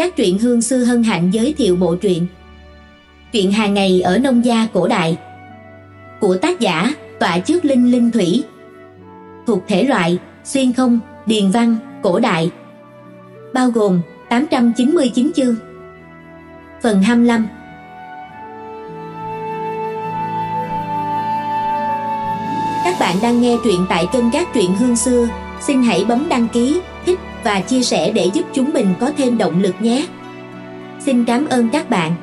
các truyện hương sư hân hạnh giới thiệu bộ truyện Chuyện hàng ngày ở nông gia cổ đại của tác giả Tọa Trước Linh Linh Thủy, thuộc thể loại xuyên không, điền văn, cổ đại, bao gồm 899 chương. Phần 25. Các bạn đang nghe truyện tại kênh Các Truyện Hương Xưa, xin hãy bấm đăng ký, thích và chia sẻ để giúp chúng mình có thêm động lực nhé. Xin cảm ơn các bạn.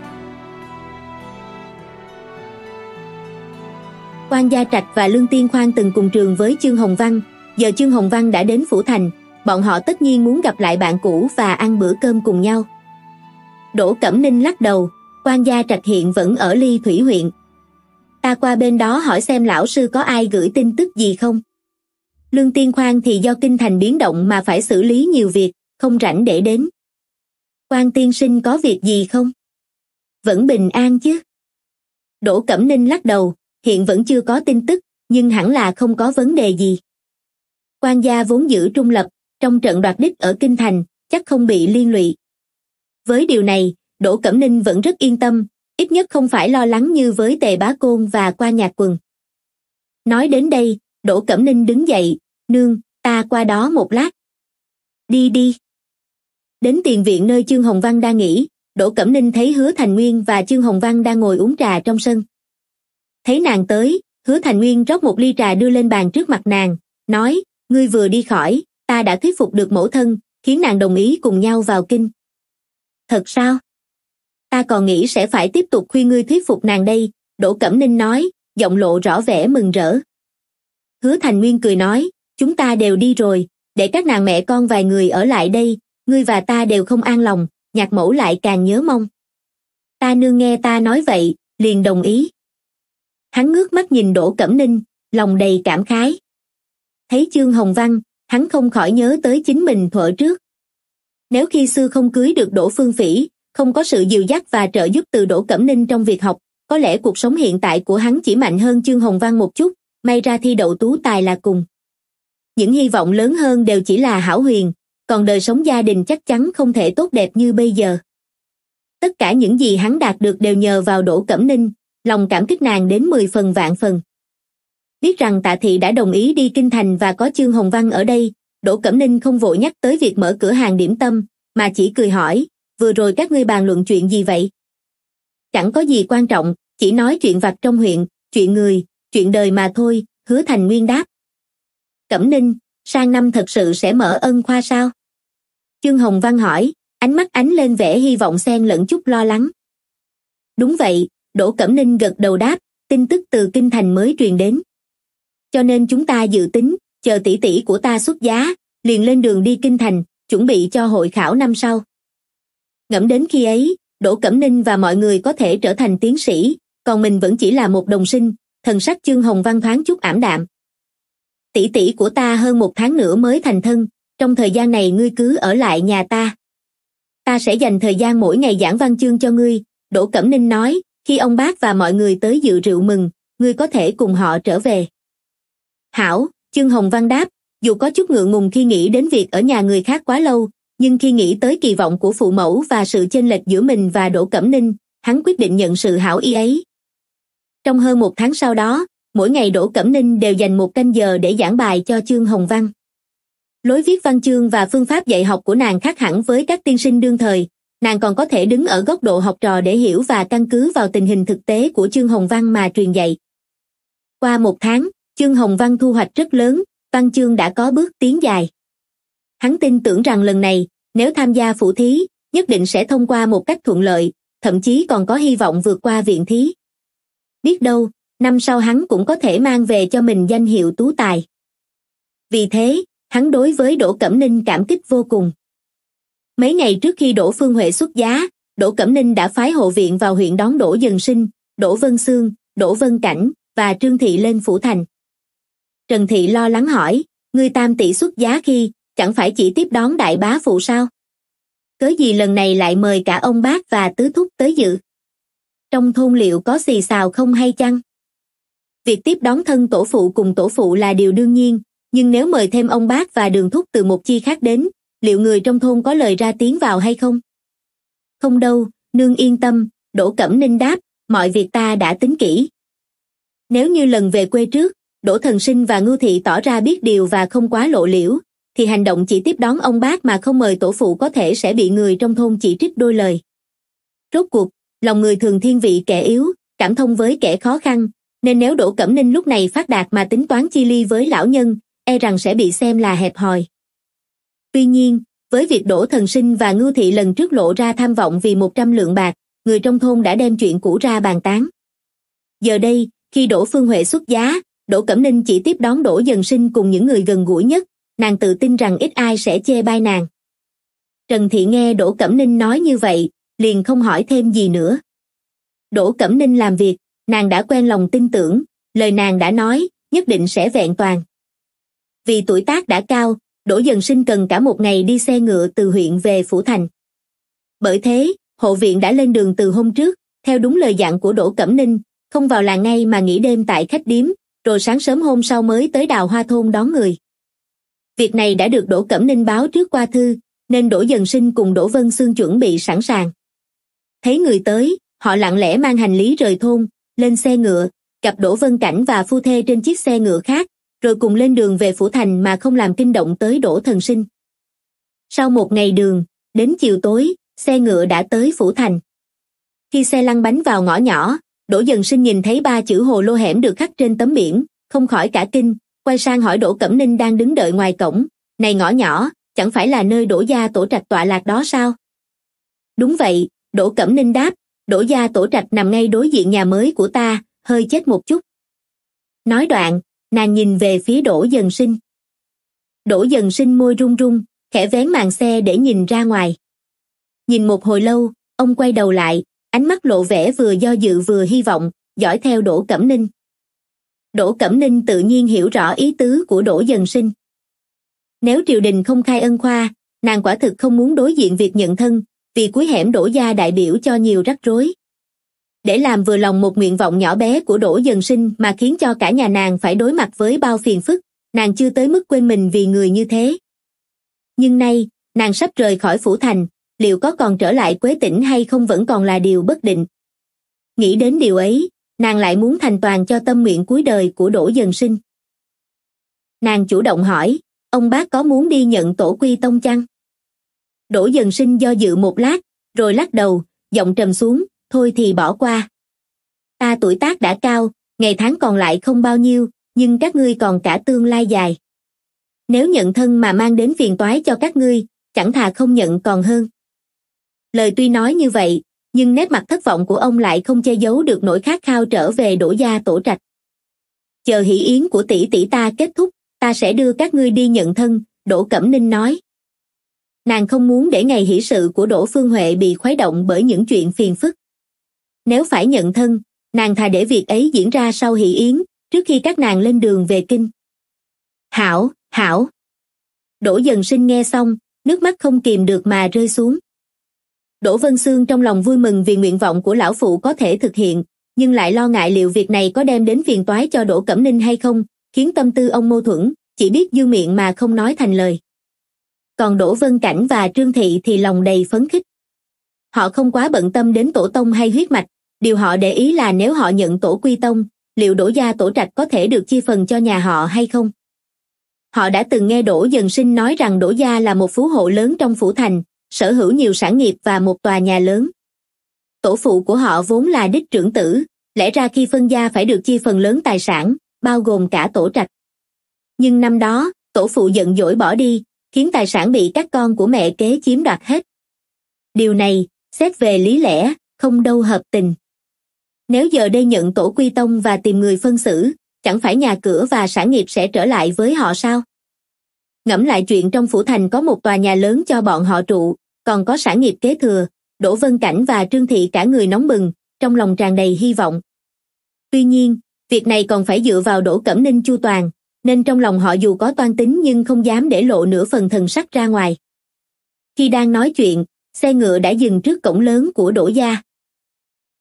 Quan Gia Trạch và Lương Tiên Khoan từng cùng trường với Trương Hồng Văn, giờ Trương Hồng Văn đã đến Phủ Thành, bọn họ tất nhiên muốn gặp lại bạn cũ và ăn bữa cơm cùng nhau. Đỗ Cẩm Ninh lắc đầu, Quan Gia Trạch hiện vẫn ở Ly Thủy huyện. Ta qua bên đó hỏi xem lão sư có ai gửi tin tức gì không. Lương Tiên Khoan thì do kinh thành biến động mà phải xử lý nhiều việc, không rảnh để đến. Quan tiên sinh có việc gì không? Vẫn bình an chứ? Đỗ Cẩm Ninh lắc đầu, hiện vẫn chưa có tin tức, nhưng hẳn là không có vấn đề gì. Quan gia vốn giữ trung lập, trong trận đoạt đích ở kinh thành, chắc không bị liên lụy. Với điều này, Đỗ Cẩm Ninh vẫn rất yên tâm, ít nhất không phải lo lắng như với Tề Bá Côn và Quan Nhạc Quần. Nói đến đây, Đỗ Cẩm Ninh đứng dậy, nương, ta qua đó một lát. Đi đi. Đến tiền viện nơi Trương Hồng Văn đang nghỉ, Đỗ Cẩm Ninh thấy Hứa Thành Nguyên và Trương Hồng Văn đang ngồi uống trà trong sân. Thấy nàng tới, Hứa Thành Nguyên rót một ly trà đưa lên bàn trước mặt nàng, nói, ngươi vừa đi khỏi, ta đã thuyết phục được mẫu thân, khiến nàng đồng ý cùng nhau vào kinh. Thật sao? Ta còn nghĩ sẽ phải tiếp tục khuyên ngươi thuyết phục nàng đây, Đỗ Cẩm Ninh nói, giọng lộ rõ vẻ mừng rỡ. Hứa Thành Nguyên cười nói, chúng ta đều đi rồi, để các nàng mẹ con vài người ở lại đây, ngươi và ta đều không an lòng, nhạc mẫu lại càng nhớ mong. Ta nương nghe ta nói vậy, liền đồng ý. Hắn ngước mắt nhìn Đỗ Cẩm Ninh, lòng đầy cảm khái. Thấy Trương Hồng Văn, hắn không khỏi nhớ tới chính mình thuở trước. Nếu khi xưa không cưới được Đỗ Phương Phỉ, không có sự dìu dắt và trợ giúp từ Đỗ Cẩm Ninh trong việc học, có lẽ cuộc sống hiện tại của hắn chỉ mạnh hơn Trương Hồng Văn một chút, may ra thi đậu tú tài là cùng. Những hy vọng lớn hơn đều chỉ là hão huyền, còn đời sống gia đình chắc chắn không thể tốt đẹp như bây giờ. Tất cả những gì hắn đạt được đều nhờ vào Đỗ Cẩm Ninh, lòng cảm kích nàng đến 10 phần vạn phần. Biết rằng Tạ Thị đã đồng ý đi kinh thành và có Trương Hồng Văn ở đây, Đỗ Cẩm Ninh không vội nhắc tới việc mở cửa hàng điểm tâm, mà chỉ cười hỏi, vừa rồi các ngươi bàn luận chuyện gì vậy? Chẳng có gì quan trọng, chỉ nói chuyện vặt trong huyện, chuyện người, chuyện đời mà thôi, Hứa Thành Nguyên đáp. Cẩm Ninh, sang năm thật sự sẽ mở ân khoa sao? Trương Hồng Văn hỏi, ánh mắt ánh lên vẻ hy vọng xen lẫn chút lo lắng. Đúng vậy, Đỗ Cẩm Ninh gật đầu đáp, tin tức từ kinh thành mới truyền đến. Cho nên chúng ta dự tính, chờ tỷ tỷ của ta xuất giá, liền lên đường đi kinh thành, chuẩn bị cho hội khảo năm sau. Ngẫm đến khi ấy, Đỗ Cẩm Ninh và mọi người có thể trở thành tiến sĩ, còn mình vẫn chỉ là một đồng sinh, thần sắc Trương Hồng Văn thoáng chút ảm đạm. Tỷ tỷ của ta hơn một tháng nữa mới thành thân, trong thời gian này ngươi cứ ở lại nhà ta. Ta sẽ dành thời gian mỗi ngày giảng văn chương cho ngươi, Đỗ Cẩm Ninh nói, khi ông bác và mọi người tới dự rượu mừng, ngươi có thể cùng họ trở về. Hảo, Trương Hồng Văn đáp, dù có chút ngượng ngùng khi nghĩ đến việc ở nhà người khác quá lâu, nhưng khi nghĩ tới kỳ vọng của phụ mẫu và sự chênh lệch giữa mình và Đỗ Cẩm Ninh, hắn quyết định nhận sự hảo ý ấy. Trong hơn một tháng sau đó, mỗi ngày Đỗ Cẩm Ninh đều dành một canh giờ để giảng bài cho Trương Hồng Văn. Lối viết văn chương và phương pháp dạy học của nàng khác hẳn với các tiên sinh đương thời, nàng còn có thể đứng ở góc độ học trò để hiểu và căn cứ vào tình hình thực tế của Trương Hồng Văn mà truyền dạy. Qua một tháng, Trương Hồng Văn thu hoạch rất lớn, văn chương đã có bước tiến dài. Hắn tin tưởng rằng lần này, nếu tham gia phủ thí, nhất định sẽ thông qua một cách thuận lợi, thậm chí còn có hy vọng vượt qua viện thí. Biết đâu, năm sau hắn cũng có thể mang về cho mình danh hiệu tú tài. Vì thế, hắn đối với Đỗ Cẩm Ninh cảm kích vô cùng. Mấy ngày trước khi Đỗ Phương Huệ xuất giá, Đỗ Cẩm Ninh đã phái hộ viện vào huyện đón Đỗ Dần Sinh, Đỗ Vân Sương, Đỗ Vân Cảnh và Trương Thị lên Phủ Thành. Trần Thị lo lắng hỏi, ngươi tam tỷ xuất giá khi, chẳng phải chỉ tiếp đón đại bá phụ sao? Cớ gì lần này lại mời cả ông bác và tứ thúc tới dự? Trong thôn liệu có xì xào không hay chăng? Việc tiếp đón thân tổ phụ cùng tổ phụ là điều đương nhiên, nhưng nếu mời thêm ông bác và đường thúc từ một chi khác đến, liệu người trong thôn có lời ra tiếng vào hay không? Không đâu, nương yên tâm, Đỗ Cẩm Ninh đáp, mọi việc ta đã tính kỹ. Nếu như lần về quê trước, Đỗ Thần Sinh và Ngưu Thị tỏ ra biết điều và không quá lộ liễu, thì hành động chỉ tiếp đón ông bác mà không mời tổ phụ có thể sẽ bị người trong thôn chỉ trích đôi lời. Rốt cuộc, lòng người thường thiên vị kẻ yếu, cảm thông với kẻ khó khăn, nên nếu Đỗ Cẩm Ninh lúc này phát đạt mà tính toán chi ly với lão nhân, e rằng sẽ bị xem là hẹp hòi. Tuy nhiên, với việc Đỗ Thần Sinh và Ngưu Thị lần trước lộ ra tham vọng vì 100 lượng bạc, người trong thôn đã đem chuyện cũ ra bàn tán. Giờ đây, khi Đỗ Phương Huệ xuất giá, Đỗ Cẩm Ninh chỉ tiếp đón Đỗ Dần Sinh cùng những người gần gũi nhất, nàng tự tin rằng ít ai sẽ chê bai nàng. Trần Thị nghe Đỗ Cẩm Ninh nói như vậy, liền không hỏi thêm gì nữa. Đỗ Cẩm Ninh làm việc, nàng đã quen lòng tin tưởng, lời nàng đã nói, nhất định sẽ vẹn toàn. Vì tuổi tác đã cao, Đỗ Dần Sinh cần cả một ngày đi xe ngựa từ huyện về Phủ Thành. Bởi thế, hộ viện đã lên đường từ hôm trước, theo đúng lời dặn của Đỗ Cẩm Ninh, không vào làng ngay mà nghỉ đêm tại khách điếm, rồi sáng sớm hôm sau mới tới Đào Hoa Thôn đón người. Việc này đã được Đỗ Cẩm Ninh báo trước qua thư, nên Đỗ Dần Sinh cùng Đỗ Vân Sương chuẩn bị sẵn sàng. Thấy người tới, họ lặng lẽ mang hành lý rời thôn, lên xe ngựa, gặp Đỗ Vân Cảnh và phu thê trên chiếc xe ngựa khác, rồi cùng lên đường về Phủ Thành mà không làm kinh động tới Đỗ Thần Sinh. Sau một ngày đường, đến chiều tối, xe ngựa đã tới Phủ Thành. Khi xe lăn bánh vào ngõ nhỏ, Đỗ Dần Sinh nhìn thấy ba chữ Hồ Lô Hẻm được khắc trên tấm biển, không khỏi cả kinh, quay sang hỏi Đỗ Cẩm Ninh đang đứng đợi ngoài cổng, này ngõ nhỏ, chẳng phải là nơi Đỗ gia tổ trạch tọa lạc đó sao? Đúng vậy, Đỗ Cẩm Ninh đáp, Đỗ gia tổ trạch nằm ngay đối diện nhà mới của ta, hơi chết một chút. Nói đoạn, nàng nhìn về phía Đỗ Dần Sinh. Đỗ Dần Sinh môi run run, khẽ vén màn xe để nhìn ra ngoài. Nhìn một hồi lâu, ông quay đầu lại, ánh mắt lộ vẻ vừa do dự vừa hy vọng, dõi theo Đỗ Cẩm Ninh. Đỗ Cẩm Ninh tự nhiên hiểu rõ ý tứ của Đỗ Dần Sinh. Nếu triều đình không khai ân khoa, nàng quả thực không muốn đối diện việc nhận thân, vì cuối hẻm Đỗ gia đại biểu cho nhiều rắc rối. Để làm vừa lòng một nguyện vọng nhỏ bé của Đỗ Dần Sinh mà khiến cho cả nhà nàng phải đối mặt với bao phiền phức, nàng chưa tới mức quên mình vì người như thế. Nhưng nay, nàng sắp rời khỏi Phủ Thành, liệu có còn trở lại Quế Tỉnh hay không vẫn còn là điều bất định. Nghĩ đến điều ấy, nàng lại muốn thành toàn cho tâm nguyện cuối đời của Đỗ Dần Sinh. Nàng chủ động hỏi, ông bác có muốn đi nhận tổ quy tông chăng? Đỗ Dần Sinh do dự một lát, rồi lắc đầu, giọng trầm xuống, thôi thì bỏ qua. Ta tuổi tác đã cao, ngày tháng còn lại không bao nhiêu, nhưng các ngươi còn cả tương lai dài. Nếu nhận thân mà mang đến phiền toái cho các ngươi, chẳng thà không nhận còn hơn. Lời tuy nói như vậy, nhưng nét mặt thất vọng của ông lại không che giấu được nỗi khát khao trở về Đỗ gia tổ trạch. Chờ hỷ yến của tỷ tỷ ta kết thúc, ta sẽ đưa các ngươi đi nhận thân, Đỗ Cẩm Ninh nói. Nàng không muốn để ngày hỷ sự của Đỗ Phương Huệ bị khuấy động bởi những chuyện phiền phức. Nếu phải nhận thân, nàng thà để việc ấy diễn ra sau hỷ yến, trước khi các nàng lên đường về kinh. Hảo, hảo. Đỗ Dần Sinh nghe xong, nước mắt không kìm được mà rơi xuống. Đỗ Vân Sương trong lòng vui mừng vì nguyện vọng của lão phụ có thể thực hiện, nhưng lại lo ngại liệu việc này có đem đến phiền toái cho Đỗ Cẩm Ninh hay không, khiến tâm tư ông mâu thuẫn, chỉ biết giương miệng mà không nói thành lời. Còn Đỗ Vân Cảnh và Trương Thị thì lòng đầy phấn khích. Họ không quá bận tâm đến tổ tông hay huyết mạch, điều họ để ý là nếu họ nhận tổ quy tông, liệu Đỗ gia tổ trạch có thể được chia phần cho nhà họ hay không. Họ đã từng nghe Đỗ Dần Sinh nói rằng Đỗ gia là một phú hộ lớn trong Phủ Thành, sở hữu nhiều sản nghiệp và một tòa nhà lớn. Tổ phụ của họ vốn là đích trưởng tử, lẽ ra khi phân gia phải được chia phần lớn tài sản, bao gồm cả tổ trạch. Nhưng năm đó, tổ phụ giận dỗi bỏ đi, khiến tài sản bị các con của mẹ kế chiếm đoạt hết. Điều này, xét về lý lẽ, không đâu hợp tình. Nếu giờ đây nhận tổ quy tông và tìm người phân xử, chẳng phải nhà cửa và sản nghiệp sẽ trở lại với họ sao? Ngẫm lại chuyện trong Phủ Thành có một tòa nhà lớn cho bọn họ trụ, còn có sản nghiệp kế thừa, Đỗ Vân Cảnh và Trương Thị cả người nóng bừng, trong lòng tràn đầy hy vọng. Tuy nhiên, việc này còn phải dựa vào Đỗ Cẩm Ninh chu toàn, nên trong lòng họ dù có toan tính nhưng không dám để lộ nửa phần thần sắc ra ngoài. Khi đang nói chuyện, xe ngựa đã dừng trước cổng lớn của Đỗ gia.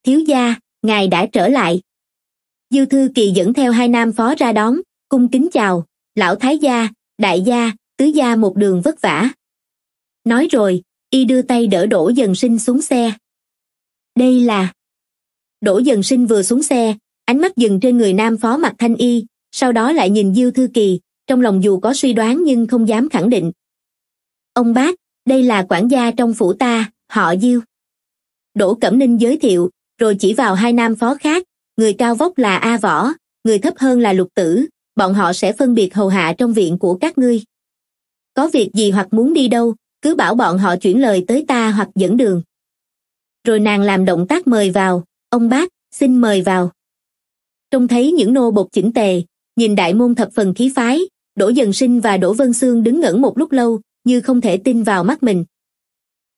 Thiếu gia, ngài đã trở lại. Diêu Thư Kỳ dẫn theo hai nam phó ra đón, cung kính chào, lão thái gia, đại gia, tứ gia một đường vất vả. Nói rồi, y đưa tay đỡ Đỗ Dần Sinh xuống xe. Đây là... Đỗ Dần Sinh vừa xuống xe, ánh mắt dừng trên người nam phó Mạc Thanh Y, sau đó lại nhìn Diêu Thư Kỳ, trong lòng dù có suy đoán nhưng không dám khẳng định. Ông bác, đây là quản gia trong phủ ta, họ Diêu. Đỗ Cẩm Ninh giới thiệu, rồi chỉ vào hai nam phó khác, người cao vóc là A Võ, người thấp hơn là Lục Tử, bọn họ sẽ phân biệt hầu hạ trong viện của các ngươi. Có việc gì hoặc muốn đi đâu, cứ bảo bọn họ chuyển lời tới ta hoặc dẫn đường. Rồi nàng làm động tác mời vào, ông bác, xin mời vào. Trông thấy những nô bộc chỉnh tề, nhìn đại môn thập phần khí phái, Đỗ Dần Sinh và Đỗ Vân Sương đứng ngẩn một lúc lâu, như không thể tin vào mắt mình.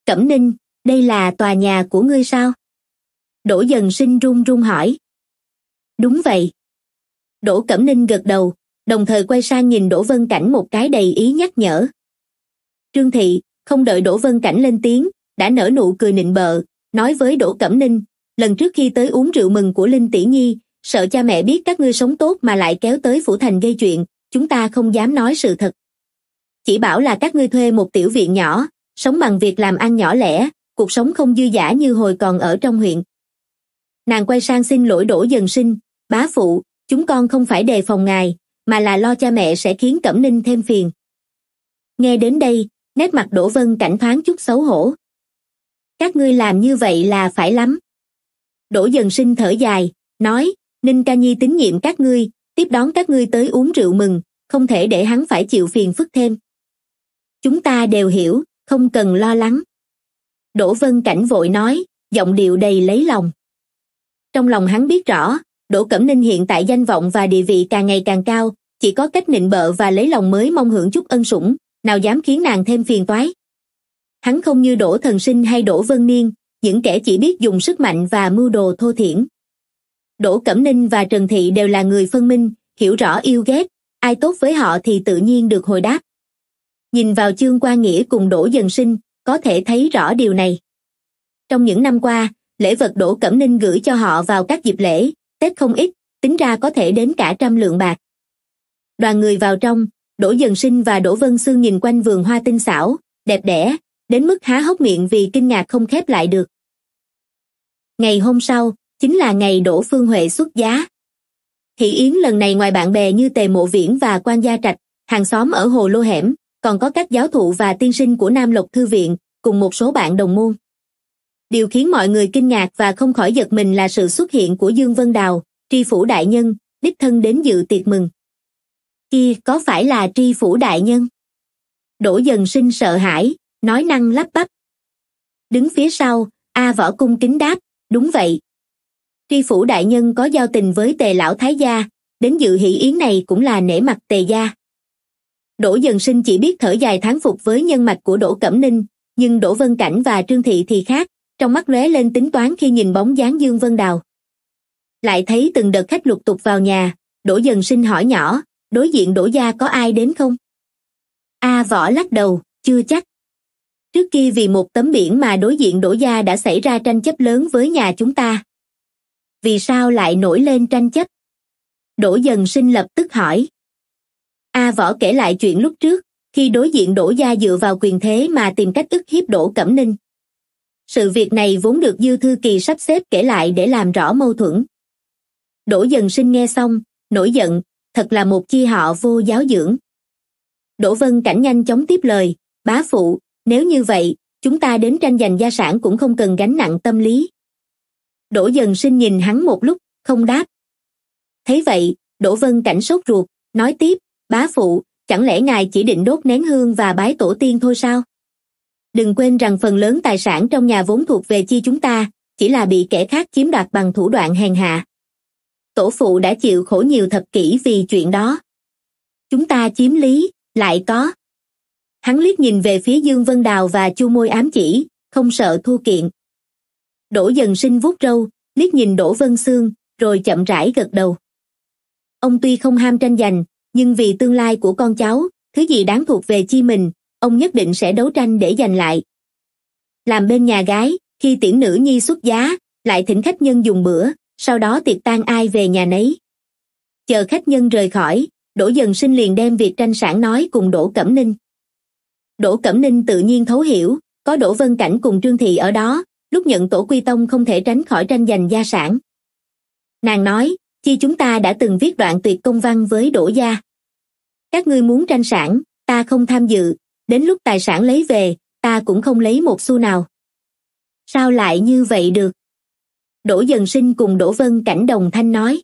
Cẩm Ninh, đây là tòa nhà của ngươi sao? Đỗ Dần Sinh run run hỏi. Đúng vậy. Đỗ Cẩm Ninh gật đầu, đồng thời quay sang nhìn Đỗ Vân Cảnh một cái đầy ý nhắc nhở. Trương Thị, không đợi Đỗ Vân Cảnh lên tiếng, đã nở nụ cười nịnh bợ, nói với Đỗ Cẩm Ninh, lần trước khi tới uống rượu mừng của Linh Tỷ Nhi, sợ cha mẹ biết các ngươi sống tốt mà lại kéo tới Phủ Thành gây chuyện, chúng ta không dám nói sự thật. Chỉ bảo là các ngươi thuê một tiểu viện nhỏ, sống bằng việc làm ăn nhỏ lẻ, cuộc sống không dư dả như hồi còn ở trong huyện. Nàng quay sang xin lỗi Đỗ Dần Sinh, bá phụ, chúng con không phải đề phòng ngài, mà là lo cha mẹ sẽ khiến Cẩm Ninh thêm phiền. Nghe đến đây, nét mặt Đỗ Vân Cảnh thoáng chút xấu hổ. Các ngươi làm như vậy là phải lắm. Đỗ Dần Sinh thở dài, nói, Ninh ca nhi tín nhiệm các ngươi, tiếp đón các ngươi tới uống rượu mừng, không thể để hắn phải chịu phiền phức thêm. Chúng ta đều hiểu, không cần lo lắng. Đỗ Vân Cảnh vội nói, giọng điệu đầy lấy lòng. Trong lòng hắn biết rõ, Đỗ Cẩm Ninh hiện tại danh vọng và địa vị càng ngày càng cao, chỉ có cách nịnh bợ và lấy lòng mới mong hưởng chút ân sủng, nào dám khiến nàng thêm phiền toái. Hắn không như Đỗ Thần Sinh hay Đỗ Vân Niên, những kẻ chỉ biết dùng sức mạnh và mưu đồ thô thiển. Đỗ Cẩm Ninh và Trần Thị đều là người phân minh, hiểu rõ yêu ghét, ai tốt với họ thì tự nhiên được hồi đáp. Nhìn vào Trương Quan Nghĩa cùng Đỗ Dần Sinh, có thể thấy rõ điều này. Trong những năm qua, lễ vật Đỗ Cẩm Ninh gửi cho họ vào các dịp lễ, Tết không ít, tính ra có thể đến cả 100 lượng bạc. Đoàn người vào trong, Đỗ Dần Sinh và Đỗ Vân Sương nhìn quanh vườn hoa tinh xảo, đẹp đẽ, đến mức há hốc miệng vì kinh ngạc không khép lại được. Ngày hôm sau, chính là ngày Đỗ Phương Huệ xuất giá. Thị yến lần này ngoài bạn bè như Tề Mộ Viễn và Quan Gia Trạch, hàng xóm ở Hồ Lô Hẻm, còn có các giáo thụ và tiên sinh của Nam Lộc Thư Viện, cùng một số bạn đồng môn. Điều khiến mọi người kinh ngạc và không khỏi giật mình là sự xuất hiện của Dương Vân Đào, Tri Phủ Đại Nhân, đích thân đến dự tiệc mừng. Kia có phải là Tri Phủ Đại Nhân? Đỗ Dần Sinh sợ hãi, nói năng lắp bắp. Đứng phía sau, A Võ cung kính đáp, đúng vậy. Tri Phủ Đại Nhân có giao tình với Tề Lão Thái Gia, đến dự hỷ yến này cũng là nể mặt Tề Gia. Đỗ Dần Sinh chỉ biết thở dài thán phục với nhân mạch của Đỗ Cẩm Ninh, nhưng Đỗ Vân Cảnh và Trương Thị thì khác, trong mắt lóe lên tính toán khi nhìn bóng dáng Dương Vân Đào. Lại thấy từng đợt khách lục tục vào nhà, Đỗ Dần Sinh hỏi nhỏ, đối diện Đỗ Gia có ai đến không? A Võ lắc đầu, chưa chắc. Trước kia vì một tấm biển mà đối diện Đỗ Gia đã xảy ra tranh chấp lớn với nhà chúng ta. Vì sao lại nổi lên tranh chấp? Đỗ Dần Sinh lập tức hỏi. A Võ kể lại chuyện lúc trước, khi đối diện Đỗ Gia dựa vào quyền thế mà tìm cách ức hiếp Đỗ Cẩm Ninh. Sự việc này vốn được Diêu Thư Kỳ sắp xếp kể lại để làm rõ mâu thuẫn. Đỗ Dần Sinh nghe xong, nổi giận, thật là một chi họ vô giáo dưỡng. Đỗ Vân Cảnh nhanh chóng tiếp lời, bá phụ, nếu như vậy, chúng ta đến tranh giành gia sản cũng không cần gánh nặng tâm lý. Đỗ Dần Sinh nhìn hắn một lúc, không đáp. Thấy vậy, Đỗ Vân Cảnh sốt ruột, nói tiếp, bá phụ, chẳng lẽ ngài chỉ định đốt nén hương và bái tổ tiên thôi sao? Đừng quên rằng phần lớn tài sản trong nhà vốn thuộc về chi chúng ta, chỉ là bị kẻ khác chiếm đoạt bằng thủ đoạn hèn hạ. Tổ phụ đã chịu khổ nhiều thập kỷ vì chuyện đó. Chúng ta chiếm lý, lại có. Hắn liếc nhìn về phía Dương Vân Đào và chu môi ám chỉ, không sợ thua kiện. Đỗ Dần Sinh vuốt râu, liếc nhìn Đỗ Vân Sương, rồi chậm rãi gật đầu. Ông tuy không ham tranh giành, nhưng vì tương lai của con cháu, thứ gì đáng thuộc về chi mình, ông nhất định sẽ đấu tranh để giành lại. Làm bên nhà gái, khi tiễn nữ nhi xuất giá, lại thỉnh khách nhân dùng bữa, sau đó tiệc tan ai về nhà nấy. Chờ khách nhân rời khỏi, Đỗ Dần Sinh liền đem việc tranh sản nói cùng Đỗ Cẩm Ninh. Đỗ Cẩm Ninh tự nhiên thấu hiểu, có Đỗ Vân Cảnh cùng Trương Thị ở đó, lúc nhận tổ quy tông không thể tránh khỏi tranh giành gia sản. Nàng nói, chi chúng ta đã từng viết đoạn tuyệt công văn với Đỗ gia. Các ngươi muốn tranh sản, ta không tham dự, đến lúc tài sản lấy về, ta cũng không lấy một xu nào. Sao lại như vậy được? Đỗ Dần Sinh cùng Đỗ Vân Cảnh đồng thanh nói.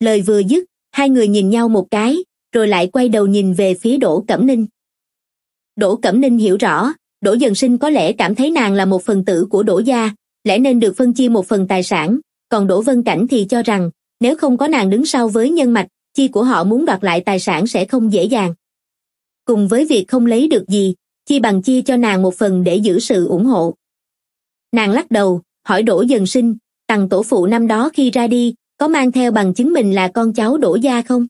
Lời vừa dứt, hai người nhìn nhau một cái, rồi lại quay đầu nhìn về phía Đỗ Cẩm Ninh. Đỗ Cẩm Ninh hiểu rõ, Đỗ Dần Sinh có lẽ cảm thấy nàng là một phần tử của Đỗ gia, lẽ nên được phân chia một phần tài sản, còn Đỗ Vân Cảnh thì cho rằng, nếu không có nàng đứng sau với nhân mạch, chi của họ muốn đoạt lại tài sản sẽ không dễ dàng. Cùng với việc không lấy được gì, chi bằng chia cho nàng một phần để giữ sự ủng hộ. Nàng lắc đầu, hỏi Đỗ Dần Sinh, Tằng tổ phụ năm đó khi ra đi, có mang theo bằng chứng mình là con cháu Đỗ gia không?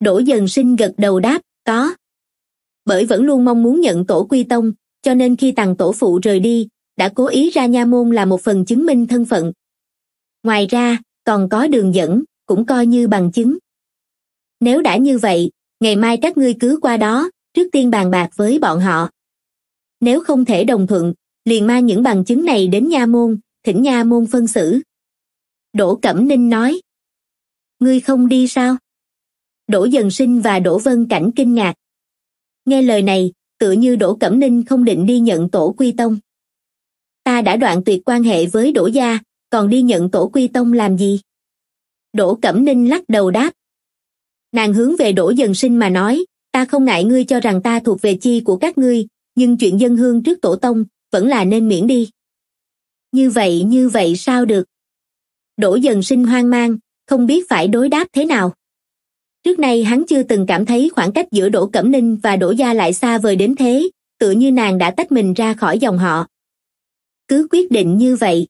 Đỗ Dần Sinh gật đầu đáp, có. Bởi vẫn luôn mong muốn nhận tổ quy tông, cho nên khi Tằng tổ phụ rời đi, đã cố ý ra nha môn là một phần chứng minh thân phận. Ngoài ra, còn có đường dẫn, cũng coi như bằng chứng. Nếu đã như vậy, ngày mai các ngươi cứ qua đó, trước tiên bàn bạc với bọn họ. Nếu không thể đồng thuận, liền mang những bằng chứng này đến nha môn, thỉnh nha môn phân xử. Đỗ Cẩm Ninh nói. Ngươi không đi sao? Đỗ Dần Sinh và Đỗ Vân Cảnh kinh ngạc. Nghe lời này, tựa như Đỗ Cẩm Ninh không định đi nhận tổ quy tông. Ta đã đoạn tuyệt quan hệ với Đỗ gia, còn đi nhận tổ quy tông làm gì? Đỗ Cẩm Ninh lắc đầu đáp. Nàng hướng về Đỗ Dần Sinh mà nói, ta không ngại ngươi cho rằng ta thuộc về chi của các ngươi, nhưng chuyện dân hương trước tổ tông vẫn là nên miễn đi. Như vậy sao được? Đỗ Dần Sinh hoang mang, không biết phải đối đáp thế nào. Trước nay hắn chưa từng cảm thấy khoảng cách giữa Đỗ Cẩm Ninh và Đỗ gia lại xa vời đến thế, tựa như nàng đã tách mình ra khỏi dòng họ. Cứ quyết định như vậy.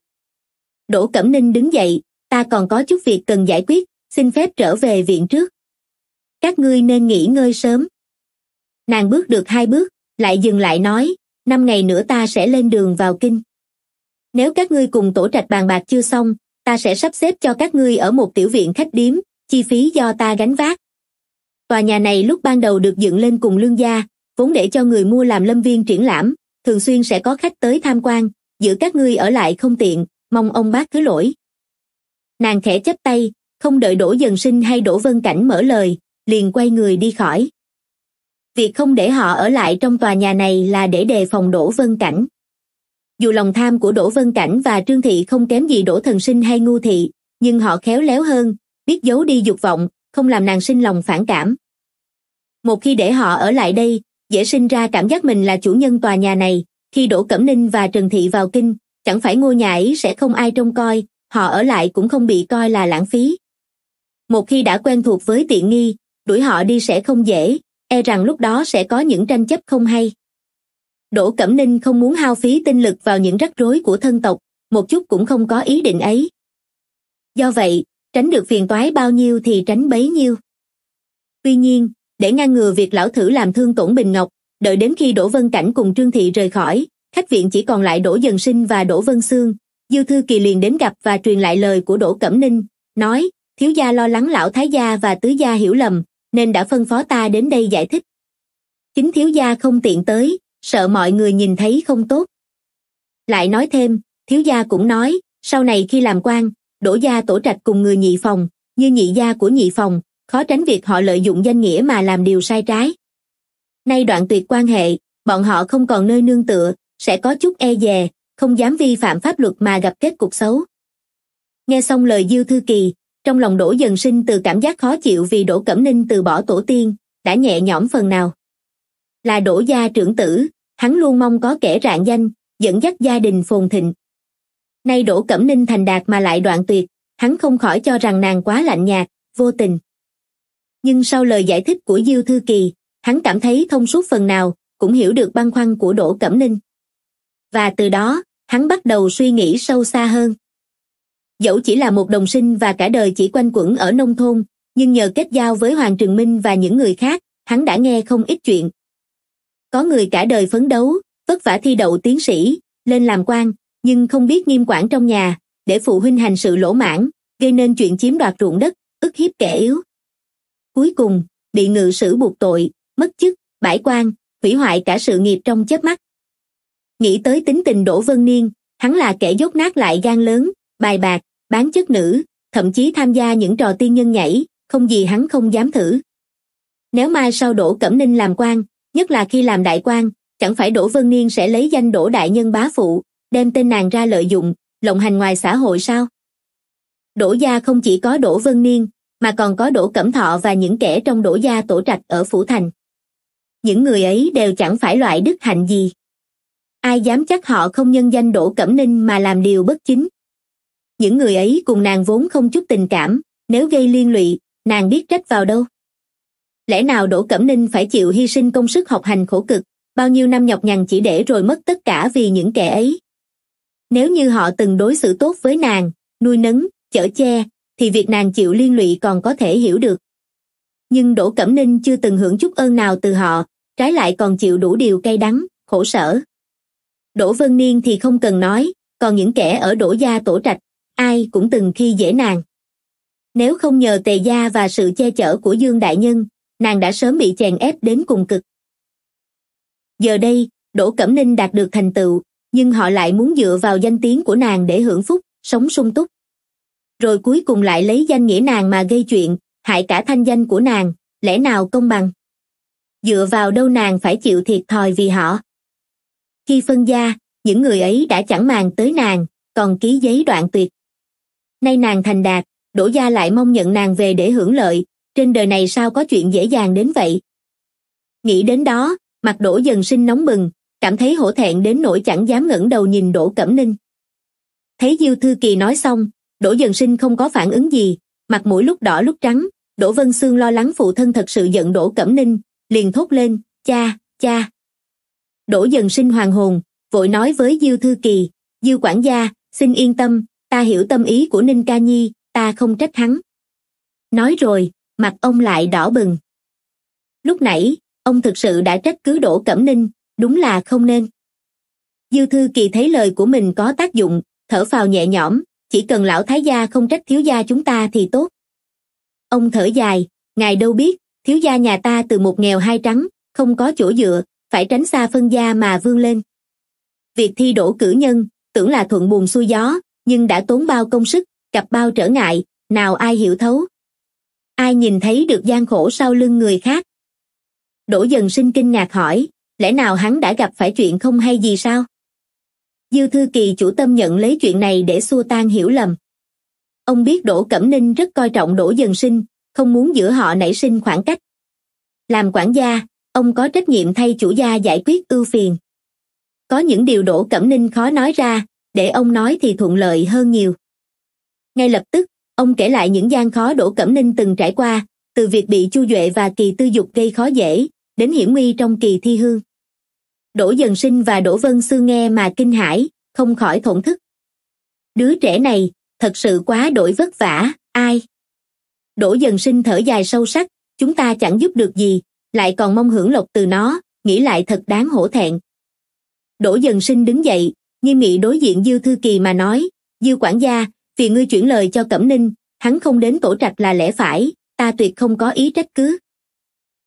Đỗ Cẩm Ninh đứng dậy, ta còn có chút việc cần giải quyết, xin phép trở về viện trước. Các ngươi nên nghỉ ngơi sớm. Nàng bước được hai bước, lại dừng lại nói, 5 ngày nữa ta sẽ lên đường vào kinh. Nếu các ngươi cùng tổ trạch bàn bạc chưa xong, ta sẽ sắp xếp cho các ngươi ở một tiểu viện khách điếm, chi phí do ta gánh vác. Tòa nhà này lúc ban đầu được dựng lên cùng lương gia, vốn để cho người mua làm lâm viên triển lãm, thường xuyên sẽ có khách tới tham quan, giữa các ngươi ở lại không tiện, mong ông bác thứ lỗi. Nàng khẽ chắp tay, không đợi Đỗ Dần Sinh hay Đỗ Vân Cảnh mở lời, liền quay người đi khỏi. Việc không để họ ở lại trong tòa nhà này là để đề phòng Đỗ Vân Cảnh. Dù lòng tham của Đỗ Vân Cảnh và Trương Thị không kém gì Đỗ Thần Sinh hay Ngưu Thị, nhưng họ khéo léo hơn, biết giấu đi dục vọng, không làm nàng sinh lòng phản cảm. Một khi để họ ở lại đây, dễ sinh ra cảm giác mình là chủ nhân tòa nhà này, khi Đỗ Cẩm Ninh và Trần Thị vào kinh, chẳng phải ngôi nhà ấy sẽ không ai trông coi, họ ở lại cũng không bị coi là lãng phí. Một khi đã quen thuộc với tiện nghi, đuổi họ đi sẽ không dễ, e rằng lúc đó sẽ có những tranh chấp không hay. Đỗ Cẩm Ninh không muốn hao phí tinh lực vào những rắc rối của thân tộc, một chút cũng không có ý định ấy. Do vậy, tránh được phiền toái bao nhiêu thì tránh bấy nhiêu. Tuy nhiên, để ngăn ngừa việc lão thử làm thương tổn Bình Ngọc, đợi đến khi Đỗ Vân Cảnh cùng Trương Thị rời khỏi, khách viện chỉ còn lại Đỗ Dần Sinh và Đỗ Vân Sương, Diêu Thư Kỳ liền đến gặp và truyền lại lời của Đỗ Cẩm Ninh, nói, thiếu gia lo lắng lão thái gia và tứ gia hiểu lầm, nên đã phân phó ta đến đây giải thích. Chính thiếu gia không tiện tới, sợ mọi người nhìn thấy không tốt. Lại nói thêm, thiếu gia cũng nói, sau này khi làm quan, Đỗ gia tổ trạch cùng người nhị phòng, như nhị gia của nhị phòng, khó tránh việc họ lợi dụng danh nghĩa mà làm điều sai trái. Nay đoạn tuyệt quan hệ, bọn họ không còn nơi nương tựa, sẽ có chút e dè, không dám vi phạm pháp luật mà gặp kết cục xấu. Nghe xong lời Diêu Thư Kỳ, trong lòng Đỗ Dần Sinh từ cảm giác khó chịu vì Đỗ Cẩm Ninh từ bỏ tổ tiên, đã nhẹ nhõm phần nào. Là Đỗ gia trưởng tử, hắn luôn mong có kẻ rạng danh, dẫn dắt gia đình phồn thịnh. Nay Đỗ Cẩm Ninh thành đạt mà lại đoạn tuyệt, hắn không khỏi cho rằng nàng quá lạnh nhạt, vô tình. Nhưng sau lời giải thích của Diêu Thư Kỳ, hắn cảm thấy thông suốt phần nào, cũng hiểu được băn khoăn của Đỗ Cẩm Ninh. Và từ đó, hắn bắt đầu suy nghĩ sâu xa hơn. Dẫu chỉ là một đồng sinh và cả đời chỉ quanh quẩn ở nông thôn, nhưng nhờ kết giao với Hoàng Trường Minh và những người khác, hắn đã nghe không ít chuyện. Có người cả đời phấn đấu, vất vả thi đậu tiến sĩ, lên làm quan, nhưng không biết nghiêm quản trong nhà, để phụ huynh hành sự lỗ mãng, gây nên chuyện chiếm đoạt ruộng đất, ức hiếp kẻ yếu. Cuối cùng, bị ngự sử buộc tội, mất chức, bãi quan, hủy hoại cả sự nghiệp trong chớp mắt. Nghĩ tới tính tình Đỗ Vân Niên, hắn là kẻ dốt nát lại gan lớn, bài bạc, bán chất nữ, thậm chí tham gia những trò tiên nhân nhảy, không gì hắn không dám thử. Nếu mai sau Đỗ Cẩm Ninh làm quan, nhất là khi làm đại quan, chẳng phải Đỗ Vân Niên sẽ lấy danh Đỗ đại nhân bá phụ, đem tên nàng ra lợi dụng, lộng hành ngoài xã hội sao? Đỗ gia không chỉ có Đỗ Vân Niên, mà còn có Đỗ Cẩm Thọ và những kẻ trong Đỗ gia tổ trạch ở Phủ Thành. Những người ấy đều chẳng phải loại đức hạnh gì. Ai dám chắc họ không nhân danh Đỗ Cẩm Ninh mà làm điều bất chính? Những người ấy cùng nàng vốn không chút tình cảm, nếu gây liên lụy, nàng biết trách vào đâu? Lẽ nào Đỗ Cẩm Ninh phải chịu hy sinh công sức học hành khổ cực, bao nhiêu năm nhọc nhằn chỉ để rồi mất tất cả vì những kẻ ấy? Nếu như họ từng đối xử tốt với nàng, nuôi nấng, chở che, thì việc nàng chịu liên lụy còn có thể hiểu được. Nhưng Đỗ Cẩm Ninh chưa từng hưởng chút ơn nào từ họ, trái lại còn chịu đủ điều cay đắng, khổ sở. Đỗ Vân Niên thì không cần nói, còn những kẻ ở Đỗ gia tổ trạch, ai cũng từng khi dễ nàng. Nếu không nhờ Tề gia và sự che chở của Dương đại nhân, nàng đã sớm bị chèn ép đến cùng cực. Giờ đây, Đỗ Cẩm Ninh đạt được thành tựu, nhưng họ lại muốn dựa vào danh tiếng của nàng để hưởng phúc, sống sung túc. Rồi cuối cùng lại lấy danh nghĩa nàng mà gây chuyện, hại cả thanh danh của nàng, lẽ nào công bằng? Dựa vào đâu nàng phải chịu thiệt thòi vì họ? Khi phân gia, những người ấy đã chẳng màng tới nàng, còn ký giấy đoạn tuyệt. Nay nàng thành đạt, Đỗ gia lại mong nhận nàng về để hưởng lợi, trên đời này sao có chuyện dễ dàng đến vậy? Nghĩ đến đó, mặt Đỗ Dần Sinh nóng bừng, cảm thấy hổ thẹn đến nỗi chẳng dám ngẩng đầu nhìn Đỗ Cẩm Ninh. Thấy Diêu Thư Kỳ nói xong, Đỗ Dần Sinh không có phản ứng gì, mặt mũi lúc đỏ lúc trắng. Đỗ Vân Sương lo lắng phụ thân thật sự giận Đỗ Cẩm Ninh, liền thốt lên, cha, cha. Đỗ Dần Sinh hoàn hồn, vội nói với Diêu Thư Kỳ, Diêu quản gia, xin yên tâm, ta hiểu tâm ý của Ninh ca nhi, ta không trách hắn. Nói rồi, mặt ông lại đỏ bừng. Lúc nãy, ông thực sự đã trách cứ Đỗ Cẩm Ninh, đúng là không nên. Diêu Thư Kỳ thấy lời của mình có tác dụng, thở phào nhẹ nhõm, chỉ cần lão thái gia không trách thiếu gia chúng ta thì tốt. Ông thở dài, ngài đâu biết, thiếu gia nhà ta từ một nghèo hai trắng, không có chỗ dựa, phải tránh xa phân gia mà vươn lên. Việc thi đỗ cử nhân, tưởng là thuận buồm xuôi gió, nhưng đã tốn bao công sức, gặp bao trở ngại, nào ai hiểu thấu. Ai nhìn thấy được gian khổ sau lưng người khác? Đỗ Dần Sinh kinh ngạc hỏi, lẽ nào hắn đã gặp phải chuyện không hay gì sao? Diêu Thư Kỳ chủ tâm nhận lấy chuyện này để xua tan hiểu lầm. Ông biết Đỗ Cẩm Ninh rất coi trọng Đỗ Dần Sinh, không muốn giữa họ nảy sinh khoảng cách. Làm quản gia, ông có trách nhiệm thay chủ gia giải quyết ưu phiền. Có những điều Đỗ Cẩm Ninh khó nói ra, để ông nói thì thuận lợi hơn nhiều. Ngay lập tức, ông kể lại những gian khó Đỗ Cẩm Ninh từng trải qua, từ việc bị Chu Duệ và Kỳ Tư Dục gây khó dễ, đến hiểm nguy trong kỳ thi hương. Đỗ Dần Sinh và Đỗ Vân Sương nghe mà kinh hãi, không khỏi thổn thức. Đứa trẻ này, thật sự quá đổi vất vả, ai? Đỗ Dần Sinh thở dài sâu sắc, chúng ta chẳng giúp được gì, lại còn mong hưởng lộc từ nó, nghĩ lại thật đáng hổ thẹn. Đỗ Dần Sinh đứng dậy, nghiêm nghị đối diện Diêu Thư Kỳ mà nói, Diêu quản gia, vì ngươi chuyển lời cho Cẩm Ninh, hắn không đến tổ trạch là lẽ phải, ta tuyệt không có ý trách cứ.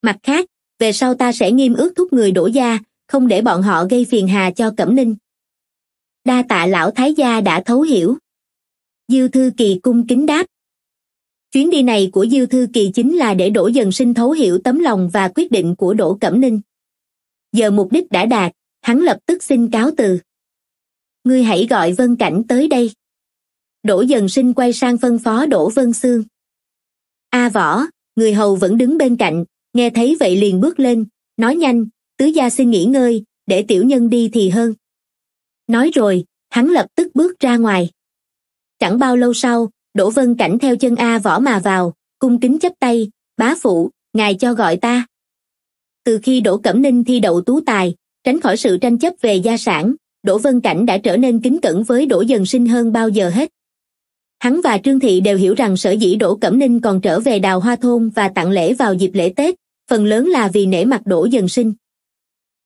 Mặt khác, về sau ta sẽ nghiêm ước thúc người Đỗ gia, không để bọn họ gây phiền hà cho Cẩm Ninh. Đa tạ lão thái gia đã thấu hiểu. Diêu Thư Kỳ cung kính đáp. Chuyến đi này của Diêu Thư Kỳ chính là để Đỗ Dần Sinh thấu hiểu tấm lòng và quyết định của Đỗ Cẩm Ninh. Giờ mục đích đã đạt, hắn lập tức xin cáo từ. Ngươi hãy gọi Vân Cảnh tới đây. Đỗ Dần Sinh quay sang phân phó Đỗ Vân Sương. A Võ, người hầu vẫn đứng bên cạnh, nghe thấy vậy liền bước lên, nói nhanh, tứ gia xin nghỉ ngơi, để tiểu nhân đi thì hơn. Nói rồi, hắn lập tức bước ra ngoài. Chẳng bao lâu sau, Đỗ Vân Cảnh theo chân A Võ mà vào, cung kính chắp tay, bá phụ, ngài cho gọi ta. Từ khi Đỗ Cẩm Ninh thi đậu tú tài, tránh khỏi sự tranh chấp về gia sản, Đỗ Vân Cảnh đã trở nên kính cẩn với Đỗ Dần Sinh hơn bao giờ hết. Hắn và Trương Thị đều hiểu rằng sở dĩ Đỗ Cẩm Ninh còn trở về Đào Hoa Thôn và tặng lễ vào dịp lễ Tết, phần lớn là vì nể mặt Đỗ Dần Sinh.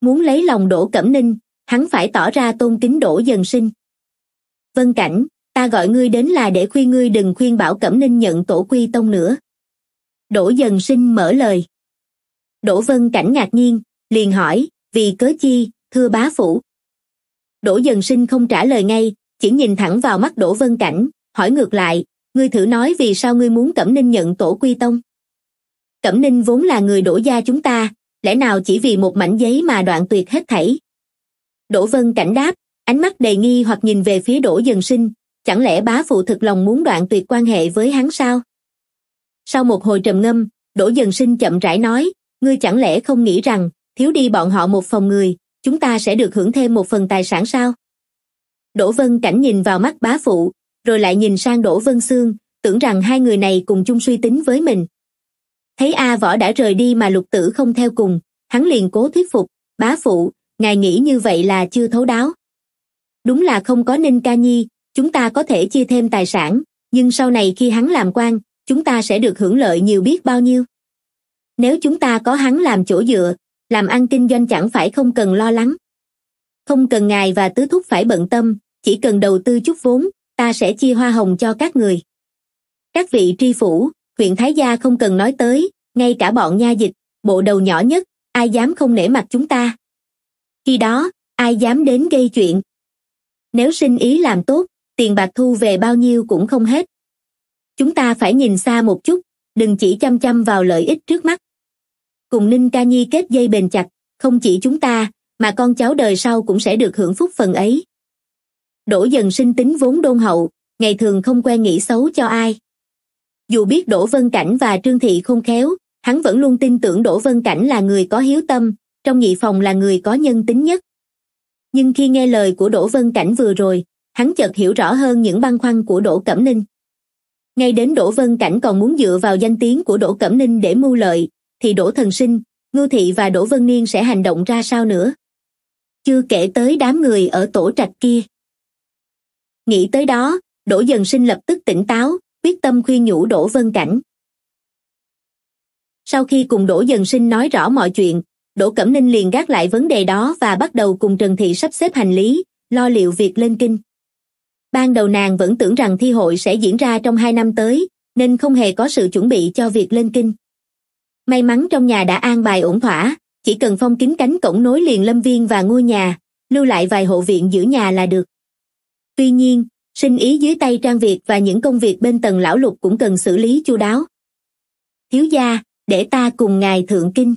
Muốn lấy lòng Đỗ Cẩm Ninh, hắn phải tỏ ra tôn kính Đỗ Dần Sinh. Vân Cảnh, ta gọi ngươi đến là để khuyên ngươi đừng khuyên bảo Cẩm Ninh nhận tổ quy tông nữa. Đỗ Dần Sinh mở lời. Đỗ Vân Cảnh ngạc nhiên, liền hỏi, vì cớ chi, thưa bá phủ? Đỗ Dần Sinh không trả lời ngay, chỉ nhìn thẳng vào mắt Đỗ Vân Cảnh, hỏi ngược lại, ngươi thử nói vì sao ngươi muốn Cẩm Ninh nhận tổ quy tông? Cẩm Ninh vốn là người Đỗ gia chúng ta, lẽ nào chỉ vì một mảnh giấy mà đoạn tuyệt hết thảy? Đỗ Vân Cảnh đáp, ánh mắt đầy nghi hoặc nhìn về phía Đỗ Dần Sinh, chẳng lẽ bá phụ thực lòng muốn đoạn tuyệt quan hệ với hắn sao? Sau một hồi trầm ngâm, Đỗ Dần Sinh chậm rãi nói, ngươi chẳng lẽ không nghĩ rằng, thiếu đi bọn họ một phòng người, chúng ta sẽ được hưởng thêm một phần tài sản sao? Đỗ Vân Cảnh nhìn vào mắt bá phụ, rồi lại nhìn sang Đỗ Vân Sương, tưởng rằng hai người này cùng chung suy tính với mình. Thấy A Võ đã rời đi mà Lục Tử không theo cùng, hắn liền cố thuyết phục, bá phụ, ngài nghĩ như vậy là chưa thấu đáo. Đúng là không có Ninh Ca Nhi, chúng ta có thể chia thêm tài sản, nhưng sau này khi hắn làm quan, chúng ta sẽ được hưởng lợi nhiều biết bao nhiêu. Nếu chúng ta có hắn làm chỗ dựa, làm ăn kinh doanh chẳng phải không cần lo lắng. Không cần ngài và tứ thúc phải bận tâm, chỉ cần đầu tư chút vốn, ta sẽ chia hoa hồng cho các người. Các vị tri phủ, huyện Thái Gia không cần nói tới, ngay cả bọn nha dịch, bộ đầu nhỏ nhất, ai dám không nể mặt chúng ta. Khi đó, ai dám đến gây chuyện. Nếu sinh ý làm tốt, tiền bạc thu về bao nhiêu cũng không hết. Chúng ta phải nhìn xa một chút, đừng chỉ chăm chăm vào lợi ích trước mắt. Cùng Ninh Ca Nhi kết dây bền chặt, không chỉ chúng ta, mà con cháu đời sau cũng sẽ được hưởng phúc phần ấy. Đỗ Dần Sinh tính vốn đôn hậu, ngày thường không quen nghĩ xấu cho ai. Dù biết Đỗ Vân Cảnh và Trương Thị khôn khéo, hắn vẫn luôn tin tưởng Đỗ Vân Cảnh là người có hiếu tâm, trong nhị phòng là người có nhân tính nhất. Nhưng khi nghe lời của Đỗ Vân Cảnh vừa rồi, hắn chợt hiểu rõ hơn những băn khoăn của Đỗ Cẩm Ninh. Ngay đến Đỗ Vân Cảnh còn muốn dựa vào danh tiếng của Đỗ Cẩm Ninh để mưu lợi, thì Đỗ Thần Sinh, Ngưu Thị và Đỗ Vân Niên sẽ hành động ra sao nữa? Chưa kể tới đám người ở tổ trạch kia. Nghĩ tới đó, Đỗ Dần Sinh lập tức tỉnh táo, quyết tâm khuyên nhủ Đỗ Vân Cảnh. Sau khi cùng Đỗ Dần Sinh nói rõ mọi chuyện, Đỗ Cẩm Ninh liền gác lại vấn đề đó và bắt đầu cùng Trần Thị sắp xếp hành lý, lo liệu việc lên kinh. Ban đầu nàng vẫn tưởng rằng thi hội sẽ diễn ra trong 2 năm tới, nên không hề có sự chuẩn bị cho việc lên kinh. May mắn trong nhà đã an bài ổn thỏa, chỉ cần phong kín cánh cổng nối liền lâm viên và ngôi nhà, lưu lại vài hộ viện giữ nhà là được. Tuy nhiên, sinh ý dưới tay Trang Việt và những công việc bên Tần lão lục cũng cần xử lý chu đáo. Thiếu gia, để ta cùng ngài thượng kinh.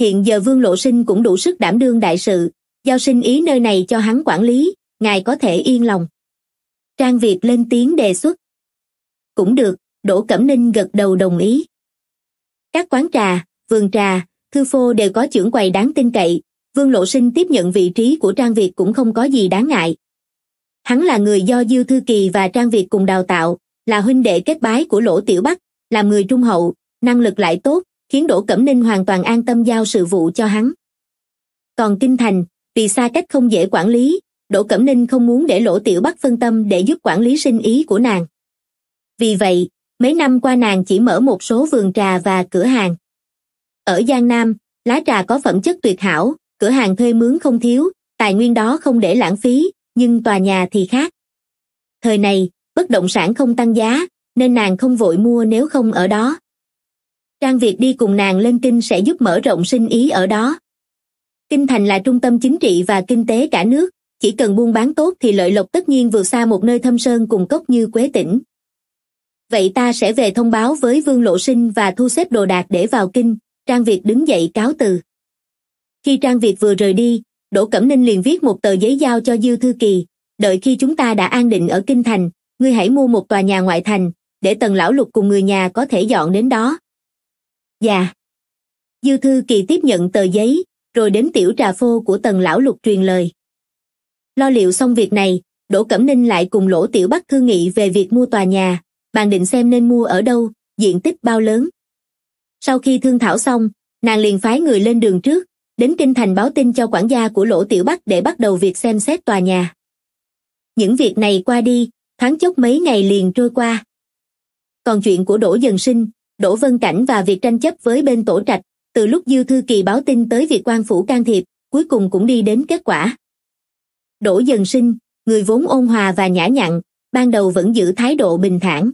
Hiện giờ Vương Lộ Sinh cũng đủ sức đảm đương đại sự, giao sinh ý nơi này cho hắn quản lý, ngài có thể yên lòng. Trang Việt lên tiếng đề xuất. Cũng được, Đỗ Cẩm Ninh gật đầu đồng ý. Các quán trà, vườn trà, thư phô đều có trưởng quầy đáng tin cậy, Vương Lộ Sinh tiếp nhận vị trí của Trang Việt cũng không có gì đáng ngại. Hắn là người do Diêu Thư Kỳ và Trang Việt cùng đào tạo, là huynh đệ kết bái của Lỗ Tiểu Bắc, làm người trung hậu, năng lực lại tốt, khiến Đỗ Cẩm Ninh hoàn toàn an tâm giao sự vụ cho hắn. Còn kinh thành, vì xa cách không dễ quản lý, Đỗ Cẩm Ninh không muốn để Lỗ Tiểu Bắc phân tâm để giúp quản lý sinh ý của nàng. Vì vậy, mấy năm qua nàng chỉ mở một số vườn trà và cửa hàng. Ở Giang Nam, lá trà có phẩm chất tuyệt hảo, cửa hàng thuê mướn không thiếu, tài nguyên đó không để lãng phí, nhưng tòa nhà thì khác. Thời này, bất động sản không tăng giá, nên nàng không vội mua nếu không ở đó. Trang Việt đi cùng nàng lên kinh sẽ giúp mở rộng sinh ý ở đó. Kinh thành là trung tâm chính trị và kinh tế cả nước, chỉ cần buôn bán tốt thì lợi lộc tất nhiên vượt xa một nơi thâm sơn cùng cốc như Quế Tỉnh. Vậy ta sẽ về thông báo với Vương Lộ Sinh và thu xếp đồ đạc để vào kinh. Trang Việt đứng dậy cáo từ. Khi Trang Việt vừa rời đi, Đỗ Cẩm Ninh liền viết một tờ giấy giao cho Diêu Thư Kỳ. Đợi khi chúng ta đã an định ở kinh thành, ngươi hãy mua một tòa nhà ngoại thành, để Tần lão lục cùng người nhà có thể dọn đến đó. Dạ. Diêu Thư Kỳ tiếp nhận tờ giấy, rồi đến tiểu trà phô của Tần lão lục truyền lời. Lo liệu xong việc này, Đỗ Cẩm Ninh lại cùng Lỗ Tiểu Bắc thương nghị về việc mua tòa nhà, bàn định xem nên mua ở đâu, diện tích bao lớn. Sau khi thương thảo xong, nàng liền phái người lên đường trước, đến kinh thành báo tin cho quản gia của Lỗ Tiểu Bắc để bắt đầu việc xem xét tòa nhà. Những việc này qua đi, thoáng chốc mấy ngày liền trôi qua. Còn chuyện của Đỗ Dần Sinh, Đỗ Vân Cảnh và việc tranh chấp với bên tổ trạch, từ lúc Diêu Thư Kỳ báo tin tới việc quan phủ can thiệp, cuối cùng cũng đi đến kết quả. Đỗ Dần Sinh, người vốn ôn hòa và nhã nhặn, ban đầu vẫn giữ thái độ bình thản.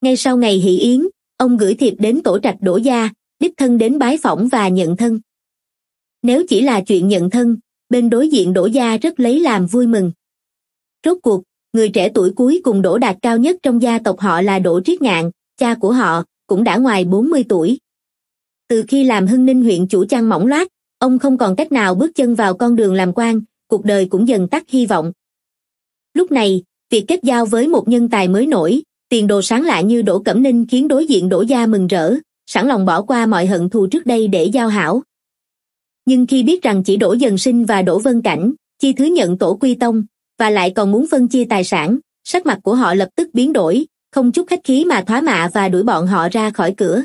Ngay sau ngày hỷ yến, ông gửi thiệp đến tổ trạch Đỗ gia, đích thân đến bái phỏng và nhận thân. Nếu chỉ là chuyện nhận thân, bên đối diện Đỗ gia rất lấy làm vui mừng. Rốt cuộc, người trẻ tuổi cuối cùng Đỗ đạt cao nhất trong gia tộc họ là Đỗ Triết Ngạn, cha của họ, cũng đã ngoài 40 tuổi. Từ khi làm Hưng Ninh huyện chủ chăn mỏng loát, ông không còn cách nào bước chân vào con đường làm quan, cuộc đời cũng dần tắt hy vọng. Lúc này, việc kết giao với một nhân tài mới nổi, tiền đồ sáng lạ như Đỗ Cẩm Ninh khiến đối diện Đỗ gia mừng rỡ, sẵn lòng bỏ qua mọi hận thù trước đây để giao hảo. Nhưng khi biết rằng chỉ Đỗ Dần Sinh và Đỗ Vân Cảnh, chi thứ nhận tổ quy tông, và lại còn muốn phân chia tài sản, sắc mặt của họ lập tức biến đổi, không chút khách khí mà thoá mạ và đuổi bọn họ ra khỏi cửa.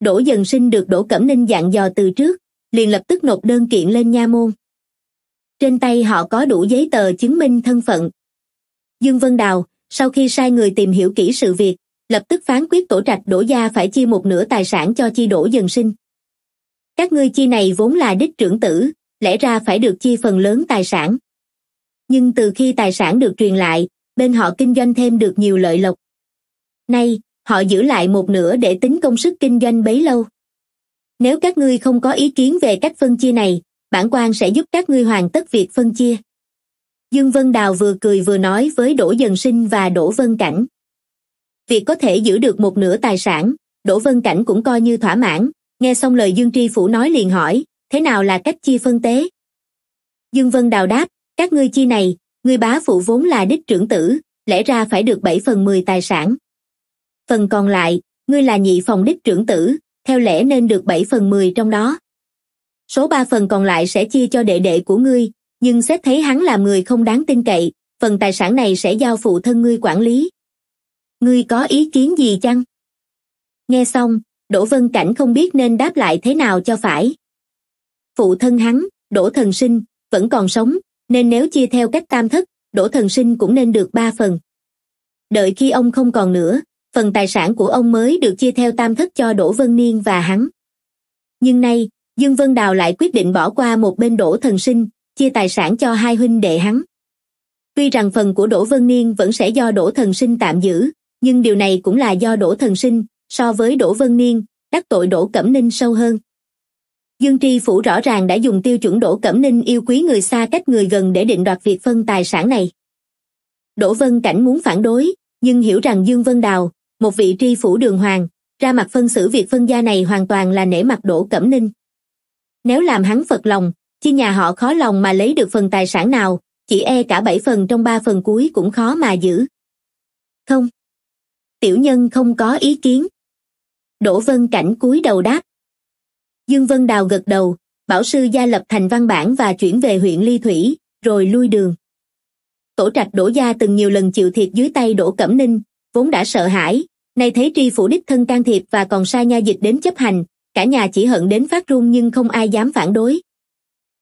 Đỗ Dần Sinh được Đỗ Cẩm Ninh dặn dò từ trước, liền lập tức nộp đơn kiện lên nha môn. Trên tay họ có đủ giấy tờ chứng minh thân phận. Dương Vân Đào, sau khi sai người tìm hiểu kỹ sự việc, lập tức phán quyết tổ trạch Đỗ gia phải chia một nửa tài sản cho chi Đỗ Dần Sinh. Các ngươi chi này vốn là đích trưởng tử, lẽ ra phải được chia phần lớn tài sản. Nhưng từ khi tài sản được truyền lại, bên họ kinh doanh thêm được nhiều lợi lộc. Nay, họ giữ lại một nửa để tính công sức kinh doanh bấy lâu. Nếu các ngươi không có ý kiến về cách phân chia này, bản quan sẽ giúp các ngươi hoàn tất việc phân chia. Dương Vân Đào vừa cười vừa nói với Đỗ Dần Sinh và Đỗ Vân Cảnh. Việc có thể giữ được một nửa tài sản, Đỗ Vân Cảnh cũng coi như thỏa mãn, nghe xong lời Dương Tri Phủ nói liền hỏi, thế nào là cách chia phân tế? Dương Vân Đào đáp, các ngươi chi này, ngươi bá phụ vốn là đích trưởng tử, lẽ ra phải được 7/10 tài sản. Phần còn lại, ngươi là nhị phòng đích trưởng tử, theo lẽ nên được 7/10 trong đó. Số 3 phần còn lại sẽ chia cho đệ đệ của ngươi, nhưng xét thấy hắn là người không đáng tin cậy, phần tài sản này sẽ giao phụ thân ngươi quản lý. Ngươi có ý kiến gì chăng? Nghe xong, Đỗ Vân Cảnh không biết nên đáp lại thế nào cho phải. Phụ thân hắn, Đỗ Thần Sinh, vẫn còn sống, nên nếu chia theo cách tam thất, Đỗ Thần Sinh cũng nên được 3 phần. Đợi khi ông không còn nữa, phần tài sản của ông mới được chia theo tam thất cho Đỗ Vân Niên và hắn. Nhưng nay, Dương Vân Đào lại quyết định bỏ qua một bên Đỗ Thần Sinh, chia tài sản cho hai huynh đệ hắn. Tuy rằng phần của Đỗ Vân Niên vẫn sẽ do Đỗ Thần Sinh tạm giữ, nhưng điều này cũng là do Đỗ Thần Sinh, so với Đỗ Vân Niên, đắc tội Đỗ Cẩm Ninh sâu hơn. Dương Tri Phủ rõ ràng đã dùng tiêu chuẩn Đỗ Cẩm Ninh yêu quý người xa cách người gần để định đoạt việc phân tài sản này. Đỗ Vân Cảnh muốn phản đối, nhưng hiểu rằng Dương Vân Đào, một vị tri phủ đường hoàng, ra mặt phân xử việc phân gia này hoàn toàn là nể mặt Đỗ Cẩm Ninh. Nếu làm hắn phật lòng, chi nhà họ khó lòng mà lấy được phần tài sản nào, chỉ e cả 7 phần trong 3 phần cuối cũng khó mà giữ. Không. Tiểu nhân không có ý kiến. Đỗ Vân Cảnh cúi đầu đáp. Dương Vân Đào gật đầu, bảo sư gia lập thành văn bản và chuyển về huyện Ly Thủy, rồi lui đường. Tổ trạch Đỗ gia từng nhiều lần chịu thiệt dưới tay Đỗ Cẩm Ninh, vốn đã sợ hãi, nay thấy tri phủ đích thân can thiệp và còn sai nha dịch đến chấp hành, cả nhà chỉ hận đến phát run nhưng không ai dám phản đối.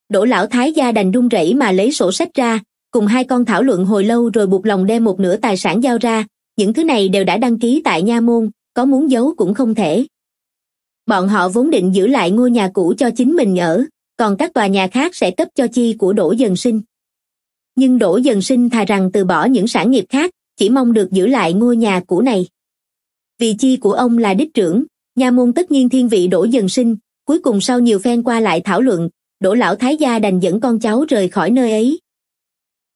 Đỗ lão thái gia đành run rẩy mà lấy sổ sách ra, cùng hai con thảo luận hồi lâu rồi buộc lòng đem một nửa tài sản giao ra, những thứ này đều đã đăng ký tại nha môn, có muốn giấu cũng không thể. Bọn họ vốn định giữ lại ngôi nhà cũ cho chính mình ở, còn các tòa nhà khác sẽ cấp cho chi của Đỗ Dần Sinh. Nhưng Đỗ Dần Sinh thà rằng từ bỏ những sản nghiệp khác, chỉ mong được giữ lại ngôi nhà cũ này. Vì chi của ông là đích trưởng, nha môn tất nhiên thiên vị Đỗ Dần Sinh, cuối cùng sau nhiều phen qua lại thảo luận, Đỗ lão thái gia đành dẫn con cháu rời khỏi nơi ấy.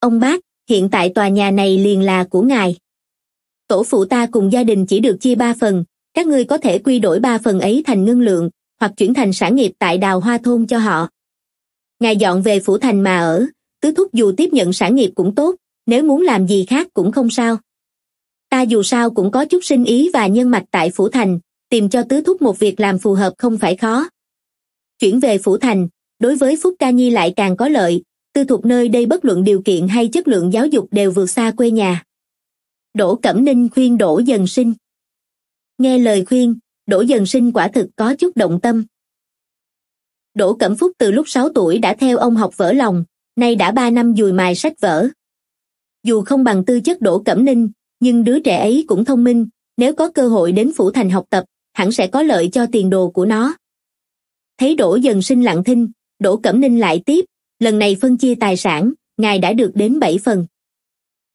Ông bác, hiện tại tòa nhà này liền là của ngài. Tổ phụ ta cùng gia đình chỉ được chia 3 phần, các ngươi có thể quy đổi 3 phần ấy thành ngân lượng, hoặc chuyển thành sản nghiệp tại Đào Hoa Thôn cho họ. Ngài dọn về Phủ Thành mà ở, tứ thúc dù tiếp nhận sản nghiệp cũng tốt, nếu muốn làm gì khác cũng không sao. Ta dù sao cũng có chút sinh ý và nhân mạch tại Phủ Thành, tìm cho tứ thúc một việc làm phù hợp không phải khó. Chuyển về Phủ Thành, đối với Phúc Ca Nhi lại càng có lợi, tư thục nơi đây bất luận điều kiện hay chất lượng giáo dục đều vượt xa quê nhà. Đỗ Cẩm Ninh khuyên Đỗ Dần Sinh. Nghe lời khuyên, Đỗ Dần Sinh quả thực có chút động tâm. Đỗ Cẩm Phúc từ lúc 6 tuổi đã theo ông học vỡ lòng, nay đã 3 năm dùi mài sách vở. Dù không bằng tư chất Đỗ Cẩm Ninh, nhưng đứa trẻ ấy cũng thông minh, nếu có cơ hội đến Phủ Thành học tập, hẳn sẽ có lợi cho tiền đồ của nó. Thấy Đỗ Dần Sinh lặng thinh, Đỗ Cẩm Ninh lại tiếp, lần này phân chia tài sản, ngài đã được đến 7 phần.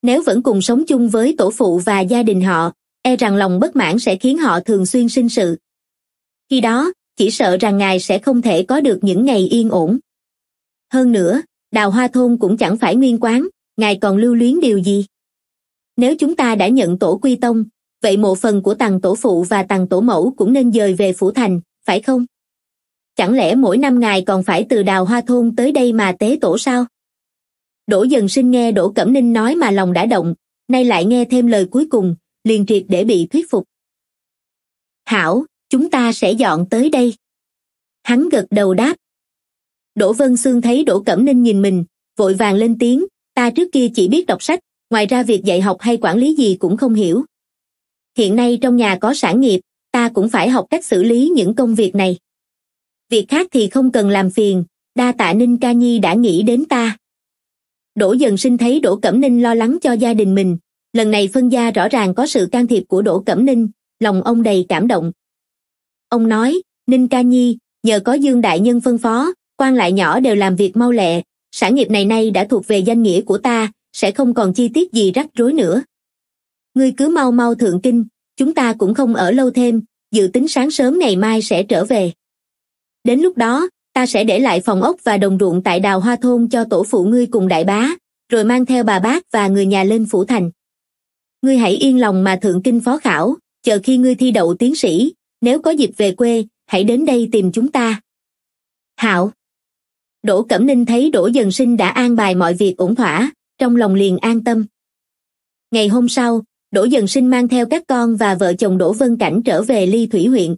Nếu vẫn cùng sống chung với tổ phụ và gia đình họ, e rằng lòng bất mãn sẽ khiến họ thường xuyên sinh sự. Khi đó, chỉ sợ rằng ngài sẽ không thể có được những ngày yên ổn. Hơn nữa, Đào Hoa Thôn cũng chẳng phải nguyên quán, ngài còn lưu luyến điều gì? Nếu chúng ta đã nhận tổ quy tông, vậy mộ phần của Tằng tổ phụ và Tằng tổ mẫu cũng nên dời về Phủ Thành, phải không? Chẳng lẽ mỗi năm ngài còn phải từ Đào Hoa Thôn tới đây mà tế tổ sao? Đỗ Dần Sinh nghe Đỗ Cẩm Ninh nói mà lòng đã động, nay lại nghe thêm lời cuối cùng, liền triệt để bị thuyết phục. Hảo, chúng ta sẽ dọn tới đây. Hắn gật đầu đáp. Đỗ Vân Sương thấy Đỗ Cẩm Ninh nhìn mình, vội vàng lên tiếng, ta trước kia chỉ biết đọc sách, ngoài ra việc dạy học hay quản lý gì cũng không hiểu. Hiện nay trong nhà có sản nghiệp, ta cũng phải học cách xử lý những công việc này. Việc khác thì không cần làm phiền, đa tạ Ninh ca nhi đã nghĩ đến ta. Đỗ Dần Sinh thấy Đỗ Cẩm Ninh lo lắng cho gia đình mình, lần này phân gia rõ ràng có sự can thiệp của Đỗ Cẩm Ninh, lòng ông đầy cảm động. Ông nói, Ninh ca nhi, nhờ có Dương đại nhân phân phó, quan lại nhỏ đều làm việc mau lẹ, sản nghiệp này nay đã thuộc về danh nghĩa của ta, sẽ không còn chi tiết gì rắc rối nữa. Ngươi cứ mau mau thượng kinh, chúng ta cũng không ở lâu thêm, dự tính sáng sớm ngày mai sẽ trở về. Đến lúc đó, ta sẽ để lại phòng ốc và đồng ruộng tại Đào Hoa Thôn cho tổ phụ ngươi cùng đại bá, rồi mang theo bà bác và người nhà lên Phủ Thành. Ngươi hãy yên lòng mà thượng kinh phó khảo, chờ khi ngươi thi đậu tiến sĩ, nếu có dịp về quê, hãy đến đây tìm chúng ta. Hạo. Đỗ Cẩm Ninh thấy Đỗ Dần Sinh đã an bài mọi việc ổn thỏa, trong lòng liền an tâm. Ngày hôm sau, Đỗ Dần Sinh mang theo các con và vợ chồng Đỗ Vân Cảnh trở về Ly Thủy huyện.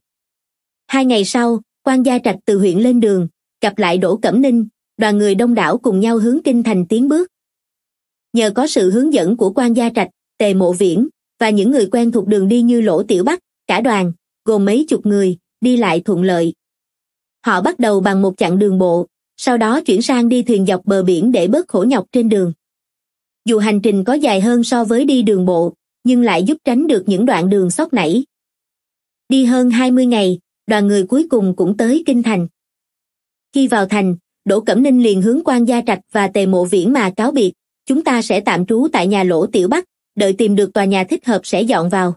2 ngày sau, Quan Gia Trạch từ huyện lên đường, gặp lại Đỗ Cẩm Ninh, đoàn người đông đảo cùng nhau hướng kinh thành tiến bước. Nhờ có sự hướng dẫn của Quan Gia Trạch, Tề Mộ Viễn và những người quen thuộc đường đi như Lỗ Tiểu Bắc, cả đoàn, gồm mấy chục người, đi lại thuận lợi. Họ bắt đầu bằng một chặng đường bộ, sau đó chuyển sang đi thuyền dọc bờ biển để bớt khổ nhọc trên đường. Dù hành trình có dài hơn so với đi đường bộ, nhưng lại giúp tránh được những đoạn đường xóc nảy. Đi hơn 20 ngày, đoàn người cuối cùng cũng tới kinh thành. Khi vào thành, Đỗ Cẩm Ninh liền hướng Quan Gia Trạch và Tề Mộ Viễn mà cáo biệt, chúng ta sẽ tạm trú tại nhà Lỗ Tiểu Bắc, đợi tìm được tòa nhà thích hợp sẽ dọn vào.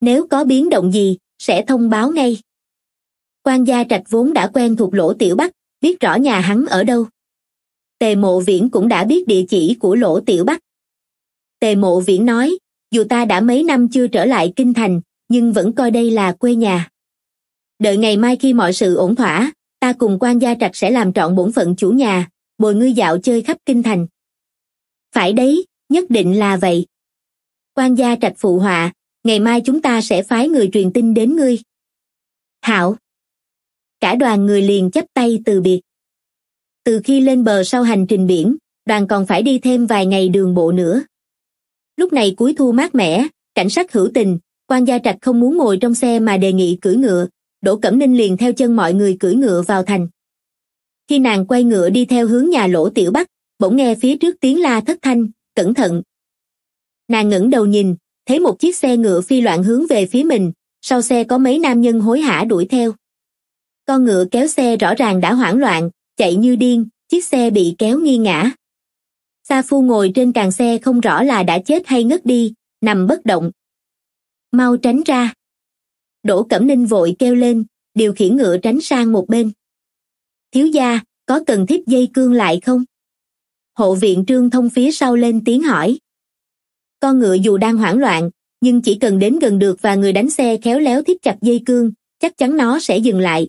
Nếu có biến động gì, sẽ thông báo ngay. Quan Gia Trạch vốn đã quen thuộc Lỗ Tiểu Bắc, biết rõ nhà hắn ở đâu. Tề Mộ Viễn cũng đã biết địa chỉ của Lỗ Tiểu Bắc. Tề Mộ Viễn nói, dù ta đã mấy năm chưa trở lại kinh thành, nhưng vẫn coi đây là quê nhà. Đợi ngày mai khi mọi sự ổn thỏa, ta cùng Quan Gia Trạch sẽ làm trọn bổn phận chủ nhà, bồi ngươi dạo chơi khắp kinh thành. Phải đấy, nhất định là vậy. Quan Gia Trạch phụ họa, ngày mai chúng ta sẽ phái người truyền tin đến ngươi. Hạo. Cả đoàn người liền chắp tay từ biệt. Từ khi lên bờ sau hành trình biển, đoàn còn phải đi thêm vài ngày đường bộ nữa. Lúc này cuối thu mát mẻ, cảnh sắc hữu tình, Quan Gia Trạch không muốn ngồi trong xe mà đề nghị cưỡi ngựa, Đỗ Cẩm Ninh liền theo chân mọi người cưỡi ngựa vào thành. Khi nàng quay ngựa đi theo hướng nhà Lỗ Tiểu Bắc, bỗng nghe phía trước tiếng la thất thanh, cẩn thận. Nàng ngẩng đầu nhìn, thấy một chiếc xe ngựa phi loạn hướng về phía mình, sau xe có mấy nam nhân hối hả đuổi theo. Con ngựa kéo xe rõ ràng đã hoảng loạn, chạy như điên, chiếc xe bị kéo nghiêng ngã. Sa Phu ngồi trên càng xe không rõ là đã chết hay ngất đi, nằm bất động. Mau tránh ra. Đỗ Cẩm Ninh vội kêu lên, điều khiển ngựa tránh sang một bên. Thiếu gia, có cần thít dây cương lại không? Hộ viện Trương Thông phía sau lên tiếng hỏi. Con ngựa dù đang hoảng loạn, nhưng chỉ cần đến gần được và người đánh xe khéo léo thít chặt dây cương, chắc chắn nó sẽ dừng lại.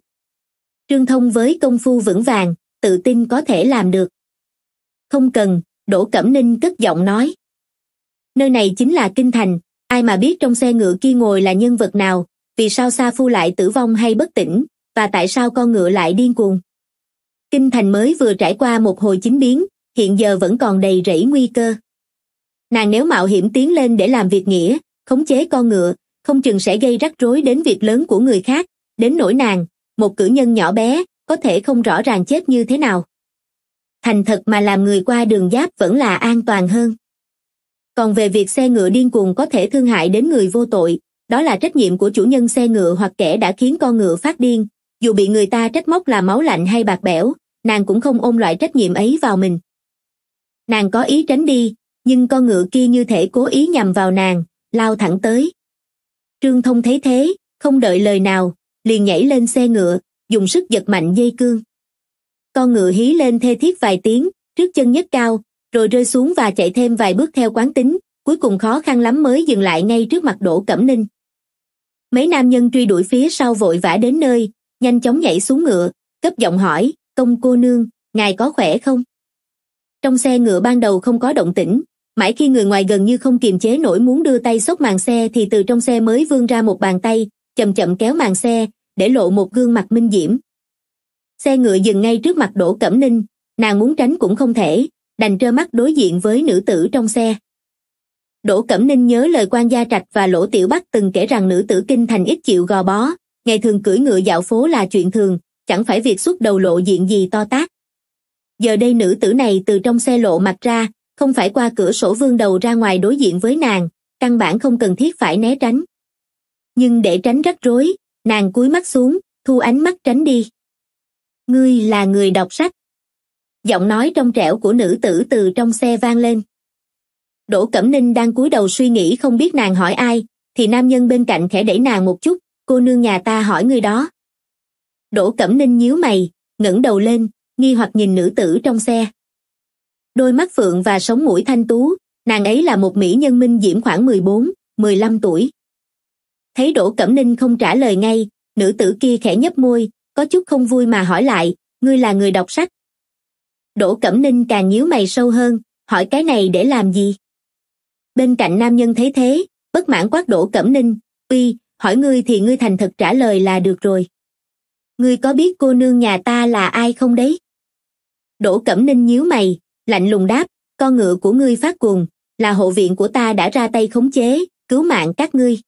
Trương Thông với công phu vững vàng, tự tin có thể làm được. Không cần, Đỗ Cẩm Ninh cất giọng nói. Nơi này chính là kinh thành, ai mà biết trong xe ngựa kia ngồi là nhân vật nào, vì sao Sa Phu lại tử vong hay bất tỉnh, và tại sao con ngựa lại điên cuồng. Kinh thành mới vừa trải qua một hồi chính biến, hiện giờ vẫn còn đầy rẫy nguy cơ. Nàng nếu mạo hiểm tiến lên để làm việc nghĩa, khống chế con ngựa, không chừng sẽ gây rắc rối đến việc lớn của người khác, đến nỗi nàng, một cử nhân nhỏ bé, có thể không rõ ràng chết như thế nào. Thành thật mà làm người qua đường giáp vẫn là an toàn hơn. Còn về việc xe ngựa điên cuồng có thể thương hại đến người vô tội, đó là trách nhiệm của chủ nhân xe ngựa hoặc kẻ đã khiến con ngựa phát điên, dù bị người ta trách móc là máu lạnh hay bạc bẽo, nàng cũng không ôm loại trách nhiệm ấy vào mình. Nàng có ý tránh đi, nhưng con ngựa kia như thể cố ý nhằm vào nàng, lao thẳng tới. Trương Thông thấy thế, không đợi lời nào, liền nhảy lên xe ngựa, dùng sức giật mạnh dây cương. Con ngựa hí lên thê thiết vài tiếng, trước chân nhấc cao, rồi rơi xuống và chạy thêm vài bước theo quán tính, cuối cùng khó khăn lắm mới dừng lại ngay trước mặt Đỗ Cẩm Ninh. Mấy nam nhân truy đuổi phía sau vội vã đến nơi, nhanh chóng nhảy xuống ngựa, gấp giọng hỏi, "Công cô nương, ngài có khỏe không?" Trong xe ngựa ban đầu không có động tĩnh, mãi khi người ngoài gần như không kiềm chế nổi muốn đưa tay xốc màn xe thì từ trong xe mới vươn ra một bàn tay, chậm chậm kéo màn xe, để lộ một gương mặt minh diễm. Xe ngựa dừng ngay trước mặt Đỗ Cẩm Ninh, nàng muốn tránh cũng không thể, đành trơ mắt đối diện với nữ tử trong xe. Đỗ Cẩm Ninh nhớ lời Quan Gia Trạch và Lỗ Tiểu Bắc từng kể rằng nữ tử kinh thành ít chịu gò bó, ngày thường cưỡi ngựa dạo phố là chuyện thường, chẳng phải việc xuất đầu lộ diện gì to tát. Giờ đây nữ tử này từ trong xe lộ mặt ra, không phải qua cửa sổ vươn đầu ra ngoài đối diện với nàng, căn bản không cần thiết phải né tránh. Nhưng để tránh rắc rối, nàng cúi mắt xuống, thu ánh mắt tránh đi. "Ngươi là người đọc sách?" Giọng nói trong trẻo của nữ tử từ trong xe vang lên. Đỗ Cẩm Ninh đang cúi đầu suy nghĩ không biết nàng hỏi ai, thì nam nhân bên cạnh khẽ đẩy nàng một chút, "Cô nương nhà ta hỏi ngươi đó." Đỗ Cẩm Ninh nhíu mày, ngẩng đầu lên, nghi hoặc nhìn nữ tử trong xe. Đôi mắt phượng và sống mũi thanh tú, nàng ấy là một mỹ nhân minh diễm khoảng 14, 15 tuổi. Thấy Đỗ Cẩm Ninh không trả lời ngay, nữ tử kia khẽ nhếch môi, có chút không vui mà hỏi lại, "Ngươi là người đọc sách?" Đỗ Cẩm Ninh càng nhíu mày sâu hơn, hỏi cái này để làm gì? Bên cạnh nam nhân thấy thế, bất mãn quát Đỗ Cẩm Ninh, "Uy, hỏi ngươi thì ngươi thành thật trả lời là được rồi. Ngươi có biết cô nương nhà ta là ai không đấy?" Đỗ Cẩm Ninh nhíu mày, lạnh lùng đáp, "Con ngựa của ngươi phát cuồng, là hộ viện của ta đã ra tay khống chế, cứu mạng các ngươi.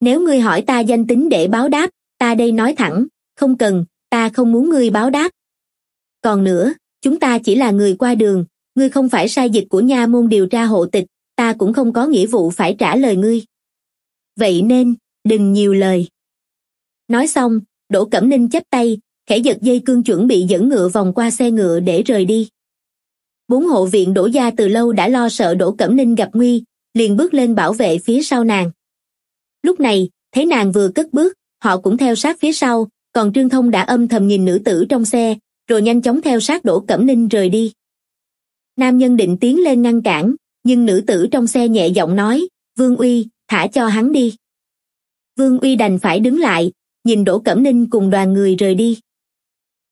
Nếu ngươi hỏi ta danh tính để báo đáp, ta đây nói thẳng, không cần, ta không muốn ngươi báo đáp. Còn nữa, chúng ta chỉ là người qua đường, ngươi không phải sai dịch của nha môn điều tra hộ tịch, ta cũng không có nghĩa vụ phải trả lời ngươi. Vậy nên, đừng nhiều lời." Nói xong, Đỗ Cẩm Ninh chắp tay, khẽ giật dây cương chuẩn bị dẫn ngựa vòng qua xe ngựa để rời đi. Bốn hộ viện Đỗ gia từ lâu đã lo sợ Đỗ Cẩm Ninh gặp nguy, liền bước lên bảo vệ phía sau nàng. Lúc này, thấy nàng vừa cất bước, họ cũng theo sát phía sau, còn Trương Thông đã âm thầm nhìn nữ tử trong xe, rồi nhanh chóng theo sát Đỗ Cẩm Ninh rời đi. Nam nhân định tiến lên ngăn cản, nhưng nữ tử trong xe nhẹ giọng nói, "Vương Uy, thả cho hắn đi." Vương Uy đành phải đứng lại, nhìn Đỗ Cẩm Ninh cùng đoàn người rời đi.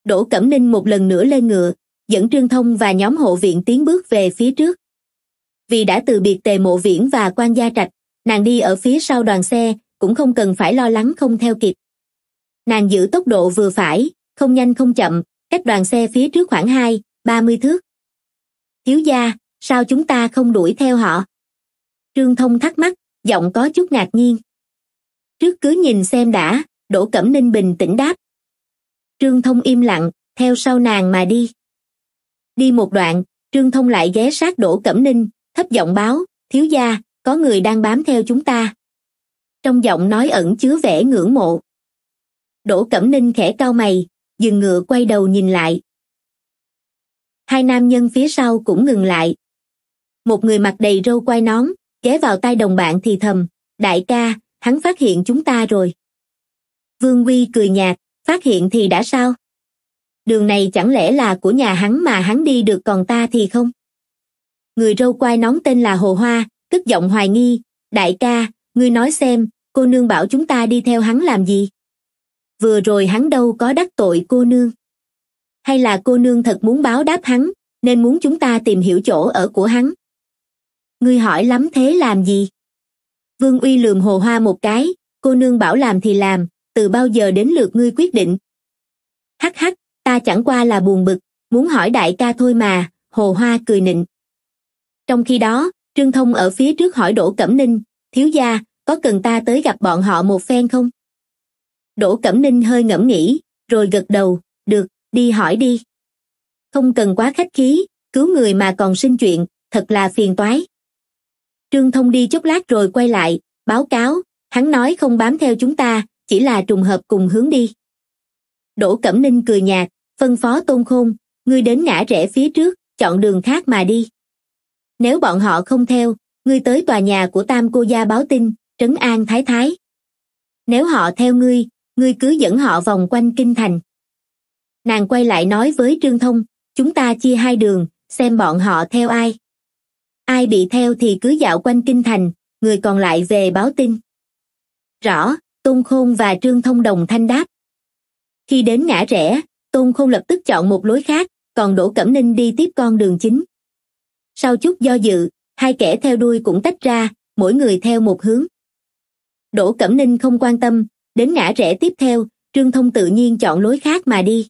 Đỗ Cẩm Ninh một lần nữa lên ngựa, dẫn Trương Thông và nhóm hộ viện tiến bước về phía trước. Vì đã từ biệt Tề Mộ Viễn và Quan Gia Trạch, nàng đi ở phía sau đoàn xe, cũng không cần phải lo lắng không theo kịp. Nàng giữ tốc độ vừa phải, không nhanh không chậm, cách đoàn xe phía trước khoảng 2-30 thước. "Thiếu gia, sao chúng ta không đuổi theo họ?" Trương Thông thắc mắc, giọng có chút ngạc nhiên. "Trước cứ nhìn xem đã," Đỗ Cẩm Ninh bình tĩnh đáp. Trương Thông im lặng, theo sau nàng mà đi. Đi một đoạn, Trương Thông lại ghé sát Đỗ Cẩm Ninh, thấp giọng báo, "Thiếu gia, có người đang bám theo chúng ta." Trong giọng nói ẩn chứa vẻ ngưỡng mộ. Đỗ Cẩm Ninh khẽ cau mày, dừng ngựa quay đầu nhìn lại. Hai nam nhân phía sau cũng ngừng lại. Một người mặt đầy râu quai nón, ghé vào tai đồng bạn thì thầm, "Đại ca, hắn phát hiện chúng ta rồi." Vương Uy cười nhạt, "Phát hiện thì đã sao? Đường này chẳng lẽ là của nhà hắn mà hắn đi được còn ta thì không?" Người râu quai nón tên là Hồ Hoa, cất giọng hoài nghi, "Đại ca, ngươi nói xem, cô nương bảo chúng ta đi theo hắn làm gì? Vừa rồi hắn đâu có đắc tội cô nương. Hay là cô nương thật muốn báo đáp hắn, nên muốn chúng ta tìm hiểu chỗ ở của hắn?" "Ngươi hỏi lắm thế làm gì?" Vương Uy lườm Hồ Hoa một cái, "Cô nương bảo làm thì làm, từ bao giờ đến lượt ngươi quyết định?" "Hắc hắc, ta chẳng qua là buồn bực, muốn hỏi đại ca thôi mà," Hồ Hoa cười nịnh. Trong khi đó, Trương Thông ở phía trước hỏi Đỗ Cẩm Ninh, "Thiếu gia, có cần ta tới gặp bọn họ một phen không?" Đỗ Cẩm Ninh hơi ngẫm nghĩ, rồi gật đầu, "Được, đi hỏi đi. Không cần quá khách khí, cứu người mà còn sinh chuyện, thật là phiền toái." Trương Thông đi chốc lát rồi quay lại, báo cáo, "Hắn nói không bám theo chúng ta, chỉ là trùng hợp cùng hướng đi." Đỗ Cẩm Ninh cười nhạt, phân phó Tôn Khôn, "Ngươi đến ngã rẽ phía trước, chọn đường khác mà đi. Nếu bọn họ không theo, ngươi tới tòa nhà của Tam Cô Gia báo tin, trấn an thái thái. Nếu họ theo ngươi, ngươi cứ dẫn họ vòng quanh kinh thành." Nàng quay lại nói với Trương Thông, chúng ta chia hai đường, xem bọn họ theo ai. Ai bị theo thì cứ dạo quanh kinh thành, người còn lại về báo tin. Rõ, Tôn Khôn và Trương Thông đồng thanh đáp. Khi đến ngã rẽ, Tôn Khôn lập tức chọn một lối khác, còn Đỗ Cẩm Ninh đi tiếp con đường chính. Sau chút do dự, hai kẻ theo đuôi cũng tách ra, mỗi người theo một hướng. Đỗ Cẩm Ninh không quan tâm, đến ngã rẽ tiếp theo, Trương Thông tự nhiên chọn lối khác mà đi.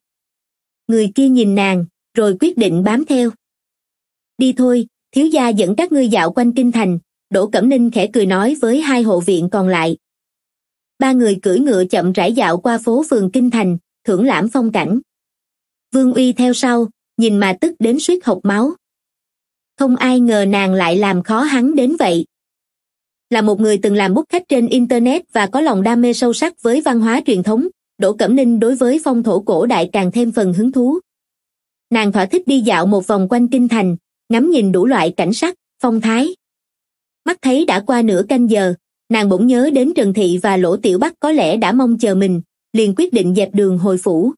Người kia nhìn nàng, rồi quyết định bám theo. Đi thôi, thiếu gia dẫn các ngươi dạo quanh kinh thành, Đỗ Cẩm Ninh khẽ cười nói với hai hộ viện còn lại. Ba người cưỡi ngựa chậm rãi dạo qua phố phường kinh thành, thưởng lãm phong cảnh. Vương Uy theo sau, nhìn mà tức đến suýt hộc máu. Không ai ngờ nàng lại làm khó hắn đến vậy. Là một người từng làm bút khách trên Internet và có lòng đam mê sâu sắc với văn hóa truyền thống, Đỗ Cẩm Ninh đối với phong thổ cổ đại càng thêm phần hứng thú. Nàng thỏa thích đi dạo một vòng quanh kinh thành, ngắm nhìn đủ loại cảnh sắc, phong thái. Mắt thấy đã qua nửa canh giờ, nàng bỗng nhớ đến Trần Thị và Lỗ Tiểu Bắc có lẽ đã mong chờ mình, liền quyết định dẹp đường hồi phủ.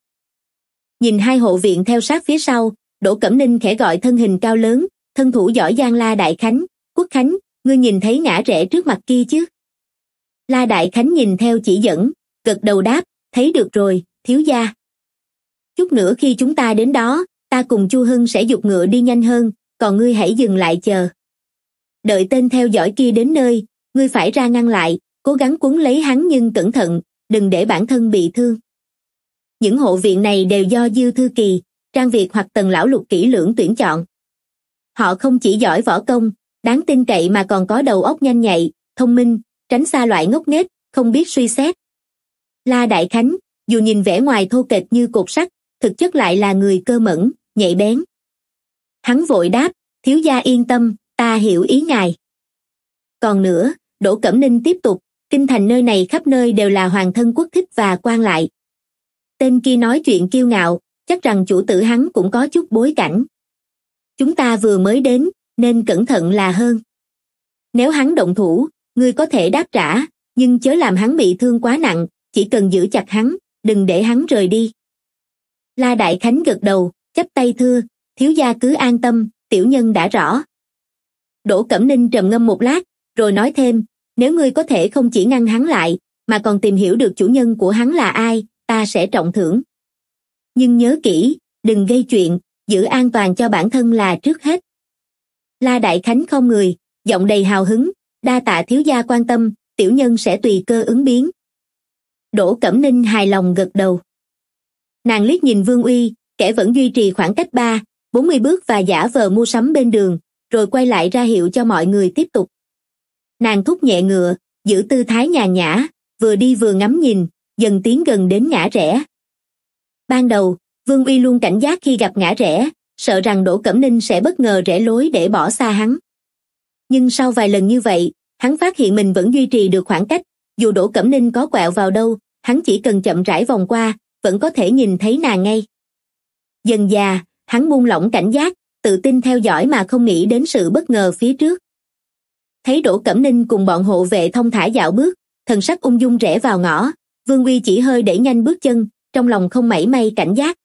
Nhìn hai hộ viện theo sát phía sau, Đỗ Cẩm Ninh khẽ gọi thân hình cao lớn, thân thủ giỏi giang La Đại Khánh, Quốc Khánh, ngươi nhìn thấy ngã rẽ trước mặt kia chứ? La Đại Khánh nhìn theo chỉ dẫn, gật đầu đáp, thấy được rồi, thiếu gia. Chút nữa khi chúng ta đến đó, ta cùng Chu Hưng sẽ giục ngựa đi nhanh hơn, còn ngươi hãy dừng lại chờ. Đợi tên theo dõi kia đến nơi, ngươi phải ra ngăn lại, cố gắng quấn lấy hắn nhưng cẩn thận, đừng để bản thân bị thương. Những hộ viện này đều do Diêu Thư Kỳ, Trang Việt hoặc Tần Lão Lục kỹ lưỡng tuyển chọn. Họ không chỉ giỏi võ công, đáng tin cậy mà còn có đầu óc nhanh nhạy, thông minh, tránh xa loại ngốc nghếch, không biết suy xét. La Đại Khánh, dù nhìn vẻ ngoài thô kệch như cột sắt, thực chất lại là người cơ mẫn, nhạy bén. Hắn vội đáp, thiếu gia yên tâm, ta hiểu ý ngài. Còn nữa, Đỗ Cẩm Ninh tiếp tục, kinh thành nơi này khắp nơi đều là hoàng thân quốc thích và quan lại. Tên kia nói chuyện kiêu ngạo, chắc rằng chủ tử hắn cũng có chút bối cảnh. Chúng ta vừa mới đến, nên cẩn thận là hơn. Nếu hắn động thủ, ngươi có thể đáp trả, nhưng chớ làm hắn bị thương quá nặng, chỉ cần giữ chặt hắn, đừng để hắn rời đi. La Đại Khánh gật đầu, chắp tay thưa, thiếu gia cứ an tâm, tiểu nhân đã rõ. Đỗ Cẩm Ninh trầm ngâm một lát, rồi nói thêm, nếu ngươi có thể không chỉ ngăn hắn lại, mà còn tìm hiểu được chủ nhân của hắn là ai, ta sẽ trọng thưởng. Nhưng nhớ kỹ, đừng gây chuyện, giữ an toàn cho bản thân là trước hết. La Đại Khánh không người, giọng đầy hào hứng, đa tạ thiếu gia quan tâm, tiểu nhân sẽ tùy cơ ứng biến. Đỗ Cẩm Ninh hài lòng gật đầu. Nàng liếc nhìn Vương Uy, kẻ vẫn duy trì khoảng cách 3-40 bước và giả vờ mua sắm bên đường, rồi quay lại ra hiệu cho mọi người tiếp tục. Nàng thúc nhẹ ngựa, giữ tư thái nhàn nhã, vừa đi vừa ngắm nhìn, dần tiến gần đến ngã rẽ. Ban đầu, Vương Uy luôn cảnh giác khi gặp ngã rẽ, sợ rằng Đỗ Cẩm Ninh sẽ bất ngờ rẽ lối để bỏ xa hắn. Nhưng sau vài lần như vậy, hắn phát hiện mình vẫn duy trì được khoảng cách, dù Đỗ Cẩm Ninh có quẹo vào đâu, hắn chỉ cần chậm rãi vòng qua, vẫn có thể nhìn thấy nàng ngay. Dần dà, hắn buông lỏng cảnh giác, tự tin theo dõi mà không nghĩ đến sự bất ngờ phía trước. Thấy Đỗ Cẩm Ninh cùng bọn hộ vệ thông thả dạo bước, thần sắc ung dung rẽ vào ngõ, Vương Uy chỉ hơi đẩy nhanh bước chân, trong lòng không mảy may cảnh giác.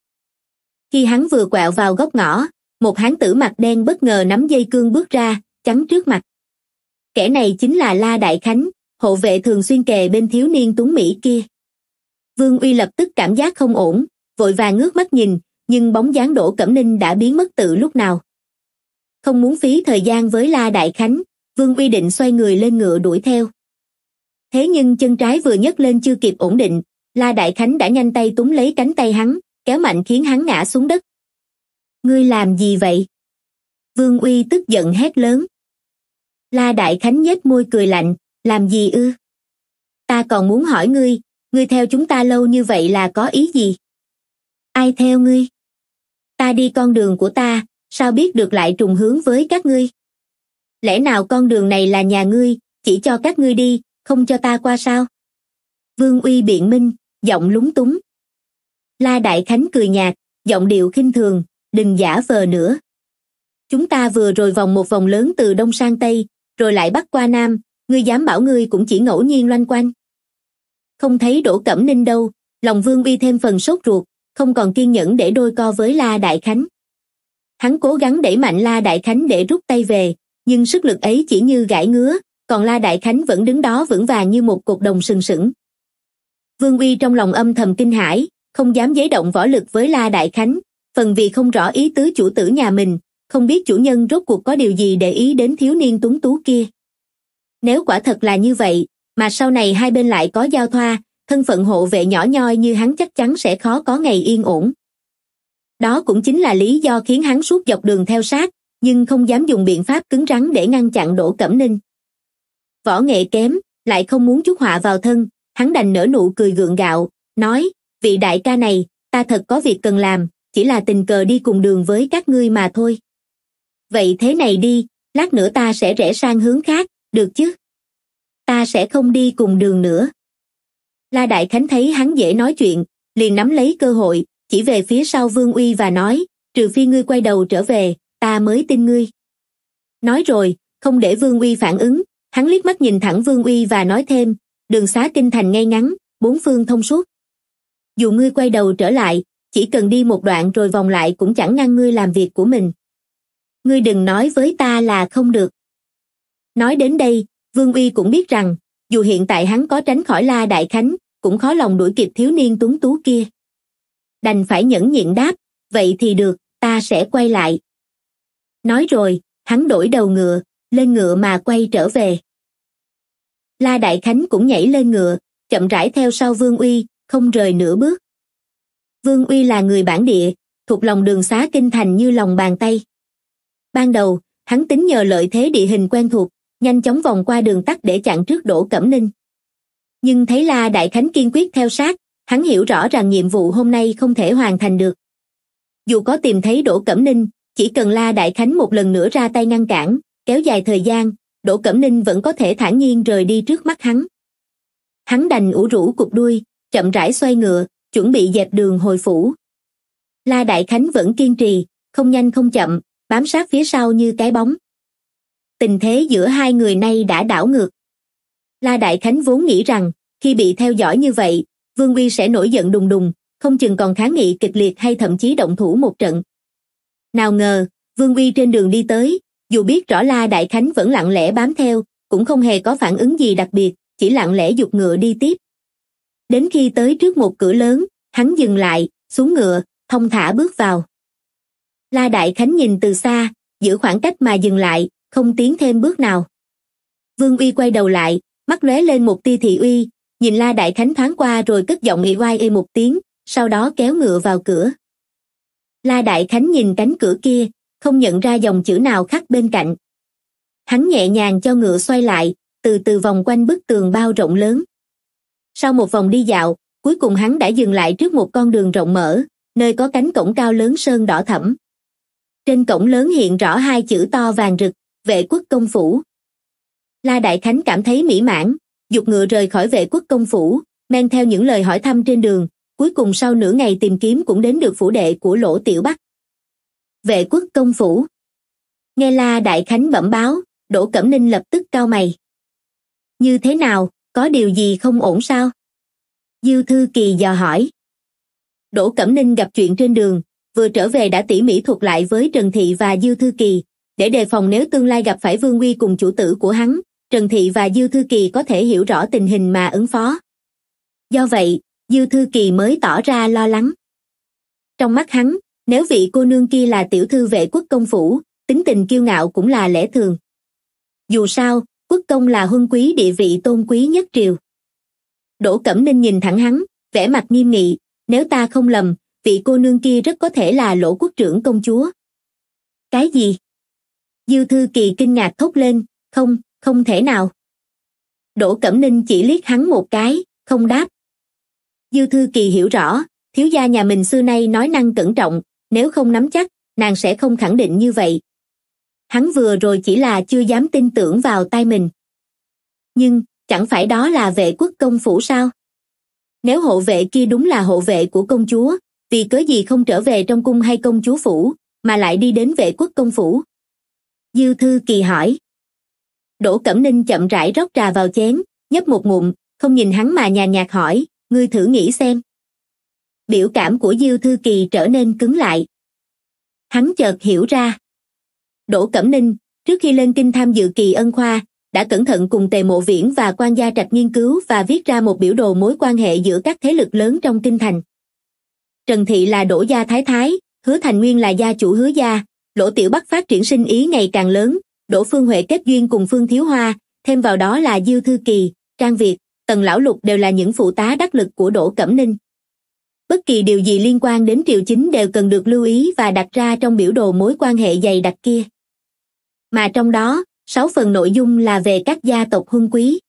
Khi hắn vừa quẹo vào góc ngõ, một hán tử mặt đen bất ngờ nắm dây cương bước ra, chắn trước mặt. Kẻ này chính là La Đại Khánh, hộ vệ thường xuyên kề bên thiếu niên tuấn mỹ kia. Vương Uy lập tức cảm giác không ổn, vội vàng ngước mắt nhìn, nhưng bóng dáng Đỗ Cẩm Ninh đã biến mất từ lúc nào. Không muốn phí thời gian với La Đại Khánh, Vương Uy định xoay người lên ngựa đuổi theo. Thế nhưng chân trái vừa nhấc lên chưa kịp ổn định, La Đại Khánh đã nhanh tay túm lấy cánh tay hắn, kéo mạnh khiến hắn ngã xuống đất. Ngươi làm gì vậy? Vương Uy tức giận hét lớn. La Đại Khánh nhếch môi cười lạnh, làm gì ư? Ta còn muốn hỏi ngươi, ngươi theo chúng ta lâu như vậy là có ý gì? Ai theo ngươi? Ta đi con đường của ta, sao biết được lại trùng hướng với các ngươi? Lẽ nào con đường này là nhà ngươi, chỉ cho các ngươi đi, không cho ta qua sao? Vương Uy biện minh, giọng lúng túng. La Đại Khánh cười nhạt, giọng điệu khinh thường, đừng giả vờ nữa. Chúng ta vừa rồi vòng một vòng lớn từ đông sang tây, rồi lại bắc qua nam, ngươi dám bảo ngươi cũng chỉ ngẫu nhiên loanh quanh. Không thấy Đỗ Cẩm Ninh đâu, lòng Vương Uy thêm phần sốt ruột, không còn kiên nhẫn để đôi co với La Đại Khánh. Hắn cố gắng đẩy mạnh La Đại Khánh để rút tay về, nhưng sức lực ấy chỉ như gãi ngứa, còn La Đại Khánh vẫn đứng đó vững vàng như một cột đồng sừng sững. Vương Uy trong lòng âm thầm kinh hãi, không dám giấy động võ lực với La Đại Khánh, phần vì không rõ ý tứ chủ tử nhà mình, không biết chủ nhân rốt cuộc có điều gì để ý đến thiếu niên tuấn tú kia. Nếu quả thật là như vậy, mà sau này hai bên lại có giao thoa, thân phận hộ vệ nhỏ nhoi như hắn chắc chắn sẽ khó có ngày yên ổn. Đó cũng chính là lý do khiến hắn suốt dọc đường theo sát, nhưng không dám dùng biện pháp cứng rắn để ngăn chặn Đỗ Cẩm Ninh. Võ nghệ kém, lại không muốn chuốc họa vào thân, hắn đành nở nụ cười gượng gạo, nói, vị đại ca này, ta thật có việc cần làm, chỉ là tình cờ đi cùng đường với các ngươi mà thôi. Vậy thế này đi, lát nữa ta sẽ rẽ sang hướng khác, được chứ? Ta sẽ không đi cùng đường nữa. La Đại Khánh thấy hắn dễ nói chuyện, liền nắm lấy cơ hội, chỉ về phía sau Vương Uy và nói, trừ phi ngươi quay đầu trở về, ta mới tin ngươi. Nói rồi, không để Vương Uy phản ứng, hắn liếc mắt nhìn thẳng Vương Uy và nói thêm, đường xá kinh thành ngay ngắn, bốn phương thông suốt. Dù ngươi quay đầu trở lại, chỉ cần đi một đoạn rồi vòng lại cũng chẳng ngăn ngươi làm việc của mình. Ngươi đừng nói với ta là không được. Nói đến đây, Vương Uy cũng biết rằng, dù hiện tại hắn có tránh khỏi La Đại Khánh, cũng khó lòng đuổi kịp thiếu niên tuấn tú kia. Đành phải nhẫn nhịn đáp, vậy thì được, ta sẽ quay lại. Nói rồi, hắn đổi đầu ngựa, lên ngựa mà quay trở về. La Đại Khánh cũng nhảy lên ngựa, chậm rãi theo sau Vương Uy, không rời nửa bước. Vương Uy là người bản địa, thuộc lòng đường xá kinh thành như lòng bàn tay. Ban đầu, hắn tính nhờ lợi thế địa hình quen thuộc, nhanh chóng vòng qua đường tắt để chặn trước Đỗ Cẩm Ninh. Nhưng thấy La Đại Khánh kiên quyết theo sát, hắn hiểu rõ rằng nhiệm vụ hôm nay không thể hoàn thành được. Dù có tìm thấy Đỗ Cẩm Ninh, chỉ cần La Đại Khánh một lần nữa ra tay ngăn cản, kéo dài thời gian, Đỗ Cẩm Ninh vẫn có thể thản nhiên rời đi trước mắt hắn. Hắn đành ủ rũ cụp đuôi, chậm rãi xoay ngựa, chuẩn bị dẹp đường hồi phủ. La Đại Khánh vẫn kiên trì, không nhanh không chậm, bám sát phía sau như cái bóng. Tình thế giữa hai người nay đã đảo ngược. La Đại Khánh vốn nghĩ rằng, khi bị theo dõi như vậy, Vương Uy sẽ nổi giận đùng đùng, không chừng còn kháng nghị kịch liệt hay thậm chí động thủ một trận. Nào ngờ, Vương Uy trên đường đi tới, dù biết rõ La Đại Khánh vẫn lặng lẽ bám theo, cũng không hề có phản ứng gì đặc biệt, chỉ lặng lẽ giục ngựa đi tiếp. Đến khi tới trước một cửa lớn, hắn dừng lại, xuống ngựa, thong thả bước vào. La Đại Khánh nhìn từ xa, giữ khoảng cách mà dừng lại, không tiến thêm bước nào. Vương Uy quay đầu lại, mắt lóe lên một tia thị uy, nhìn La Đại Khánh thoáng qua rồi cất giọng ị oai ê một tiếng, sau đó kéo ngựa vào cửa. La Đại Khánh nhìn cánh cửa kia, không nhận ra dòng chữ nào khắc bên cạnh. Hắn nhẹ nhàng cho ngựa xoay lại, từ từ vòng quanh bức tường bao rộng lớn. Sau một vòng đi dạo, cuối cùng hắn đã dừng lại trước một con đường rộng mở, nơi có cánh cổng cao lớn sơn đỏ thẫm. Trên cổng lớn hiện rõ hai chữ to vàng rực, Vệ Quốc Công Phủ. La Đại Khánh cảm thấy mỹ mãn, giục ngựa rời khỏi Vệ Quốc Công Phủ, men theo những lời hỏi thăm trên đường, cuối cùng sau nửa ngày tìm kiếm cũng đến được phủ đệ của Lỗ Tiểu Bắc. Vệ Quốc Công Phủ. Nghe La Đại Khánh bẩm báo, Đỗ Cẩm Ninh lập tức cau mày. Như thế nào, có điều gì không ổn sao? Diêu Thư Kỳ dò hỏi. Đỗ Cẩm Ninh gặp chuyện trên đường, vừa trở về đã tỉ mỉ thuật lại với Trần Thị và Diêu Thư Kỳ, để đề phòng nếu tương lai gặp phải Vương Uy cùng chủ tử của hắn, Trần Thị và Diêu Thư Kỳ có thể hiểu rõ tình hình mà ứng phó. Do vậy, Diêu Thư Kỳ mới tỏ ra lo lắng. Trong mắt hắn, nếu vị cô nương kia là tiểu thư Vệ Quốc Công Phủ, tính tình kiêu ngạo cũng là lẽ thường. Dù sao, quốc công là huân quý địa vị tôn quý nhất triều. Đỗ Cẩm Ninh nhìn thẳng hắn, vẻ mặt nghiêm nghị, nếu ta không lầm, vị cô nương kia rất có thể là Lỗ quốc trưởng công chúa. Cái gì? Diêu Thư Kỳ kinh ngạc thốt lên, không thể nào. Đỗ Cẩm Ninh chỉ liếc hắn một cái, không đáp. Diêu Thư Kỳ hiểu rõ, thiếu gia nhà mình xưa nay nói năng cẩn trọng, nếu không nắm chắc, nàng sẽ không khẳng định như vậy. Hắn vừa rồi chỉ là chưa dám tin tưởng vào tai mình. Nhưng, chẳng phải đó là Vệ Quốc Công Phủ sao? Nếu hộ vệ kia đúng là hộ vệ của công chúa, vì cớ gì không trở về trong cung hay công chúa phủ, mà lại đi đến Vệ Quốc Công Phủ? Diêu Thư Kỳ hỏi. Đỗ Cẩm Ninh chậm rãi rót trà vào chén, nhấp một ngụm, không nhìn hắn mà nhàn nhạt hỏi, ngươi thử nghĩ xem. biểu cảm của Diêu Thư Kỳ trở nên cứng lại. Hắn chợt hiểu ra. Đỗ Cẩm Ninh, trước khi lên kinh tham dự kỳ ân khoa, đã cẩn thận cùng Tề Mộ Viễn và Quan Gia Trạch nghiên cứu và viết ra một biểu đồ mối quan hệ giữa các thế lực lớn trong kinh thành. Trần Thị là Đỗ gia thái thái, Hứa Thành Nguyên là gia chủ Hứa gia, Lỗ Tiểu Bắc phát triển sinh ý ngày càng lớn, Đỗ Phương Huệ kết duyên cùng Phương Thiếu Hoa, thêm vào đó là Diêu Thư Kỳ, Trang Việt, Tần Lão Lục đều là những phụ tá đắc lực của Đỗ Cẩm Ninh. Bất kỳ điều gì liên quan đến triều chính đều cần được lưu ý và đặt ra trong biểu đồ mối quan hệ dày đặc kia. Mà trong đó, 6 phần nội dung là về các gia tộc huân quý.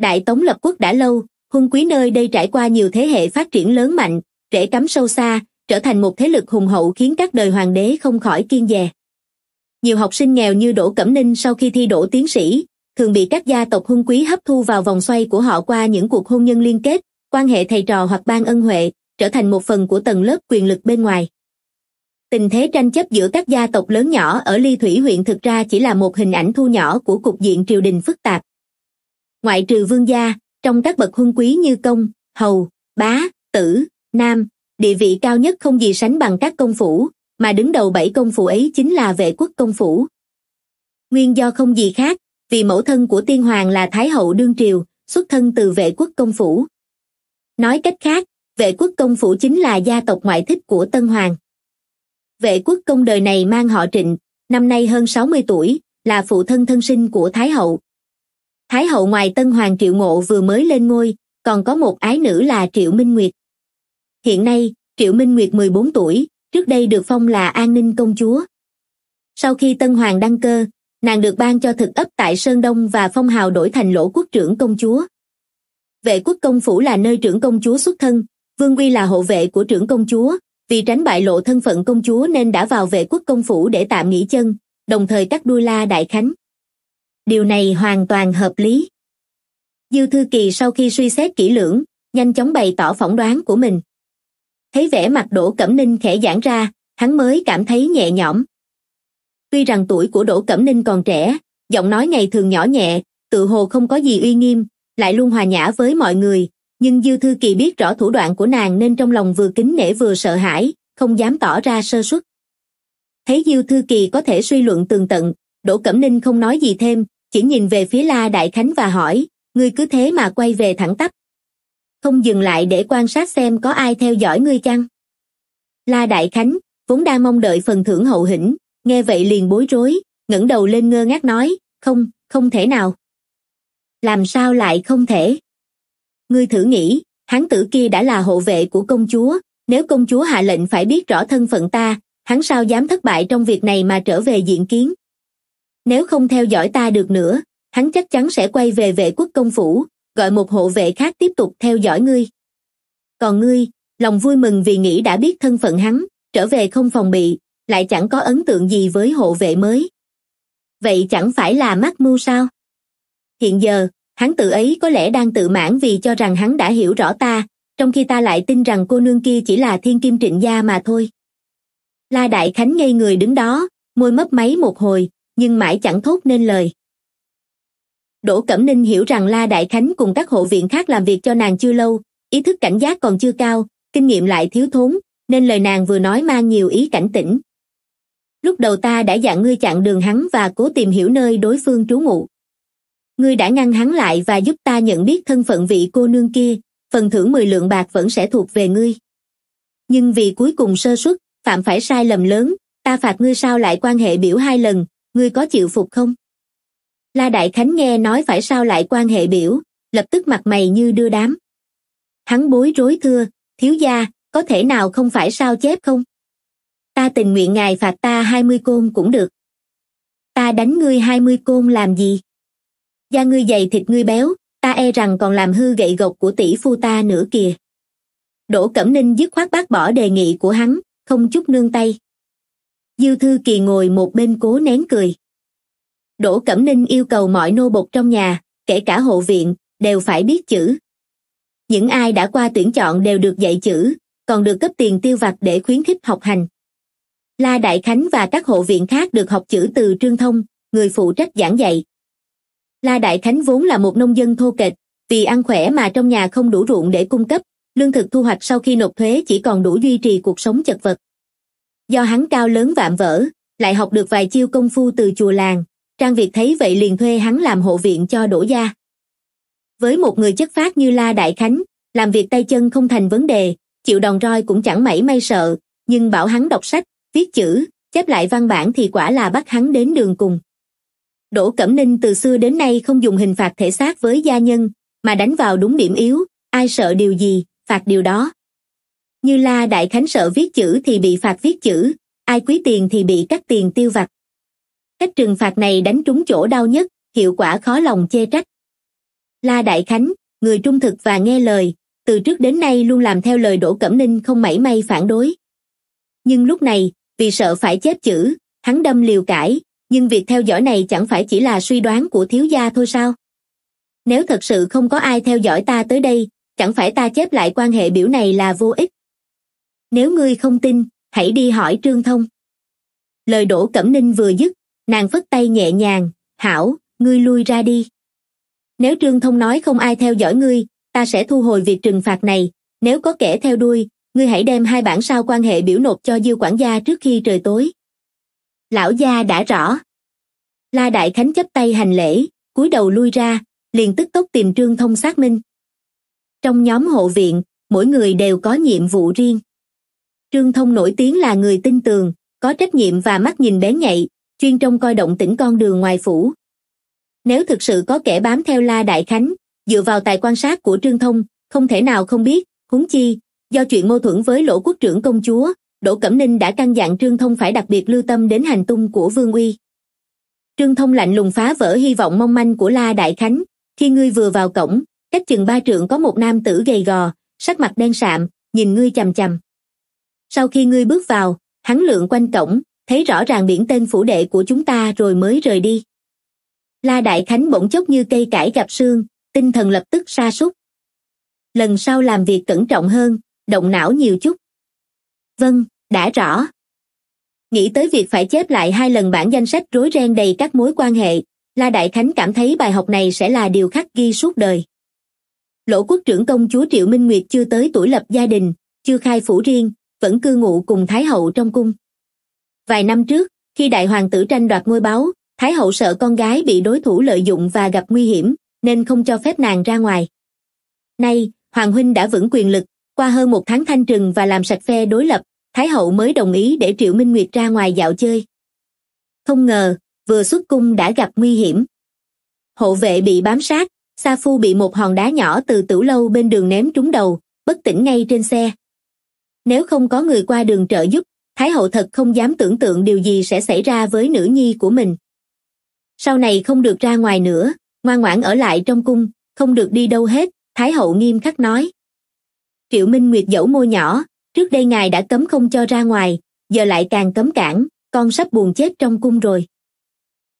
Đại Tống lập quốc đã lâu, huân quý nơi đây trải qua nhiều thế hệ phát triển lớn mạnh, rễ cắm sâu xa, trở thành một thế lực hùng hậu khiến các đời hoàng đế không khỏi kiêng dè. Nhiều học sinh nghèo như Đỗ Cẩm Ninh sau khi thi đỗ tiến sĩ, thường bị các gia tộc huân quý hấp thu vào vòng xoay của họ qua những cuộc hôn nhân liên kết, quan hệ thầy trò hoặc ban ân huệ, trở thành một phần của tầng lớp quyền lực bên ngoài. Tình thế tranh chấp giữa các gia tộc lớn nhỏ ở Ly Thủy huyện thực ra chỉ là một hình ảnh thu nhỏ của cục diện triều đình phức tạp. Ngoại trừ vương gia, trong các bậc huân quý như công, hầu, bá, tử, nam, địa vị cao nhất không gì sánh bằng các công phủ, mà đứng đầu 7 công phủ ấy chính là Vệ Quốc Công Phủ. Nguyên do không gì khác, vì mẫu thân của Tiên Hoàng là Thái Hậu đương triều, xuất thân từ Vệ Quốc Công Phủ. Nói cách khác, Vệ Quốc Công Phủ chính là gia tộc ngoại thích của Tân Hoàng. Vệ Quốc Công đời này mang họ Trịnh, năm nay hơn 60 tuổi, là phụ thân thân sinh của Thái Hậu. Thái Hậu ngoài Tân Hoàng Triệu Ngộ vừa mới lên ngôi, còn có một ái nữ là Triệu Minh Nguyệt. Hiện nay, Triệu Minh Nguyệt 14 tuổi, trước đây được phong là An Ninh Công Chúa. Sau khi Tân Hoàng đăng cơ, nàng được ban cho thực ấp tại Sơn Đông và phong hào đổi thành Lỗ Quốc Trưởng Công Chúa. Vệ Quốc Công Phủ là nơi trưởng công chúa xuất thân, Vương Uy là hộ vệ của trưởng công chúa, vì tránh bại lộ thân phận công chúa nên đã vào Vệ Quốc Công Phủ để tạm nghỉ chân, đồng thời cắt đuôi La Đại Khánh. Điều này hoàn toàn hợp lý. Diêu Thư Kỳ sau khi suy xét kỹ lưỡng, nhanh chóng bày tỏ phỏng đoán của mình. Thấy vẻ mặt Đỗ Cẩm Ninh khẽ giãn ra, hắn mới cảm thấy nhẹ nhõm. Tuy rằng tuổi của Đỗ Cẩm Ninh còn trẻ, giọng nói ngày thường nhỏ nhẹ, tự hồ không có gì uy nghiêm, lại luôn hòa nhã với mọi người, nhưng Diêu Thư Kỳ biết rõ thủ đoạn của nàng nên trong lòng vừa kính nể vừa sợ hãi, không dám tỏ ra sơ suất. Thấy Diêu Thư Kỳ có thể suy luận tường tận, Đỗ Cẩm Ninh không nói gì thêm, chỉ nhìn về phía La Đại Khánh và hỏi, ngươi cứ thế mà quay về thẳng tắp, không dừng lại để quan sát xem có ai theo dõi ngươi chăng? La Đại Khánh, vốn đang mong đợi phần thưởng hậu hĩnh, nghe vậy liền bối rối, ngẩng đầu lên ngơ ngác nói, không thể nào. Làm sao lại không thể? Ngươi thử nghĩ, hắn tử kia đã là hộ vệ của công chúa, nếu công chúa hạ lệnh phải biết rõ thân phận ta, hắn sao dám thất bại trong việc này mà trở về diện kiến? Nếu không theo dõi ta được nữa, hắn chắc chắn sẽ quay về Vệ Quốc Công Phủ, gọi một hộ vệ khác tiếp tục theo dõi ngươi. Còn ngươi, lòng vui mừng vì nghĩ đã biết thân phận hắn, trở về không phòng bị, lại chẳng có ấn tượng gì với hộ vệ mới. Vậy chẳng phải là mắc mưu sao? Hiện giờ, hắn tự ấy có lẽ đang tự mãn vì cho rằng hắn đã hiểu rõ ta, trong khi ta lại tin rằng cô nương kia chỉ là Thiên Kim Trịnh gia mà thôi. La Đại Khánh ngây người đứng đó, môi mấp máy một hồi, nhưng mãi chẳng thốt nên lời. Đỗ Cẩm Ninh hiểu rằng La Đại Khánh cùng các hộ viện khác làm việc cho nàng chưa lâu, ý thức cảnh giác còn chưa cao, kinh nghiệm lại thiếu thốn, nên lời nàng vừa nói mang nhiều ý cảnh tỉnh. Lúc đầu ta đã dặn ngươi chặn đường hắn và cố tìm hiểu nơi đối phương trú ngụ. Ngươi đã ngăn hắn lại và giúp ta nhận biết thân phận vị cô nương kia, phần thưởng 10 lượng bạc vẫn sẽ thuộc về ngươi. Nhưng vì cuối cùng sơ suất, phạm phải sai lầm lớn, ta phạt ngươi sao lại quan hệ biểu 2 lần, ngươi có chịu phục không? La Đại Khánh nghe nói phải sao lại quan hệ biểu, lập tức mặt mày như đưa đám. Hắn bối rối thưa, thiếu gia, có thể nào không phải sao chép không? Ta tình nguyện ngài phạt ta 20 côn cũng được. Ta đánh ngươi 20 côn làm gì? Da ngươi dày thịt ngươi béo, ta e rằng còn làm hư gậy gộc của tỷ phu ta nữa kìa. Đỗ Cẩm Ninh dứt khoát bác bỏ đề nghị của hắn, không chút nương tay. Diêu Thư Kỳ ngồi một bên cố nén cười. Đỗ Cẩm Ninh yêu cầu mọi nô bộc trong nhà, kể cả hộ viện, đều phải biết chữ. Những ai đã qua tuyển chọn đều được dạy chữ, còn được cấp tiền tiêu vặt để khuyến khích học hành. La Đại Khánh và các hộ viện khác được học chữ từ Trương Thông, người phụ trách giảng dạy. La Đại Khánh vốn là một nông dân thô kệch, vì ăn khỏe mà trong nhà không đủ ruộng để cung cấp, lương thực thu hoạch sau khi nộp thuế chỉ còn đủ duy trì cuộc sống chật vật. Do hắn cao lớn vạm vỡ, lại học được vài chiêu công phu từ chùa làng, Trang Việt thấy vậy liền thuê hắn làm hộ viện cho Đỗ gia. Với một người chất phác như La Đại Khánh, làm việc tay chân không thành vấn đề, chịu đòn roi cũng chẳng mảy may sợ, nhưng bảo hắn đọc sách, viết chữ, chép lại văn bản thì quả là bắt hắn đến đường cùng. Đỗ Cẩm Ninh từ xưa đến nay không dùng hình phạt thể xác với gia nhân, mà đánh vào đúng điểm yếu, ai sợ điều gì, phạt điều đó. Như La Đại Khánh sợ viết chữ thì bị phạt viết chữ, ai quý tiền thì bị cắt tiền tiêu vặt. Cách trừng phạt này đánh trúng chỗ đau nhất, hiệu quả khó lòng chê trách. La Đại Khánh, người trung thực và nghe lời, từ trước đến nay luôn làm theo lời Đỗ Cẩm Ninh không mảy may phản đối. Nhưng lúc này, vì sợ phải chép chữ, hắn đâm liều cãi, nhưng việc theo dõi này chẳng phải chỉ là suy đoán của thiếu gia thôi sao? Nếu thật sự không có ai theo dõi ta tới đây, chẳng phải ta chép lại quan hệ biểu này là vô ích? Nếu ngươi không tin, hãy đi hỏi Trương Thông. Lời Đỗ Cẩm Ninh vừa dứt, nàng phất tay nhẹ nhàng, hảo, ngươi lui ra đi. Nếu Trương Thông nói không ai theo dõi ngươi, ta sẽ thu hồi việc trừng phạt này, nếu có kẻ theo đuôi, ngươi hãy đem hai bản sao quan hệ biểu nộp cho Diêu quản gia trước khi trời tối. Lão gia đã rõ. La Đại Khánh chấp tay hành lễ, cúi đầu lui ra, liền tức tốc tìm Trương Thông xác minh. Trong nhóm hộ viện, mỗi người đều có nhiệm vụ riêng. Trương Thông nổi tiếng là người tin tường, có trách nhiệm và mắt nhìn bén nhạy, chuyên trông coi động tĩnh con đường ngoài phủ. Nếu thực sự có kẻ bám theo La Đại Khánh, dựa vào tài quan sát của Trương Thông, không thể nào không biết, huống chi, do chuyện mâu thuẫn với Lỗ quốc trưởng công chúa, Đỗ Cẩm Ninh đã căn dặn Trương Thông phải đặc biệt lưu tâm đến hành tung của Vương Uy. Trương Thông lạnh lùng phá vỡ hy vọng mong manh của La Đại Khánh, khi ngươi vừa vào cổng, cách chừng 3 trượng có một nam tử gầy gò, sắc mặt đen sạm, nhìn ngươi chằm chằm. Sau khi ngươi bước vào, hắn lượn quanh cổng, thấy rõ ràng biển tên phủ đệ của chúng ta rồi mới rời đi. La Đại Khánh bỗng chốc như cây cải gặp sương, tinh thần lập tức sa sút. Lần sau làm việc cẩn trọng hơn, động não nhiều chút. Vâng, đã rõ. Nghĩ tới việc phải chép lại 2 lần bản danh sách rối ren đầy các mối quan hệ, La Đại Khánh cảm thấy bài học này sẽ là điều khắc ghi suốt đời. Lỗ quốc trưởng công chúa Triệu Minh Nguyệt chưa tới tuổi lập gia đình, chưa khai phủ riêng, vẫn cư ngụ cùng Thái Hậu trong cung. Vài năm trước, khi đại hoàng tử tranh đoạt ngôi báu, Thái Hậu sợ con gái bị đối thủ lợi dụng và gặp nguy hiểm, nên không cho phép nàng ra ngoài. Nay, Hoàng Huynh đã vững quyền lực, qua hơn 1 tháng thanh trừng và làm sạch phe đối lập, Thái Hậu mới đồng ý để Triệu Minh Nguyệt ra ngoài dạo chơi. Không ngờ, vừa xuất cung đã gặp nguy hiểm. Hộ vệ bị bám sát, sa phu bị một hòn đá nhỏ từ tửu lâu bên đường ném trúng đầu, bất tỉnh ngay trên xe. Nếu không có người qua đường trợ giúp, Thái Hậu thật không dám tưởng tượng điều gì sẽ xảy ra với nữ nhi của mình. Sau này không được ra ngoài nữa, ngoan ngoãn ở lại trong cung, không được đi đâu hết, Thái Hậu nghiêm khắc nói. Triệu Minh Nguyệt dẫu môi nhỏ, trước đây ngài đã cấm không cho ra ngoài, giờ lại càng cấm cản, con sắp buồn chết trong cung rồi.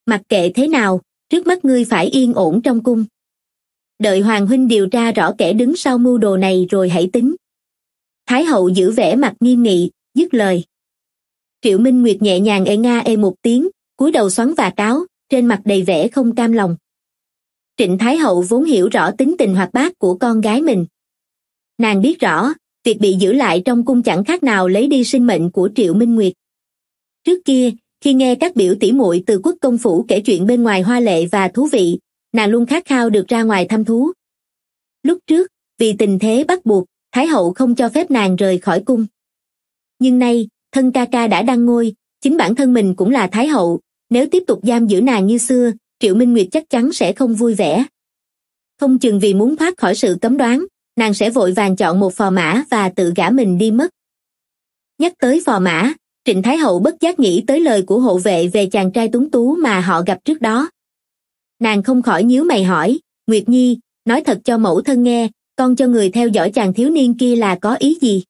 Mặc kệ thế nào, trước mắt ngươi phải yên ổn trong cung. Đợi Hoàng Huynh điều tra rõ kẻ đứng sau mưu đồ này rồi hãy tính. Thái Hậu giữ vẻ mặt nghiêm nghị, dứt lời. Triệu Minh Nguyệt nhẹ nhàng ê nga ê một tiếng, cúi đầu xoắn và táo, trên mặt đầy vẻ không cam lòng. Trịnh Thái Hậu vốn hiểu rõ tính tình hoạt bát của con gái mình. Nàng biết rõ, việc bị giữ lại trong cung chẳng khác nào lấy đi sinh mệnh của Triệu Minh Nguyệt. Trước kia, khi nghe các biểu tỷ muội từ quốc công phủ kể chuyện bên ngoài hoa lệ và thú vị, nàng luôn khát khao được ra ngoài thăm thú. Lúc trước, vì tình thế bắt buộc, Thái Hậu không cho phép nàng rời khỏi cung. Nhưng nay, thân ca ca đã đăng ngôi, chính bản thân mình cũng là Thái Hậu, nếu tiếp tục giam giữ nàng như xưa, Triệu Minh Nguyệt chắc chắn sẽ không vui vẻ. Không chừng vì muốn thoát khỏi sự cấm đoán, nàng sẽ vội vàng chọn một phò mã và tự gả mình đi mất. Nhắc tới phò mã, Trịnh Thái Hậu bất giác nghĩ tới lời của hộ vệ về chàng trai tuấn tú mà họ gặp trước đó. Nàng không khỏi nhíu mày hỏi, Nguyệt Nhi, nói thật cho mẫu thân nghe, con cho người theo dõi chàng thiếu niên kia là có ý gì?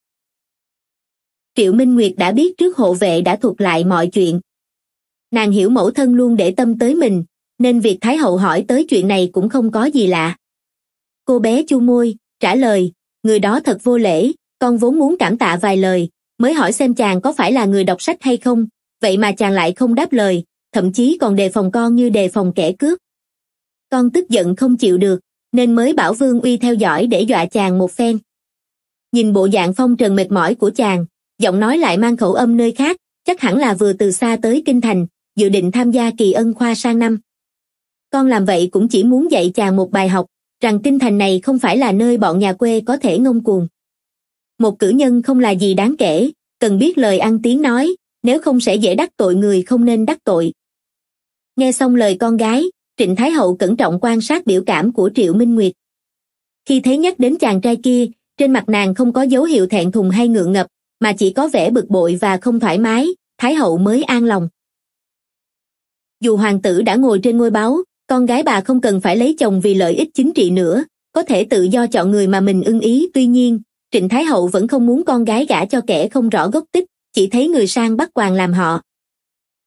Triệu Minh Nguyệt đã biết trước hộ vệ đã thuật lại mọi chuyện. Nàng hiểu mẫu thân luôn để tâm tới mình, nên việc Thái Hậu hỏi tới chuyện này cũng không có gì lạ. Cô bé chu môi, trả lời, người đó thật vô lễ, con vốn muốn cảm tạ vài lời, mới hỏi xem chàng có phải là người đọc sách hay không, vậy mà chàng lại không đáp lời, thậm chí còn đề phòng con như đề phòng kẻ cướp. Con tức giận không chịu được, nên mới bảo Vương Uy theo dõi để dọa chàng một phen. Nhìn bộ dạng phong trần mệt mỏi của chàng, giọng nói lại mang khẩu âm nơi khác, chắc hẳn là vừa từ xa tới kinh thành, dự định tham gia kỳ ân khoa sang năm. Con làm vậy cũng chỉ muốn dạy chàng một bài học, rằng kinh thành này không phải là nơi bọn nhà quê có thể ngông cuồng. Một cử nhân không là gì đáng kể, cần biết lời ăn tiếng nói, nếu không sẽ dễ đắc tội người không nên đắc tội. Nghe xong lời con gái, Trịnh Thái Hậu cẩn trọng quan sát biểu cảm của Triệu Minh Nguyệt. Khi thấy nhắc đến chàng trai kia, trên mặt nàng không có dấu hiệu thẹn thùng hay ngượng ngập, mà chỉ có vẻ bực bội và không thoải mái, Thái Hậu mới an lòng. Dù hoàng tử đã ngồi trên ngôi báu, con gái bà không cần phải lấy chồng vì lợi ích chính trị nữa, có thể tự do chọn người mà mình ưng ý. Tuy nhiên, Trịnh Thái Hậu vẫn không muốn con gái gả cho kẻ không rõ gốc tích, chỉ thấy người sang bắt quan làm họ.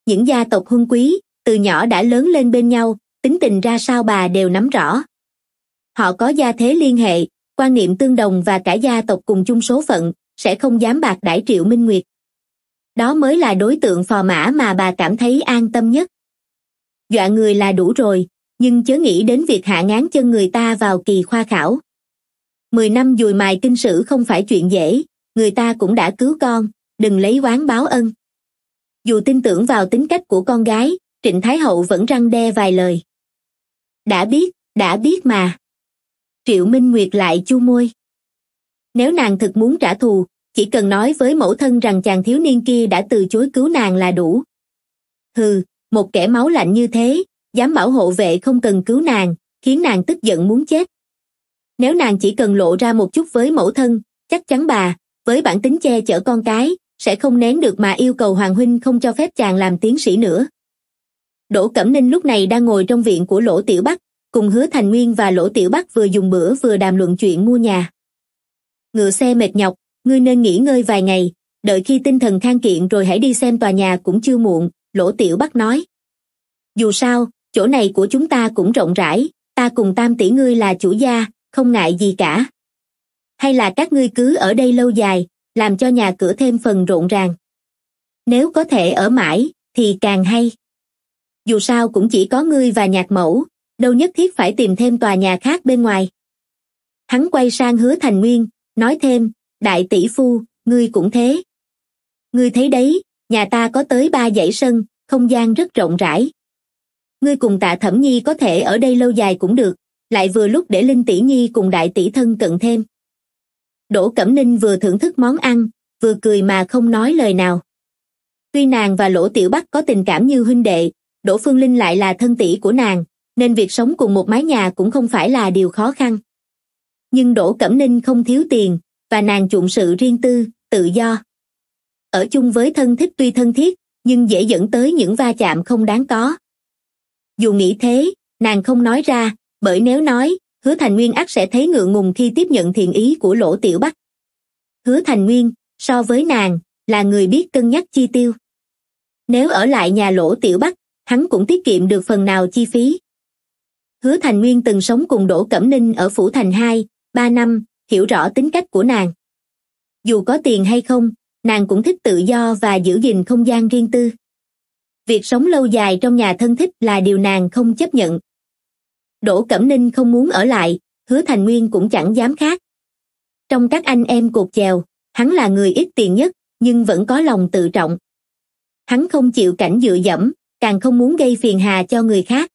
Những gia tộc huân quý, từ nhỏ đã lớn lên bên nhau, tính tình ra sao bà đều nắm rõ. Họ có gia thế liên hệ, quan niệm tương đồng và cả gia tộc cùng chung số phận, sẽ không dám bạc đãi Triệu Minh Nguyệt. Đó mới là đối tượng phò mã mà bà cảm thấy an tâm nhất. Dọa người là đủ rồi, nhưng chớ nghĩ đến việc hạ ngáng chân người ta vào kỳ khoa khảo. 10 năm dùi mài kinh sử không phải chuyện dễ, người ta cũng đã cứu con, đừng lấy oán báo ân. Dù tin tưởng vào tính cách của con gái, Trịnh Thái Hậu vẫn răng đe vài lời. Đã biết mà. Triệu Minh Nguyệt lại chu môi. Nếu nàng thực muốn trả thù, chỉ cần nói với mẫu thân rằng chàng thiếu niên kia đã từ chối cứu nàng là đủ. Hừ, một kẻ máu lạnh như thế, dám bảo hộ vệ không cần cứu nàng, khiến nàng tức giận muốn chết. Nếu nàng chỉ cần lộ ra một chút với mẫu thân, chắc chắn bà, với bản tính che chở con cái, sẽ không nén được mà yêu cầu Hoàng Huynh không cho phép chàng làm tiến sĩ nữa. Đỗ Cẩm Ninh lúc này đang ngồi trong viện của Lỗ Tiểu Bắc, cùng Hứa Thành Nguyên và Lỗ Tiểu Bắc vừa dùng bữa vừa đàm luận chuyện mua nhà. Ngựa xe mệt nhọc, ngươi nên nghỉ ngơi vài ngày, đợi khi tinh thần khang kiện rồi hãy đi xem tòa nhà cũng chưa muộn, Lỗ Tiểu Bắc nói. Dù sao, chỗ này của chúng ta cũng rộng rãi, ta cùng tam tỷ ngươi là chủ gia, không ngại gì cả. Hay là các ngươi cứ ở đây lâu dài, làm cho nhà cửa thêm phần rộn ràng. Nếu có thể ở mãi, thì càng hay. Dù sao cũng chỉ có ngươi và nhạc mẫu, đâu nhất thiết phải tìm thêm tòa nhà khác bên ngoài. Hắn quay sang Hứa Thành Nguyên, nói thêm, đại tỷ phu, ngươi cũng thế. Ngươi thấy đấy, nhà ta có tới 3 dãy sân, không gian rất rộng rãi. Ngươi cùng Tạ Thẩm Nhi có thể ở đây lâu dài cũng được, lại vừa lúc để Linh tỷ nhi cùng đại tỷ thân cận thêm. Đỗ Cẩm Ninh vừa thưởng thức món ăn, vừa cười mà không nói lời nào. Tuy nàng và Lỗ Tiểu Bắc có tình cảm như huynh đệ, Đỗ Phương Linh lại là thân tỷ của nàng, nên việc sống cùng một mái nhà cũng không phải là điều khó khăn. Nhưng Đỗ Cẩm Ninh không thiếu tiền, và nàng chuộng sự riêng tư, tự do. Ở chung với thân thích tuy thân thiết, nhưng dễ dẫn tới những va chạm không đáng có. Dù nghĩ thế, nàng không nói ra, bởi nếu nói, Hứa Thành Nguyên ắt sẽ thấy ngượng ngùng khi tiếp nhận thiện ý của Lỗ Tiểu Bắc. Hứa Thành Nguyên, so với nàng, là người biết cân nhắc chi tiêu. Nếu ở lại nhà Lỗ Tiểu Bắc, hắn cũng tiết kiệm được phần nào chi phí. Hứa Thành Nguyên từng sống cùng Đỗ Cẩm Ninh ở Phủ Thành 2-3 năm, hiểu rõ tính cách của nàng. Dù có tiền hay không, nàng cũng thích tự do và giữ gìn không gian riêng tư. Việc sống lâu dài trong nhà thân thích là điều nàng không chấp nhận. Đỗ Cẩm Ninh không muốn ở lại, Hứa Thành Nguyên cũng chẳng dám khác. Trong các anh em cột chèo, hắn là người ít tiền nhất, nhưng vẫn có lòng tự trọng. Hắn không chịu cảnh dựa dẫm, càng không muốn gây phiền hà cho người khác.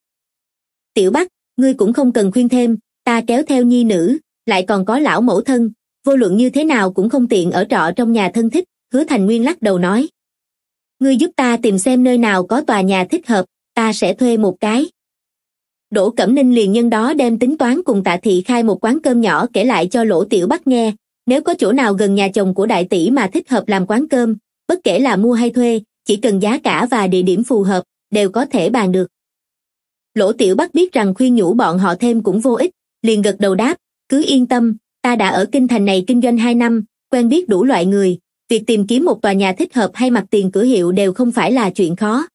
Tiểu Bắc, ngươi cũng không cần khuyên thêm, ta kéo theo nhi nữ, lại còn có lão mẫu thân, vô luận như thế nào cũng không tiện ở trọ trong nhà thân thích, Hứa Thành Nguyên lắc đầu nói. Ngươi giúp ta tìm xem nơi nào có tòa nhà thích hợp, ta sẽ thuê một cái. Đỗ Cẩm Ninh liền nhân đó đem tính toán cùng Tạ Thị khai một quán cơm nhỏ kể lại cho Lỗ Tiểu Bắc nghe, nếu có chỗ nào gần nhà chồng của đại tỷ mà thích hợp làm quán cơm, bất kể là mua hay thuê, chỉ cần giá cả và địa điểm phù hợp, đều có thể bàn được. Lỗ Tiểu Bắc biết rằng khuyên nhủ bọn họ thêm cũng vô ích, liền gật đầu đáp, cứ yên tâm, ta đã ở kinh thành này kinh doanh 2 năm, quen biết đủ loại người, việc tìm kiếm một tòa nhà thích hợp hay mặt tiền cửa hiệu đều không phải là chuyện khó.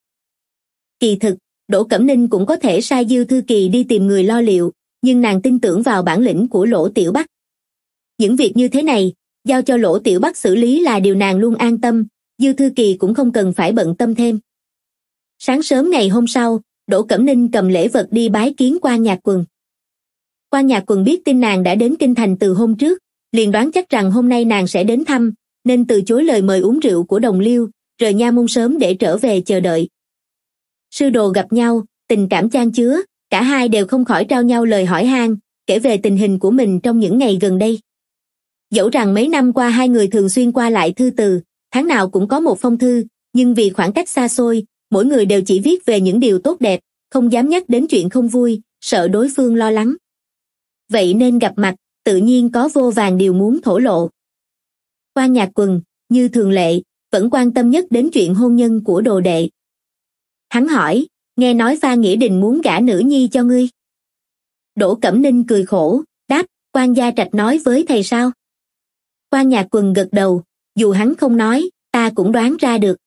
Kỳ thực, Đỗ Cẩm Ninh cũng có thể sai Diêu Thư Kỳ đi tìm người lo liệu, nhưng nàng tin tưởng vào bản lĩnh của Lỗ Tiểu Bắc. Những việc như thế này, giao cho Lỗ Tiểu Bắc xử lý là điều nàng luôn an tâm, Diêu Thư Kỳ cũng không cần phải bận tâm thêm. Sáng sớm ngày hôm sau, Đỗ Cẩm Ninh cầm lễ vật đi bái kiến Quan Nhạc Quần. Quan Nhạc Quần biết tin nàng đã đến kinh thành từ hôm trước, liền đoán chắc rằng hôm nay nàng sẽ đến thăm, nên từ chối lời mời uống rượu của đồng liêu, rời nha môn sớm để trở về chờ đợi. Sư đồ gặp nhau, tình cảm chan chứa, cả hai đều không khỏi trao nhau lời hỏi han, kể về tình hình của mình trong những ngày gần đây. Dẫu rằng mấy năm qua hai người thường xuyên qua lại thư từ, tháng nào cũng có một phong thư, nhưng vì khoảng cách xa xôi, mỗi người đều chỉ viết về những điều tốt đẹp, không dám nhắc đến chuyện không vui, sợ đối phương lo lắng. Vậy nên gặp mặt, tự nhiên có vô vàn điều muốn thổ lộ. Quan Nhạc Quần, như thường lệ, vẫn quan tâm nhất đến chuyện hôn nhân của đồ đệ. Hắn hỏi, nghe nói Pha Nghĩa Đình muốn gả nữ nhi cho ngươi. Đỗ Cẩm Ninh cười khổ, đáp, Quan Gia Trạch nói với thầy sao? Quan Nhạc Quần gật đầu, dù hắn không nói, ta cũng đoán ra được.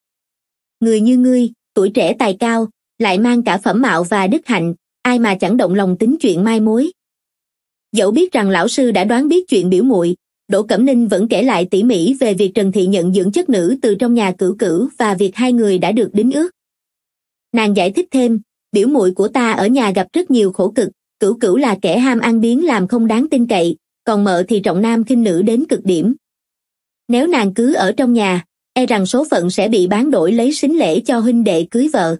Người như ngươi, tuổi trẻ tài cao, lại mang cả phẩm mạo và đức hạnh, ai mà chẳng động lòng tính chuyện mai mối. Dẫu biết rằng lão sư đã đoán biết chuyện biểu muội, Đỗ Cẩm Ninh vẫn kể lại tỉ mỉ về việc Trần Thị nhận dưỡng chất nữ từ trong nhà Cửu Cửu và việc hai người đã được đính ước. Nàng giải thích thêm, biểu muội của ta ở nhà gặp rất nhiều khổ cực, Cửu Cửu là kẻ ham ăn biếng làm không đáng tin cậy, còn mợ thì trọng nam khinh nữ đến cực điểm. Nếu nàng cứ ở trong nhà, e rằng số phận sẽ bị bán đổi lấy sính lễ cho huynh đệ cưới vợ.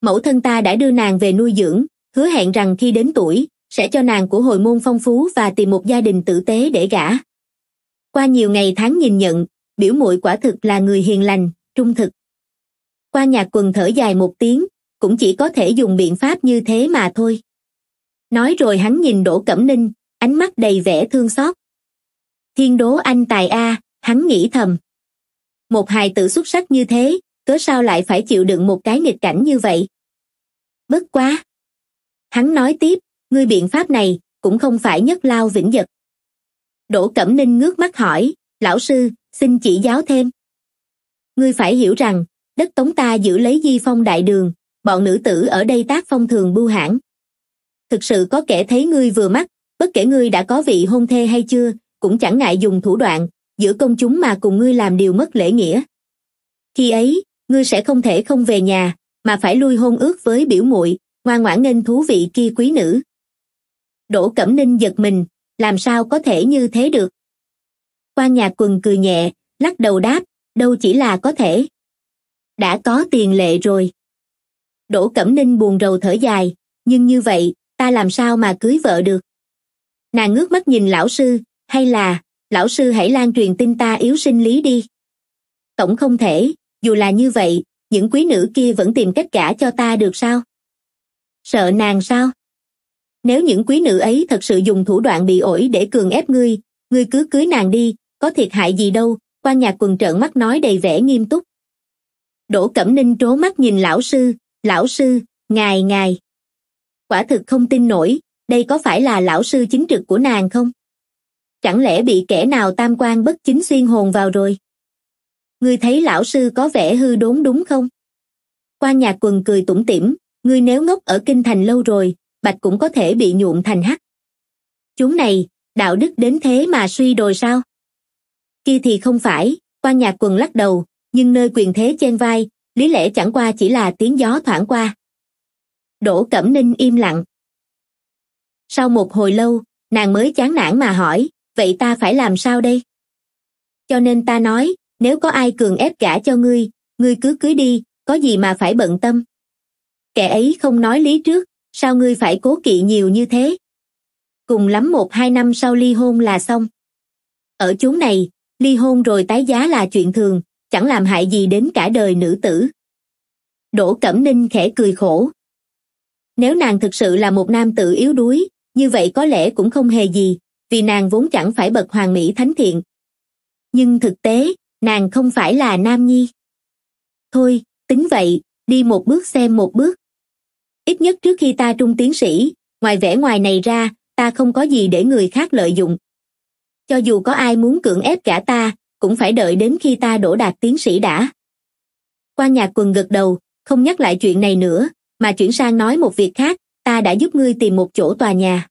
Mẫu thân ta đã đưa nàng về nuôi dưỡng, hứa hẹn rằng khi đến tuổi, sẽ cho nàng của hồi môn phong phú và tìm một gia đình tử tế để gả. Qua nhiều ngày tháng nhìn nhận, biểu muội quả thực là người hiền lành, trung thực. Quan Nhạc Quần thở dài một tiếng, cũng chỉ có thể dùng biện pháp như thế mà thôi. Nói rồi hắn nhìn Đỗ Cẩm Ninh, ánh mắt đầy vẻ thương xót. Thiên đố anh tài a, hắn nghĩ thầm. Một hài tử xuất sắc như thế, cớ sao lại phải chịu đựng một cái nghịch cảnh như vậy? Bất quá, hắn nói tiếp, ngươi biện pháp này cũng không phải nhất lao vĩnh giật. Đỗ Cẩm Ninh ngước mắt hỏi, lão sư, xin chỉ giáo thêm. Ngươi phải hiểu rằng, đất Tống ta giữ lấy di phong đại đường, bọn nữ tử ở đây tác phong thường bưu hãn. Thực sự có kẻ thấy ngươi vừa mắt, bất kể ngươi đã có vị hôn thê hay chưa, cũng chẳng ngại dùng thủ đoạn, giữa công chúng mà cùng ngươi làm điều mất lễ nghĩa. Khi ấy, ngươi sẽ không thể không về nhà, mà phải lui hôn ước với biểu muội, ngoan ngoãn nghênh thú vị kia quý nữ. Đỗ Cẩm Ninh giật mình, làm sao có thể như thế được? Quan Nhạc Quần cười nhẹ, lắc đầu đáp, đâu chỉ là có thể. Đã có tiền lệ rồi. Đỗ Cẩm Ninh buồn rầu thở dài, nhưng như vậy, ta làm sao mà cưới vợ được? Nàng ngước mắt nhìn lão sư, hay là, lão sư hãy lan truyền tin ta yếu sinh lý đi. Tổng không thể, dù là như vậy, những quý nữ kia vẫn tìm cách gả cho ta được sao? Sợ nàng sao? Nếu những quý nữ ấy thật sự dùng thủ đoạn bị ổi để cường ép ngươi, ngươi cứ cưới nàng đi, có thiệt hại gì đâu, Quan Nhạc Quần trợn mắt nói đầy vẻ nghiêm túc. Đỗ Cẩm Ninh trố mắt nhìn lão sư, ngài. Quả thực không tin nổi, đây có phải là lão sư chính trực của nàng không? Chẳng lẽ bị kẻ nào tam quan bất chính xuyên hồn vào rồi? Ngươi thấy lão sư có vẻ hư đốn đúng không? Quan Nhạc Quần cười tủm tỉm, ngươi nếu ngốc ở kinh thành lâu rồi, bạch cũng có thể bị nhuộm thành hắc. Chúng này, đạo đức đến thế mà suy đồi sao? Kia thì không phải, Quan Nhạc Quần lắc đầu, nhưng nơi quyền thế chen vai, lý lẽ chẳng qua chỉ là tiếng gió thoảng qua. Đỗ Cẩm Ninh im lặng. Sau một hồi lâu, nàng mới chán nản mà hỏi, vậy ta phải làm sao đây? Cho nên ta nói, nếu có ai cường ép gả cho ngươi, ngươi cứ cưới đi, có gì mà phải bận tâm. Kẻ ấy không nói lý trước, sao ngươi phải cố kỵ nhiều như thế? Cùng lắm 1-2 năm sau ly hôn là xong. Ở chốn này, ly hôn rồi tái giá là chuyện thường, chẳng làm hại gì đến cả đời nữ tử. Đỗ Cẩm Ninh khẽ cười khổ. Nếu nàng thực sự là một nam tử yếu đuối, như vậy có lẽ cũng không hề gì, vì nàng vốn chẳng phải bậc hoàng mỹ thánh thiện. Nhưng thực tế, nàng không phải là nam nhi. Thôi, tính vậy, đi một bước xem một bước. Ít nhất trước khi ta trung tiến sĩ, ngoài vẻ ngoài này ra, ta không có gì để người khác lợi dụng. Cho dù có ai muốn cưỡng ép cả ta, cũng phải đợi đến khi ta đỗ đạt tiến sĩ đã. Quan Nhạc Quần gật đầu, không nhắc lại chuyện này nữa, mà chuyển sang nói một việc khác, ta đã giúp ngươi tìm một chỗ tòa nhà.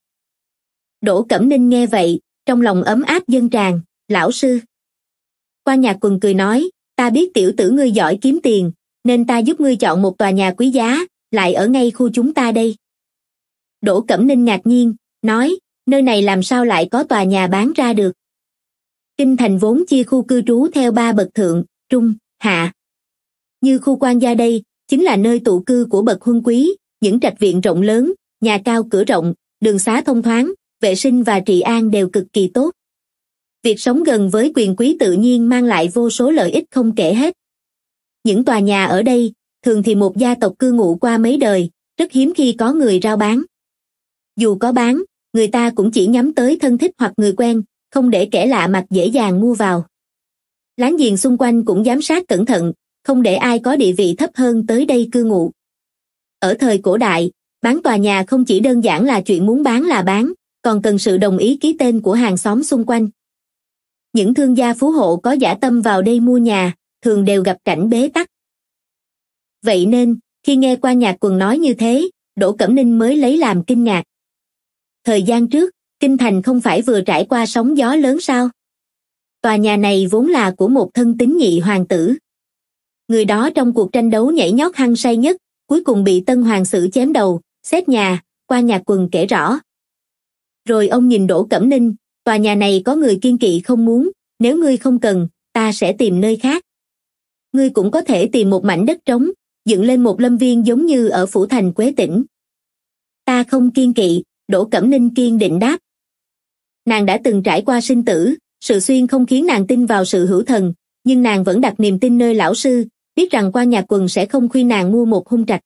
Đỗ Cẩm Ninh nghe vậy, trong lòng ấm áp dâng tràn, lão sư. Quan Nhạc Quần cười nói, ta biết tiểu tử ngươi giỏi kiếm tiền, nên ta giúp ngươi chọn một tòa nhà quý giá, lại ở ngay khu chúng ta đây. Đỗ Cẩm Ninh ngạc nhiên, nói, nơi này làm sao lại có tòa nhà bán ra được, Kinh thành vốn chia khu cư trú theo ba bậc thượng, trung, hạ. Như khu quan gia đây, chính là nơi tụ cư của bậc huân quý, những trạch viện rộng lớn, nhà cao cửa rộng, đường xá thông thoáng, vệ sinh và trị an đều cực kỳ tốt. Việc sống gần với quyền quý tự nhiên mang lại vô số lợi ích không kể hết. Những tòa nhà ở đây, thường thì một gia tộc cư ngụ qua mấy đời, rất hiếm khi có người rao bán. Dù có bán, người ta cũng chỉ nhắm tới thân thích hoặc người quen, không để kẻ lạ mặt dễ dàng mua vào. Láng giềng xung quanh cũng giám sát cẩn thận, không để ai có địa vị thấp hơn tới đây cư ngụ. Ở thời cổ đại, bán tòa nhà không chỉ đơn giản là chuyện muốn bán là bán, còn cần sự đồng ý ký tên của hàng xóm xung quanh. Những thương gia phú hộ có dã tâm vào đây mua nhà, thường đều gặp cảnh bế tắc. Vậy nên, khi nghe Quan Nhạc Quần nói như thế, Đỗ Cẩm Ninh mới lấy làm kinh ngạc. Thời gian trước, kinh thành không phải vừa trải qua sóng gió lớn sao? Tòa nhà này vốn là của một thân tín nhị hoàng tử. Người đó trong cuộc tranh đấu nhảy nhót hăng say nhất, cuối cùng bị Tân Hoàng xử chém đầu, xét nhà, Quan Nhạc Quần kể rõ. Rồi ông nhìn Đỗ Cẩm Ninh, tòa nhà này có người kiên kỵ không muốn, nếu ngươi không cần, ta sẽ tìm nơi khác. Ngươi cũng có thể tìm một mảnh đất trống, dựng lên một lâm viên giống như ở phủ thành Quế Tỉnh. Ta không kiên kỵ, Đỗ Cẩm Ninh kiên định đáp. Nàng đã từng trải qua sinh tử, sự xuyên không khiến nàng tin vào sự hữu thần, nhưng nàng vẫn đặt niềm tin nơi lão sư, biết rằng Quan Nhạc Quần sẽ không khuyên nàng mua một hung trạch.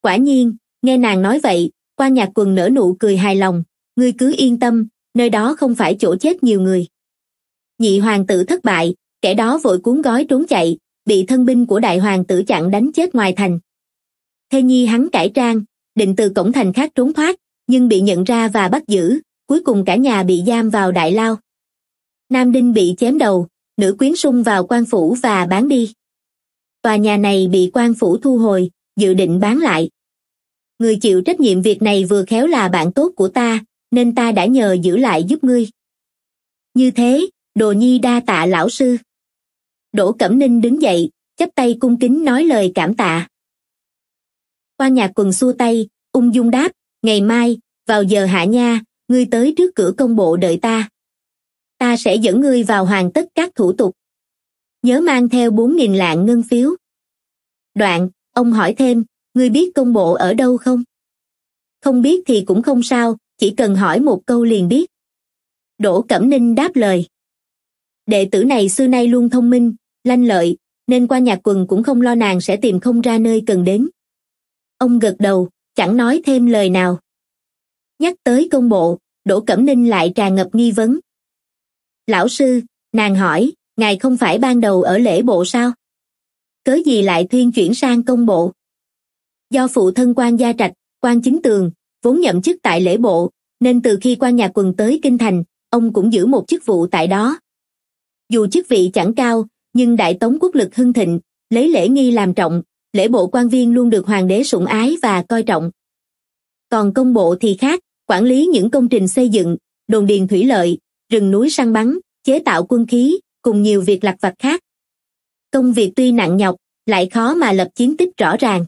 Quả nhiên, nghe nàng nói vậy, Quan Nhạc Quần nở nụ cười hài lòng, ngươi cứ yên tâm, nơi đó không phải chỗ chết nhiều người. Nhị hoàng tử thất bại, kẻ đó vội cuốn gói trốn chạy, bị thân binh của đại hoàng tử chặn đánh chết ngoài thành. Thê nhi hắn cải trang, định từ cổng thành khác trốn thoát, nhưng bị nhận ra và bắt giữ, cuối cùng cả nhà bị giam vào đại lao. Nam đinh bị chém đầu, nữ quyến sung vào quan phủ và bán đi. Tòa nhà này bị quan phủ thu hồi, dự định bán lại. Người chịu trách nhiệm việc này vừa khéo là bạn tốt của ta, nên ta đã nhờ giữ lại giúp ngươi. Như thế, đồ nhi đa tạ lão sư. Đỗ Cẩm Ninh đứng dậy, chắp tay cung kính nói lời cảm tạ. Quan Nhạc Quần xua tay, ung dung đáp, ngày mai, vào giờ hạ nha, ngươi tới trước cửa công bộ đợi ta. Ta sẽ dẫn ngươi vào hoàn tất các thủ tục. Nhớ mang theo 4000 lạng ngân phiếu. Đoạn, ông hỏi thêm, ngươi biết công bộ ở đâu không? Không biết thì cũng không sao, chỉ cần hỏi một câu liền biết. Đỗ Cẩm Ninh đáp lời. Đệ tử này xưa nay luôn thông minh, lanh lợi, nên Quan Nhạc Quần cũng không lo nàng sẽ tìm không ra nơi cần đến. Ông gật đầu, chẳng nói thêm lời nào. Nhắc tới công bộ, Đỗ Cẩm Ninh lại tràn ngập nghi vấn. Lão sư, nàng hỏi, ngài không phải ban đầu ở lễ bộ sao? Cớ gì lại thuyên chuyển sang công bộ? Do phụ thân Quan Gia Trạch, Quan Chính Tường, vốn nhậm chức tại lễ bộ, nên từ khi Quan Nhạc Quần tới kinh thành, ông cũng giữ một chức vụ tại đó. Dù chức vị chẳng cao, nhưng Đại Tống quốc lực hưng thịnh, lấy lễ nghi làm trọng, lễ bộ quan viên luôn được hoàng đế sủng ái và coi trọng. Còn công bộ thì khác, quản lý những công trình xây dựng, đồn điền thủy lợi, rừng núi săn bắn, chế tạo quân khí, cùng nhiều việc lặt vặt khác. Công việc tuy nặng nhọc, lại khó mà lập chiến tích rõ ràng.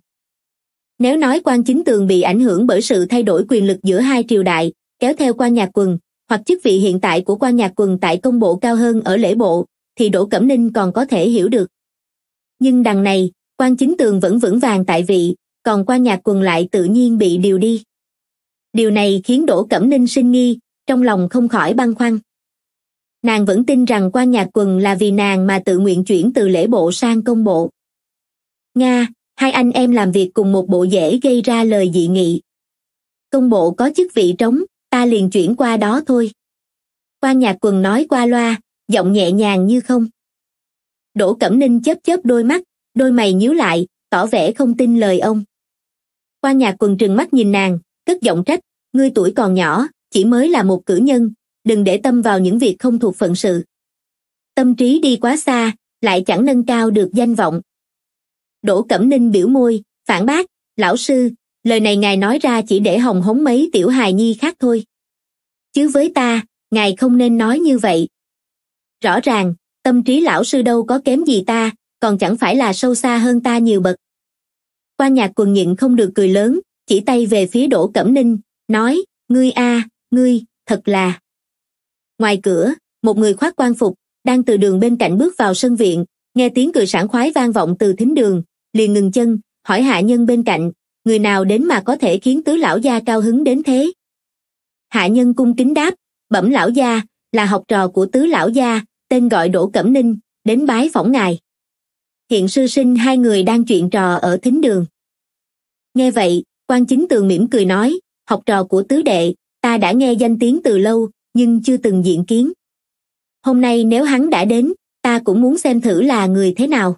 Nếu nói Quan Chính Tường bị ảnh hưởng bởi sự thay đổi quyền lực giữa hai triều đại, kéo theo Quan Nhạc Quần, hoặc chức vị hiện tại của Quan Nhạc Quần tại công bộ cao hơn ở lễ bộ, thì Đỗ Cẩm Ninh còn có thể hiểu được. Nhưng đằng này, Quan Chính Tường vẫn vững vàng tại vị, còn Quan Nhạc Quần lại tự nhiên bị điều đi. Điều này khiến Đỗ Cẩm Ninh sinh nghi, trong lòng không khỏi băn khoăn. Nàng vẫn tin rằng Quan Nhạc Quần là vì nàng mà tự nguyện chuyển từ lễ bộ sang công bộ. Nga, hai anh em làm việc cùng một bộ dễ gây ra lời dị nghị. Công bộ có chức vị trống, ta liền chuyển qua đó thôi. Quan Nhạc Quần nói qua loa, giọng nhẹ nhàng như không. Đỗ Cẩm Ninh chớp chớp đôi mắt, đôi mày nhíu lại, tỏ vẻ không tin lời ông. Quan Nhạc Quần trừng mắt nhìn nàng, cất giọng trách, ngươi tuổi còn nhỏ, chỉ mới là một cử nhân, đừng để tâm vào những việc không thuộc phận sự. Tâm trí đi quá xa, lại chẳng nâng cao được danh vọng. Đỗ Cẩm Ninh biểu môi, phản bác, lão sư, lời này ngài nói ra chỉ để hòng hống mấy tiểu hài nhi khác thôi. Chứ với ta, ngài không nên nói như vậy. Rõ ràng, tâm trí lão sư đâu có kém gì ta, còn chẳng phải là sâu xa hơn ta nhiều bậc. Quan Nhạc Quần nhịn không được cười lớn, chỉ tay về phía Đỗ Cẩm Ninh, nói, ngươi a, ngươi, thật là. Ngoài cửa, một người khoác quan phục, đang từ đường bên cạnh bước vào sân viện, nghe tiếng cười sảng khoái vang vọng từ thính đường, liền ngừng chân, hỏi hạ nhân bên cạnh, người nào đến mà có thể khiến tứ lão gia cao hứng đến thế? Hạ nhân cung kính đáp, bẩm lão gia, là học trò của tứ lão gia, tên gọi Đỗ Cẩm Ninh, đến bái phỏng ngài. Hiện sư sinh hai người đang chuyện trò ở thính đường. Nghe vậy, Quan Chính Tường mỉm cười nói, học trò của tứ đệ, ta đã nghe danh tiếng từ lâu, nhưng chưa từng diện kiến. Hôm nay nếu hắn đã đến, ta cũng muốn xem thử là người thế nào.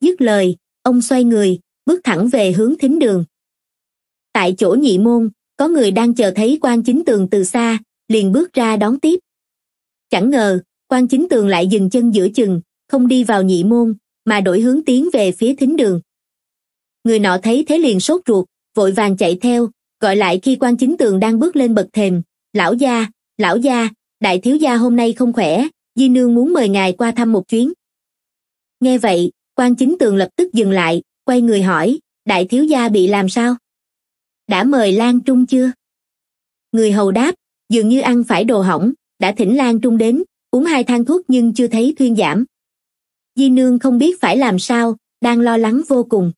Dứt lời, ông xoay người, bước thẳng về hướng thính đường. Tại chỗ nhị môn, có người đang chờ thấy Quan Chính Tường từ xa, liền bước ra đón tiếp. Chẳng ngờ, Quan Chính Tường lại dừng chân giữa chừng, không đi vào nhị môn, mà đổi hướng tiến về phía thính đường. Người nọ thấy thế liền sốt ruột, vội vàng chạy theo, gọi lại khi Quan Chính Tường đang bước lên bậc thềm, lão gia, đại thiếu gia hôm nay không khỏe, Di Nương muốn mời ngài qua thăm một chuyến. Nghe vậy, Quan Chính Tường lập tức dừng lại, quay người hỏi, đại thiếu gia bị làm sao? Đã mời Lan Trung chưa? Người hầu đáp, dường như ăn phải đồ hỏng, đã thỉnh Lan Trung đến, uống 2 thang thuốc nhưng chưa thấy thuyên giảm. Di Nương không biết phải làm sao, đang lo lắng vô cùng.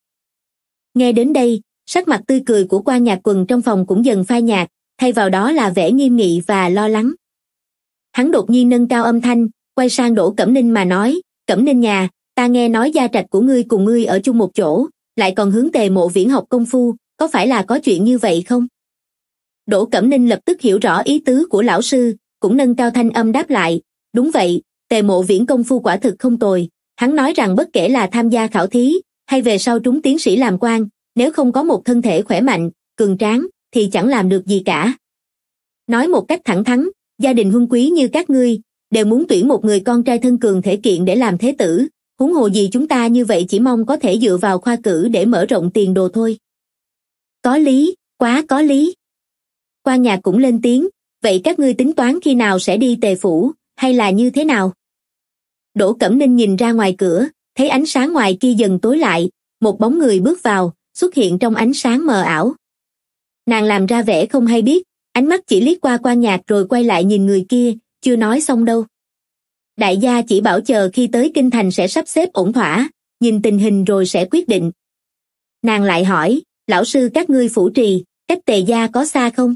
Nghe đến đây, sắc mặt tươi cười của Quan Nhạc Quần trong phòng cũng dần phai nhạt, thay vào đó là vẻ nghiêm nghị và lo lắng. Hắn đột nhiên nâng cao âm thanh, quay sang Đỗ Cẩm Ninh mà nói, Cẩm Ninh nhà, ta nghe nói gia trạch của ngươi cùng ngươi ở chung một chỗ, lại còn hướng Tề Mộ Viễn học công phu, có phải là có chuyện như vậy không? Đỗ Cẩm Ninh lập tức hiểu rõ ý tứ của lão sư, cũng nâng cao thanh âm đáp lại, đúng vậy, Tề Mộ Viễn công phu quả thực không tồi, hắn nói rằng bất kể là tham gia khảo thí, hay về sau trúng tiến sĩ làm quan, nếu không có một thân thể khỏe mạnh, cường tráng, thì chẳng làm được gì cả. Nói một cách thẳng thắn, gia đình huân quý như các ngươi, đều muốn tuyển một người con trai thân cường thể kiện để làm thế tử, huống hồ gì chúng ta như vậy chỉ mong có thể dựa vào khoa cử để mở rộng tiền đồ thôi. Có lý, quá có lý. Quan Nhạc cũng lên tiếng, vậy các ngươi tính toán khi nào sẽ đi Tề phủ, hay là như thế nào? Đỗ Cẩm Ninh nhìn ra ngoài cửa, thấy ánh sáng ngoài kia dần tối lại, một bóng người bước vào, xuất hiện trong ánh sáng mờ ảo. Nàng làm ra vẻ không hay biết, ánh mắt chỉ liếc qua Quan Nhạc rồi quay lại nhìn người kia, chưa nói xong đâu. Đại gia chỉ bảo chờ khi tới kinh thành sẽ sắp xếp ổn thỏa, nhìn tình hình rồi sẽ quyết định. Nàng lại hỏi, lão sư các ngươi phủ trì, cách Tề gia có xa không?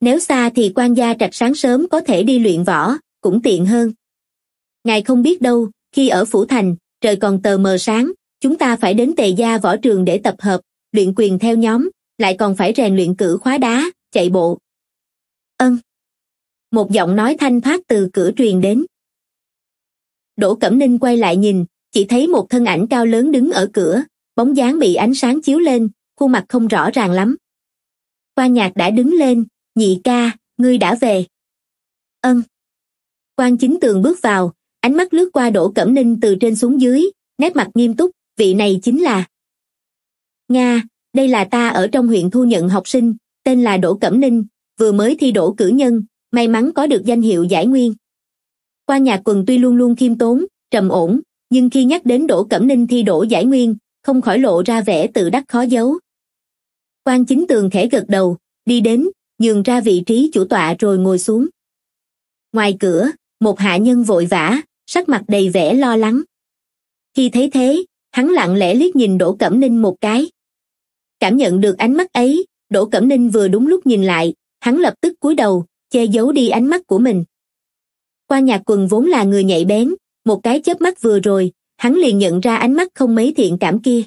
Nếu xa thì Quan gia trạch sáng sớm có thể đi luyện võ, cũng tiện hơn. Ngài không biết đâu, khi ở phủ thành, trời còn tờ mờ sáng, chúng ta phải đến Tề gia võ trường để tập hợp, luyện quyền theo nhóm, lại còn phải rèn luyện cử khóa đá, chạy bộ. Ân. Một giọng nói thanh thoát từ cửa truyền đến. Đỗ Cẩm Ninh quay lại nhìn, chỉ thấy một thân ảnh cao lớn đứng ở cửa, bóng dáng bị ánh sáng chiếu lên, khuôn mặt không rõ ràng lắm. Quan Nhạc đã đứng lên, nhị ca, ngươi đã về. Ân. Quan Chính Tường bước vào, ánh mắt lướt qua Đỗ Cẩm Ninh từ trên xuống dưới, nét mặt nghiêm túc, vị này chính là. Nga, đây là ta ở trong huyện thu nhận học sinh, tên là Đỗ Cẩm Ninh, vừa mới thi đỗ cử nhân, may mắn có được danh hiệu giải nguyên. Quan Nhạc Quần tuy luôn luôn khiêm tốn, trầm ổn, nhưng khi nhắc đến Đỗ Cẩm Ninh thi đỗ giải nguyên, không khỏi lộ ra vẻ tự đắc khó giấu. Quan Chính Tường khẽ gật đầu, đi đến, nhường ra vị trí chủ tọa rồi ngồi xuống. Ngoài cửa, một hạ nhân vội vã, sắc mặt đầy vẻ lo lắng. Khi thấy thế, hắn lặng lẽ liếc nhìn Đỗ Cẩm Ninh một cái. Cảm nhận được ánh mắt ấy, Đỗ Cẩm Ninh vừa đúng lúc nhìn lại, hắn lập tức cúi đầu, che giấu đi ánh mắt của mình. Quan Nhạc Quần vốn là người nhạy bén, một cái chớp mắt vừa rồi, hắn liền nhận ra ánh mắt không mấy thiện cảm kia.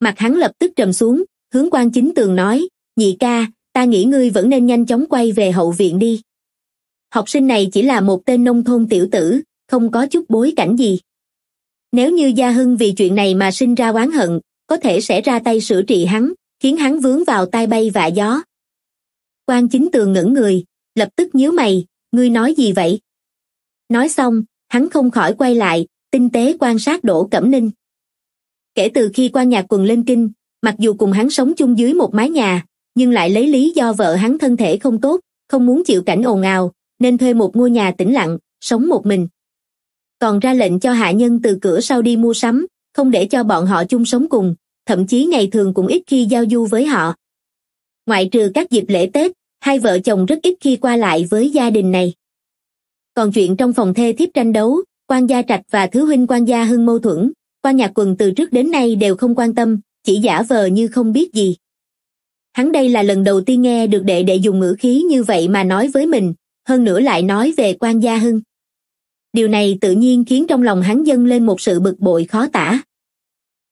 Mặt hắn lập tức trầm xuống, hướng Quan Chính Tường nói, nhị ca, ta nghĩ ngươi vẫn nên nhanh chóng quay về hậu viện đi. Học sinh này chỉ là một tên nông thôn tiểu tử, không có chút bối cảnh gì. Nếu như Gia Hưng vì chuyện này mà sinh ra oán hận, có thể sẽ ra tay sửa trị hắn, khiến hắn vướng vào tai bay vạ gió. Quan Chính Tường ngẩn người, lập tức nhíu mày, ngươi nói gì vậy? Nói xong, hắn không khỏi quay lại, tinh tế quan sát Đỗ Cẩm Ninh. Kể từ khi Quan Nhạc Quần lên kinh, mặc dù cùng hắn sống chung dưới một mái nhà, nhưng lại lấy lý do vợ hắn thân thể không tốt, không muốn chịu cảnh ồn ào, nên thuê một ngôi nhà tĩnh lặng, sống một mình. Còn ra lệnh cho hạ nhân từ cửa sau đi mua sắm, không để cho bọn họ chung sống cùng, thậm chí ngày thường cũng ít khi giao du với họ. Ngoại trừ các dịp lễ Tết, hai vợ chồng rất ít khi qua lại với gia đình này. Còn chuyện trong phòng thê thiếp tranh đấu, Quan Gia Trạch và Thứ huynh Quan Gia Hưng mâu thuẫn, Quan Nhạc Quần từ trước đến nay đều không quan tâm, chỉ giả vờ như không biết gì. Hắn đây là lần đầu tiên nghe được đệ đệ dùng ngữ khí như vậy mà nói với mình, hơn nữa lại nói về Quan Gia Hưng. Điều này tự nhiên khiến trong lòng hắn dâng lên một sự bực bội khó tả.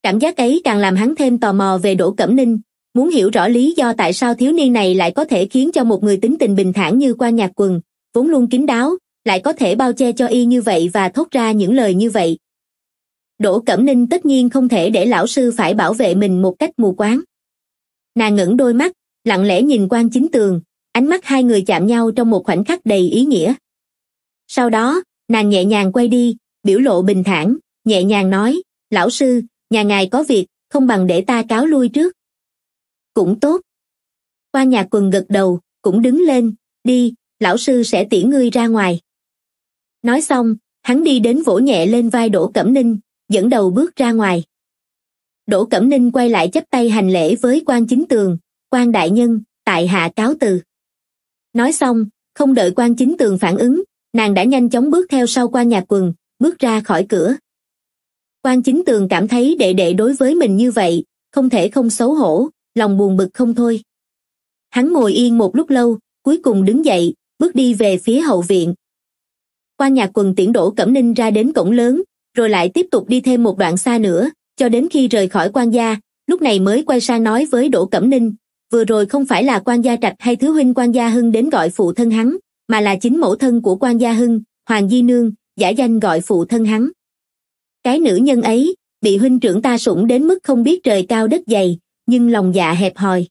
Cảm giác ấy càng làm hắn thêm tò mò về Đỗ Cẩm Ninh, muốn hiểu rõ lý do tại sao thiếu niên này lại có thể khiến cho một người tính tình bình thản như Quan Nhạc Quần, vốn luôn kín đáo, lại có thể bao che cho y như vậy và thốt ra những lời như vậy. Đỗ Cẩm Ninh tất nhiên không thể để lão sư phải bảo vệ mình một cách mù quáng. Nàng ngẩng đôi mắt, lặng lẽ nhìn Quan Chính Tường, ánh mắt hai người chạm nhau trong một khoảnh khắc đầy ý nghĩa. Sau đó, nàng nhẹ nhàng quay đi, biểu lộ bình thản, nhẹ nhàng nói, lão sư, nhà ngài có việc, không bằng để ta cáo lui trước. Cũng tốt. Quan Nhạc Quần gật đầu, cũng đứng lên, đi, lão sư sẽ tiễn ngươi ra ngoài. Nói xong, hắn đi đến vỗ nhẹ lên vai Đỗ Cẩm Ninh, dẫn đầu bước ra ngoài. Đỗ Cẩm Ninh quay lại chắp tay hành lễ với Quan Chính Tường, Quan đại nhân, tại hạ cáo từ. Nói xong, không đợi Quan Chính Tường phản ứng, nàng đã nhanh chóng bước theo sau Quan Nhạc Quần, bước ra khỏi cửa. Quan Chính Tường cảm thấy đệ đệ đối với mình như vậy, không thể không xấu hổ, lòng buồn bực không thôi. Hắn ngồi yên một lúc lâu, cuối cùng đứng dậy, bước đi về phía hậu viện. Quan Nhạc Quần tiễn Đỗ Cẩm Ninh ra đến cổng lớn, rồi lại tiếp tục đi thêm một đoạn xa nữa, cho đến khi rời khỏi Quan gia, lúc này mới quay sang nói với Đỗ Cẩm Ninh, vừa rồi không phải là Quan Gia Trạch hay Thứ huynh Quan Gia Hưng đến gọi phụ thân hắn, mà là chính mẫu thân của Quan Gia Hưng, Hoàng Di Nương, giả danh gọi phụ thân hắn. Cái nữ nhân ấy, bị huynh trưởng ta sủng đến mức không biết trời cao đất dày, nhưng lòng dạ hẹp hòi.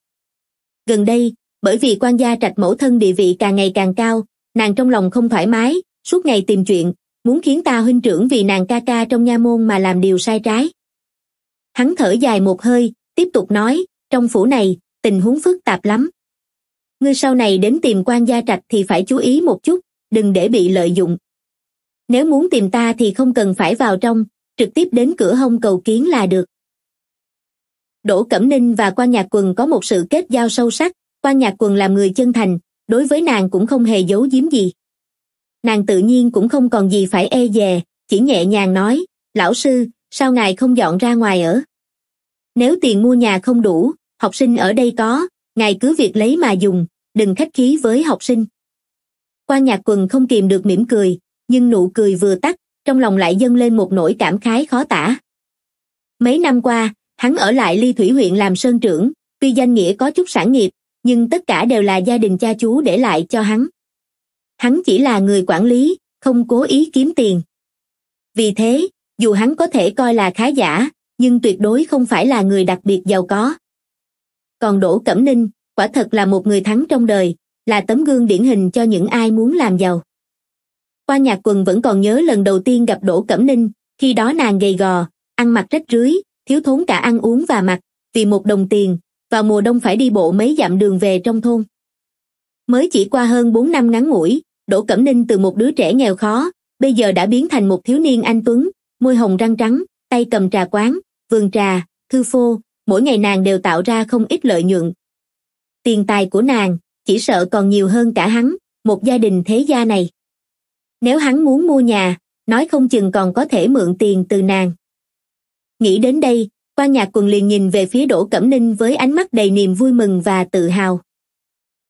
Gần đây, bởi vì Quan Gia Trạch mẫu thân địa vị càng ngày càng cao, nàng trong lòng không thoải mái, suốt ngày tìm chuyện, muốn khiến ta huynh trưởng vì nàng ca ca trong nha môn mà làm điều sai trái. Hắn thở dài một hơi, tiếp tục nói, trong phủ này, tình huống phức tạp lắm. Ngươi sau này đến tìm Quan Gia Trạch thì phải chú ý một chút, đừng để bị lợi dụng. Nếu muốn tìm ta thì không cần phải vào trong, trực tiếp đến cửa hông cầu kiến là được. Đỗ Cẩm Ninh và Quan Nhạc Quần có một sự kết giao sâu sắc, Quan Nhạc Quần làm người chân thành, đối với nàng cũng không hề giấu giếm gì. Nàng tự nhiên cũng không còn gì phải e dè, chỉ nhẹ nhàng nói, lão sư, sao ngài không dọn ra ngoài ở? Nếu tiền mua nhà không đủ, học sinh ở đây có, ngài cứ việc lấy mà dùng, đừng khách khí với học sinh. Quan Nhạc Quần không kìm được mỉm cười, nhưng nụ cười vừa tắt, trong lòng lại dâng lên một nỗi cảm khái khó tả. Mấy năm qua, hắn ở lại Ly Thủy huyện làm sơn trưởng, tuy danh nghĩa có chút sản nghiệp, nhưng tất cả đều là gia đình cha chú để lại cho hắn. Hắn chỉ là người quản lý, không cố ý kiếm tiền. Vì thế, dù hắn có thể coi là khá giả, nhưng tuyệt đối không phải là người đặc biệt giàu có. Còn Đỗ Cẩm Ninh, quả thật là một người thắng trong đời, là tấm gương điển hình cho những ai muốn làm giàu. Quan Nhạc Quần vẫn còn nhớ lần đầu tiên gặp Đỗ Cẩm Ninh, khi đó nàng gầy gò, ăn mặc rách rưới, thiếu thốn cả ăn uống và mặc, vì 1 đồng tiền, vào mùa đông phải đi bộ mấy dặm đường về trong thôn. Mới chỉ qua hơn 4 năm ngắn ngủi, Đỗ Cẩm Ninh từ một đứa trẻ nghèo khó, bây giờ đã biến thành một thiếu niên anh tuấn, môi hồng răng trắng, tay cầm trà quán, vườn trà, thư phô, mỗi ngày nàng đều tạo ra không ít lợi nhuận. Tiền tài của nàng, chỉ sợ còn nhiều hơn cả hắn, một gia đình thế gia này. Nếu hắn muốn mua nhà, nói không chừng còn có thể mượn tiền từ nàng. Nghĩ đến đây, Quan Nhạc Quần liền nhìn về phía Đỗ Cẩm Ninh với ánh mắt đầy niềm vui mừng và tự hào.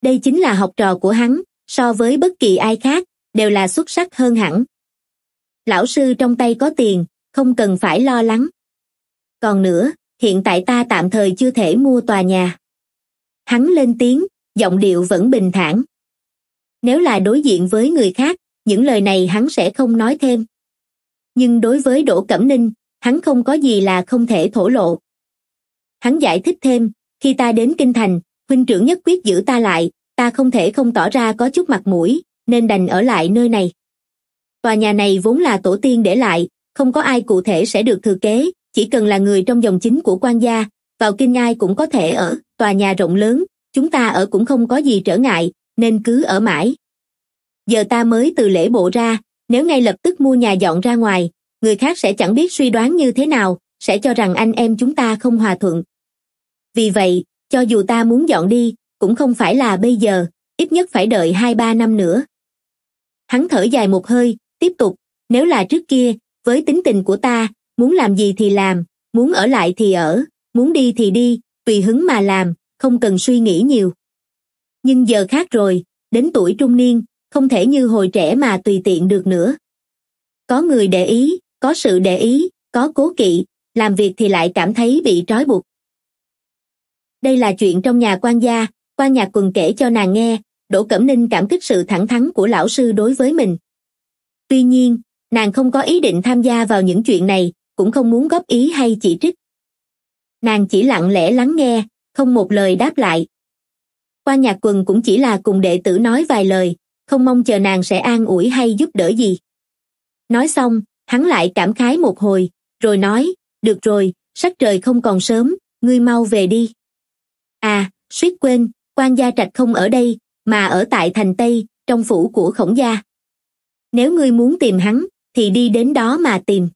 Đây chính là học trò của hắn, so với bất kỳ ai khác, đều là xuất sắc hơn hẳn. Lão sư trong tay có tiền, không cần phải lo lắng. Còn nữa, hiện tại ta tạm thời chưa thể mua tòa nhà. Hắn lên tiếng, giọng điệu vẫn bình thản. Nếu là đối diện với người khác, những lời này hắn sẽ không nói thêm. Nhưng đối với Đỗ Cẩm Ninh, hắn không có gì là không thể thổ lộ. Hắn giải thích thêm, khi ta đến kinh thành, huynh trưởng nhất quyết giữ ta lại, ta không thể không tỏ ra có chút mặt mũi, nên đành ở lại nơi này. Tòa nhà này vốn là tổ tiên để lại, không có ai cụ thể sẽ được thừa kế, chỉ cần là người trong dòng chính của Quan gia, vào kinh ai cũng có thể ở, tòa nhà rộng lớn, chúng ta ở cũng không có gì trở ngại, nên cứ ở mãi. Giờ ta mới từ lễ bộ ra, nếu ngay lập tức mua nhà dọn ra ngoài, người khác sẽ chẳng biết suy đoán như thế nào, sẽ cho rằng anh em chúng ta không hòa thuận. Vì vậy, cho dù ta muốn dọn đi, cũng không phải là bây giờ, ít nhất phải đợi 2-3 năm nữa. Hắn thở dài một hơi, tiếp tục, nếu là trước kia, với tính tình của ta, muốn làm gì thì làm, muốn ở lại thì ở, muốn đi thì đi, tùy hứng mà làm, không cần suy nghĩ nhiều. Nhưng giờ khác rồi, đến tuổi trung niên, không thể như hồi trẻ mà tùy tiện được nữa. Có người để ý, có sự để ý, có cố kỵ, làm việc thì lại cảm thấy bị trói buộc. Đây là chuyện trong nhà Quan gia, Quan Nhạc Quần kể cho nàng nghe, Đỗ Cẩm Ninh cảm kích sự thẳng thắn của lão sư đối với mình. Tuy nhiên, nàng không có ý định tham gia vào những chuyện này, cũng không muốn góp ý hay chỉ trích. Nàng chỉ lặng lẽ lắng nghe, không một lời đáp lại. Quan Nhạc Quần cũng chỉ là cùng đệ tử nói vài lời, không mong chờ nàng sẽ an ủi hay giúp đỡ gì. Nói xong, hắn lại cảm khái một hồi, rồi nói, được rồi, sắc trời không còn sớm, ngươi mau về đi. À, suýt quên, Quan Gia Trạch không ở đây, mà ở tại thành Tây, trong phủ của Khổng gia. Nếu ngươi muốn tìm hắn, thì đi đến đó mà tìm.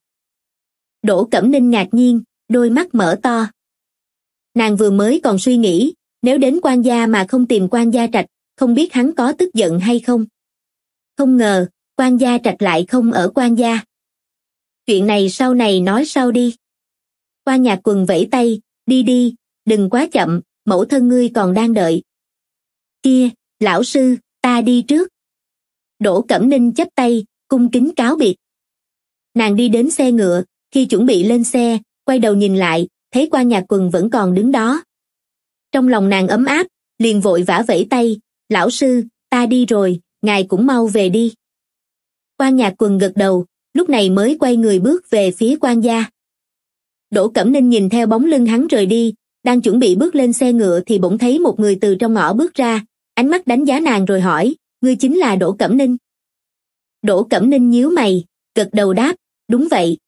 Đỗ Cẩm Ninh ngạc nhiên, đôi mắt mở to. Nàng vừa mới còn suy nghĩ, nếu đến Quan gia mà không tìm Quan Gia Trạch, không biết hắn có tức giận hay không. Không ngờ, Quan Gia Trạch lại không ở Quan gia. Chuyện này sau này nói sau đi. Quan Nhạc Quần vẫy tay, đi đi, đừng quá chậm, mẫu thân ngươi còn đang đợi. Kia, lão sư, ta đi trước. Đỗ Cẩm Ninh chắp tay, cung kính cáo biệt. Nàng đi đến xe ngựa, khi chuẩn bị lên xe, quay đầu nhìn lại, thấy Quan Nhạc Quần vẫn còn đứng đó. Trong lòng nàng ấm áp, liền vội vã vẫy tay, lão sư, ta đi rồi, ngài cũng mau về đi. Quan Nhạc Quần gật đầu, lúc này mới quay người bước về phía Quan gia. Đỗ Cẩm Ninh nhìn theo bóng lưng hắn rời đi, đang chuẩn bị bước lên xe ngựa thì bỗng thấy một người từ trong ngõ bước ra, ánh mắt đánh giá nàng rồi hỏi, ngươi chính là Đỗ Cẩm Ninh. Đỗ Cẩm Ninh nhíu mày, gật đầu đáp, đúng vậy.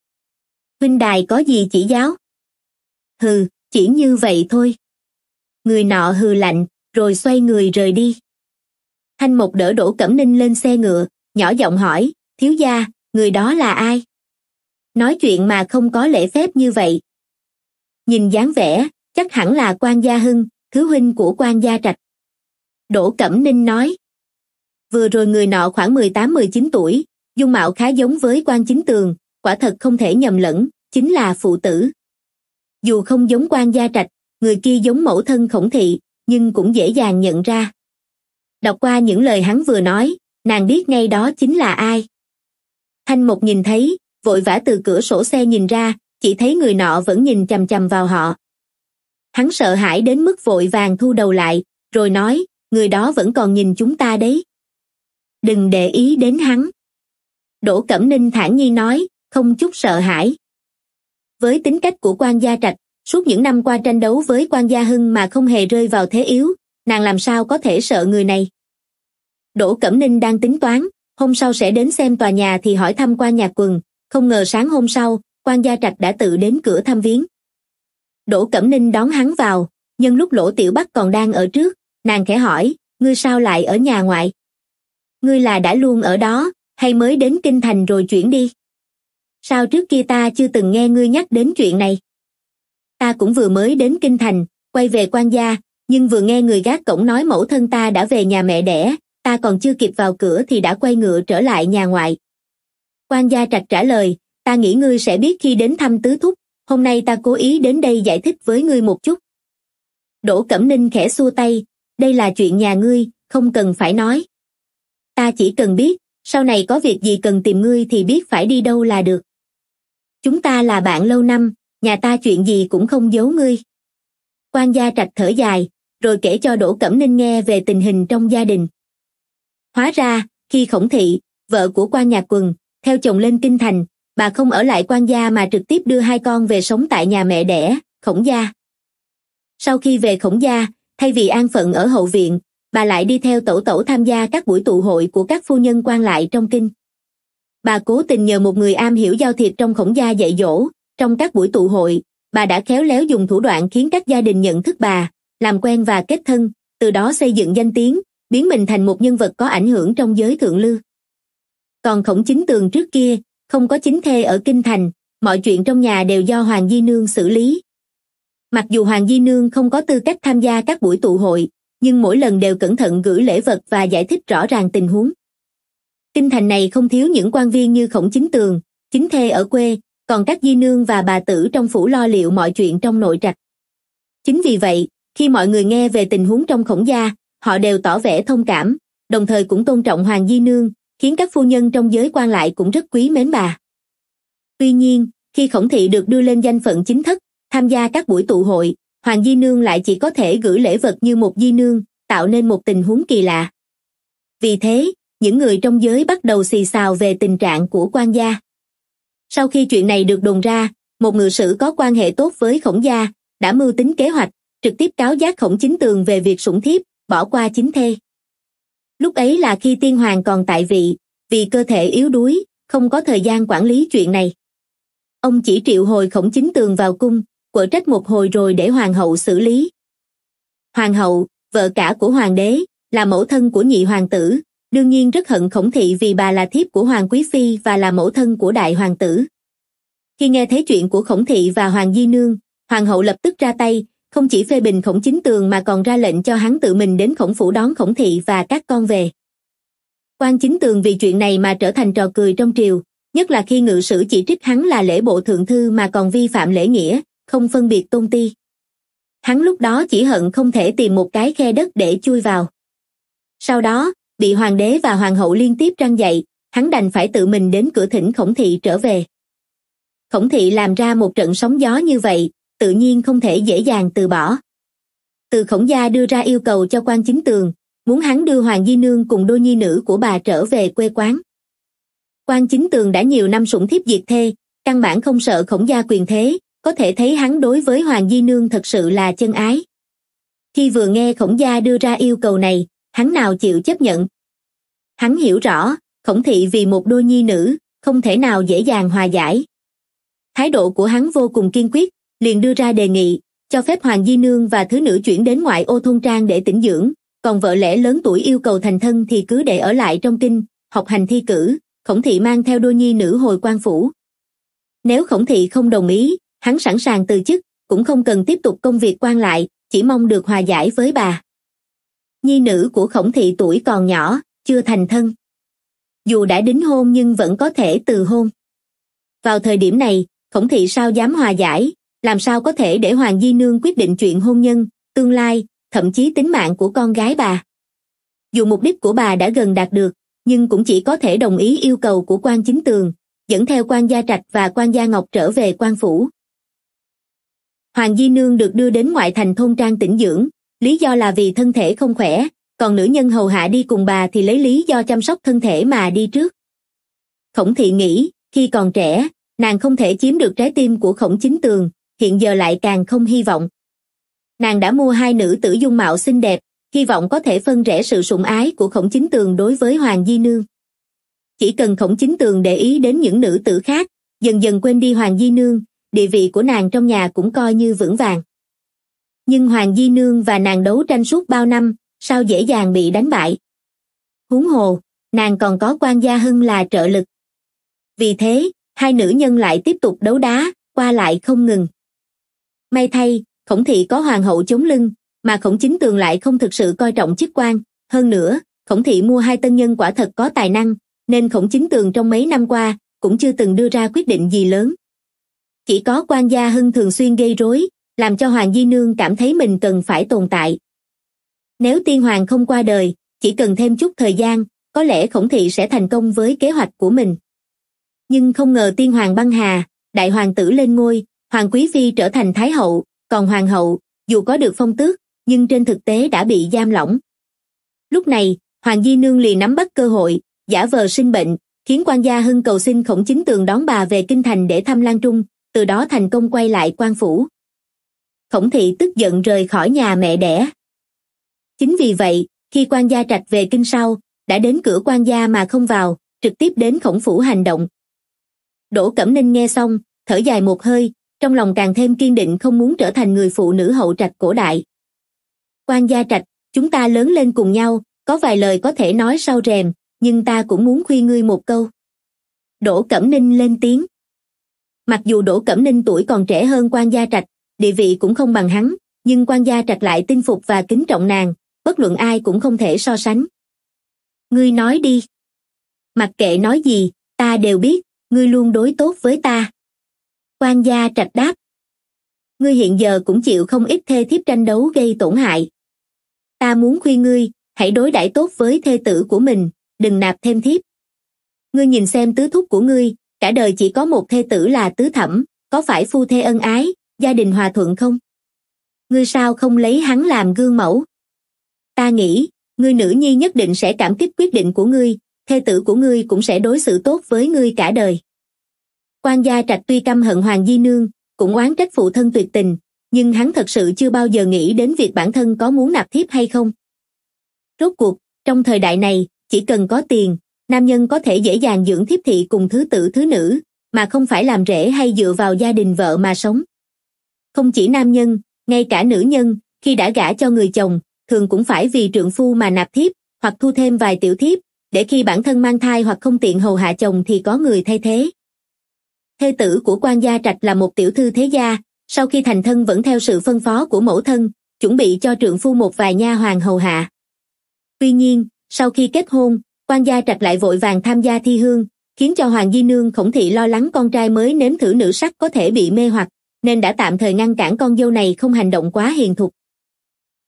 Huynh đài có gì chỉ giáo? Hừ, chỉ như vậy thôi. Người nọ hừ lạnh, rồi xoay người rời đi. Thanh Mộc đỡ Đỗ Cẩm Ninh lên xe ngựa, nhỏ giọng hỏi, thiếu gia, người đó là ai? Nói chuyện mà không có lễ phép như vậy. Nhìn dáng vẻ, chắc hẳn là Quan Gia Hưng, thứ huynh của Quan Gia Trạch. Đỗ Cẩm Ninh nói, vừa rồi người nọ khoảng 18-19 tuổi, dung mạo khá giống với Quan Chính Tường, quả thật không thể nhầm lẫn, chính là phụ tử. Dù không giống Quan Gia Trạch, người kia giống mẫu thân Khổng thị, nhưng cũng dễ dàng nhận ra. Đọc qua những lời hắn vừa nói, nàng biết ngay đó chính là ai. Thanh Mộc nhìn thấy, vội vã từ cửa sổ xe nhìn ra, chỉ thấy người nọ vẫn nhìn chằm chằm vào họ. Hắn sợ hãi đến mức vội vàng thu đầu lại, rồi nói, người đó vẫn còn nhìn chúng ta đấy. Đừng để ý đến hắn. Đỗ Cẩm Ninh thản nhiên nói, không chút sợ hãi. Với tính cách của Quan Gia Trạch, suốt những năm qua tranh đấu với Quan Gia Hưng mà không hề rơi vào thế yếu, nàng làm sao có thể sợ người này. Đỗ Cẩm Ninh đang tính toán, hôm sau sẽ đến xem tòa nhà thì hỏi thăm Quan Nhạc Quần, không ngờ sáng hôm sau, Quan Gia Trạch đã tự đến cửa thăm viếng. Đỗ Cẩm Ninh đón hắn vào, nhân lúc Lỗ Tiểu Bắc còn đang ở trước, nàng khẽ hỏi, ngươi sao lại ở nhà ngoại? Ngươi là đã luôn ở đó, hay mới đến kinh thành rồi chuyển đi? Sao trước kia ta chưa từng nghe ngươi nhắc đến chuyện này? Ta cũng vừa mới đến kinh thành, quay về Quan gia, nhưng vừa nghe người gác cổng nói mẫu thân ta đã về nhà mẹ đẻ, ta còn chưa kịp vào cửa thì đã quay ngựa trở lại nhà ngoại. Quan Gia Trạch trả lời, ta nghĩ ngươi sẽ biết khi đến thăm tứ thúc, hôm nay ta cố ý đến đây giải thích với ngươi một chút. Đỗ Cẩm Ninh khẽ xua tay, đây là chuyện nhà ngươi, không cần phải nói. Ta chỉ cần biết, sau này có việc gì cần tìm ngươi thì biết phải đi đâu là được. Chúng ta là bạn lâu năm, nhà ta chuyện gì cũng không giấu ngươi. Quan Gia Trạch thở dài, rồi kể cho Đỗ Cẩm Ninh nghe về tình hình trong gia đình. Hóa ra, khi Khổng thị, vợ của Quan Nhạc Quần, theo chồng lên kinh thành, bà không ở lại Quan gia mà trực tiếp đưa hai con về sống tại nhà mẹ đẻ, Khổng gia. Sau khi về Khổng gia, thay vì an phận ở hậu viện, bà lại đi theo tẩu tẩu tham gia các buổi tụ hội của các phu nhân quan lại trong kinh. Bà cố tình nhờ một người am hiểu giao thiệp trong Khổng gia dạy dỗ, trong các buổi tụ hội, bà đã khéo léo dùng thủ đoạn khiến các gia đình nhận thức bà, làm quen và kết thân, từ đó xây dựng danh tiếng, biến mình thành một nhân vật có ảnh hưởng trong giới thượng lưu. Còn Khổng Chính Tường trước kia, không có chính thê ở kinh thành, mọi chuyện trong nhà đều do Hoàng Di Nương xử lý. Mặc dù Hoàng Di Nương không có tư cách tham gia các buổi tụ hội, nhưng mỗi lần đều cẩn thận gửi lễ vật và giải thích rõ ràng tình huống. Kinh thành này không thiếu những quan viên như Khổng Chính Tường, chính thê ở quê, còn các di nương và bà tử trong phủ lo liệu mọi chuyện trong nội trạch. Chính vì vậy, khi mọi người nghe về tình huống trong Khổng gia, họ đều tỏ vẻ thông cảm, đồng thời cũng tôn trọng Hoàng Di Nương, khiến các phu nhân trong giới quan lại cũng rất quý mến bà. Tuy nhiên, khi Khổng thị được đưa lên danh phận chính thất, tham gia các buổi tụ hội, Hoàng Di Nương lại chỉ có thể gửi lễ vật như một di nương, tạo nên một tình huống kỳ lạ. Vì thế, những người trong giới bắt đầu xì xào về tình trạng của Quan gia. Sau khi chuyện này được đồn ra, một ngự sử có quan hệ tốt với Khổng gia, đã mưu tính kế hoạch, trực tiếp cáo giác Khổng Chính Tường về việc sủng thiếp, bỏ qua chính thê. Lúc ấy là khi Tiên Hoàng còn tại vị, vì cơ thể yếu đuối, không có thời gian quản lý chuyện này. Ông chỉ triệu hồi Khổng Chính Tường vào cung, quở trách một hồi rồi để Hoàng hậu xử lý. Hoàng hậu, vợ cả của Hoàng đế, là mẫu thân của nhị hoàng tử, đương nhiên rất hận Khổng thị vì bà là thiếp của Hoàng quý phi và là mẫu thân của đại hoàng tử. Khi nghe thấy chuyện của Khổng thị và Hoàng Di Nương, Hoàng hậu lập tức ra tay, không chỉ phê bình Khổng Chính Tường mà còn ra lệnh cho hắn tự mình đến Khổng phủ đón Khổng thị và các con về. Quan Chính Tường vì chuyện này mà trở thành trò cười trong triều, nhất là khi ngự sử chỉ trích hắn là lễ bộ thượng thư mà còn vi phạm lễ nghĩa, không phân biệt tôn ti. Hắn lúc đó chỉ hận không thể tìm một cái khe đất để chui vào. Sau đó, bị hoàng đế và hoàng hậu liên tiếp răn dạy, hắn đành phải tự mình đến cửa thỉnh Khổng thị trở về. Khổng thị làm ra một trận sóng gió như vậy, tự nhiên không thể dễ dàng từ bỏ. Từ Khổng gia đưa ra yêu cầu cho Quan Chính Tường, muốn hắn đưa Hoàng Di Nương cùng đôi nhi nữ của bà trở về quê quán. Quan Chính Tường đã nhiều năm sủng thiếp diệt thê, căn bản không sợ Khổng gia quyền thế, có thể thấy hắn đối với Hoàng Di Nương thật sự là chân ái. Khi vừa nghe Khổng gia đưa ra yêu cầu này, hắn nào chịu chấp nhận. Hắn hiểu rõ, Khổng thị vì một đôi nhi nữ, không thể nào dễ dàng hòa giải. Thái độ của hắn vô cùng kiên quyết, liền đưa ra đề nghị, cho phép Hoàng Di Nương và thứ nữ chuyển đến ngoại ô thôn trang để tĩnh dưỡng, còn vợ lẽ lớn tuổi yêu cầu thành thân thì cứ để ở lại trong kinh, học hành thi cử, Khổng thị mang theo đôi nhi nữ hồi quan phủ. Nếu Khổng thị không đồng ý, hắn sẵn sàng từ chức, cũng không cần tiếp tục công việc quan lại, chỉ mong được hòa giải với bà. Nhi nữ của Khổng thị tuổi còn nhỏ, chưa thành thân. Dù đã đính hôn nhưng vẫn có thể từ hôn. Vào thời điểm này, Khổng thị sao dám hòa giải, làm sao có thể để Hoàng Di Nương quyết định chuyện hôn nhân, tương lai, thậm chí tính mạng của con gái bà. Dù mục đích của bà đã gần đạt được, nhưng cũng chỉ có thể đồng ý yêu cầu của Quan Chính Tường, dẫn theo Quan Gia Trạch và Quan Gia Ngọc trở về quan phủ. Hoàng Di Nương được đưa đến ngoại thành thôn trang tĩnh dưỡng, lý do là vì thân thể không khỏe, còn nữ nhân hầu hạ đi cùng bà thì lấy lý do chăm sóc thân thể mà đi trước. Khổng thị nghĩ, khi còn trẻ, nàng không thể chiếm được trái tim của Khổng Chính Tường, hiện giờ lại càng không hy vọng. Nàng đã mua hai nữ tử dung mạo xinh đẹp, hy vọng có thể phân rẽ sự sủng ái của Khổng Chính Tường đối với Hoàng Di Nương. Chỉ cần Khổng Chính Tường để ý đến những nữ tử khác, dần dần quên đi Hoàng Di Nương, địa vị của nàng trong nhà cũng coi như vững vàng. Nhưng Hoàng Di Nương và nàng đấu tranh suốt bao năm, sao dễ dàng bị đánh bại. Huống hồ, nàng còn có Quan Gia Hưng là trợ lực. Vì thế, hai nữ nhân lại tiếp tục đấu đá, qua lại không ngừng. May thay, Khổng thị có hoàng hậu chống lưng, mà Khổng Chính Tường lại không thực sự coi trọng chức quan. Hơn nữa, Khổng thị mua hai tân nhân quả thật có tài năng, nên Khổng Chính Tường trong mấy năm qua cũng chưa từng đưa ra quyết định gì lớn. Chỉ có Quan Gia Hưng thường xuyên gây rối, làm cho Hoàng Di Nương cảm thấy mình cần phải tồn tại. Nếu Tiên Hoàng không qua đời, chỉ cần thêm chút thời gian, có lẽ Khổng thị sẽ thành công với kế hoạch của mình. Nhưng không ngờ Tiên Hoàng băng hà, đại hoàng tử lên ngôi, Hoàng quý phi trở thành Thái hậu, còn Hoàng hậu, dù có được phong tước, nhưng trên thực tế đã bị giam lỏng. Lúc này, Hoàng Di Nương liền nắm bắt cơ hội, giả vờ sinh bệnh, khiến Quan Gia Hưng cầu xin Khổng Chính Tường đón bà về kinh thành để thăm Lan Trung, từ đó thành công quay lại quan phủ. Khổng thị tức giận rời khỏi nhà mẹ đẻ. Chính vì vậy, khi Quan Gia Trạch về kinh sau, đã đến cửa Quan gia mà không vào, trực tiếp đến Khổng phủ hành động. Đỗ Cẩm Ninh nghe xong, thở dài một hơi, trong lòng càng thêm kiên định không muốn trở thành người phụ nữ hậu trạch cổ đại. Quan Gia Trạch, chúng ta lớn lên cùng nhau, có vài lời có thể nói sau rèm, nhưng ta cũng muốn khuyên ngươi một câu. Đỗ Cẩm Ninh lên tiếng. Mặc dù Đỗ Cẩm Ninh tuổi còn trẻ hơn Quan Gia Trạch, địa vị cũng không bằng hắn, nhưng Quan Gia Trạch lại tin phục và kính trọng nàng, bất luận ai cũng không thể so sánh. Ngươi nói đi. Mặc kệ nói gì, ta đều biết, ngươi luôn đối tốt với ta. Quan Gia Trạch đáp. Ngươi hiện giờ cũng chịu không ít thê thiếp tranh đấu gây tổn hại. Ta muốn khuyên ngươi, hãy đối đãi tốt với thê tử của mình, đừng nạp thêm thiếp. Ngươi nhìn xem tứ thúc của ngươi, cả đời chỉ có một thê tử là Tứ Thẩm, có phải phu thê ân ái, gia đình hòa thuận không? Ngươi sao không lấy hắn làm gương mẫu? Ta nghĩ, ngươi nữ nhi nhất định sẽ cảm kích quyết định của ngươi, thê tử của ngươi cũng sẽ đối xử tốt với ngươi cả đời. Quan Gia Trạch tuy căm hận Hoàng Di Nương, cũng oán trách phụ thân tuyệt tình, nhưng hắn thật sự chưa bao giờ nghĩ đến việc bản thân có muốn nạp thiếp hay không. Rốt cuộc, trong thời đại này, chỉ cần có tiền, nam nhân có thể dễ dàng dưỡng thiếp thị cùng thứ tử thứ nữ, mà không phải làm rể hay dựa vào gia đình vợ mà sống. Không chỉ nam nhân, ngay cả nữ nhân, khi đã gả cho người chồng, thường cũng phải vì trượng phu mà nạp thiếp, hoặc thu thêm vài tiểu thiếp, để khi bản thân mang thai hoặc không tiện hầu hạ chồng thì có người thay thế. Thê tử của Quan Gia Trạch là một tiểu thư thế gia, sau khi thành thân vẫn theo sự phân phó của mẫu thân, chuẩn bị cho trượng phu một vài nha hoàn hầu hạ. Tuy nhiên, sau khi kết hôn, Quan Gia Trạch lại vội vàng tham gia thi hương, khiến cho Hoàng Di Nương Khổng Thị lo lắng con trai mới nếm thử nữ sắc có thể bị mê hoặc, nên đã tạm thời ngăn cản con dâu này không hành động quá hiền thục.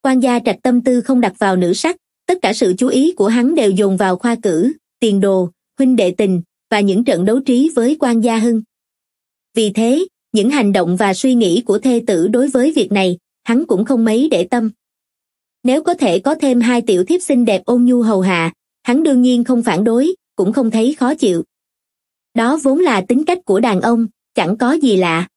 Quan Gia Trạch tâm tư không đặt vào nữ sắc, tất cả sự chú ý của hắn đều dồn vào khoa cử, tiền đồ, huynh đệ tình và những trận đấu trí với Quan Gia Hưng. Vì thế, những hành động và suy nghĩ của thê tử đối với việc này, hắn cũng không mấy để tâm. Nếu có thể có thêm hai tiểu thiếp xinh đẹp ôn nhu hầu hạ, hắn đương nhiên không phản đối, cũng không thấy khó chịu. Đó vốn là tính cách của đàn ông, chẳng có gì lạ.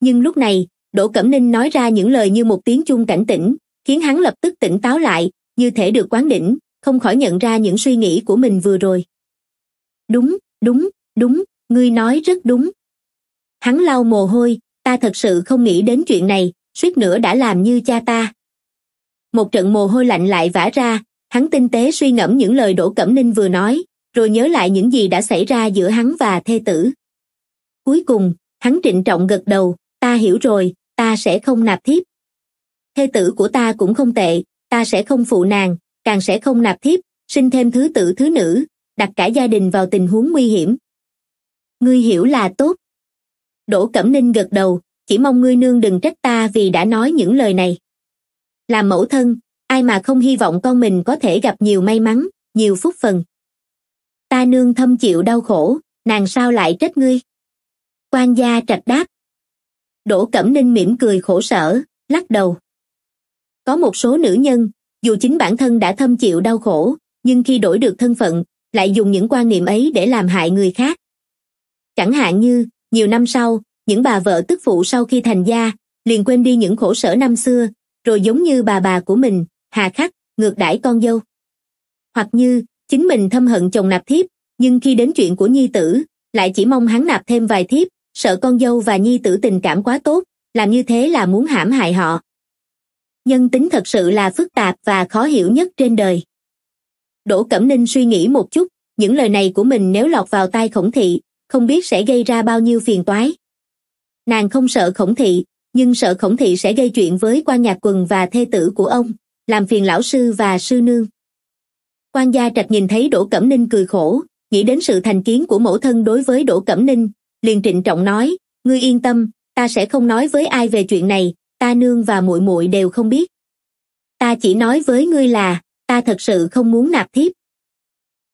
Nhưng lúc này, Đỗ Cẩm Ninh nói ra những lời như một tiếng chuông cảnh tỉnh, khiến hắn lập tức tỉnh táo lại, như thể được quán đỉnh, không khỏi nhận ra những suy nghĩ của mình vừa rồi. Đúng, đúng, đúng, ngươi nói rất đúng. Hắn lau mồ hôi, ta thật sự không nghĩ đến chuyện này, suýt nữa đã làm như cha ta. Một trận mồ hôi lạnh lại vã ra, hắn tinh tế suy ngẫm những lời Đỗ Cẩm Ninh vừa nói, rồi nhớ lại những gì đã xảy ra giữa hắn và thê tử. Cuối cùng, hắn trịnh trọng gật đầu, ta hiểu rồi, ta sẽ không nạp thiếp. Thê tử của ta cũng không tệ, ta sẽ không phụ nàng, càng sẽ không nạp thiếp, sinh thêm thứ tử thứ nữ, đặt cả gia đình vào tình huống nguy hiểm. Ngươi hiểu là tốt. Đỗ Cẩm Ninh gật đầu, chỉ mong ngươi nương đừng trách ta vì đã nói những lời này. Làm mẫu thân, ai mà không hy vọng con mình có thể gặp nhiều may mắn, nhiều phúc phần. Ta nương thâm chịu đau khổ, nàng sao lại trách ngươi? Quan Gia Trạch đáp. Đỗ Cẩm Ninh mỉm cười khổ sở, lắc đầu. Có một số nữ nhân, dù chính bản thân đã thâm chịu đau khổ, nhưng khi đổi được thân phận, lại dùng những quan niệm ấy để làm hại người khác. Chẳng hạn như, nhiều năm sau, những bà vợ tức phụ sau khi thành gia, liền quên đi những khổ sở năm xưa, rồi giống như bà của mình, hà khắc, ngược đãi con dâu. Hoặc như, chính mình thâm hận chồng nạp thiếp, nhưng khi đến chuyện của nhi tử, lại chỉ mong hắn nạp thêm vài thiếp, sợ con dâu và nhi tử tình cảm quá tốt, làm như thế là muốn hãm hại họ. Nhân tính thật sự là phức tạp và khó hiểu nhất trên đời. Đỗ Cẩm Ninh suy nghĩ một chút, những lời này của mình nếu lọt vào tai Khổng Thị, không biết sẽ gây ra bao nhiêu phiền toái. Nàng không sợ Khổng Thị, nhưng sợ Khổng Thị sẽ gây chuyện với Quan Nhạc Quần và thê tử của ông, làm phiền lão sư và sư nương. Quan Gia Trạch nhìn thấy Đỗ Cẩm Ninh cười khổ, nghĩ đến sự thành kiến của mẫu thân đối với Đỗ Cẩm Ninh, liền trịnh trọng nói, ngươi yên tâm, ta sẽ không nói với ai về chuyện này, ta nương và muội muội đều không biết. Ta chỉ nói với ngươi là, ta thật sự không muốn nạp thiếp.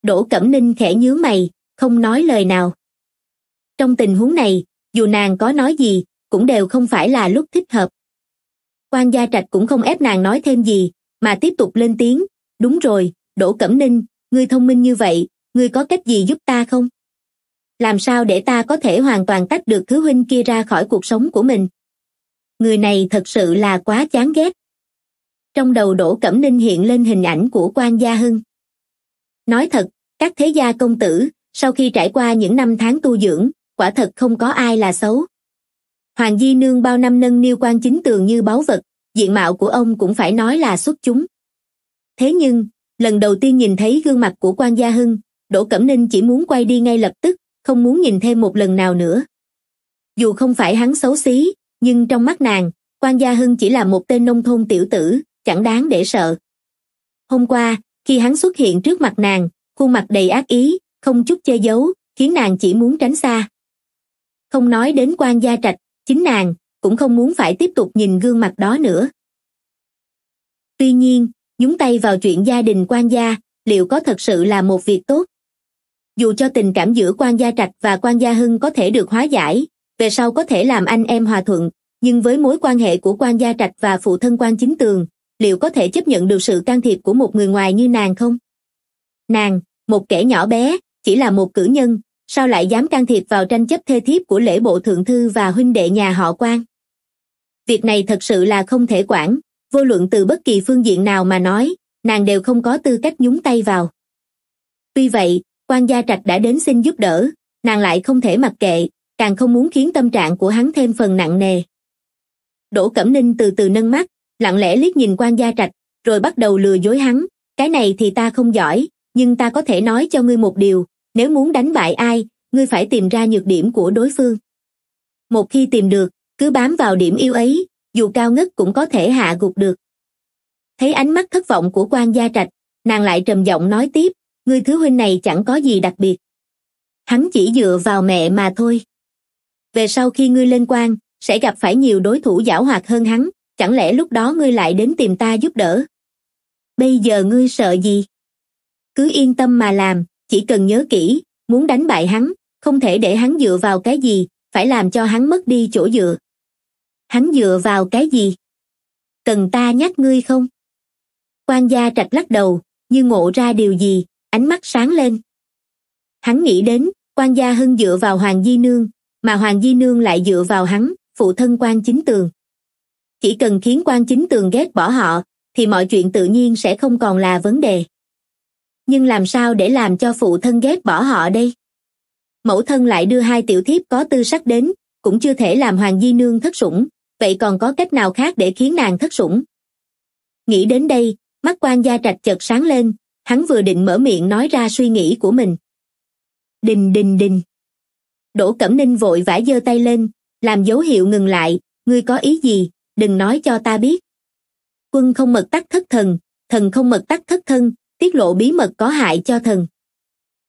Đỗ Cẩm Ninh khẽ nhướng mày, không nói lời nào. Trong tình huống này, dù nàng có nói gì, cũng đều không phải là lúc thích hợp. Quan Gia Trạch cũng không ép nàng nói thêm gì, mà tiếp tục lên tiếng, đúng rồi, Đỗ Cẩm Ninh, ngươi thông minh như vậy, ngươi có cách gì giúp ta không? Làm sao để ta có thể hoàn toàn tách được thứ huynh kia ra khỏi cuộc sống của mình? Người này thật sự là quá chán ghét. Trong đầu Đỗ Cẩm Ninh hiện lên hình ảnh của Quan Gia Hưng. Nói thật, các thế gia công tử, sau khi trải qua những năm tháng tu dưỡng, quả thật không có ai là xấu. Hoàng Di Nương bao năm nâng niu Quan Chính Tường như báu vật, diện mạo của ông cũng phải nói là xuất chúng. Thế nhưng, lần đầu tiên nhìn thấy gương mặt của Quan Gia Hưng, Đỗ Cẩm Ninh chỉ muốn quay đi ngay lập tức, không muốn nhìn thêm một lần nào nữa. Dù không phải hắn xấu xí, nhưng trong mắt nàng, Quan Gia Hưng chỉ là một tên nông thôn tiểu tử, chẳng đáng để sợ. Hôm qua, khi hắn xuất hiện trước mặt nàng, khuôn mặt đầy ác ý, không chút che giấu, khiến nàng chỉ muốn tránh xa. Không nói đến Quan Gia Trạch, chính nàng cũng không muốn phải tiếp tục nhìn gương mặt đó nữa. Tuy nhiên, nhúng tay vào chuyện gia đình Quan gia liệu có thật sự là một việc tốt? Dù cho tình cảm giữa Quan Gia Trạch và Quan Gia Hưng có thể được hóa giải, về sau có thể làm anh em hòa thuận, nhưng với mối quan hệ của Quan Gia Trạch và phụ thân Quan Chính Tường, liệu có thể chấp nhận được sự can thiệp của một người ngoài như nàng không? Nàng, một kẻ nhỏ bé, chỉ là một cử nhân, sao lại dám can thiệp vào tranh chấp thê thiếp của Lễ Bộ Thượng Thư và huynh đệ nhà họ Quan? Việc này thật sự là không thể quản, vô luận từ bất kỳ phương diện nào mà nói, nàng đều không có tư cách nhúng tay vào. Tuy vậy, Quan Gia Trạch đã đến xin giúp đỡ, nàng lại không thể mặc kệ, càng không muốn khiến tâm trạng của hắn thêm phần nặng nề. Đỗ Cẩm Ninh từ từ nâng mắt, lặng lẽ liếc nhìn Quan Gia Trạch, rồi bắt đầu lừa dối hắn. Cái này thì ta không giỏi, nhưng ta có thể nói cho ngươi một điều, nếu muốn đánh bại ai, ngươi phải tìm ra nhược điểm của đối phương. Một khi tìm được, cứ bám vào điểm yếu ấy, dù cao ngất cũng có thể hạ gục được. Thấy ánh mắt thất vọng của Quan Gia Trạch, nàng lại trầm giọng nói tiếp, ngươi thứ huynh này chẳng có gì đặc biệt. Hắn chỉ dựa vào mẹ mà thôi. Về sau khi ngươi lên quan, sẽ gặp phải nhiều đối thủ giảo hoạt hơn hắn, chẳng lẽ lúc đó ngươi lại đến tìm ta giúp đỡ? Bây giờ ngươi sợ gì? Cứ yên tâm mà làm, chỉ cần nhớ kỹ, muốn đánh bại hắn, không thể để hắn dựa vào cái gì, phải làm cho hắn mất đi chỗ dựa. Hắn dựa vào cái gì? Cần ta nhắc ngươi không? Quan Gia Trạch lắc đầu, như ngộ ra điều gì, ánh mắt sáng lên. Hắn nghĩ đến, Quan Gia Hưng dựa vào Hoàng Di Nương, mà Hoàng Di Nương lại dựa vào hắn, phụ thân Quan Chính Tường. Chỉ cần khiến Quan Chính Tường ghét bỏ họ, thì mọi chuyện tự nhiên sẽ không còn là vấn đề. Nhưng làm sao để làm cho phụ thân ghét bỏ họ đây? Mẫu thân lại đưa hai tiểu thiếp có tư sắc đến, cũng chưa thể làm Hoàng Di Nương thất sủng, vậy còn có cách nào khác để khiến nàng thất sủng? Nghĩ đến đây, mắt Quan Gia Trạch chợt sáng lên, hắn vừa định mở miệng nói ra suy nghĩ của mình. Đình đình đình. Đỗ Cẩm Ninh vội vã giơ tay lên, làm dấu hiệu ngừng lại, ngươi có ý gì, đừng nói cho ta biết. Quân không mật tắc thất thần, thần không mật tắc thất thân, tiết lộ bí mật có hại cho thần.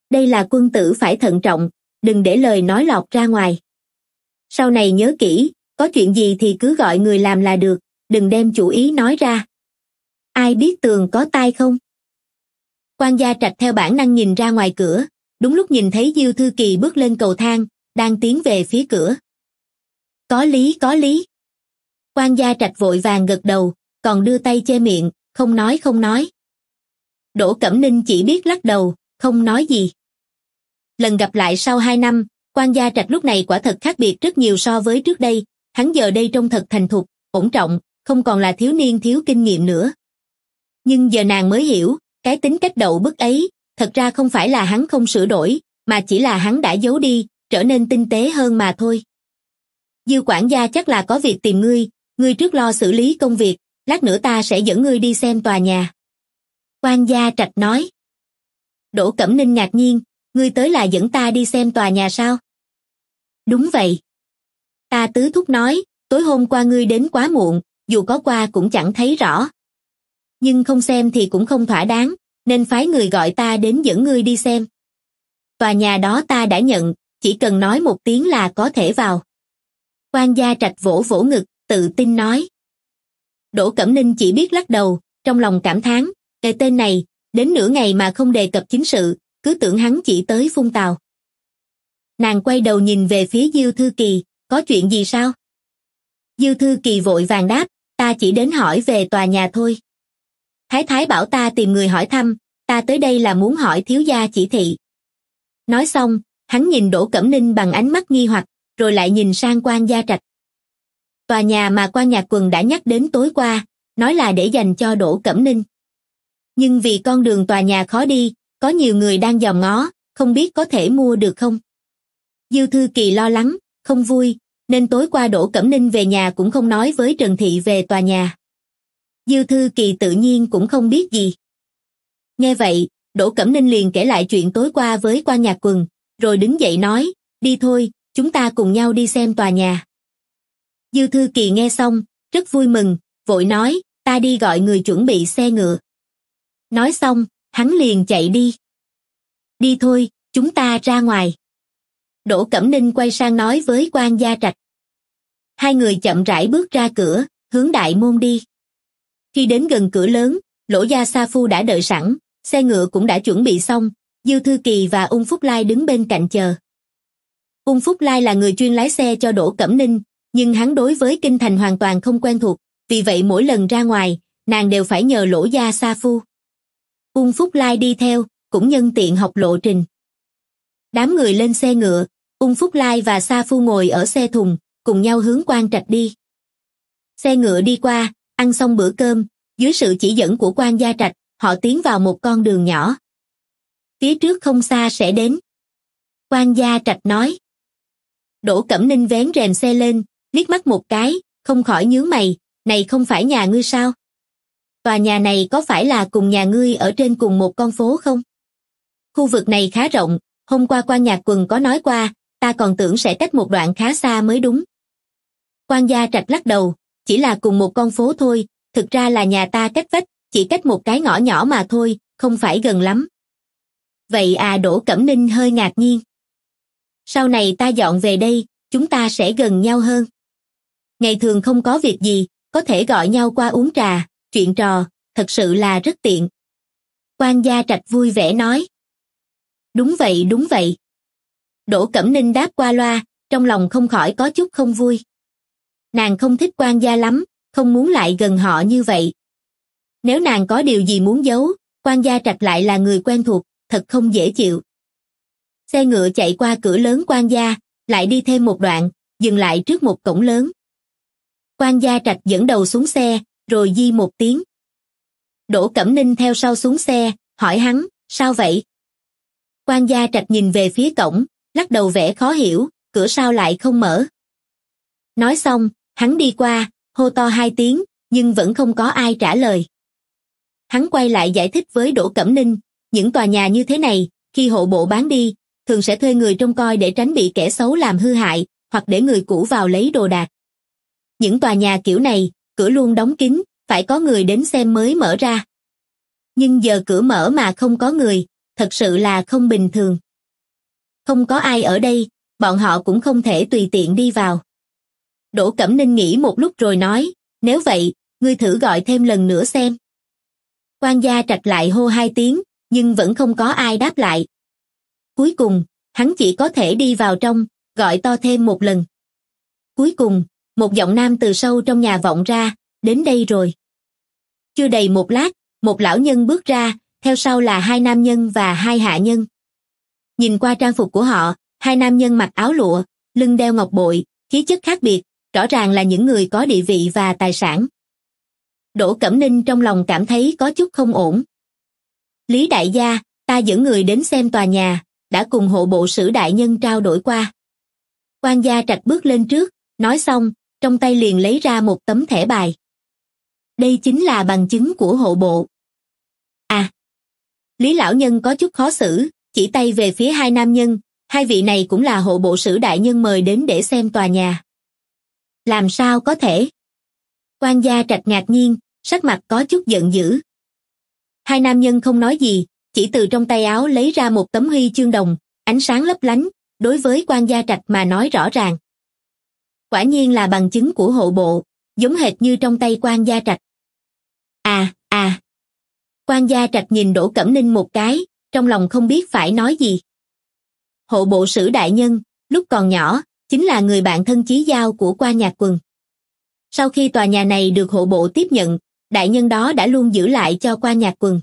Đây là quân tử phải thận trọng, đừng để lời nói lọt ra ngoài. Sau này nhớ kỹ, có chuyện gì thì cứ gọi người làm là được, đừng đem chủ ý nói ra. Ai biết tường có tai không? Quan Gia Trạch theo bản năng nhìn ra ngoài cửa, đúng lúc nhìn thấy Diêu Thư Kỳ bước lên cầu thang, đang tiến về phía cửa. Có lý, có lý. Quan Gia Trạch vội vàng gật đầu, còn đưa tay che miệng, không nói không nói. Đỗ Cẩm Ninh chỉ biết lắc đầu, không nói gì. Lần gặp lại sau 2 năm, Quan Gia Trạch lúc này quả thật khác biệt rất nhiều so với trước đây, hắn giờ đây trông thật thành thục, ổn trọng, không còn là thiếu niên thiếu kinh nghiệm nữa. Nhưng giờ nàng mới hiểu, cái tính cách đậu bức ấy, thật ra không phải là hắn không sửa đổi, mà chỉ là hắn đã giấu đi, trở nên tinh tế hơn mà thôi. Dư quản gia chắc là có việc tìm ngươi, ngươi trước lo xử lý công việc, lát nữa ta sẽ dẫn ngươi đi xem tòa nhà. Quan Gia Trạch nói. Đỗ Cẩm Ninh ngạc nhiên, ngươi tới là dẫn ta đi xem tòa nhà sao? Đúng vậy. Ta tứ thúc nói, tối hôm qua ngươi đến quá muộn, dù có qua cũng chẳng thấy rõ. Nhưng không xem thì cũng không thỏa đáng, nên phái người gọi ta đến dẫn ngươi đi xem. Tòa nhà đó ta đã nhận, chỉ cần nói một tiếng là có thể vào. Quan Gia Trạch vỗ vỗ ngực, tự tin nói. Đỗ Cẩm Ninh chỉ biết lắc đầu, trong lòng cảm thán, cái tên này, đến nửa ngày mà không đề cập chính sự, cứ tưởng hắn chỉ tới phun tào. Nàng quay đầu nhìn về phía Diêu Thư Kỳ, có chuyện gì sao? Diêu Thư Kỳ vội vàng đáp, ta chỉ đến hỏi về tòa nhà thôi. Thái thái bảo ta tìm người hỏi thăm, ta tới đây là muốn hỏi thiếu gia chỉ thị. Nói xong, hắn nhìn Đỗ Cẩm Ninh bằng ánh mắt nghi hoặc, rồi lại nhìn sang Quan Gia Trạch. Tòa nhà mà Quan Nhạc Quần đã nhắc đến tối qua, nói là để dành cho Đỗ Cẩm Ninh. Nhưng vì con đường tòa nhà khó đi, có nhiều người đang dòm ngó, không biết có thể mua được không. Diêu Thư Kỳ lo lắng, không vui, nên tối qua Đỗ Cẩm Ninh về nhà cũng không nói với Trần Thị về tòa nhà. Diêu Thư Kỳ tự nhiên cũng không biết gì. Nghe vậy, Đỗ Cẩm Ninh liền kể lại chuyện tối qua với Quan Nhạc Quần, rồi đứng dậy nói, đi thôi, chúng ta cùng nhau đi xem tòa nhà. Diêu Thư Kỳ nghe xong, rất vui mừng, vội nói, ta đi gọi người chuẩn bị xe ngựa. Nói xong, hắn liền chạy đi. Đi thôi, chúng ta ra ngoài. Đỗ Cẩm Ninh quay sang nói với Quan Gia Trạch. Hai người chậm rãi bước ra cửa, hướng đại môn đi. Khi đến gần cửa lớn, Lỗ gia sa phu đã đợi sẵn, xe ngựa cũng đã chuẩn bị xong, Diêu Thư Kỳ và Ung Phúc Lai đứng bên cạnh chờ. Ung Phúc Lai là người chuyên lái xe cho Đỗ Cẩm Ninh, nhưng hắn đối với kinh thành hoàn toàn không quen thuộc, vì vậy mỗi lần ra ngoài, nàng đều phải nhờ Lỗ gia sa phu. Ung Phúc Lai đi theo, cũng nhân tiện học lộ trình. Đám người lên xe ngựa, Ung Phúc Lai và sa phu ngồi ở xe thùng, cùng nhau hướng Quan Trạch đi. Xe ngựa đi qua, ăn xong bữa cơm, dưới sự chỉ dẫn của Quan Gia Trạch, họ tiến vào một con đường nhỏ. Phía trước không xa sẽ đến, Quan Gia Trạch nói. Đỗ Cẩm Ninh vén rèm xe lên, liếc mắt một cái, không khỏi nhướng mày, này không phải nhà ngươi sao? Tòa nhà này có phải là cùng nhà ngươi ở trên cùng một con phố không? Khu vực này khá rộng, hôm qua Quan Nhạc Quần có nói qua, ta còn tưởng sẽ cách một đoạn khá xa mới đúng. Quan Gia Trạch lắc đầu, chỉ là cùng một con phố thôi, thực ra là nhà ta cách vách, chỉ cách một cái ngõ nhỏ mà thôi, không phải gần lắm. Vậy à, Đỗ Cẩm Ninh hơi ngạc nhiên. Sau này ta dọn về đây, chúng ta sẽ gần nhau hơn. Ngày thường không có việc gì, có thể gọi nhau qua uống trà, chuyện trò, thật sự là rất tiện. Quan Gia Trạch vui vẻ nói. Đúng vậy, đúng vậy. Đỗ Cẩm Ninh đáp qua loa, trong lòng không khỏi có chút không vui. Nàng không thích Quan gia lắm, không muốn lại gần họ như vậy. Nếu nàng có điều gì muốn giấu, Quan Gia Trạch lại là người quen thuộc, thật không dễ chịu. Xe ngựa chạy qua cửa lớn Quan gia, lại đi thêm một đoạn, dừng lại trước một cổng lớn. Quan Gia Trạch dẫn đầu xuống xe, rồi di một tiếng. Đỗ Cẩm Ninh theo sau xuống xe, hỏi hắn, sao vậy? Quan Gia Trạch nhìn về phía cổng, lắc đầu vẻ khó hiểu, cửa sao lại không mở. Nói xong, hắn đi qua, hô to hai tiếng, nhưng vẫn không có ai trả lời. Hắn quay lại giải thích với Đỗ Cẩm Ninh, những tòa nhà như thế này, khi hộ bộ bán đi, thường sẽ thuê người trông coi để tránh bị kẻ xấu làm hư hại, hoặc để người cũ vào lấy đồ đạc. Những tòa nhà kiểu này, cửa luôn đóng kín, phải có người đến xem mới mở ra. Nhưng giờ cửa mở mà không có người, thật sự là không bình thường. Không có ai ở đây, bọn họ cũng không thể tùy tiện đi vào. Đỗ Cẩm Ninh nghĩ một lúc rồi nói, nếu vậy, ngươi thử gọi thêm lần nữa xem. Quan Gia Trạch lại hô hai tiếng, nhưng vẫn không có ai đáp lại. Cuối cùng, hắn chỉ có thể đi vào trong, gọi to thêm một lần. Cuối cùng, một giọng nam từ sâu trong nhà vọng ra, đến đây rồi. Chưa đầy một lát, một lão nhân bước ra, theo sau là hai nam nhân và hai hạ nhân. Nhìn qua trang phục của họ, hai nam nhân mặc áo lụa, lưng đeo ngọc bội, khí chất khác biệt, rõ ràng là những người có địa vị và tài sản. Đỗ Cẩm Ninh trong lòng cảm thấy có chút không ổn. Lý đại gia, ta dẫn người đến xem tòa nhà, đã cùng hộ bộ sử đại nhân trao đổi qua. Quan Gia Trạch bước lên trước, nói xong, trong tay liền lấy ra một tấm thẻ bài. Đây chính là bằng chứng của hộ bộ. À, Lý lão nhân có chút khó xử, chỉ tay về phía hai nam nhân, hai vị này cũng là hộ bộ sử đại nhân mời đến để xem tòa nhà. Làm sao có thể? Quan Gia Trạch ngạc nhiên, sắc mặt có chút giận dữ. Hai nam nhân không nói gì, chỉ từ trong tay áo lấy ra một tấm huy chương đồng, ánh sáng lấp lánh, đối với Quan Gia Trạch mà nói rõ ràng. Quả nhiên là bằng chứng của hộ bộ, giống hệt như trong tay Quan Gia Trạch. À. Quan Gia Trạch nhìn Đỗ Cẩm Ninh một cái, trong lòng không biết phải nói gì. Hộ bộ sử đại nhân, lúc còn nhỏ, chính là người bạn thân chí giao của Quan Nhạc Quần. Sau khi tòa nhà này được hộ bộ tiếp nhận, đại nhân đó đã luôn giữ lại cho Quan Nhạc Quần.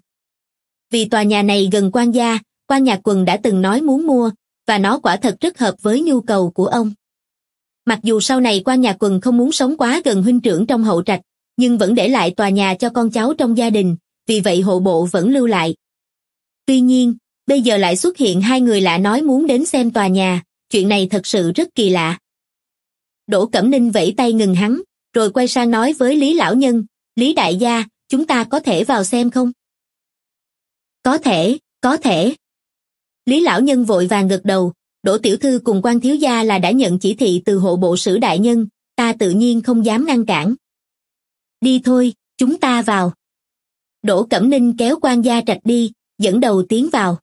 Vì tòa nhà này gần Quan gia, Quan Nhạc Quần đã từng nói muốn mua, và nó quả thật rất hợp với nhu cầu của ông. Mặc dù sau này Quan Nhạc Quần không muốn sống quá gần huynh trưởng trong hậu trạch, nhưng vẫn để lại tòa nhà cho con cháu trong gia đình, vì vậy hộ bộ vẫn lưu lại. Tuy nhiên, bây giờ lại xuất hiện hai người lạ nói muốn đến xem tòa nhà, chuyện này thật sự rất kỳ lạ. Đỗ Cẩm Ninh vẫy tay ngừng hắn, rồi quay sang nói với Lý lão nhân, Lý đại gia, chúng ta có thể vào xem không? Có thể. Lý lão nhân vội vàng gật đầu, Đỗ tiểu thư cùng Quan thiếu gia là đã nhận chỉ thị từ hộ bộ sử đại nhân, ta tự nhiên không dám ngăn cản. Đi thôi, chúng ta vào. Đỗ Cẩm Ninh kéo Quan Gia Trạch đi, dẫn đầu tiến vào.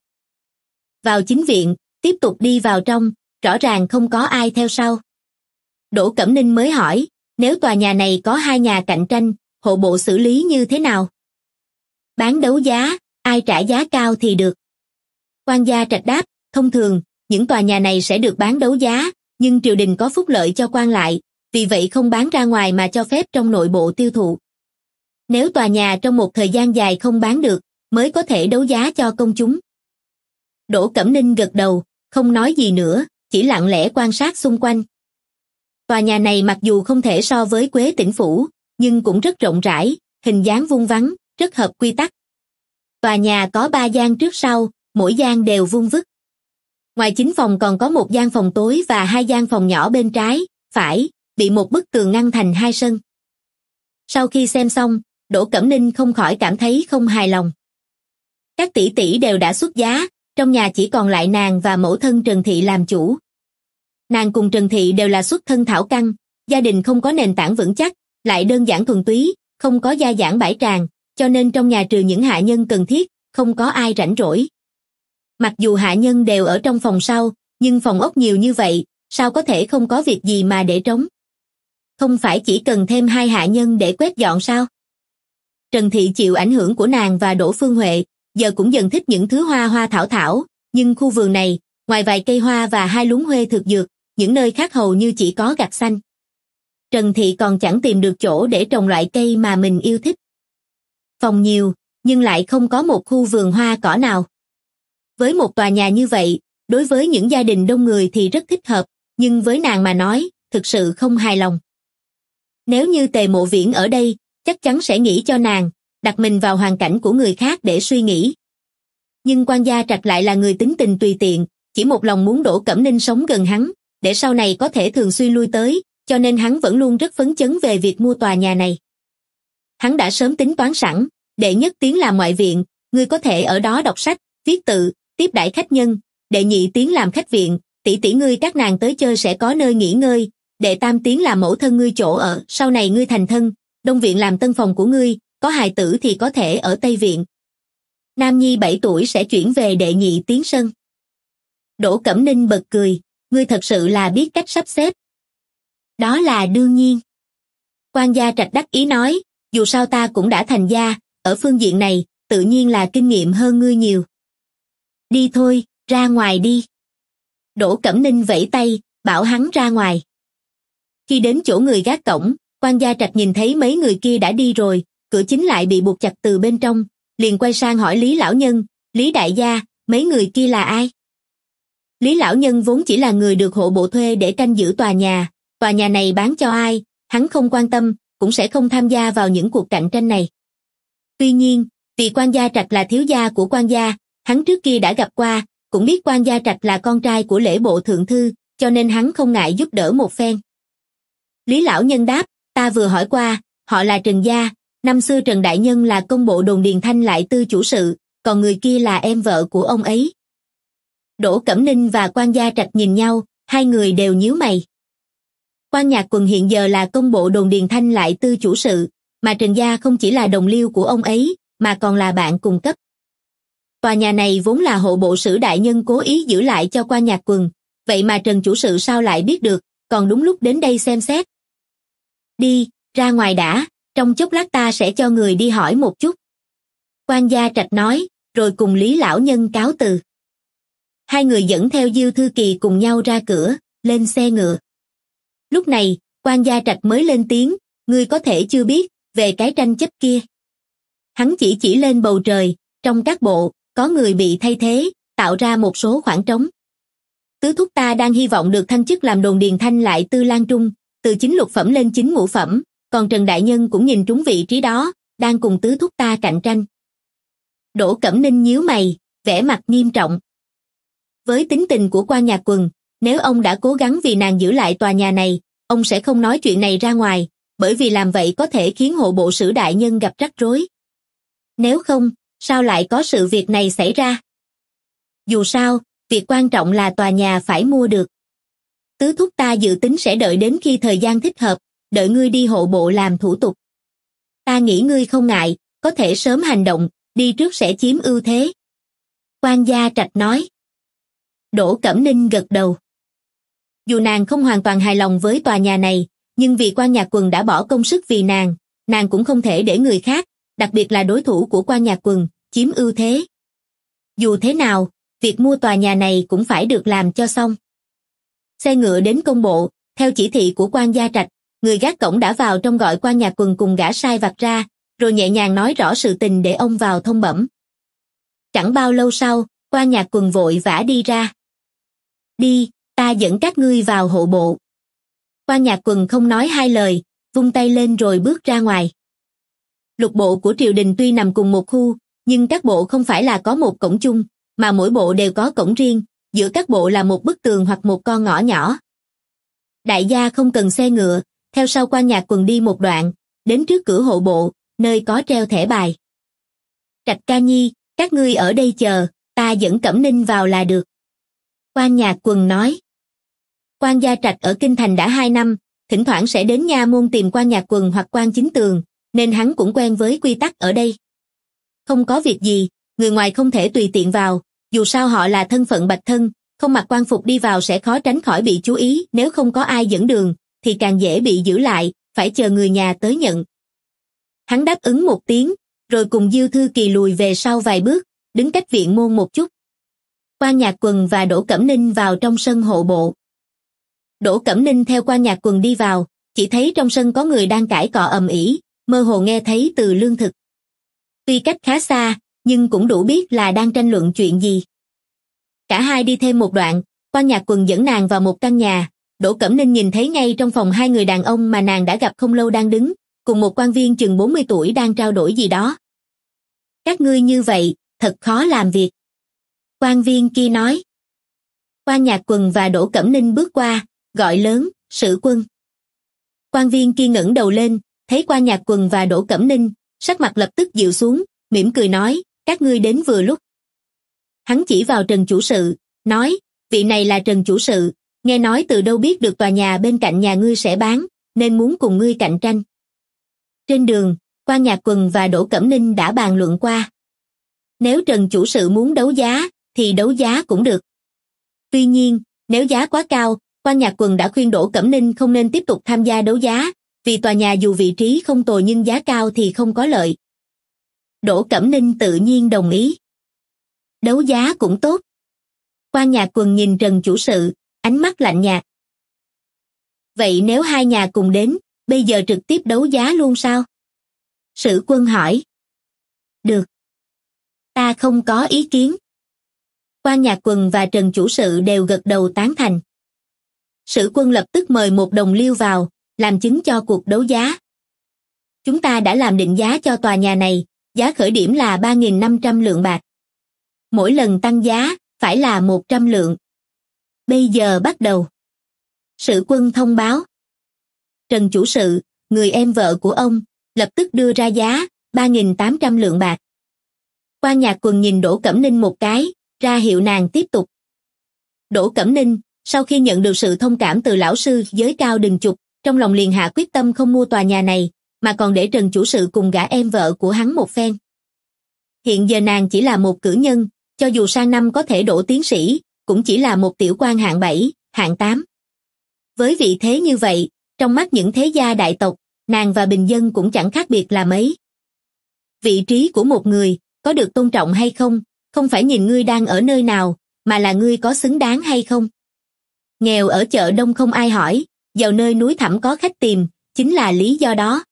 vào chính viện, tiếp tục đi vào trong, rõ ràng không có ai theo sau. Đỗ Cẩm Ninh mới hỏi, nếu tòa nhà này có hai nhà cạnh tranh, hộ bộ xử lý như thế nào? Bán đấu giá, ai trả giá cao thì được. Quan Gia Trạch đáp, thông thường, những tòa nhà này sẽ được bán đấu giá, nhưng triều đình có phúc lợi cho quan lại, vì vậy không bán ra ngoài mà cho phép trong nội bộ tiêu thụ. Nếu tòa nhà trong một thời gian dài không bán được, mới có thể đấu giá cho công chúng. Đỗ Cẩm Ninh gật đầu, không nói gì nữa, chỉ lặng lẽ quan sát xung quanh. Tòa nhà này mặc dù không thể so với Quế Tỉnh Phủ, nhưng cũng rất rộng rãi, hình dáng vuông vắn, rất hợp quy tắc. Tòa nhà có 3 gian trước sau, mỗi gian đều vuông vức. Ngoài chính phòng còn có một gian phòng tối và 2 gian phòng nhỏ bên trái, phải, bị một bức tường ngăn thành 2 sân. Sau khi xem xong, Đỗ Cẩm Ninh không khỏi cảm thấy không hài lòng. Các tỷ tỷ đều đã xuất giá, trong nhà chỉ còn lại nàng và mẫu thân Trần Thị làm chủ. Nàng cùng Trần Thị đều là xuất thân thảo căn, gia đình không có nền tảng vững chắc, lại đơn giản thuần túy, không có gia giảng bãi tràng, cho nên trong nhà trừ những hạ nhân cần thiết, không có ai rảnh rỗi. Mặc dù hạ nhân đều ở trong phòng sau, nhưng phòng ốc nhiều như vậy, sao có thể không có việc gì mà để trống? Không phải chỉ cần thêm 2 hạ nhân để quét dọn sao? Trần Thị chịu ảnh hưởng của nàng và Đỗ Phương Huệ, giờ cũng dần thích những thứ hoa thảo, nhưng khu vườn này, ngoài vài cây hoa và 2 luống huê thực dược, những nơi khác hầu như chỉ có gạch xanh. Trần Thị còn chẳng tìm được chỗ để trồng loại cây mà mình yêu thích. Phòng nhiều, nhưng lại không có một khu vườn hoa cỏ nào. Với một tòa nhà như vậy, đối với những gia đình đông người thì rất thích hợp, nhưng với nàng mà nói, thực sự không hài lòng. Nếu như Tề Mộ Viễn ở đây, chắc chắn sẽ nghĩ cho nàng, đặt mình vào hoàn cảnh của người khác để suy nghĩ. Nhưng Quan Gia Trạch lại là người tính tình tùy tiện, chỉ một lòng muốn Đỗ Cẩm Ninh sống gần hắn, để sau này có thể thường xuyên lui tới, cho nên hắn vẫn luôn rất phấn chấn về việc mua tòa nhà này. Hắn đã sớm tính toán sẵn, đệ nhất tiếng làm ngoại viện, ngươi có thể ở đó đọc sách, viết tự, tiếp đãi khách nhân, đệ nhị tiếng làm khách viện, tỷ tỷ ngươi các nàng tới chơi sẽ có nơi nghỉ ngơi, đệ tam tiếng làm mẫu thân ngươi chỗ ở, sau này ngươi thành thân, đông viện làm tân phòng của ngươi, có hài tử thì có thể ở tây viện. Nam nhi 7 tuổi sẽ chuyển về đệ nhị tiếng sân. Đỗ Cẩm Ninh bật cười, ngươi thật sự là biết cách sắp xếp. Đó là đương nhiên. Quan Gia Trạch đắc ý nói, dù sao ta cũng đã thành gia, ở phương diện này, tự nhiên là kinh nghiệm hơn ngươi nhiều. Đi thôi, ra ngoài đi. Đỗ Cẩm Ninh vẫy tay, bảo hắn ra ngoài. Khi đến chỗ người gác cổng, Quan Gia Trạch nhìn thấy mấy người kia đã đi rồi, cửa chính lại bị buộc chặt từ bên trong, liền quay sang hỏi Lý lão nhân, Lý đại gia, mấy người kia là ai? Lý lão nhân vốn chỉ là người được hộ bộ thuê để canh giữ tòa nhà này bán cho ai, hắn không quan tâm, cũng sẽ không tham gia vào những cuộc cạnh tranh này. Tuy nhiên, vì Quan Gia Trạch là thiếu gia của Quan gia, hắn trước kia đã gặp qua, cũng biết Quan Gia Trạch là con trai của Lễ bộ thượng thư, cho nên hắn không ngại giúp đỡ một phen. Lý lão nhân đáp, ta vừa hỏi qua, họ là Trần gia, năm xưa Trần đại nhân là công bộ đồn Điền Thanh lại tư chủ sự, còn người kia là em vợ của ông ấy. Đỗ Cẩm Ninh và Quan Gia Trạch nhìn nhau, hai người đều nhíu mày. Quan Nhạc Quần hiện giờ là công bộ đồn Điền Thanh lại tư chủ sự, mà Trần gia không chỉ là đồng liêu của ông ấy, mà còn là bạn cùng cấp. Tòa nhà này vốn là hộ bộ sử đại nhân cố ý giữ lại cho Quan Nhạc Quần, vậy mà Trần chủ sự sao lại biết được, còn đúng lúc đến đây xem xét. Đi, ra ngoài đã, trong chốc lát ta sẽ cho người đi hỏi một chút. Quan Gia Trạch nói, rồi cùng Lý lão nhân cáo từ. Hai người dẫn theo Diêu Thư Kỳ cùng nhau ra cửa, lên xe ngựa. Lúc này, Quan Gia Trạch mới lên tiếng, ngươi có thể chưa biết về cái tranh chấp kia. Hắn chỉ lên bầu trời, trong các bộ, có người bị thay thế, tạo ra một số khoảng trống. Tứ thúc ta đang hy vọng được thăng chức làm đồn Điền Thanh lại tư Lang Trung, từ 9 lục phẩm lên 9 ngũ phẩm, còn Trần đại nhân cũng nhìn trúng vị trí đó, đang cùng tứ thúc ta cạnh tranh. Đỗ Cẩm Ninh nhíu mày, vẻ mặt nghiêm trọng. Với tính tình của Quan Nhạc Quần, nếu ông đã cố gắng vì nàng giữ lại tòa nhà này, ông sẽ không nói chuyện này ra ngoài, bởi vì làm vậy có thể khiến hộ bộ sử đại nhân gặp rắc rối. Nếu không, sao lại có sự việc này xảy ra? Dù sao, việc quan trọng là tòa nhà phải mua được. Tứ thúc ta dự tính sẽ đợi đến khi thời gian thích hợp, đợi ngươi đi hộ bộ làm thủ tục. Ta nghĩ ngươi không ngại, có thể sớm hành động, đi trước sẽ chiếm ưu thế. Quan Gia Trạch nói. Đỗ Cẩm Ninh gật đầu. Dù nàng không hoàn toàn hài lòng với tòa nhà này, nhưng vì Quan Nhạc Quần đã bỏ công sức vì nàng, nàng cũng không thể để người khác, đặc biệt là đối thủ của Quan Nhạc Quần, chiếm ưu thế. Dù thế nào, việc mua tòa nhà này cũng phải được làm cho xong. Xe ngựa đến công bộ, theo chỉ thị của Quan Gia Trạch, người gác cổng đã vào trong gọi Quan Nhạc Quần cùng gã sai vặt ra, rồi nhẹ nhàng nói rõ sự tình để ông vào thông bẩm. Chẳng bao lâu sau, Quan Nhạc Quần vội vã đi ra. Đi, ta dẫn các ngươi vào hộ bộ. Quan Nhạc Quần không nói hai lời, vung tay lên rồi bước ra ngoài. Lục bộ của triều đình tuy nằm cùng một khu, nhưng các bộ không phải là có một cổng chung, mà mỗi bộ đều có cổng riêng, giữa các bộ là một bức tường hoặc một con ngõ nhỏ. Đại gia không cần xe ngựa, theo sau Quan Nhạc Quần đi một đoạn, đến trước cửa hộ bộ, nơi có treo thẻ bài. Trạch Ca Nhi, các ngươi ở đây chờ, ta dẫn Cẩm Ninh vào là được. Quan Nhạc Quần nói. Quan Gia Trạch ở Kinh Thành đã 2 năm, thỉnh thoảng sẽ đến nha môn tìm Quan Nhạc Quần hoặc Quan Chính Tường, nên hắn cũng quen với quy tắc ở đây. Không có việc gì, người ngoài không thể tùy tiện vào, dù sao họ là thân phận bạch thân, không mặc quan phục đi vào sẽ khó tránh khỏi bị chú ý, nếu không có ai dẫn đường, thì càng dễ bị giữ lại, phải chờ người nhà tới nhận. Hắn đáp ứng một tiếng, rồi cùng Diêu Thư Kỳ lùi về sau vài bước, đứng cách viện môn một chút. Quan Nhạc Quần và Đỗ Cẩm Ninh vào trong sân hộ bộ. Đỗ Cẩm Ninh theo Quan Nhạc Quần đi vào, chỉ thấy trong sân có người đang cãi cọ ầm ĩ, mơ hồ nghe thấy từ lương thực. Tuy cách khá xa, nhưng cũng đủ biết là đang tranh luận chuyện gì. Cả hai đi thêm một đoạn, Quan Nhạc Quần dẫn nàng vào một căn nhà. Đỗ Cẩm Ninh nhìn thấy ngay trong phòng hai người đàn ông mà nàng đã gặp không lâu đang đứng, cùng một quan viên chừng 40 tuổi đang trao đổi gì đó. Các ngươi như vậy, thật khó làm việc. Quan viên kia nói. Quan Nhạc Quần và Đỗ Cẩm Ninh bước qua, gọi lớn, Sử Quân. Quan viên kia ngẩng đầu lên, thấy Quan Nhạc Quần và Đỗ Cẩm Ninh, sắc mặt lập tức dịu xuống, mỉm cười nói, các ngươi đến vừa lúc. Hắn chỉ vào Trần Chủ Sự, nói, vị này là Trần Chủ Sự, nghe nói từ đâu biết được tòa nhà bên cạnh nhà ngươi sẽ bán, nên muốn cùng ngươi cạnh tranh. Trên đường, Quan Nhạc Quần và Đỗ Cẩm Ninh đã bàn luận qua. Nếu Trần Chủ Sự muốn đấu giá, thì đấu giá cũng được. Tuy nhiên, nếu giá quá cao, Quan Nhạc Quần đã khuyên Đỗ Cẩm Ninh không nên tiếp tục tham gia đấu giá, vì tòa nhà dù vị trí không tồi nhưng giá cao thì không có lợi. Đỗ Cẩm Ninh tự nhiên đồng ý. Đấu giá cũng tốt. Quan Nhạc Quần nhìn Trần Chủ Sự, ánh mắt lạnh nhạt. Vậy nếu hai nhà cùng đến, bây giờ trực tiếp đấu giá luôn sao? Sử Quân hỏi. Được. Ta không có ý kiến. Quan Nhạc Quần và Trần Chủ Sự đều gật đầu tán thành. Sử Quân lập tức mời một đồng liêu vào, làm chứng cho cuộc đấu giá. Chúng ta đã làm định giá cho tòa nhà này, giá khởi điểm là 3.500 lượng bạc. Mỗi lần tăng giá, phải là 100 lượng. Bây giờ bắt đầu. Sử Quân thông báo. Trần Chủ Sự, người em vợ của ông, lập tức đưa ra giá, 3.800 lượng bạc. Quan Nhạc Quần nhìn Đỗ Cẩm Ninh một cái, ra hiệu nàng tiếp tục. Đỗ Cẩm Ninh, sau khi nhận được sự thông cảm từ lão sư giới cao đừng chụp, trong lòng liền hạ quyết tâm không mua tòa nhà này, mà còn để Trần Chủ Sự cùng gã em vợ của hắn một phen. Hiện giờ nàng chỉ là một cử nhân, cho dù sang năm có thể đỗ tiến sĩ, cũng chỉ là một tiểu quan hạng 7, hạng 8. Với vị thế như vậy, trong mắt những thế gia đại tộc, nàng và bình dân cũng chẳng khác biệt là mấy. Vị trí của một người, có được tôn trọng hay không, không phải nhìn ngươi đang ở nơi nào, mà là ngươi có xứng đáng hay không. Nghèo ở chợ đông không ai hỏi, giàu nơi núi thẳm có khách tìm, chính là lý do đó.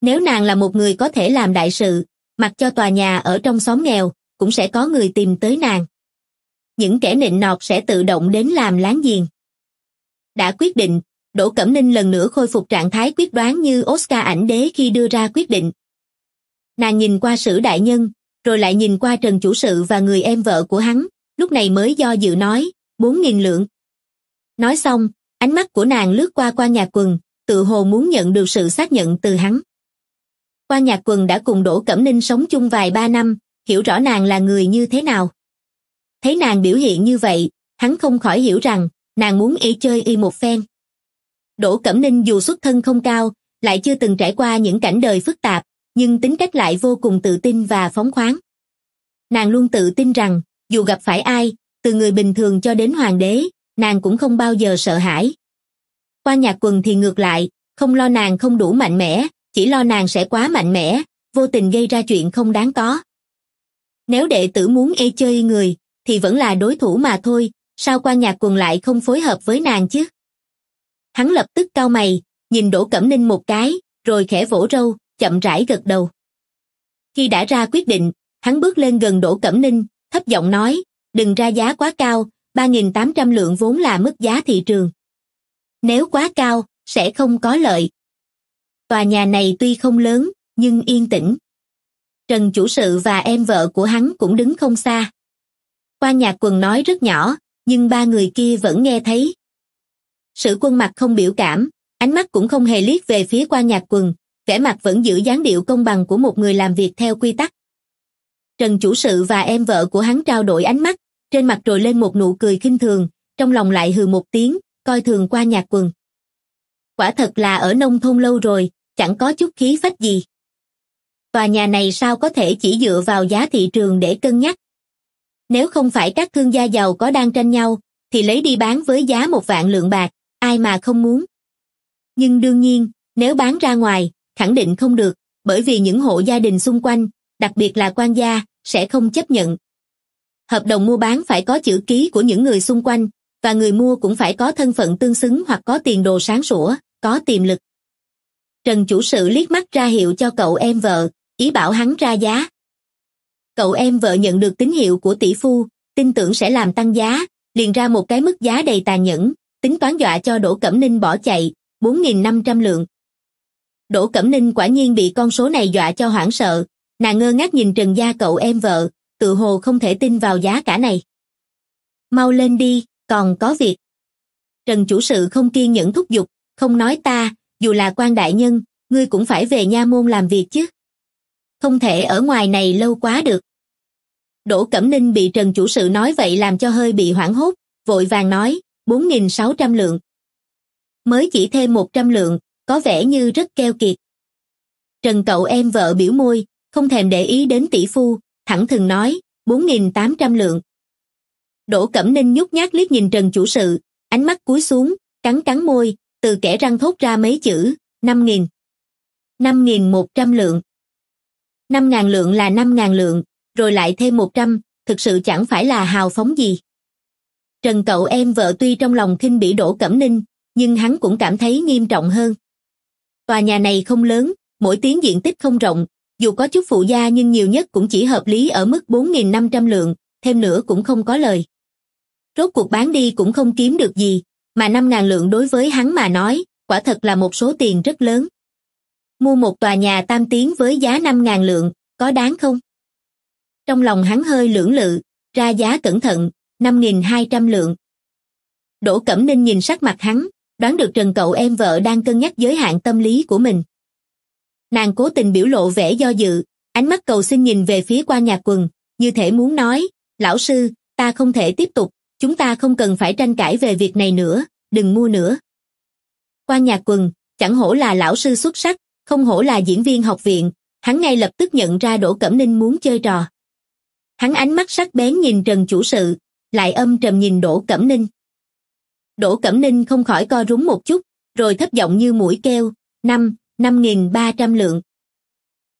Nếu nàng là một người có thể làm đại sự, mặc cho tòa nhà ở trong xóm nghèo, cũng sẽ có người tìm tới nàng. Những kẻ nịnh nọt sẽ tự động đến làm láng giềng. Đã quyết định, Đỗ Cẩm Ninh lần nữa khôi phục trạng thái quyết đoán như Oscar ảnh đế khi đưa ra quyết định. Nàng nhìn qua Sử đại nhân, rồi lại nhìn qua Trần Chủ Sự và người em vợ của hắn, lúc này mới do dự nói, 4.000 lượng. Nói xong, ánh mắt của nàng lướt qua Quan Nhạc Quần, tự hồ muốn nhận được sự xác nhận từ hắn. Quan Nhạc Quần đã cùng Đỗ Cẩm Ninh sống chung vài 3 năm, hiểu rõ nàng là người như thế nào. Thấy nàng biểu hiện như vậy, hắn không khỏi hiểu rằng, nàng muốn y chơi y một phen. Đỗ Cẩm Ninh dù xuất thân không cao, lại chưa từng trải qua những cảnh đời phức tạp, nhưng tính cách lại vô cùng tự tin và phóng khoáng. Nàng luôn tự tin rằng, dù gặp phải ai, từ người bình thường cho đến hoàng đế, nàng cũng không bao giờ sợ hãi. Quan Nhạc Quần thì ngược lại, không lo nàng không đủ mạnh mẽ, chỉ lo nàng sẽ quá mạnh mẽ, vô tình gây ra chuyện không đáng có. Nếu đệ tử muốn ê chơi người, thì vẫn là đối thủ mà thôi, sao Quan Nhạc Quần lại không phối hợp với nàng chứ? Hắn lập tức cau mày, nhìn Đỗ Cẩm Ninh một cái, rồi khẽ vỗ râu, chậm rãi gật đầu. Khi đã ra quyết định, hắn bước lên gần Đỗ Cẩm Ninh, thấp giọng nói, đừng ra giá quá cao, 3.800 lượng vốn là mức giá thị trường. Nếu quá cao, sẽ không có lợi. Tòa nhà này tuy không lớn, nhưng yên tĩnh. Trần Chủ Sự và em vợ của hắn cũng đứng không xa. Quan Nhạc Quần nói rất nhỏ, nhưng ba người kia vẫn nghe thấy. Sử Quân mặt không biểu cảm, ánh mắt cũng không hề liếc về phía Quan Nhạc Quần, vẻ mặt vẫn giữ dáng điệu công bằng của một người làm việc theo quy tắc. Trần Chủ Sự và em vợ của hắn trao đổi ánh mắt, trên mặt trồi lên một nụ cười khinh thường, trong lòng lại hừ một tiếng, coi thường Quan Nhạc Quần. Quả thật là ở nông thôn lâu rồi, chẳng có chút khí phách gì. Tòa nhà này sao có thể chỉ dựa vào giá thị trường để cân nhắc? Nếu không phải các thương gia giàu có đang tranh nhau, thì lấy đi bán với giá 1 vạn lượng bạc, ai mà không muốn. Nhưng đương nhiên, nếu bán ra ngoài, khẳng định không được, bởi vì những hộ gia đình xung quanh, đặc biệt là quan gia, sẽ không chấp nhận. Hợp đồng mua bán phải có chữ ký của những người xung quanh, và người mua cũng phải có thân phận tương xứng hoặc có tiền đồ sáng sủa, có tiềm lực. Trần Chủ Sự liếc mắt ra hiệu cho cậu em vợ, ý bảo hắn ra giá. Cậu em vợ nhận được tín hiệu của tỷ phu, tin tưởng sẽ làm tăng giá, liền ra một cái mức giá đầy tàn nhẫn, tính toán dọa cho Đỗ Cẩm Ninh bỏ chạy, 4.500 lượng. Đỗ Cẩm Ninh quả nhiên bị con số này dọa cho hoảng sợ, nàng ngơ ngác nhìn Trần gia cậu em vợ, tự hồ không thể tin vào giá cả này. Mau lên đi, còn có việc. Trần Chủ Sự không kiên nhẫn thúc giục, không nói ta, dù là quan đại nhân, ngươi cũng phải về nha môn làm việc chứ. Không thể ở ngoài này lâu quá được. Đỗ Cẩm Ninh bị Trần Chủ Sự nói vậy làm cho hơi bị hoảng hốt, vội vàng nói, 4.600 lượng. Mới chỉ thêm 100 lượng, có vẻ như rất keo kiệt. Trần cậu em vợ biểu môi, không thèm để ý đến tỷ phu, thẳng thừng nói, 4.800 lượng. Đỗ Cẩm Ninh nhút nhát liếc nhìn Trần Chủ Sự, ánh mắt cúi xuống, cắn môi, từ kẽ răng thốt ra mấy chữ, 5.000. 5.100 lượng. 5.000 lượng là 5.000 lượng, rồi lại thêm 100, thực sự chẳng phải là hào phóng gì. Trần cậu em vợ tuy trong lòng khinh bỉ Đỗ Cẩm Ninh, nhưng hắn cũng cảm thấy nghiêm trọng hơn. Tòa nhà này không lớn, mỗi tiếng diện tích không rộng, dù có chút phụ gia nhưng nhiều nhất cũng chỉ hợp lý ở mức 4.500 lượng, thêm nữa cũng không có lời. Rốt cuộc bán đi cũng không kiếm được gì, mà 5.000 lượng đối với hắn mà nói, quả thật là một số tiền rất lớn. Mua một tòa nhà tam tiến với giá 5.000 lượng, có đáng không? Trong lòng hắn hơi lưỡng lự, ra giá cẩn thận, 5.200 lượng. Đỗ Cẩm Ninh nhìn sắc mặt hắn, đoán được Trần cậu em vợ đang cân nhắc giới hạn tâm lý của mình. Nàng cố tình biểu lộ vẻ do dự, ánh mắt cầu xin nhìn về phía Quan Nhạc Quần, như thể muốn nói, lão sư, ta không thể tiếp tục, chúng ta không cần phải tranh cãi về việc này nữa, đừng mua nữa. Quan Nhạc Quần, chẳng hổ là lão sư xuất sắc, không hổ là diễn viên học viện, hắn ngay lập tức nhận ra Đỗ Cẩm Ninh muốn chơi trò. Hắn ánh mắt sắc bén nhìn Trần Chủ Sự, lại âm trầm nhìn Đỗ Cẩm Ninh. Đỗ Cẩm Ninh không khỏi co rúm một chút, rồi thấp giọng như mũi kêu, 5.300 lượng.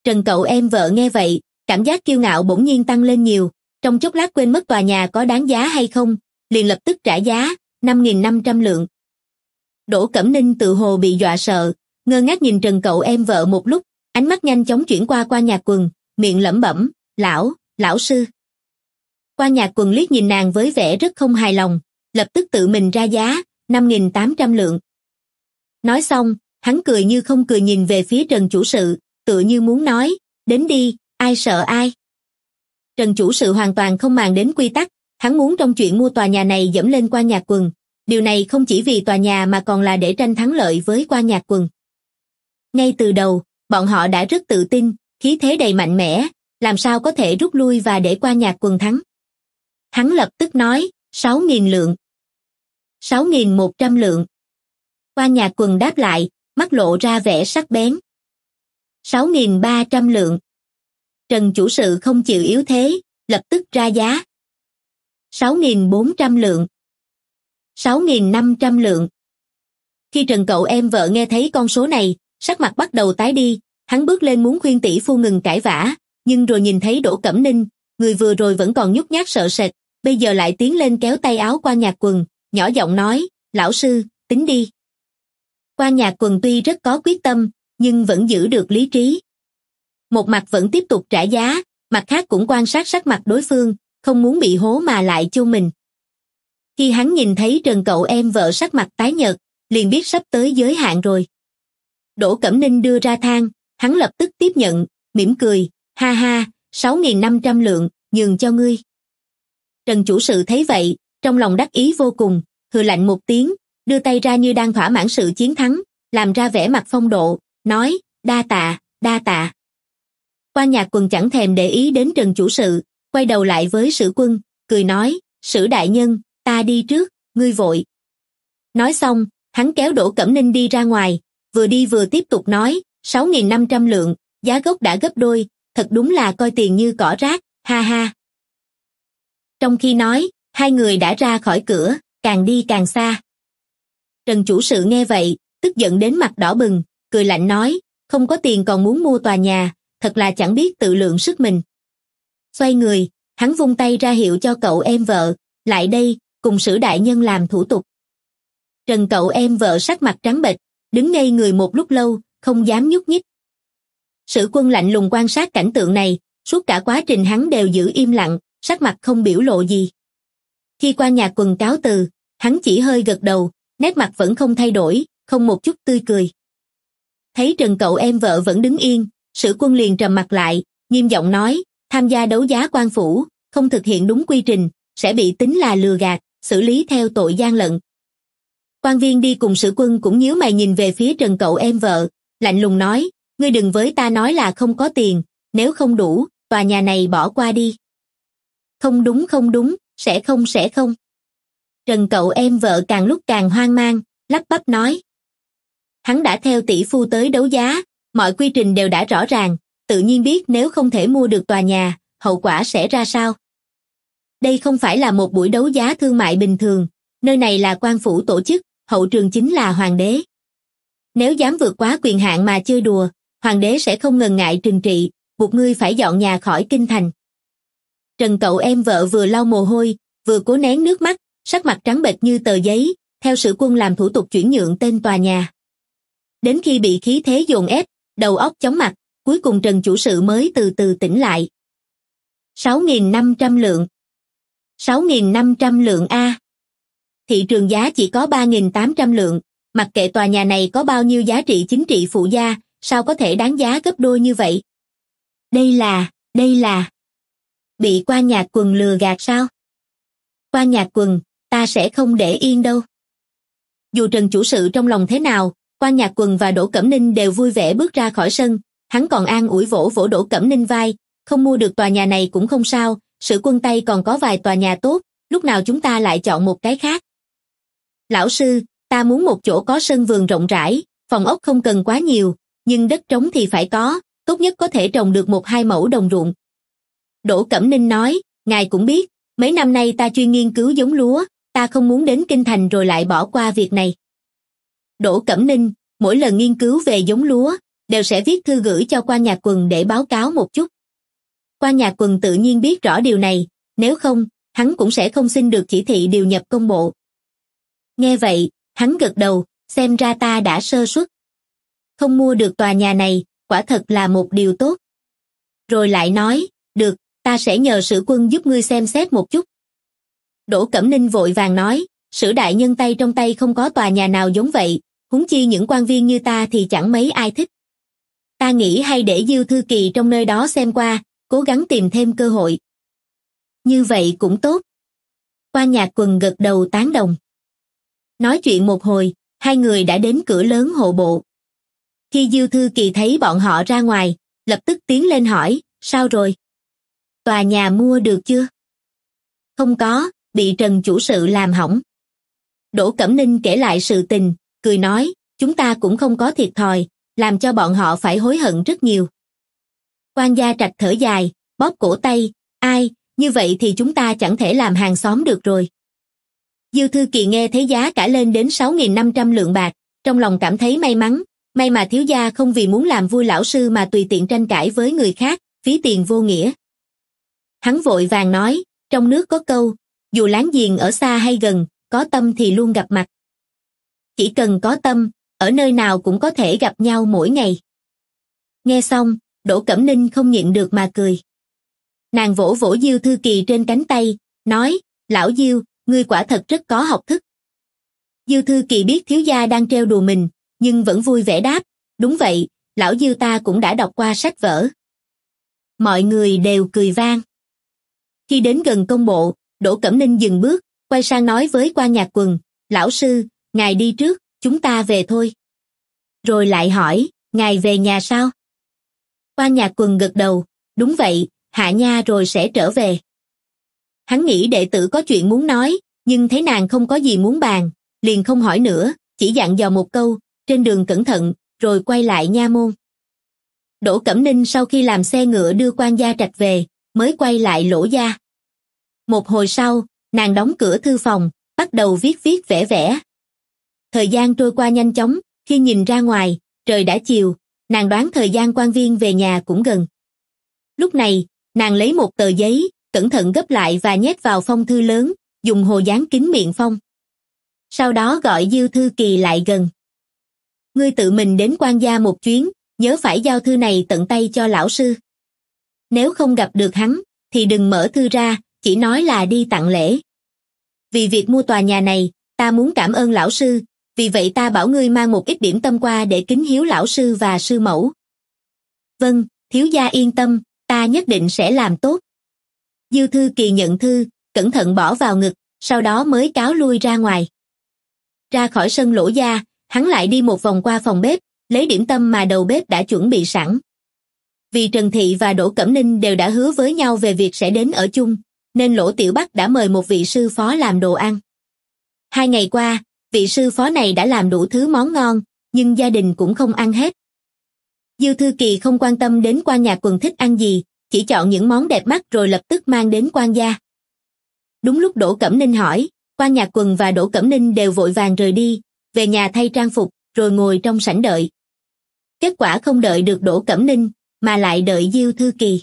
Trần cậu em vợ nghe vậy, cảm giác kiêu ngạo bỗng nhiên tăng lên nhiều, trong chốc lát quên mất tòa nhà có đáng giá hay không, liền lập tức trả giá, 5.500 lượng. Đỗ Cẩm Ninh tự hồ bị dọa sợ, ngơ ngác nhìn Trần cậu em vợ một lúc, ánh mắt nhanh chóng chuyển qua Quan Nhạc Quần, miệng lẩm bẩm, lão sư. Quan Nhạc Quần liếc nhìn nàng với vẻ rất không hài lòng, lập tức tự mình ra giá, 5.800 lượng. Nói xong, hắn cười như không cười nhìn về phía Trần Chủ Sự, tựa như muốn nói, đến đi, ai sợ ai. Trần Chủ Sự hoàn toàn không màng đến quy tắc, hắn muốn trong chuyện mua tòa nhà này dẫm lên Quan Nhạc Quần. Điều này không chỉ vì tòa nhà mà còn là để tranh thắng lợi với Quan Nhạc Quần. Ngay từ đầu, bọn họ đã rất tự tin, khí thế đầy mạnh mẽ, làm sao có thể rút lui và để Quan Nhạc Quần thắng. Hắn lập tức nói, 6.000 lượng. 6.100 lượng. Quan Nhạc Quần đáp lại, mắt lộ ra vẻ sắc bén. 6.300 lượng. Trần Chủ Sự không chịu yếu thế, lập tức ra giá. 6.400 lượng, 6.500 lượng. Khi Trần cậu em vợ nghe thấy con số này, sắc mặt bắt đầu tái đi, hắn bước lên muốn khuyên tỷ phu ngừng cãi vã, nhưng rồi nhìn thấy Đỗ Cẩm Ninh, người vừa rồi vẫn còn nhút nhát sợ sệt, bây giờ lại tiến lên kéo tay áo Quan Nhạc Quần, nhỏ giọng nói, lão sư, tính đi. Quan Nhạc Quần tuy rất có quyết tâm, nhưng vẫn giữ được lý trí. Một mặt vẫn tiếp tục trả giá, mặt khác cũng quan sát sắc mặt đối phương, không muốn bị hố mà lại chôn mình. Khi hắn nhìn thấy Trần cậu em vợ sắc mặt tái nhợt, liền biết sắp tới giới hạn rồi. Đỗ Cẩm Ninh đưa ra thang, hắn lập tức tiếp nhận, mỉm cười, ha ha, 6.500 lượng, nhường cho ngươi. Trần chủ sự thấy vậy, trong lòng đắc ý vô cùng, hừ lạnh một tiếng, đưa tay ra như đang thỏa mãn sự chiến thắng, làm ra vẻ mặt phong độ, nói, đa tạ, đa tạ. Quan Nhạc Quần chẳng thèm để ý đến Trần chủ sự, quay đầu lại với Sử Quân, cười nói, Sử đại nhân, ta đi trước, ngươi vội. Nói xong, hắn kéo Đỗ Cẩm Ninh đi ra ngoài, vừa đi vừa tiếp tục nói, 6.500 lượng, giá gốc đã gấp đôi, thật đúng là coi tiền như cỏ rác, ha ha. Trong khi nói, hai người đã ra khỏi cửa, càng đi càng xa. Trần chủ sự nghe vậy, tức giận đến mặt đỏ bừng, cười lạnh nói, không có tiền còn muốn mua tòa nhà, thật là chẳng biết tự lượng sức mình. Xoay người, hắn vung tay ra hiệu cho cậu em vợ, lại đây, cùng Sử đại nhân làm thủ tục. Trần cậu em vợ sắc mặt trắng bệch, đứng ngây người một lúc lâu, không dám nhúc nhích. Sử Quân lạnh lùng quan sát cảnh tượng này, suốt cả quá trình hắn đều giữ im lặng, sắc mặt không biểu lộ gì. Khi Quan Nhạc Quần cáo từ, hắn chỉ hơi gật đầu, nét mặt vẫn không thay đổi, không một chút tươi cười. Thấy Trần cậu em vợ vẫn đứng yên, Sử Quân liền trầm mặt lại, nghiêm giọng nói, tham gia đấu giá quan phủ, không thực hiện đúng quy trình, sẽ bị tính là lừa gạt, xử lý theo tội gian lận. Quan viên đi cùng Sử Quân cũng nhíu mày nhìn về phía Trần cậu em vợ, lạnh lùng nói, ngươi đừng với ta nói là không có tiền, nếu không đủ, tòa nhà này bỏ qua đi. Không đúng, sẽ không. Trần cậu em vợ càng lúc càng hoang mang, lắp bắp nói. Hắn đã theo tỷ phu tới đấu giá, mọi quy trình đều đã rõ ràng, tự nhiên biết nếu không thể mua được tòa nhà, hậu quả sẽ ra sao. Đây không phải là một buổi đấu giá thương mại bình thường, nơi này là quan phủ tổ chức, hậu trường chính là hoàng đế. Nếu dám vượt quá quyền hạn mà chơi đùa, hoàng đế sẽ không ngần ngại trừng trị, buộc ngươi phải dọn nhà khỏi kinh thành. Trần cậu em vợ vừa lau mồ hôi, vừa cố nén nước mắt, sắc mặt trắng bệch như tờ giấy, theo Sử Quân làm thủ tục chuyển nhượng tên tòa nhà. Đến khi bị khí thế dồn ép, đầu óc chóng mặt, cuối cùng Trần chủ sự mới từ từ tỉnh lại. 6.500 lượng. 6.500 lượng a. Thị trường giá chỉ có 3.800 lượng, mặc kệ tòa nhà này có bao nhiêu giá trị chính trị phụ gia, sao có thể đáng giá gấp đôi như vậy? Đây là bị Quan Nhạc Quần lừa gạt sao? Quan Nhạc Quần, ta sẽ không để yên đâu. Dù Trần chủ sự trong lòng thế nào, Quan Nhạc Quần và Đỗ Cẩm Ninh đều vui vẻ bước ra khỏi sân, hắn còn an ủi vỗ vỗ Đỗ Cẩm Ninh vai, không mua được tòa nhà này cũng không sao, Sử Quân tay còn có vài tòa nhà tốt, lúc nào chúng ta lại chọn một cái khác. Lão sư, ta muốn một chỗ có sân vườn rộng rãi, phòng ốc không cần quá nhiều, nhưng đất trống thì phải có, tốt nhất có thể trồng được 1-2 mẫu đồng ruộng. Đỗ Cẩm Ninh nói, ngài cũng biết, mấy năm nay ta chuyên nghiên cứu giống lúa, ta không muốn đến kinh thành rồi lại bỏ qua việc này. Đỗ Cẩm Ninh, mỗi lần nghiên cứu về giống lúa, đều sẽ viết thư gửi cho Quan Nhạc Quần để báo cáo một chút. Quan Nhạc Quần tự nhiên biết rõ điều này, nếu không, hắn cũng sẽ không xin được chỉ thị điều nhập công bộ. Nghe vậy, hắn gật đầu, xem ra ta đã sơ suất. Không mua được tòa nhà này, quả thật là một điều tốt. Rồi lại nói, được, ta sẽ nhờ Sử Quân giúp ngươi xem xét một chút. Đỗ Cẩm Ninh vội vàng nói, Sử đại nhân tay trong tay không có tòa nhà nào giống vậy, huống chi những quan viên như ta thì chẳng mấy ai thích. Ta nghĩ hay để Diêu Thư Kỳ trong nơi đó xem qua, cố gắng tìm thêm cơ hội. Như vậy cũng tốt. Quan Nhạc Quần gật đầu tán đồng. Nói chuyện một hồi, hai người đã đến cửa lớn hộ bộ. Khi Diêu Thư Kỳ thấy bọn họ ra ngoài, lập tức tiến lên hỏi, sao rồi? Tòa nhà mua được chưa? Không có, bị Trần chủ sự làm hỏng. Đỗ Cẩm Ninh kể lại sự tình, cười nói, chúng ta cũng không có thiệt thòi, làm cho bọn họ phải hối hận rất nhiều. Quan Gia Trạch thở dài, bóp cổ tay, ai, như vậy thì chúng ta chẳng thể làm hàng xóm được rồi. Diêu Thư Kỳ nghe thấy giá cả lên đến 6.500 lượng bạc, trong lòng cảm thấy may mắn, may mà thiếu gia không vì muốn làm vui lão sư mà tùy tiện tranh cãi với người khác, phí tiền vô nghĩa. Hắn vội vàng nói, trong nước có câu, dù láng giềng ở xa hay gần, có tâm thì luôn gặp mặt. Chỉ cần có tâm, ở nơi nào cũng có thể gặp nhau mỗi ngày. Nghe xong, Đỗ Cẩm Ninh không nhịn được mà cười. Nàng vỗ vỗ Diêu Thư Kỳ trên cánh tay, nói, lão Diêu, ngươi quả thật rất có học thức. Diêu Thư Kỳ biết thiếu gia đang trêu đùa mình, nhưng vẫn vui vẻ đáp, đúng vậy, lão Diêu ta cũng đã đọc qua sách vở. Mọi người đều cười vang. Khi đến gần công bộ, Đỗ Cẩm Ninh dừng bước, quay sang nói với Quan Nhạc Quần, lão sư, ngài đi trước, chúng ta về thôi. Rồi lại hỏi, ngài về nhà sao? Quan Nhạc Quần gật đầu, đúng vậy, hạ nha rồi sẽ trở về. Hắn nghĩ đệ tử có chuyện muốn nói, nhưng thấy nàng không có gì muốn bàn, liền không hỏi nữa, chỉ dặn dò một câu, trên đường cẩn thận, rồi quay lại nha môn. Đỗ Cẩm Ninh sau khi làm xe ngựa đưa Quan Gia Trạch về, mới quay lại Lỗ gia. Một hồi sau, nàng đóng cửa thư phòng, bắt đầu viết vẽ vẽ. Thời gian trôi qua nhanh chóng, khi nhìn ra ngoài, trời đã chiều, nàng đoán thời gian quan viên về nhà cũng gần. Lúc này, nàng lấy một tờ giấy, cẩn thận gấp lại và nhét vào phong thư lớn, dùng hồ dán kín miệng phong. Sau đó gọi Diêu Thư Kỳ lại gần. Ngươi tự mình đến quan gia một chuyến, nhớ phải giao thư này tận tay cho lão sư. Nếu không gặp được hắn, thì đừng mở thư ra, chỉ nói là đi tặng lễ. Vì việc mua tòa nhà này, ta muốn cảm ơn lão sư, vì vậy ta bảo ngươi mang một ít điểm tâm qua để kính hiếu lão sư và sư mẫu. Vâng, thiếu gia yên tâm, ta nhất định sẽ làm tốt. Diêu Thư Kỳ nhận thư, cẩn thận bỏ vào ngực, sau đó mới cáo lui ra ngoài. Ra khỏi sân Lỗ gia, hắn lại đi một vòng qua phòng bếp, lấy điểm tâm mà đầu bếp đã chuẩn bị sẵn. Vì Trần Thị và Đỗ Cẩm Ninh đều đã hứa với nhau về việc sẽ đến ở chung, nên Lỗ Tiểu Bắc đã mời một vị sư phó làm đồ ăn. 2 ngày qua, vị sư phó này đã làm đủ thứ món ngon, nhưng gia đình cũng không ăn hết. Diêu Thư Kỳ không quan tâm đến Quan Nhạc Quần thích ăn gì, chỉ chọn những món đẹp mắt rồi lập tức mang đến quan gia. Đúng lúc Đỗ Cẩm Ninh hỏi, Quan Nhạc Quần và Đỗ Cẩm Ninh đều vội vàng rời đi, về nhà thay trang phục, rồi ngồi trong sảnh đợi. Kết quả không đợi được Đỗ Cẩm Ninh, mà lại đợi Diêu Thư Kỳ.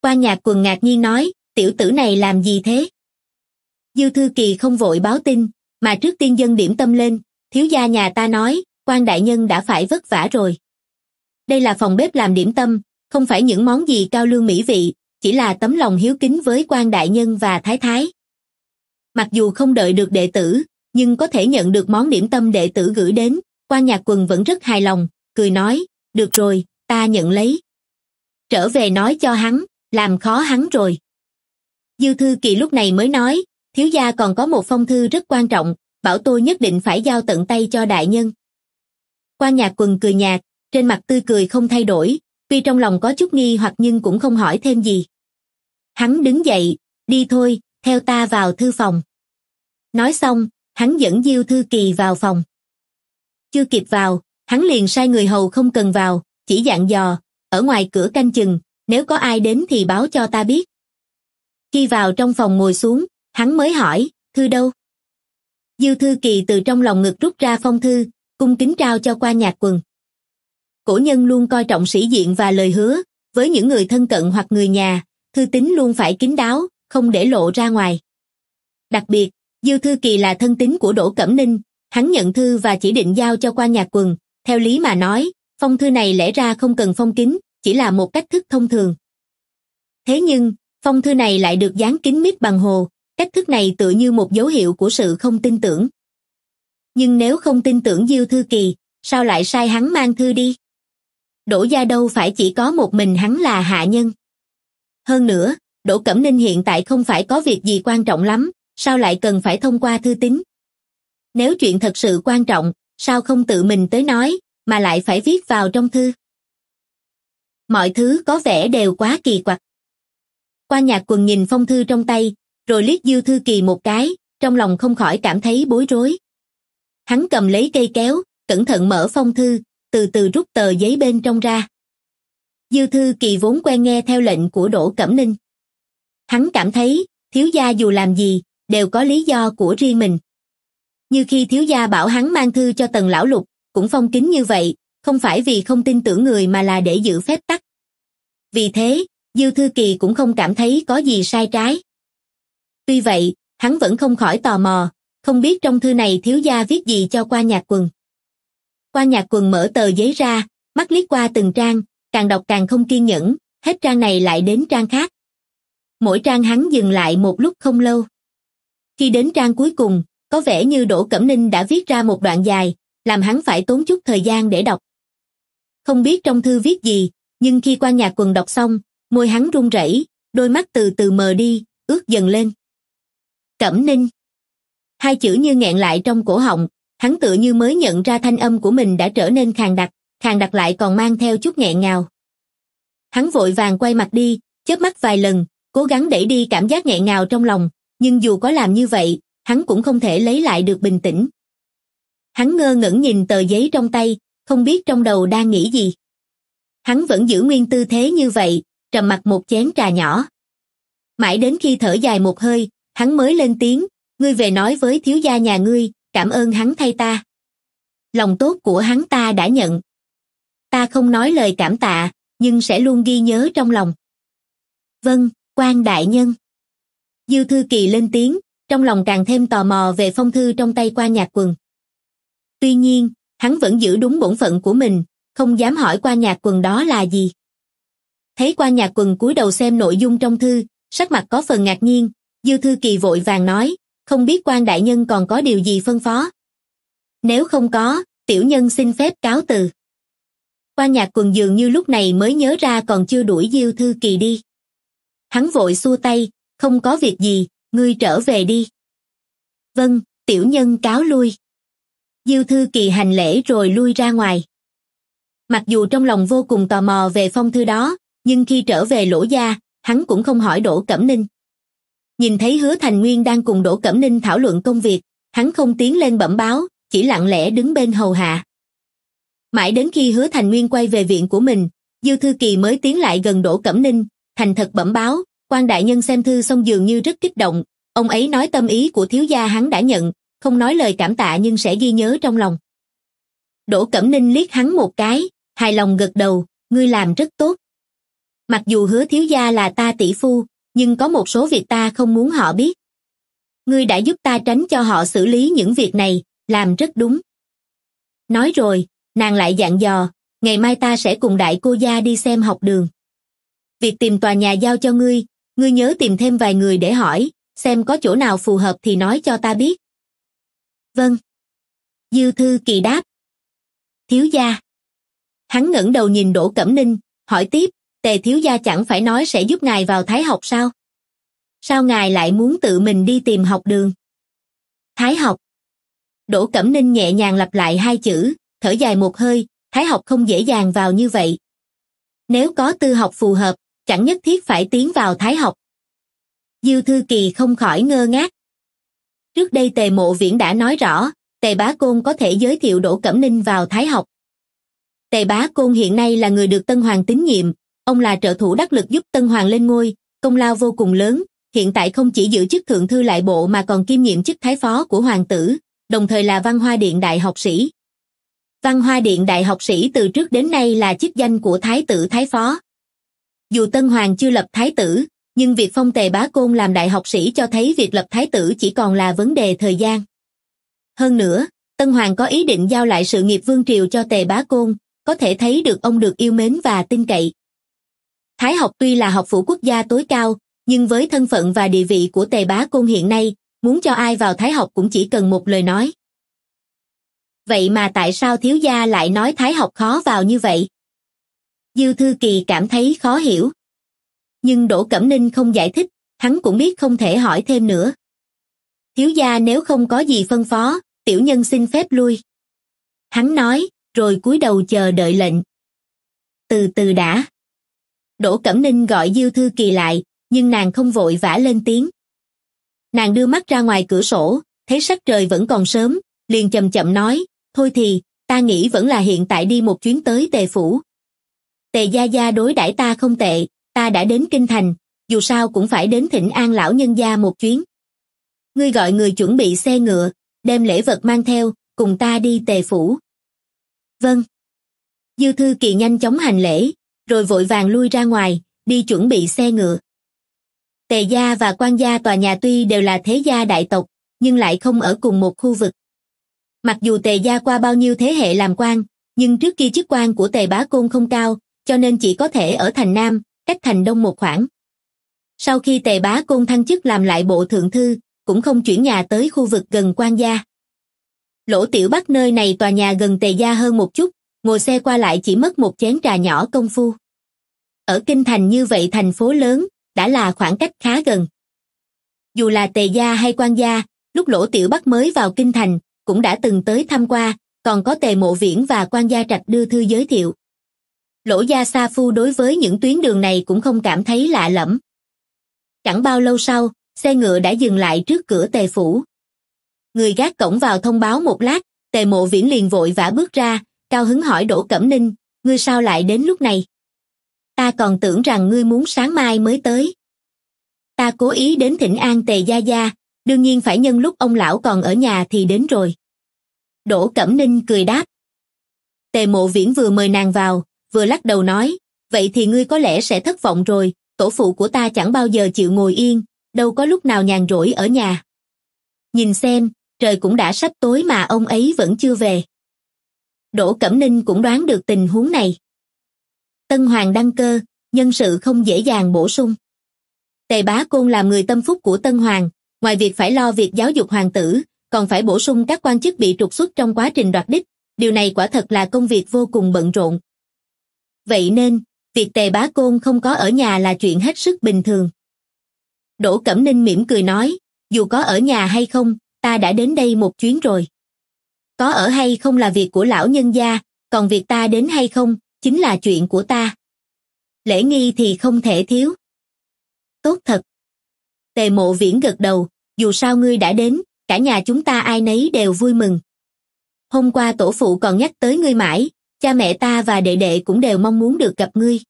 Quan Nhạc Quần ngạc nhiên nói, tiểu tử này làm gì thế? Diêu Thư Kỳ không vội báo tin, mà trước tiên dâng điểm tâm lên, thiếu gia nhà ta nói, quan đại nhân đã phải vất vả rồi. Đây là phòng bếp làm điểm tâm, không phải những món gì cao lương mỹ vị, chỉ là tấm lòng hiếu kính với quan đại nhân và thái thái. Mặc dù không đợi được đệ tử, nhưng có thể nhận được món điểm tâm đệ tử gửi đến, Quan Nhạc Quần vẫn rất hài lòng, cười nói, được rồi, ta nhận lấy. Trở về nói cho hắn, làm khó hắn rồi. Diêu Thư Kỳ lúc này mới nói, thiếu gia còn có một phong thư rất quan trọng, bảo tôi nhất định phải giao tận tay cho đại nhân. Quan Nhạc Quần cười nhạt, trên mặt tươi cười không thay đổi, tuy trong lòng có chút nghi hoặc nhưng cũng không hỏi thêm gì. Hắn đứng dậy, đi thôi, theo ta vào thư phòng. Nói xong, hắn dẫn Diêu Thư Kỳ vào phòng. Chưa kịp vào, hắn liền sai người hầu không cần vào, chỉ dặn dò, ở ngoài cửa canh chừng, nếu có ai đến thì báo cho ta biết. Khi vào trong phòng ngồi xuống, hắn mới hỏi, thư đâu? Diêu Thư Kỳ từ trong lòng ngực rút ra phong thư, cung kính trao cho Quan Nhạc Quần. Cổ nhân luôn coi trọng sĩ diện và lời hứa, với những người thân cận hoặc người nhà, thư tín luôn phải kín đáo, không để lộ ra ngoài. Đặc biệt, Diêu Thư Kỳ là thân tín của Đỗ Cẩm Ninh, hắn nhận thư và chỉ định giao cho Quan Nhạc Quần, theo lý mà nói, phong thư này lẽ ra không cần phong kín, chỉ là một cách thức thông thường. Thế nhưng, phong thư này lại được dán kín mít bằng hồ, cách thức này tựa như một dấu hiệu của sự không tin tưởng. Nhưng nếu không tin tưởng Diêu Thư Kỳ, sao lại sai hắn mang thư đi? Đỗ gia đâu phải chỉ có một mình hắn là hạ nhân. Hơn nữa, Đỗ Cẩm Ninh hiện tại không phải có việc gì quan trọng lắm, sao lại cần phải thông qua thư tín? Nếu chuyện thật sự quan trọng, sao không tự mình tới nói, mà lại phải viết vào trong thư? Mọi thứ có vẻ đều quá kỳ quặc. Quan Nhạc Quần nhìn phong thư trong tay, rồi liếc Diêu Thư Kỳ một cái, trong lòng không khỏi cảm thấy bối rối. Hắn cầm lấy cây kéo, cẩn thận mở phong thư, từ từ rút tờ giấy bên trong ra. Diêu Thư Kỳ vốn quen nghe theo lệnh của Đỗ Cẩm Ninh. Hắn cảm thấy thiếu gia dù làm gì đều có lý do của riêng mình. Như khi thiếu gia bảo hắn mang thư cho Tần lão lục, cũng phong kín như vậy, không phải vì không tin tưởng người mà là để giữ phép tắc. Vì thế, Diêu Thư Kỳ cũng không cảm thấy có gì sai trái. Tuy vậy, hắn vẫn không khỏi tò mò, không biết trong thư này thiếu gia viết gì cho Quan Nhạc Quần. Quan Nhạc Quần mở tờ giấy ra, mắt liếc qua từng trang, càng đọc càng không kiên nhẫn, hết trang này lại đến trang khác. Mỗi trang hắn dừng lại một lúc không lâu. Khi đến trang cuối cùng, có vẻ như Đỗ Cẩm Ninh đã viết ra một đoạn dài, làm hắn phải tốn chút thời gian để đọc. Không biết trong thư viết gì, nhưng khi Quan Nhạc Quần đọc xong, môi hắn run rẩy, đôi mắt từ từ mờ đi, ướt dần lên. Cẩm Ninh. Hai chữ như nghẹn lại trong cổ họng, hắn tựa như mới nhận ra thanh âm của mình đã trở nên khàn đặc lại còn mang theo chút nghẹn ngào. Hắn vội vàng quay mặt đi, chớp mắt vài lần, cố gắng đẩy đi cảm giác nghẹn ngào trong lòng, nhưng dù có làm như vậy, hắn cũng không thể lấy lại được bình tĩnh. Hắn ngơ ngẩn nhìn tờ giấy trong tay, không biết trong đầu đang nghĩ gì. Hắn vẫn giữ nguyên tư thế như vậy, trầm mặc một chén trà nhỏ. Mãi đến khi thở dài một hơi, hắn mới lên tiếng, ngươi về nói với thiếu gia nhà ngươi, cảm ơn hắn thay ta. Lòng tốt của hắn ta đã nhận. Ta không nói lời cảm tạ, nhưng sẽ luôn ghi nhớ trong lòng. Vâng, Quan đại nhân. Diêu Thư Kỳ lên tiếng, trong lòng càng thêm tò mò về phong thư trong tay Quan Nhạc Quần. Tuy nhiên, hắn vẫn giữ đúng bổn phận của mình, không dám hỏi Quan Nhạc Quần đó là gì. Thấy Quan Nhạc Quần cúi đầu xem nội dung trong thư, sắc mặt có phần ngạc nhiên, Diêu Thư Kỳ vội vàng nói, không biết Quan đại nhân còn có điều gì phân phó. Nếu không có, tiểu nhân xin phép cáo từ. Quan Nhạc Quần dường như lúc này mới nhớ ra còn chưa đuổi Diêu Thư Kỳ đi. Hắn vội xua tay, không có việc gì, ngươi trở về đi. Vâng, tiểu nhân cáo lui. Diêu Thư Kỳ hành lễ rồi lui ra ngoài. Mặc dù trong lòng vô cùng tò mò về phong thư đó, nhưng khi trở về Lỗ gia, hắn cũng không hỏi Đỗ Cẩm Ninh. Nhìn thấy Hứa Thành Nguyên đang cùng Đỗ Cẩm Ninh thảo luận công việc, hắn không tiến lên bẩm báo, chỉ lặng lẽ đứng bên hầu hạ. Mãi đến khi Hứa Thành Nguyên quay về viện của mình, Diêu Thư Kỳ mới tiến lại gần Đỗ Cẩm Ninh, thành thật bẩm báo, Quan đại nhân xem thư xong dường như rất kích động, ông ấy nói tâm ý của thiếu gia hắn đã nhận, không nói lời cảm tạ nhưng sẽ ghi nhớ trong lòng. Đỗ Cẩm Ninh liếc hắn một cái, hài lòng gật đầu, ngươi làm rất tốt. Mặc dù Hứa thiếu gia là ta tỷ phu, nhưng có một số việc ta không muốn họ biết. Ngươi đã giúp ta tránh cho họ xử lý những việc này, làm rất đúng. Nói rồi, nàng lại dặn dò, ngày mai ta sẽ cùng đại cô gia đi xem học đường. Việc tìm tòa nhà giao cho ngươi, ngươi nhớ tìm thêm vài người để hỏi, xem có chỗ nào phù hợp thì nói cho ta biết. Vâng. Diêu Thư Kỳ đáp. Thiếu gia. Hắn ngẩng đầu nhìn Đỗ Cẩm Ninh, hỏi tiếp, Tề thiếu gia chẳng phải nói sẽ giúp ngài vào Thái học sao? Sao ngài lại muốn tự mình đi tìm học đường? Thái học. Đỗ Cẩm Ninh nhẹ nhàng lặp lại hai chữ, thở dài một hơi, Thái học không dễ dàng vào như vậy. Nếu có tư học phù hợp, chẳng nhất thiết phải tiến vào Thái học. Diêu Thư Kỳ không khỏi ngơ ngác. Trước đây Tề Mộ Viễn đã nói rõ, Tề Bá Côn có thể giới thiệu Đỗ Cẩm Ninh vào Thái học. Tề Bá Côn hiện nay là người được Tân Hoàng tín nhiệm, ông là trợ thủ đắc lực giúp Tân Hoàng lên ngôi, công lao vô cùng lớn, hiện tại không chỉ giữ chức thượng thư lại bộ mà còn kiêm nhiệm chức thái phó của hoàng tử, đồng thời là Văn Hoa Điện đại học sĩ. Văn Hoa Điện đại học sĩ từ trước đến nay là chức danh của thái tử thái phó. Dù Tân Hoàng chưa lập thái tử, nhưng việc phong Tề Bá Côn làm đại học sĩ cho thấy việc lập thái tử chỉ còn là vấn đề thời gian. Hơn nữa, Tân Hoàng có ý định giao lại sự nghiệp vương triều cho Tề Bá Côn, có thể thấy được ông được yêu mến và tin cậy. Thái học tuy là học phủ quốc gia tối cao, nhưng với thân phận và địa vị của Tề Bá Côn hiện nay, muốn cho ai vào Thái học cũng chỉ cần một lời nói. Vậy mà tại sao thiếu gia lại nói Thái học khó vào như vậy? Diêu Thư Kỳ cảm thấy khó hiểu. Nhưng Đỗ Cẩm Ninh không giải thích, hắn cũng biết không thể hỏi thêm nữa. Thiếu gia nếu không có gì phân phó, tiểu nhân xin phép lui. Hắn nói, rồi cúi đầu chờ đợi lệnh. Từ từ đã. Đỗ Cẩm Ninh gọi Diêu Thư Kỳ lại, nhưng nàng không vội vã lên tiếng. Nàng đưa mắt ra ngoài cửa sổ, thấy sắc trời vẫn còn sớm, liền chậm chậm nói, thôi thì, ta nghĩ vẫn là hiện tại đi một chuyến tới Tề Phủ. Tề Gia Gia đối đãi ta không tệ, ta đã đến Kinh Thành, dù sao cũng phải đến thỉnh an lão nhân gia một chuyến. Ngươi gọi người chuẩn bị xe ngựa, đem lễ vật mang theo, cùng ta đi Tề phủ. Vâng. Diêu Thư Kỳ nhanh chóng hành lễ, rồi vội vàng lui ra ngoài, đi chuẩn bị xe ngựa. Tề gia và Quan gia tòa nhà tuy đều là thế gia đại tộc, nhưng lại không ở cùng một khu vực. Mặc dù Tề gia qua bao nhiêu thế hệ làm quan, nhưng trước kia chức quan của Tề Bá Côn không cao, cho nên chỉ có thể ở thành Nam, cách thành Đông một khoảng. Sau khi Tề Bá Côn thăng chức làm lại bộ thượng thư, cũng không chuyển nhà tới khu vực gần Quan gia. Lỗ Tiểu Bắc nơi này tòa nhà gần Tề gia hơn một chút, ngồi xe qua lại chỉ mất một chén trà nhỏ công phu. Ở kinh thành như vậy thành phố lớn, đã là khoảng cách khá gần. Dù là Tề gia hay Quan gia, lúc Lỗ Tiểu Bắc mới vào kinh thành, cũng đã từng tới thăm qua, còn có Tề Mộ Viễn và Quan Gia Trạch đưa thư giới thiệu. Lỗ gia sa phu đối với những tuyến đường này cũng không cảm thấy lạ lẫm. Chẳng bao lâu sau, xe ngựa đã dừng lại trước cửa Tề phủ. Người gác cổng vào thông báo một lát, Tề Mộ Viễn liền vội vã bước ra, cao hứng hỏi Đỗ Cẩm Ninh, ngươi sao lại đến lúc này? Ta còn tưởng rằng ngươi muốn sáng mai mới tới. Ta cố ý đến thỉnh an Tề gia gia, đương nhiên phải nhân lúc ông lão còn ở nhà thì đến rồi. Đỗ Cẩm Ninh cười đáp. Tề Mộ Viễn vừa mời nàng vào, vừa lắc đầu nói, vậy thì ngươi có lẽ sẽ thất vọng rồi, tổ phụ của ta chẳng bao giờ chịu ngồi yên, đâu có lúc nào nhàn rỗi ở nhà. Nhìn xem, trời cũng đã sắp tối mà ông ấy vẫn chưa về. Đỗ Cẩm Ninh cũng đoán được tình huống này. Tân Hoàng đăng cơ, nhân sự không dễ dàng bổ sung. Tề Bá Côn làm người tâm phúc của Tân Hoàng, ngoài việc phải lo việc giáo dục hoàng tử, còn phải bổ sung các quan chức bị trục xuất trong quá trình đoạt đích, điều này quả thật là công việc vô cùng bận rộn. Vậy nên, việc Tề Bá Côn không có ở nhà là chuyện hết sức bình thường. Đỗ Cẩm Ninh mỉm cười nói, dù có ở nhà hay không, ta đã đến đây một chuyến rồi. Có ở hay không là việc của lão nhân gia, còn việc ta đến hay không, chính là chuyện của ta. Lễ nghi thì không thể thiếu. Tốt thật. Tề Mộ Viễn gật đầu, dù sao ngươi đã đến, cả nhà chúng ta ai nấy đều vui mừng. Hôm qua tổ phụ còn nhắc tới ngươi mãi, cha mẹ ta và đệ đệ cũng đều mong muốn được gặp ngươi.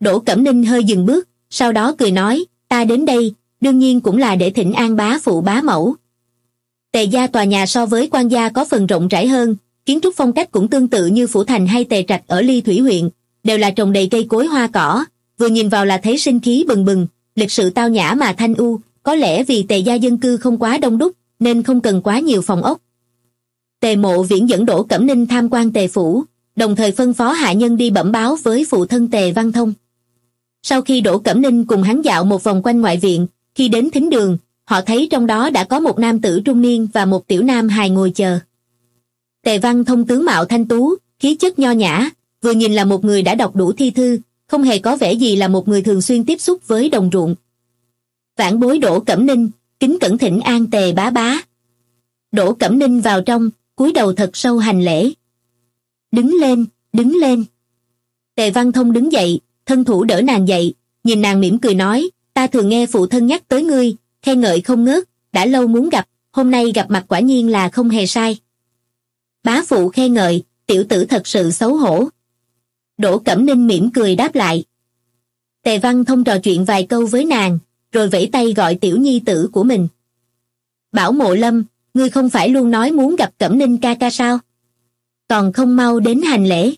Đỗ Cẩm Ninh hơi dừng bước, sau đó cười nói, ta đến đây, đương nhiên cũng là để thỉnh an bá phụ bá mẫu. Tề gia tòa nhà so với Quan gia có phần rộng rãi hơn, kiến trúc phong cách cũng tương tự như Phủ Thành hay Tề Trạch ở Ly Thủy huyện, đều là trồng đầy cây cối hoa cỏ, vừa nhìn vào là thấy sinh khí bừng bừng, lịch sự tao nhã mà thanh u, có lẽ vì Tề gia dân cư không quá đông đúc, nên không cần quá nhiều phòng ốc. Tề Mộ Viễn dẫn Đỗ Cẩm Ninh tham quan Tề phủ, đồng thời phân phó hạ nhân đi bẩm báo với phụ thân Tề Văn Thông. Sau khi Đỗ Cẩm Ninh cùng hắn dạo một vòng quanh ngoại viện, khi đến thính đường, họ thấy trong đó đã có một nam tử trung niên và một tiểu nam hài ngồi chờ. Tề Văn Thông tướng mạo thanh tú, khí chất nho nhã, vừa nhìn là một người đã đọc đủ thi thư, không hề có vẻ gì là một người thường xuyên tiếp xúc với đồng ruộng. Vãn bối Đỗ Cẩm Ninh, kính cẩn thỉnh an Tề bá bá. Đỗ Cẩm Ninh vào trong, cúi đầu thật sâu hành lễ. Đứng lên, đứng lên. Tề Văn Thông đứng dậy, thân thủ đỡ nàng dậy, nhìn nàng mỉm cười nói, ta thường nghe phụ thân nhắc tới ngươi, khen ngợi không ngớt, đã lâu muốn gặp, hôm nay gặp mặt quả nhiên là không hề sai. Bá phụ khen ngợi, tiểu tử thật sự xấu hổ. Đỗ Cẩm Ninh mỉm cười đáp lại. Tề Văn Thông trò chuyện vài câu với nàng, rồi vẫy tay gọi tiểu nhi tử của mình. Bảo Mộ Lâm, ngươi không phải luôn nói muốn gặp Cẩm Ninh ca ca sao? Còn không mau đến hành lễ.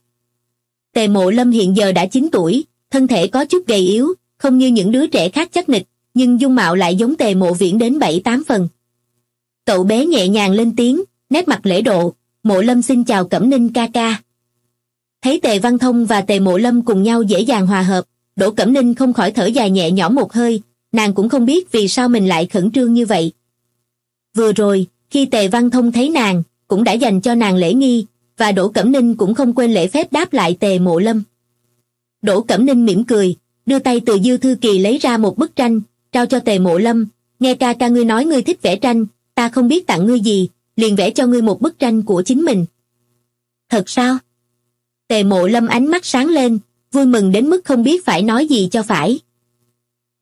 Tề Mộ Lâm hiện giờ đã 9 tuổi, thân thể có chút gầy yếu, không như những đứa trẻ khác chắc nịch, nhưng dung mạo lại giống Tề Mộ Viễn đến 7-8 phần. Cậu bé nhẹ nhàng lên tiếng, nét mặt lễ độ, Mộ Lâm xin chào Cẩm Ninh ca ca. Thấy Tề Văn Thông và Tề Mộ Lâm cùng nhau dễ dàng hòa hợp, Đỗ Cẩm Ninh không khỏi thở dài nhẹ nhõm một hơi, nàng cũng không biết vì sao mình lại khẩn trương như vậy. Vừa rồi, khi Tề Văn Thông thấy nàng, cũng đã dành cho nàng lễ nghi, và Đỗ Cẩm Ninh cũng không quên lễ phép đáp lại Tề Mộ Lâm. Đỗ Cẩm Ninh mỉm cười, đưa tay từ Diêu Thư Kỳ lấy ra một bức tranh, trao cho Tề Mộ Lâm, nghe ca ca ngươi nói ngươi thích vẽ tranh, ta không biết tặng ngươi gì, liền vẽ cho ngươi một bức tranh của chính mình. Thật sao? Tề Mộ Lâm ánh mắt sáng lên, vui mừng đến mức không biết phải nói gì cho phải.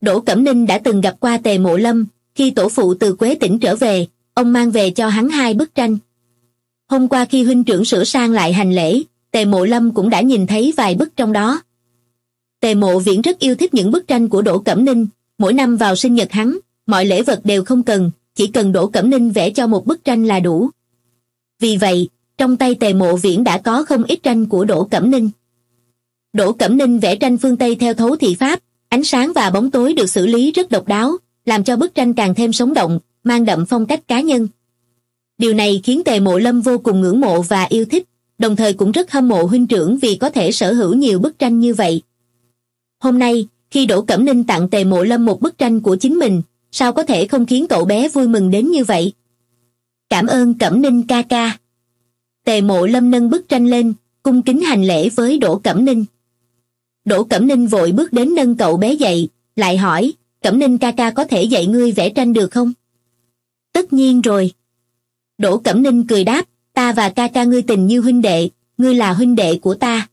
Đỗ Cẩm Ninh đã từng gặp qua Tề Mộ Lâm, khi tổ phụ từ Quế Tỉnh trở về, ông mang về cho hắn 2 bức tranh. Hôm qua khi huynh trưởng sửa sang lại hành lễ, Tề Mộ Lâm cũng đã nhìn thấy vài bức trong đó. Tề Mộ Viễn rất yêu thích những bức tranh của Đỗ Cẩm Ninh, mỗi năm vào sinh nhật hắn, mọi lễ vật đều không cần, chỉ cần Đỗ Cẩm Ninh vẽ cho một bức tranh là đủ. Vì vậy, trong tay Tề Mộ Viễn đã có không ít tranh của Đỗ Cẩm Ninh. Đỗ Cẩm Ninh vẽ tranh phương Tây theo thấu thị Pháp, ánh sáng và bóng tối được xử lý rất độc đáo, làm cho bức tranh càng thêm sống động, mang đậm phong cách cá nhân. Điều này khiến Tề Mộ Lâm vô cùng ngưỡng mộ và yêu thích, đồng thời cũng rất hâm mộ huynh trưởng vì có thể sở hữu nhiều bức tranh như vậy. Hôm nay, khi Đỗ Cẩm Ninh tặng Tề Mộ Lâm một bức tranh của chính mình, sao có thể không khiến cậu bé vui mừng đến như vậy? Cảm ơn Cẩm Ninh ca ca. Tề Mộ Lâm nâng bức tranh lên, cung kính hành lễ với Đỗ Cẩm Ninh. Đỗ Cẩm Ninh vội bước đến nâng cậu bé dậy, lại hỏi, Cẩm Ninh ca ca có thể dạy ngươi vẽ tranh được không? Tất nhiên rồi. Đỗ Cẩm Ninh cười đáp, ta và ca ca ngươi tình như huynh đệ, ngươi là huynh đệ của ta.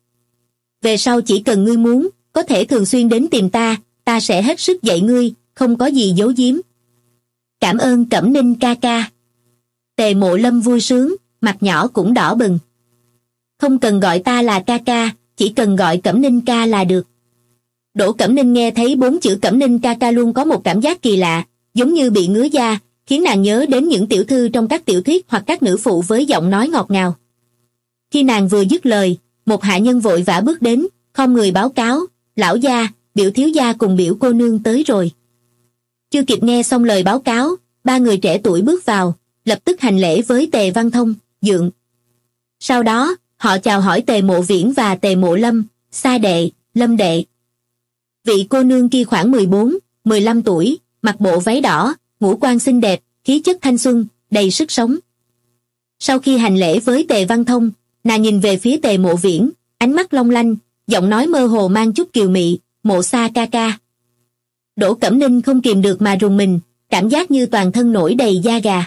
Về sau chỉ cần ngươi muốn, có thể thường xuyên đến tìm ta, ta sẽ hết sức dạy ngươi, không có gì giấu giếm. Cảm ơn Cẩm Ninh ca ca. Tề Mộ Lâm vui sướng, mặt nhỏ cũng đỏ bừng. Không cần gọi ta là ca ca, chỉ cần gọi Cẩm Ninh ca là được. Đỗ Cẩm Ninh nghe thấy bốn chữ Cẩm Ninh ca ca luôn có một cảm giác kỳ lạ, giống như bị ngứa da, khiến nàng nhớ đến những tiểu thư trong các tiểu thuyết hoặc các nữ phụ với giọng nói ngọt ngào. Khi nàng vừa dứt lời, một hạ nhân vội vã bước đến, khom người báo cáo, lão gia, biểu thiếu gia cùng biểu cô nương tới rồi. Chưa kịp nghe xong lời báo cáo, ba người trẻ tuổi bước vào, lập tức hành lễ với Tề Văn Thông, dượng. Sau đó, họ chào hỏi Tề Mộ Viễn và Tề Mộ Lâm, Sa đệ, Lâm đệ. Vị cô nương kia khoảng 14, 15 tuổi, mặc bộ váy đỏ, ngũ quan xinh đẹp, khí chất thanh xuân, đầy sức sống. Sau khi hành lễ với Tề Văn Thông, nàng nhìn về phía Tề Mộ Viễn, ánh mắt long lanh, giọng nói mơ hồ mang chút kiều mị, Mộ Sa ca ca. Đỗ Cẩm Ninh không kìm được mà rùng mình, cảm giác như toàn thân nổi đầy da gà.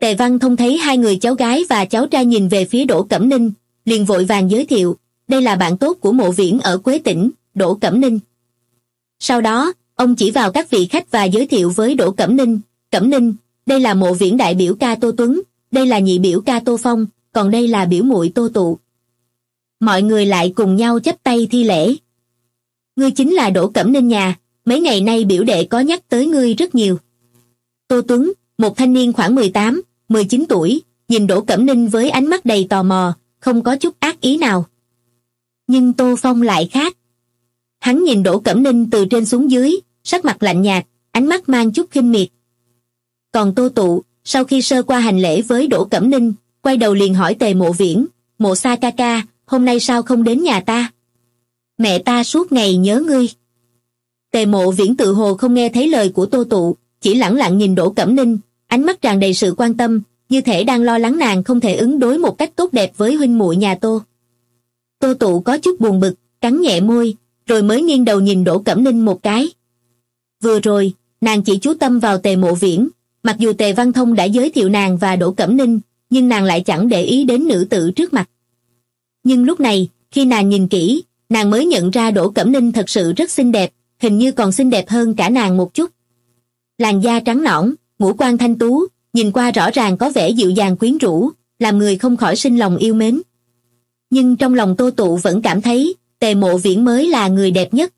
Tề Văn Thông thấy hai người cháu gái và cháu trai nhìn về phía Đỗ Cẩm Ninh, liền vội vàng giới thiệu, đây là bạn tốt của Mộ Viễn ở Quế Tỉnh, Đỗ Cẩm Ninh. Sau đó, ông chỉ vào các vị khách và giới thiệu với Đỗ Cẩm Ninh, Cẩm Ninh, đây là Mộ Viễn đại biểu ca Tô Tuấn, đây là nhị biểu ca Tô Phong, còn đây là biểu muội Tô Tụ. Mọi người lại cùng nhau chắp tay thi lễ. Ngươi chính là Đỗ Cẩm Ninh nhà, mấy ngày nay biểu đệ có nhắc tới ngươi rất nhiều. Tô Tuấn, một thanh niên khoảng 18, 19 tuổi, nhìn Đỗ Cẩm Ninh với ánh mắt đầy tò mò, không có chút ác ý nào. Nhưng Tô Phong lại khác. Hắn nhìn Đỗ Cẩm Ninh từ trên xuống dưới, sắc mặt lạnh nhạt, ánh mắt mang chút khinh miệt. Còn Tô Tụ, sau khi sơ qua hành lễ với Đỗ Cẩm Ninh, quay đầu liền hỏi Tề Mộ Viễn, Mộ Sa ca ca, hôm nay sao không đến nhà ta? Mẹ ta suốt ngày nhớ ngươi. Tề Mộ Viễn tự hồ không nghe thấy lời của Tô Tụ, chỉ lẳng lặng nhìn Đỗ Cẩm Ninh, ánh mắt tràn đầy sự quan tâm, như thể đang lo lắng nàng không thể ứng đối một cách tốt đẹp với huynh muội nhà Tô. Tô Tụ có chút buồn bực, cắn nhẹ môi, rồi mới nghiêng đầu nhìn Đỗ Cẩm Ninh một cái. Vừa rồi, nàng chỉ chú tâm vào Tề Mộ Viễn, mặc dù Tề Văn Thông đã giới thiệu nàng và Đỗ Cẩm Ninh, nhưng nàng lại chẳng để ý đến nữ tử trước mặt. Nhưng lúc này, khi nàng nhìn kỹ, nàng mới nhận ra Đỗ Cẩm Ninh thật sự rất xinh đẹp, hình như còn xinh đẹp hơn cả nàng một chút. Làn da trắng nõn, ngũ quan thanh tú, nhìn qua rõ ràng có vẻ dịu dàng quyến rũ, làm người không khỏi sinh lòng yêu mến. Nhưng trong lòng Tô Tụ vẫn cảm thấy Tề Mộ Viễn mới là người đẹp nhất.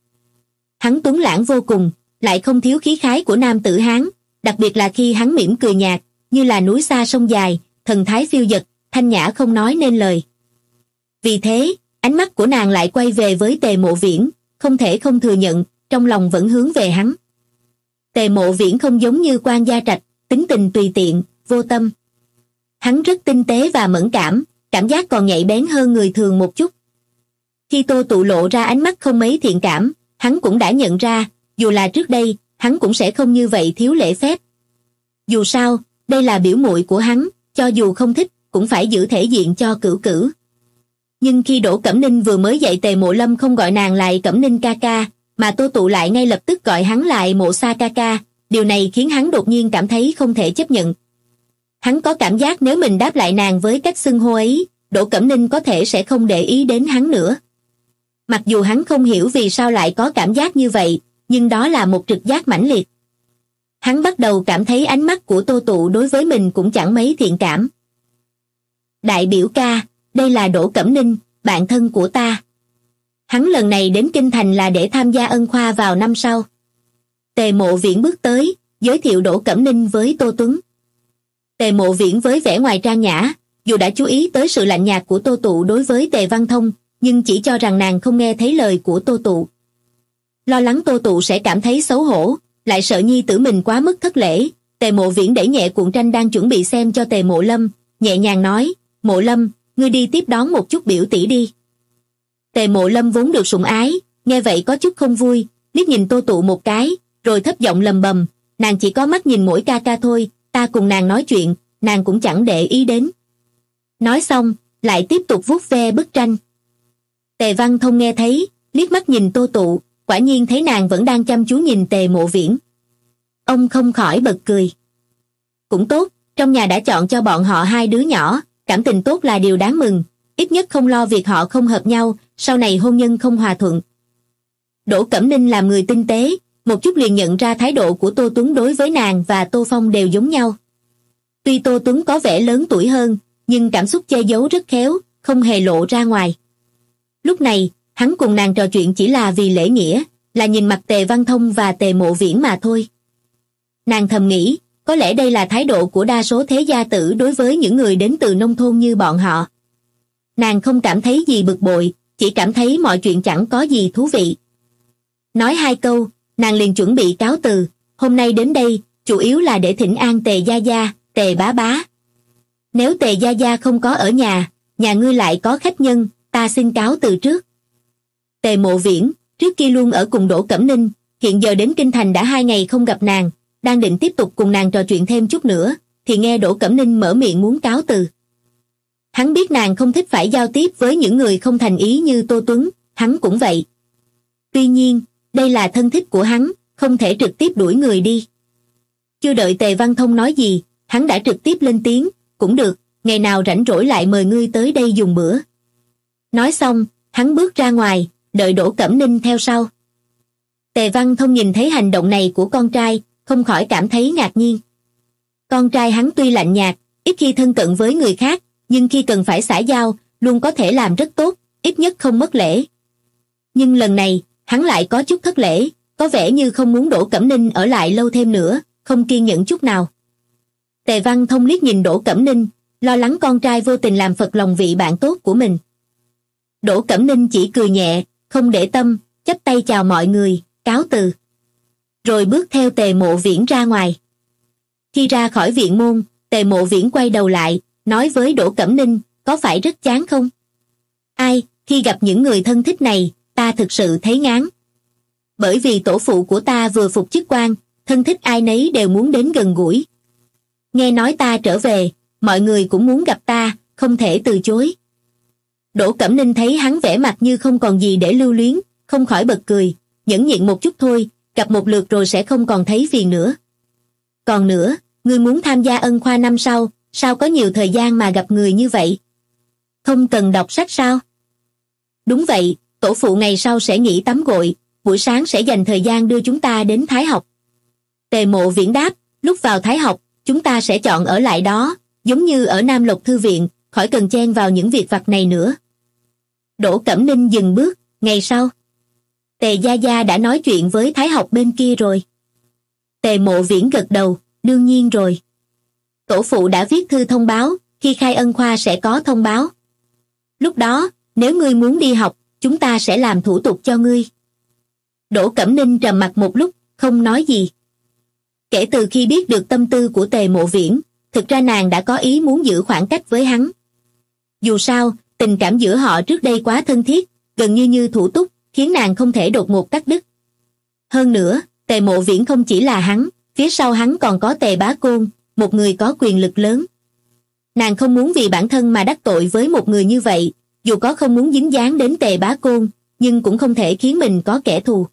Hắn tuấn lãng vô cùng, lại không thiếu khí khái của nam tử Hán, đặc biệt là khi hắn mỉm cười nhạt, như là núi xa sông dài, thần thái phiêu dật, thanh nhã không nói nên lời. Vì thế, ánh mắt của nàng lại quay về với Tề Mộ Viễn, không thể không thừa nhận, trong lòng vẫn hướng về hắn. Tề Mộ Viễn không giống như Quan Gia Trạch, tính tình tùy tiện, vô tâm. Hắn rất tinh tế và mẫn cảm, cảm giác còn nhạy bén hơn người thường một chút. Khi Tô Tụ lộ ra ánh mắt không mấy thiện cảm, hắn cũng đã nhận ra, dù là trước đây, hắn cũng sẽ không như vậy thiếu lễ phép. Dù sao, đây là biểu muội của hắn, cho dù không thích, cũng phải giữ thể diện cho cửu cửu. Nhưng khi Đỗ Cẩm Ninh vừa mới dạy Tề Mộ Lâm không gọi nàng lại Cẩm Ninh ca ca, mà Tô Tụ lại ngay lập tức gọi hắn lại Mộ Sa ca ca, điều này khiến hắn đột nhiên cảm thấy không thể chấp nhận. Hắn có cảm giác nếu mình đáp lại nàng với cách xưng hô ấy, Đỗ Cẩm Ninh có thể sẽ không để ý đến hắn nữa. Mặc dù hắn không hiểu vì sao lại có cảm giác như vậy, nhưng đó là một trực giác mãnh liệt. Hắn bắt đầu cảm thấy ánh mắt của Tô Tụ đối với mình cũng chẳng mấy thiện cảm. Đại biểu ca, đây là Đỗ Cẩm Ninh, bạn thân của ta. hắn lần này đến kinh thành là để tham gia ân khoa vào năm sau. Tề Mộ Viễn bước tới, giới thiệu Đỗ Cẩm Ninh với Tô Tuấn. Tề Mộ Viễn với vẻ ngoài trang nhã, dù đã chú ý tới sự lạnh nhạt của Tô Tụ đối với Tề Văn Thông, nhưng chỉ cho rằng nàng không nghe thấy lời của Tô Tụ. Lo lắng Tô Tụ sẽ cảm thấy xấu hổ, lại sợ nhi tử mình quá mức thất lễ, Tề Mộ Viễn đẩy nhẹ cuộn tranh đang chuẩn bị xem cho Tề Mộ Lâm, nhẹ nhàng nói, Mộ Lâm, ngươi đi tiếp đón một chút biểu tỷ đi. Tề Mộ Lâm vốn được sủng ái, nghe vậy có chút không vui, liếc nhìn Tô Tụ một cái, rồi thấp giọng lầm bầm, nàng chỉ có mắt nhìn mỗi ca ca thôi, ta cùng nàng nói chuyện, nàng cũng chẳng để ý đến. Nói xong, lại tiếp tục vuốt ve bức tranh. Tề Văn Thông nghe thấy, liếc mắt nhìn Tô Tụ, quả nhiên thấy nàng vẫn đang chăm chú nhìn Tề Mộ Viễn. Ông không khỏi bật cười. Cũng tốt, trong nhà đã chọn cho bọn họ hai đứa nhỏ, cảm tình tốt là điều đáng mừng, ít nhất không lo việc họ không hợp nhau, sau này hôn nhân không hòa thuận. Đỗ Cẩm Ninh làm người tinh tế, một chút liền nhận ra thái độ của Tô Tuấn đối với nàng và Tô Phong đều giống nhau. Tuy Tô Tuấn có vẻ lớn tuổi hơn, nhưng cảm xúc che giấu rất khéo, không hề lộ ra ngoài. Lúc này, hắn cùng nàng trò chuyện chỉ là vì lễ nghĩa, là nhìn mặt Tề Văn Thông và Tề Mộ Viễn mà thôi. Nàng thầm nghĩ, có lẽ đây là thái độ của đa số thế gia tử đối với những người đến từ nông thôn như bọn họ. Nàng không cảm thấy gì bực bội, chỉ cảm thấy mọi chuyện chẳng có gì thú vị. Nói hai câu, nàng liền chuẩn bị cáo từ, hôm nay đến đây, chủ yếu là để thỉnh an Tề Gia Gia, Tề Bá Bá. Nếu Tề Gia Gia không có ở nhà, nhà ngươi lại có khách nhân, ta xin cáo từ trước. Tề Mộ Viễn, trước kia luôn ở cùng Đỗ Cẩm Ninh, hiện giờ đến kinh thành đã 2 ngày không gặp nàng, đang định tiếp tục cùng nàng trò chuyện thêm chút nữa, thì nghe Đỗ Cẩm Ninh mở miệng muốn cáo từ. Hắn biết nàng không thích phải giao tiếp với những người không thành ý như Tô Tuấn, hắn cũng vậy. Tuy nhiên, đây là thân thích của hắn, không thể trực tiếp đuổi người đi. Chưa đợi Tề Văn Thông nói gì, hắn đã trực tiếp lên tiếng, cũng được, ngày nào rảnh rỗi lại mời ngươi tới đây dùng bữa. Nói xong, hắn bước ra ngoài, đợi Đỗ Cẩm Ninh theo sau. Tề Văn Thông nhìn thấy hành động này của con trai, không khỏi cảm thấy ngạc nhiên. Con trai hắn tuy lạnh nhạt, ít khi thân cận với người khác, nhưng khi cần phải xã giao, luôn có thể làm rất tốt, ít nhất không mất lễ. Nhưng lần này, hắn lại có chút thất lễ, có vẻ như không muốn Đỗ Cẩm Ninh ở lại lâu thêm nữa, không kiên nhẫn chút nào. Tề Văn Thông liếc nhìn Đỗ Cẩm Ninh, lo lắng con trai vô tình làm phật lòng vị bạn tốt của mình. Đỗ Cẩm Ninh chỉ cười nhẹ, không để tâm, chắp tay chào mọi người, cáo từ. Rồi bước theo Tề Mộ Viễn ra ngoài. Khi ra khỏi viện môn, Tề Mộ Viễn quay đầu lại, nói với Đỗ Cẩm Ninh, có phải rất chán không? Ai, khi gặp những người thân thích này, ta thực sự thấy ngán. Bởi vì tổ phụ của ta vừa phục chức quan, thân thích ai nấy đều muốn đến gần gũi. Nghe nói ta trở về, mọi người cũng muốn gặp ta, không thể từ chối. Đỗ Cẩm Ninh thấy hắn vẻ mặt như không còn gì để lưu luyến, không khỏi bật cười, nhẫn nhịn một chút thôi, gặp một lượt rồi sẽ không còn thấy phiền nữa. Còn nữa, ngươi muốn tham gia ân khoa năm sau, sao có nhiều thời gian mà gặp người như vậy? Không cần đọc sách sao? Đúng vậy, tổ phụ ngày sau sẽ nghỉ tắm gội, buổi sáng sẽ dành thời gian đưa chúng ta đến Thái học. Tề Mộ Viễn đáp, lúc vào Thái học, chúng ta sẽ chọn ở lại đó, giống như ở Nam Lộc Thư Viện, khỏi cần chen vào những việc vặt này nữa. Đỗ Cẩm Ninh dừng bước, ngày sau. Tề Gia Gia đã nói chuyện với Thái học bên kia rồi. Tề Mộ Viễn gật đầu, đương nhiên rồi. Tổ phụ đã viết thư thông báo, khi khai ân khoa sẽ có thông báo. Lúc đó, nếu ngươi muốn đi học, chúng ta sẽ làm thủ tục cho ngươi. Đỗ Cẩm Ninh trầm mặc một lúc, không nói gì. Kể từ khi biết được tâm tư của Tề Mộ Viễn, thực ra nàng đã có ý muốn giữ khoảng cách với hắn. Dù sao, tình cảm giữa họ trước đây quá thân thiết, gần như thủ túc, khiến nàng không thể đột ngột cắt đứt. Hơn nữa, Tề Mộ Viễn không chỉ là hắn, phía sau hắn còn có Tề Bá Côn, một người có quyền lực lớn. Nàng không muốn vì bản thân mà đắc tội với một người như vậy, dù có không muốn dính dáng đến Tề Bá Côn, nhưng cũng không thể khiến mình có kẻ thù.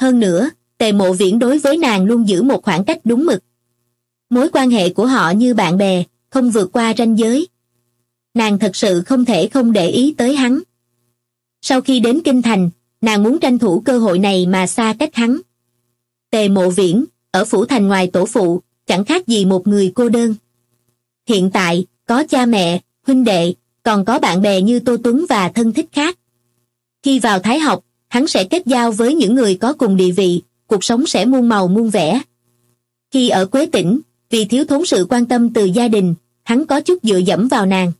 Hơn nữa, Tề Mộ Viễn đối với nàng luôn giữ một khoảng cách đúng mực. Mối quan hệ của họ như bạn bè, không vượt qua ranh giới. Nàng thật sự không thể không để ý tới hắn. Sau khi đến kinh thành, nàng muốn tranh thủ cơ hội này mà xa cách hắn. Tề Mộ Viễn, ở phủ thành ngoài tổ phụ, chẳng khác gì một người cô đơn. Hiện tại, có cha mẹ, huynh đệ, còn có bạn bè như Tô Tuấn và thân thích khác. Khi vào Thái học, hắn sẽ kết giao với những người có cùng địa vị, cuộc sống sẽ muôn màu muôn vẻ. Khi ở Quế Tỉnh, vì thiếu thốn sự quan tâm từ gia đình, hắn có chút dựa dẫm vào nàng.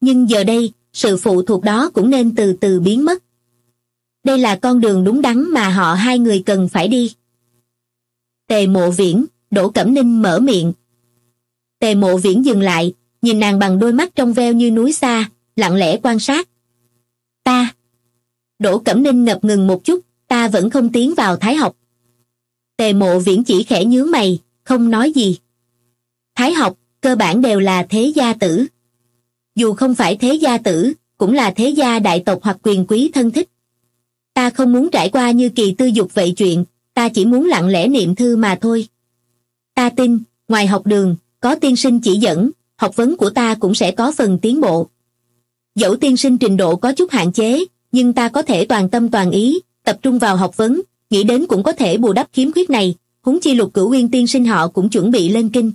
Nhưng giờ đây, sự phụ thuộc đó cũng nên từ từ biến mất. Đây là con đường đúng đắn mà họ hai người cần phải đi. Tề Mộ Viễn, Đỗ Cẩm Ninh mở miệng. Tề Mộ Viễn dừng lại, nhìn nàng bằng đôi mắt trong veo như núi xa, lặng lẽ quan sát. Ta. Đỗ Cẩm Ninh ngập ngừng một chút, ta vẫn không tiến vào Thái học. Tề Mộ Viễn chỉ khẽ nhướng mày, không nói gì. Thái học, cơ bản đều là thế gia tử. Dù không phải thế gia tử, cũng là thế gia đại tộc hoặc quyền quý thân thích. Ta không muốn trải qua như Kỳ Tư Dục vậy chuyện, ta chỉ muốn lặng lẽ niệm thư mà thôi. Ta tin, ngoài học đường, có tiên sinh chỉ dẫn, học vấn của ta cũng sẽ có phần tiến bộ. Dẫu tiên sinh trình độ có chút hạn chế, nhưng ta có thể toàn tâm toàn ý, tập trung vào học vấn, nghĩ đến cũng có thể bù đắp khiếm khuyết này, huống chi Lục Cửu Uyên tiên sinh họ cũng chuẩn bị lên kinh.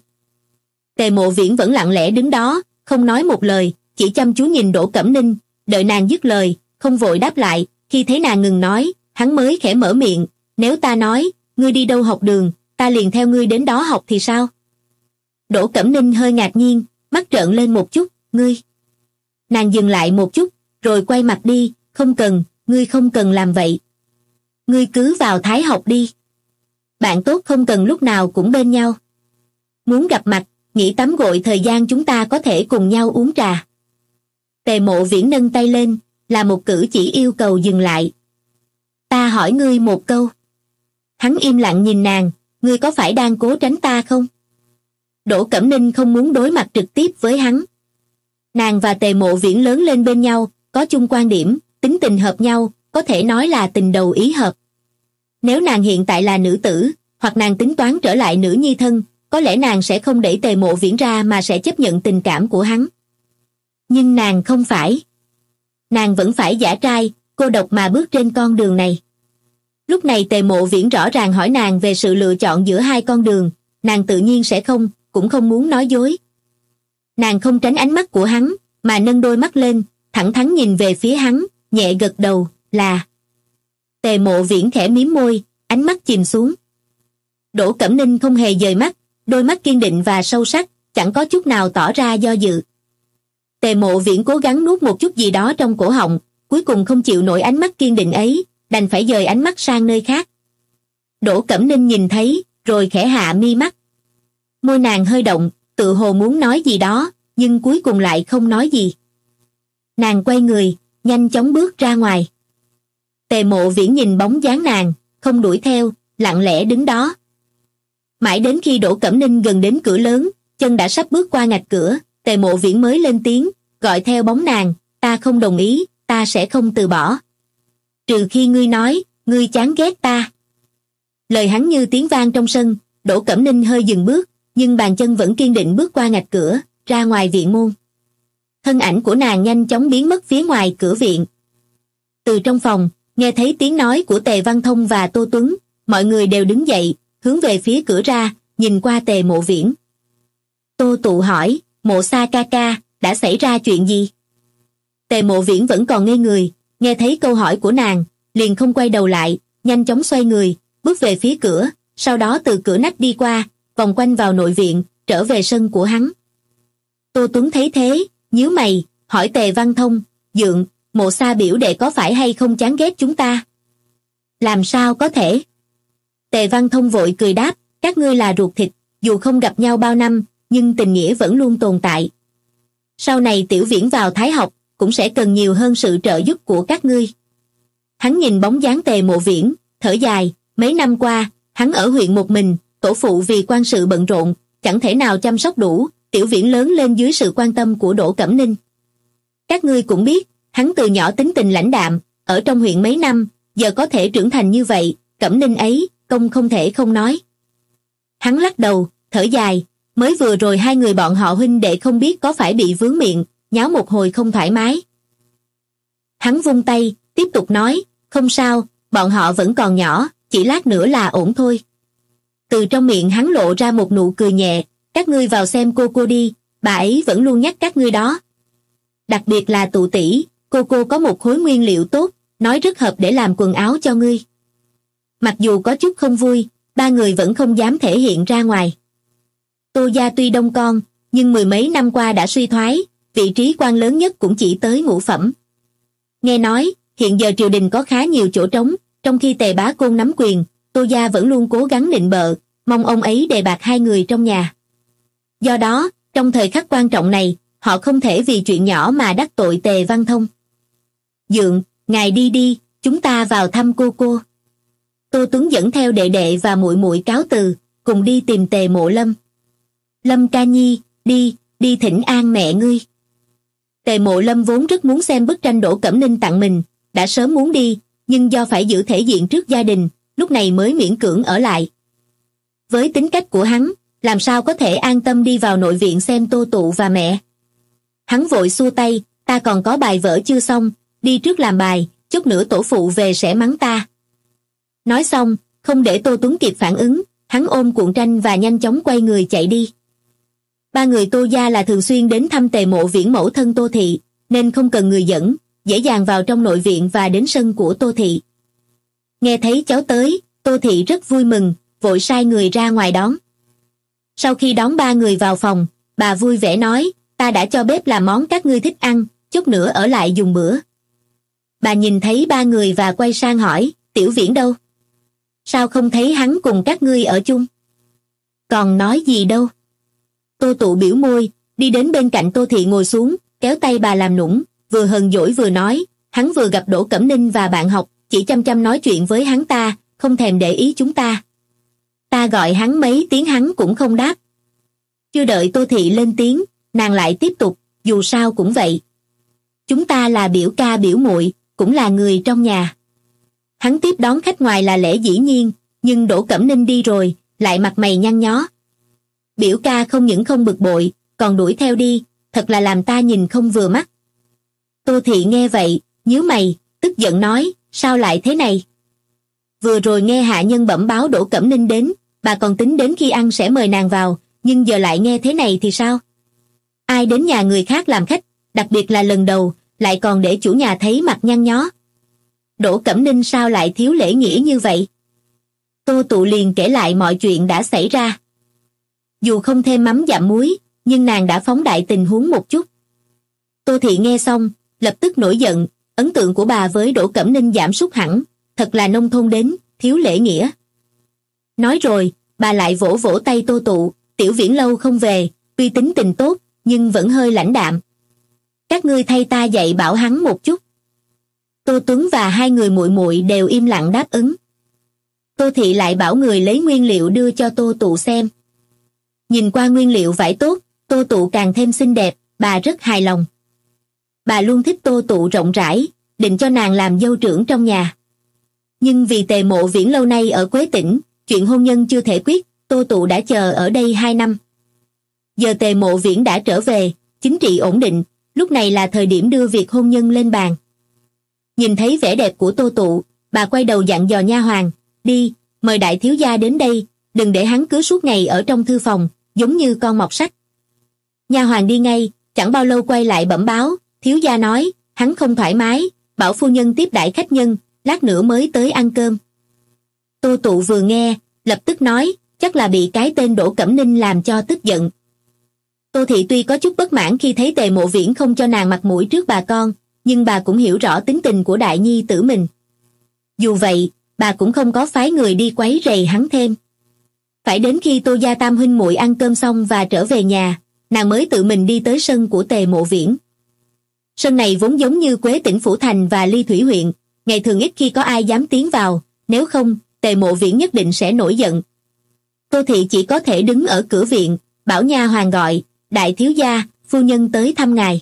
Tề Mộ Viễn vẫn lặng lẽ đứng đó, không nói một lời, chỉ chăm chú nhìn Đỗ Cẩm Ninh, đợi nàng dứt lời, không vội đáp lại, khi thấy nàng ngừng nói, hắn mới khẽ mở miệng, nếu ta nói, ngươi đi đâu học đường, ta liền theo ngươi đến đó học thì sao? Đỗ Cẩm Ninh hơi ngạc nhiên, mắt trợn lên một chút, ngươi. Nàng dừng lại một chút, rồi quay mặt đi, không cần, ngươi không cần làm vậy. Ngươi cứ vào Thái học đi. Bạn tốt không cần lúc nào cũng bên nhau. Muốn gặp mặt, nghĩ tắm gội thời gian chúng ta có thể cùng nhau uống trà. Tề Mộ Viễn nâng tay lên, là một cử chỉ yêu cầu dừng lại. Ta hỏi ngươi một câu. Hắn im lặng nhìn nàng, ngươi có phải đang cố tránh ta không? Đỗ Cẩm Ninh không muốn đối mặt trực tiếp với hắn. Nàng và Tề Mộ Viễn lớn lên bên nhau, có chung quan điểm, tính tình hợp nhau, có thể nói là tình đầu ý hợp. Nếu nàng hiện tại là nữ tử, hoặc nàng tính toán trở lại nữ nhi thân, có lẽ nàng sẽ không đẩy Tề Mộ Viễn ra mà sẽ chấp nhận tình cảm của hắn. Nhưng nàng không phải. Nàng vẫn phải giả trai, cô độc mà bước trên con đường này. Lúc này Tề Mộ Viễn rõ ràng hỏi nàng về sự lựa chọn giữa hai con đường, nàng tự nhiên sẽ không, cũng không muốn nói dối. Nàng không tránh ánh mắt của hắn, mà nâng đôi mắt lên, thẳng thắn nhìn về phía hắn, nhẹ gật đầu, là. Tề Mộ Viễn khẽ mím môi, ánh mắt chìm xuống. Đỗ Cẩm Ninh không hề dời mắt, đôi mắt kiên định và sâu sắc, chẳng có chút nào tỏ ra do dự. Tề Mộ Viễn cố gắng nuốt một chút gì đó trong cổ họng, cuối cùng không chịu nổi ánh mắt kiên định ấy, đành phải dời ánh mắt sang nơi khác. Đỗ Cẩm Ninh nhìn thấy, rồi khẽ hạ mi mắt. Môi nàng hơi động, tự hồ muốn nói gì đó, nhưng cuối cùng lại không nói gì. Nàng quay người, nhanh chóng bước ra ngoài. Tề Mộ Viễn nhìn bóng dáng nàng, không đuổi theo, lặng lẽ đứng đó. Mãi đến khi Đỗ Cẩm Ninh gần đến cửa lớn, chân đã sắp bước qua ngạch cửa, Tề Mộ Viễn mới lên tiếng, gọi theo bóng nàng, ta không đồng ý, ta sẽ không từ bỏ. Trừ khi ngươi nói, ngươi chán ghét ta. Lời hắn như tiếng vang trong sân, Đỗ Cẩm Ninh hơi dừng bước, nhưng bàn chân vẫn kiên định bước qua ngạch cửa, ra ngoài viện môn. Thân ảnh của nàng nhanh chóng biến mất phía ngoài cửa viện. Từ trong phòng, nghe thấy tiếng nói của Tề Văn Thông và Tô Tuấn, mọi người đều đứng dậy, hướng về phía cửa ra, nhìn qua Tề Mộ Viễn. Tô Tụ hỏi, Mộ Sa ca ca, đã xảy ra chuyện gì? Tề Mộ Viễn vẫn còn ngây người, nghe thấy câu hỏi của nàng, liền không quay đầu lại, nhanh chóng xoay người, bước về phía cửa, sau đó từ cửa nách đi qua, vòng quanh vào nội viện, trở về sân của hắn. Tô Tuấn thấy thế, nhíu mày, hỏi Tề Văn Thông, dượng, Mộ Sa biểu đệ có phải hay không chán ghét chúng ta? Làm sao có thể? Tề Văn Thông vội cười đáp, các ngươi là ruột thịt, dù không gặp nhau bao năm, nhưng tình nghĩa vẫn luôn tồn tại. Sau này Tiểu Viễn vào Thái học, cũng sẽ cần nhiều hơn sự trợ giúp của các ngươi. Hắn nhìn bóng dáng Tề Mộ Viễn, thở dài, mấy năm qua, hắn ở huyện một mình, tổ phụ vì quan sự bận rộn, chẳng thể nào chăm sóc đủ, Tiểu Viễn lớn lên dưới sự quan tâm của Đỗ Cẩm Ninh. Các ngươi cũng biết, hắn từ nhỏ tính tình lãnh đạm, ở trong huyện mấy năm, giờ có thể trưởng thành như vậy, Cẩm Ninh ấy, công không thể không nói. Hắn lắc đầu, thở dài, mới vừa rồi hai người bọn họ huynh đệ không biết có phải bị vướng miệng, nháo một hồi không thoải mái. Hắn vung tay, tiếp tục nói, không sao, bọn họ vẫn còn nhỏ, chỉ lát nữa là ổn thôi. Từ trong miệng hắn lộ ra một nụ cười nhẹ, các ngươi vào xem cô đi, bà ấy vẫn luôn nhắc các ngươi đó. Đặc biệt là Tụ tỷ, cô có một khối nguyên liệu tốt, nói rất hợp để làm quần áo cho ngươi. Mặc dù có chút không vui, ba người vẫn không dám thể hiện ra ngoài. Tô gia tuy đông con, nhưng mười mấy năm qua đã suy thoái, vị trí quan lớn nhất cũng chỉ tới ngũ phẩm. Nghe nói, hiện giờ triều đình có khá nhiều chỗ trống, trong khi Tề Bá Côn nắm quyền, Tô gia vẫn luôn cố gắng nịnh bợ, mong ông ấy đề bạt hai người trong nhà. Do đó, trong thời khắc quan trọng này, họ không thể vì chuyện nhỏ mà đắc tội Tề Văn Thông. Dượng, ngài đi đi, chúng ta vào thăm cô. Tô Tuấn dẫn theo đệ đệ và muội cáo từ, cùng đi tìm Tề Mộ Lâm. Lâm ca nhi, đi thỉnh an mẹ ngươi. Tề Mộ Lâm vốn rất muốn xem bức tranh Đỗ Cẩm Ninh tặng mình, đã sớm muốn đi, nhưng do phải giữ thể diện trước gia đình, lúc này mới miễn cưỡng ở lại. Với tính cách của hắn, làm sao có thể an tâm đi vào nội viện xem Tô Tụ và mẹ. Hắn vội xua tay, ta còn có bài vở chưa xong, đi trước làm bài, chút nữa tổ phụ về sẽ mắng ta. Nói xong, không để Tô Tuấn kịp phản ứng, hắn ôm cuộn tranh và nhanh chóng quay người chạy đi. Ba người Tô gia là thường xuyên đến thăm Tề Mộ Viễn mẫu thân Tô Thị, nên không cần người dẫn, dễ dàng vào trong nội viện và đến sân của Tô Thị. Nghe thấy cháu tới, Tô Thị rất vui mừng, vội sai người ra ngoài đón. Sau khi đón ba người vào phòng, bà vui vẻ nói, ta đã cho bếp làm món các ngươi thích ăn, chút nữa ở lại dùng bữa. Bà nhìn thấy ba người và quay sang hỏi, Tiểu Viễn đâu? Sao không thấy hắn cùng các ngươi ở chung? Còn nói gì đâu? Tô Tụ bĩu môi, đi đến bên cạnh Tô Thị ngồi xuống, kéo tay bà làm nũng, vừa hờn dỗi vừa nói, hắn vừa gặp Đỗ Cẩm Ninh và bạn học, chỉ chăm chăm nói chuyện với hắn ta, không thèm để ý chúng ta. Ta gọi hắn mấy tiếng hắn cũng không đáp. Chưa đợi Tô Thị lên tiếng, nàng lại tiếp tục, dù sao cũng vậy. Chúng ta là biểu ca biểu muội, cũng là người trong nhà. Hắn tiếp đón khách ngoài là lẽ dĩ nhiên, nhưng Đỗ Cẩm Ninh đi rồi, lại mặt mày nhăn nhó. Biểu ca không những không bực bội, còn đuổi theo đi, thật là làm ta nhìn không vừa mắt. Tô Thị nghe vậy, nhíu mày, tức giận nói, sao lại thế này? Vừa rồi nghe hạ nhân bẩm báo Đỗ Cẩm Ninh đến, bà còn tính đến khi ăn sẽ mời nàng vào, nhưng giờ lại nghe thế này thì sao? Ai đến nhà người khác làm khách, đặc biệt là lần đầu, lại còn để chủ nhà thấy mặt nhăn nhó. Đỗ Cẩm Ninh sao lại thiếu lễ nghĩa như vậy? Tô Tụ liền kể lại mọi chuyện đã xảy ra. Dù không thêm mắm dặm muối, nhưng nàng đã phóng đại tình huống một chút. Tô Thị nghe xong, lập tức nổi giận, ấn tượng của bà với Đỗ Cẩm Ninh giảm sút hẳn, thật là nông thôn đến, thiếu lễ nghĩa. Nói rồi, bà lại vỗ vỗ tay Tô Tụ, Tiểu Viễn lâu không về, tuy tính tình tốt, nhưng vẫn hơi lãnh đạm. Các ngươi thay ta dạy bảo hắn một chút. Tô Tuấn và hai người muội đều im lặng đáp ứng. Tô Thị lại bảo người lấy nguyên liệu đưa cho Tô Tụ xem. Nhìn qua nguyên liệu vải tốt, Tô Tụ càng thêm xinh đẹp, bà rất hài lòng. Bà luôn thích Tô Tụ rộng rãi, định cho nàng làm dâu trưởng trong nhà. Nhưng vì Tề Mộ Viễn lâu nay ở Quế Tỉnh, chuyện hôn nhân chưa thể quyết, Tô Tụ đã chờ ở đây 2 năm. Giờ Tề Mộ Viễn đã trở về, chính trị ổn định, lúc này là thời điểm đưa việc hôn nhân lên bàn. Nhìn thấy vẻ đẹp của Tô Tụ, bà quay đầu dặn dò nha hoàn, đi, mời đại thiếu gia đến đây, đừng để hắn cứ suốt ngày ở trong thư phòng, giống như con mọt sách. Nha hoàn đi ngay, chẳng bao lâu quay lại bẩm báo, thiếu gia nói, hắn không thoải mái, bảo phu nhân tiếp đãi khách nhân, lát nữa mới tới ăn cơm. Tô Tụ vừa nghe, lập tức nói, chắc là bị cái tên Đỗ Cẩm Ninh làm cho tức giận. Tô Thị tuy có chút bất mãn khi thấy Tề Mộ Viễn không cho nàng mặt mũi trước bà con, nhưng bà cũng hiểu rõ tính tình của đại nhi tử mình. Dù vậy, bà cũng không có phái người đi quấy rầy hắn thêm. Phải đến khi Tô gia tam huynh muội ăn cơm xong và trở về nhà, nàng mới tự mình đi tới sân của Tề Mộ Viễn. Sân này vốn giống như Quế Tỉnh Phủ Thành và Ly Thủy huyện, ngày thường ít khi có ai dám tiến vào, nếu không, Tề Mộ Viễn nhất định sẽ nổi giận. Tô Thị chỉ có thể đứng ở cửa viện, bảo nha hoàn gọi, đại thiếu gia, phu nhân tới thăm ngài.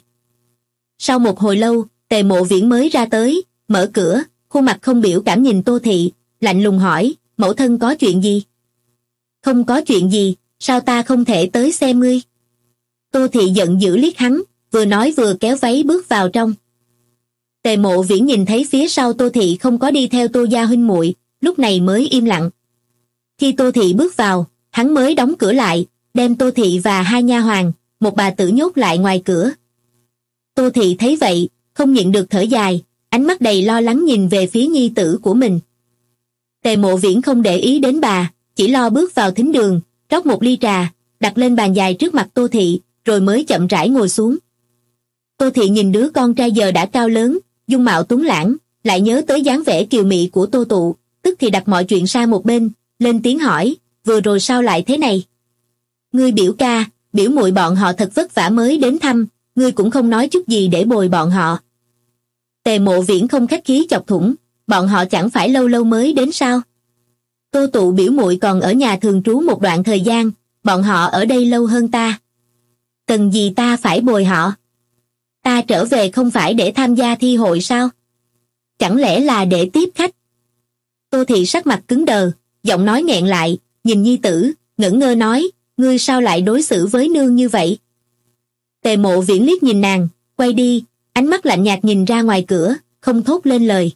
Sau một hồi lâu, Tề Mộ Viễn mới ra tới, mở cửa, khuôn mặt không biểu cảm nhìn Tô Thị, lạnh lùng hỏi, mẫu thân có chuyện gì? Không có chuyện gì, sao ta không thể tới xem ngươi? Tô Thị giận dữ liếc hắn, vừa nói vừa kéo váy bước vào trong. Tề Mộ Viễn nhìn thấy phía sau Tô Thị không có đi theo Tô gia huynh muội, lúc này mới im lặng. Khi Tô Thị bước vào, hắn mới đóng cửa lại, đem Tô Thị và hai nha hoàn, một bà tử nhốt lại ngoài cửa. Tô Thị thấy vậy, không nhịn được thở dài, ánh mắt đầy lo lắng nhìn về phía nhi tử của mình. Tề Mộ Viễn không để ý đến bà, chỉ lo bước vào thính đường, rót một ly trà, đặt lên bàn dài trước mặt Tô Thị, rồi mới chậm rãi ngồi xuống. Tô Thị nhìn đứa con trai giờ đã cao lớn, dung mạo tuấn lãng, lại nhớ tới dáng vẻ kiều mị của Tô Tụ, tức thì đặt mọi chuyện sang một bên, lên tiếng hỏi, vừa rồi sao lại thế này? Ngươi biểu ca, biểu muội bọn họ thật vất vả mới đến thăm, ngươi cũng không nói chút gì để bồi bọn họ. Tề Mộ Viễn không khách khí chọc thủng, bọn họ chẳng phải lâu lâu mới đến sao? Tô Tụ biểu muội còn ở nhà thường trú một đoạn thời gian, bọn họ ở đây lâu hơn ta. Cần gì ta phải bồi họ? Ta trở về không phải để tham gia thi hội sao? Chẳng lẽ là để tiếp khách? Tô Thị sắc mặt cứng đờ, giọng nói nghẹn lại, nhìn nhi tử, ngẩn ngơ nói, ngươi sao lại đối xử với nương như vậy? Tề Mộ Viễn liếc nhìn nàng, quay đi, ánh mắt lạnh nhạt nhìn ra ngoài cửa, không thốt lên lời.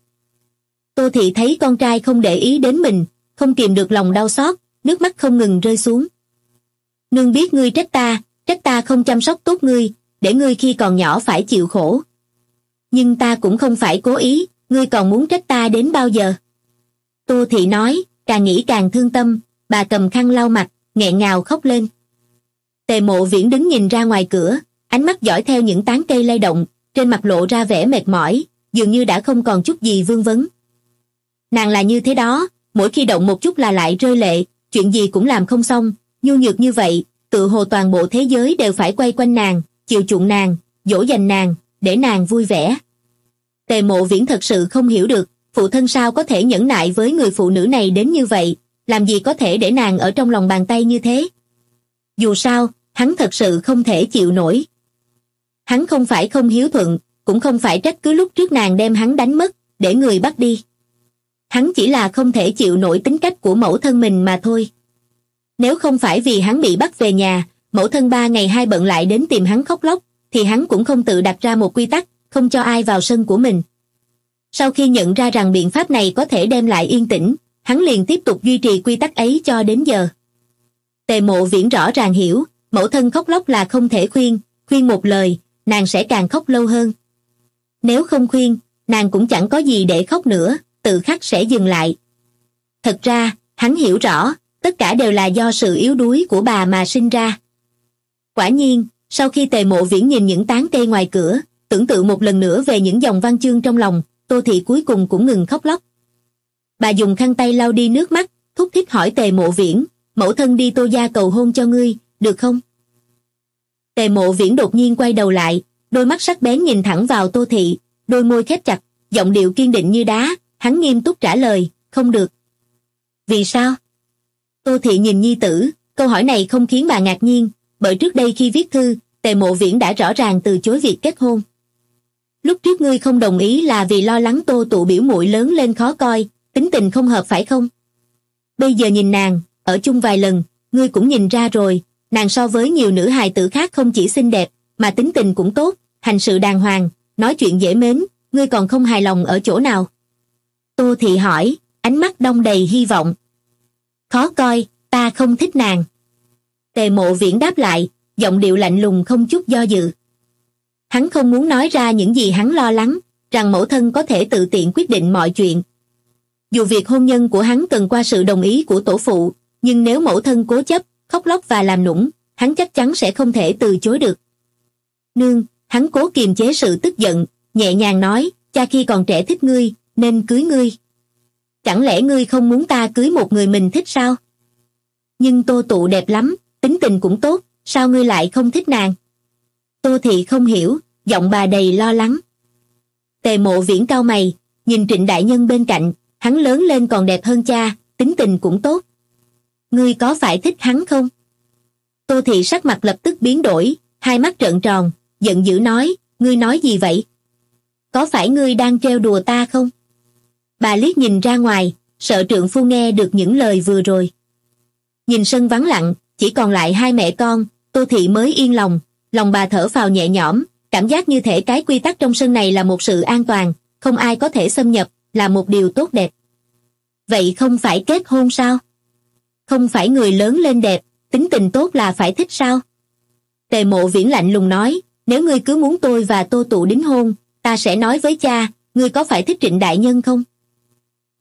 Tô Thị thấy con trai không để ý đến mình, không kìm được lòng đau xót, nước mắt không ngừng rơi xuống. Nương biết ngươi trách ta không chăm sóc tốt ngươi, để ngươi khi còn nhỏ phải chịu khổ. Nhưng ta cũng không phải cố ý, ngươi còn muốn trách ta đến bao giờ? Tô Thị nói, càng nghĩ càng thương tâm, bà cầm khăn lau mặt, nghẹn ngào khóc lên. Tề Mộ Viễn đứng nhìn ra ngoài cửa, ánh mắt dõi theo những tán cây lay động, trên mặt lộ ra vẻ mệt mỏi, dường như đã không còn chút gì vương vấn. Nàng là như thế đó, mỗi khi động một chút là lại rơi lệ, chuyện gì cũng làm không xong, nhu nhược như vậy, tự hồ toàn bộ thế giới đều phải quay quanh nàng, chiều chuộng nàng, dỗ dành nàng, để nàng vui vẻ. Tề Mộ Viễn thật sự không hiểu được, phụ thân sao có thể nhẫn nại với người phụ nữ này đến như vậy, làm gì có thể để nàng ở trong lòng bàn tay như thế. Dù sao, hắn thật sự không thể chịu nổi. Hắn không phải không hiếu thuận, cũng không phải trách cứ lúc trước nàng đem hắn đánh mất, để người bắt đi. Hắn chỉ là không thể chịu nổi tính cách của mẫu thân mình mà thôi. Nếu không phải vì hắn bị bắt về nhà, mẫu thân 3 ngày 2 bận lại đến tìm hắn khóc lóc, thì hắn cũng không tự đặt ra một quy tắc, không cho ai vào sân của mình. Sau khi nhận ra rằng biện pháp này có thể đem lại yên tĩnh, hắn liền tiếp tục duy trì quy tắc ấy cho đến giờ. Tề Mộ Viễn rõ ràng hiểu, mẫu thân khóc lóc là không thể khuyên, khuyên một lời, nàng sẽ càng khóc lâu hơn. Nếu không khuyên, nàng cũng chẳng có gì để khóc nữa, tự khắc sẽ dừng lại. Thật ra, hắn hiểu rõ, tất cả đều là do sự yếu đuối của bà mà sinh ra. Quả nhiên, sau khi Tề Mộ Viễn nhìn những tán cây ngoài cửa, tưởng tượng một lần nữa về những dòng văn chương trong lòng, Tô Thị cuối cùng cũng ngừng khóc lóc. Bà dùng khăn tay lau đi nước mắt, thúc thích hỏi Tề Mộ Viễn, mẫu thân đi Tô gia cầu hôn cho ngươi, được không? Tề Mộ Viễn đột nhiên quay đầu lại, đôi mắt sắc bén nhìn thẳng vào Tô Thị, đôi môi khép chặt, giọng điệu kiên định như đá, hắn nghiêm túc trả lời, không được. Vì sao? Tô Thị nhìn nhi tử, câu hỏi này không khiến bà ngạc nhiên, bởi trước đây khi viết thư, Tề Mộ Viễn đã rõ ràng từ chối việc kết hôn. Lúc trước ngươi không đồng ý là vì lo lắng Tô Tụ biểu muội lớn lên khó coi, tính tình không hợp phải không? Bây giờ nhìn nàng, ở chung vài lần, ngươi cũng nhìn ra rồi, nàng so với nhiều nữ hài tử khác không chỉ xinh đẹp, mà tính tình cũng tốt, hành sự đàng hoàng, nói chuyện dễ mến, ngươi còn không hài lòng ở chỗ nào? Tô Thị hỏi, ánh mắt đong đầy hy vọng. Khó coi, ta không thích nàng. Tề Mộ Viễn đáp lại, giọng điệu lạnh lùng không chút do dự. Hắn không muốn nói ra những gì hắn lo lắng, rằng mẫu thân có thể tự tiện quyết định mọi chuyện. Dù việc hôn nhân của hắn cần qua sự đồng ý của tổ phụ, nhưng nếu mẫu thân cố chấp, khóc lóc và làm nũng, hắn chắc chắn sẽ không thể từ chối được. Nương, hắn cố kiềm chế sự tức giận, nhẹ nhàng nói, cha khi còn trẻ thích ngươi, nên cưới ngươi. Chẳng lẽ ngươi không muốn ta cưới một người mình thích sao? Nhưng Tô Tụ đẹp lắm, tính tình cũng tốt, sao ngươi lại không thích nàng? Tô Thị không hiểu, giọng bà đầy lo lắng. Tề Mộ Viễn cau mày, nhìn Trịnh đại nhân bên cạnh, hắn lớn lên còn đẹp hơn cha, tính tình cũng tốt. Ngươi có phải thích hắn không? Tô Thị sắc mặt lập tức biến đổi, hai mắt trợn tròn, giận dữ nói, ngươi nói gì vậy? Có phải ngươi đang trêu đùa ta không? Bà liếc nhìn ra ngoài, sợ trượng phu nghe được những lời vừa rồi. Nhìn sân vắng lặng, chỉ còn lại hai mẹ con, Tô Thị mới yên lòng. Lòng bà thở phào nhẹ nhõm, cảm giác như thể cái quy tắc trong sân này là một sự an toàn, không ai có thể xâm nhập, là một điều tốt đẹp. Vậy không phải kết hôn sao? Không phải người lớn lên đẹp, tính tình tốt là phải thích sao? Tề Mộ Viễn lạnh lùng nói, nếu ngươi cứ muốn tôi và Tô Tụ đính hôn, ta sẽ nói với cha, ngươi có phải thích Trịnh đại nhân không?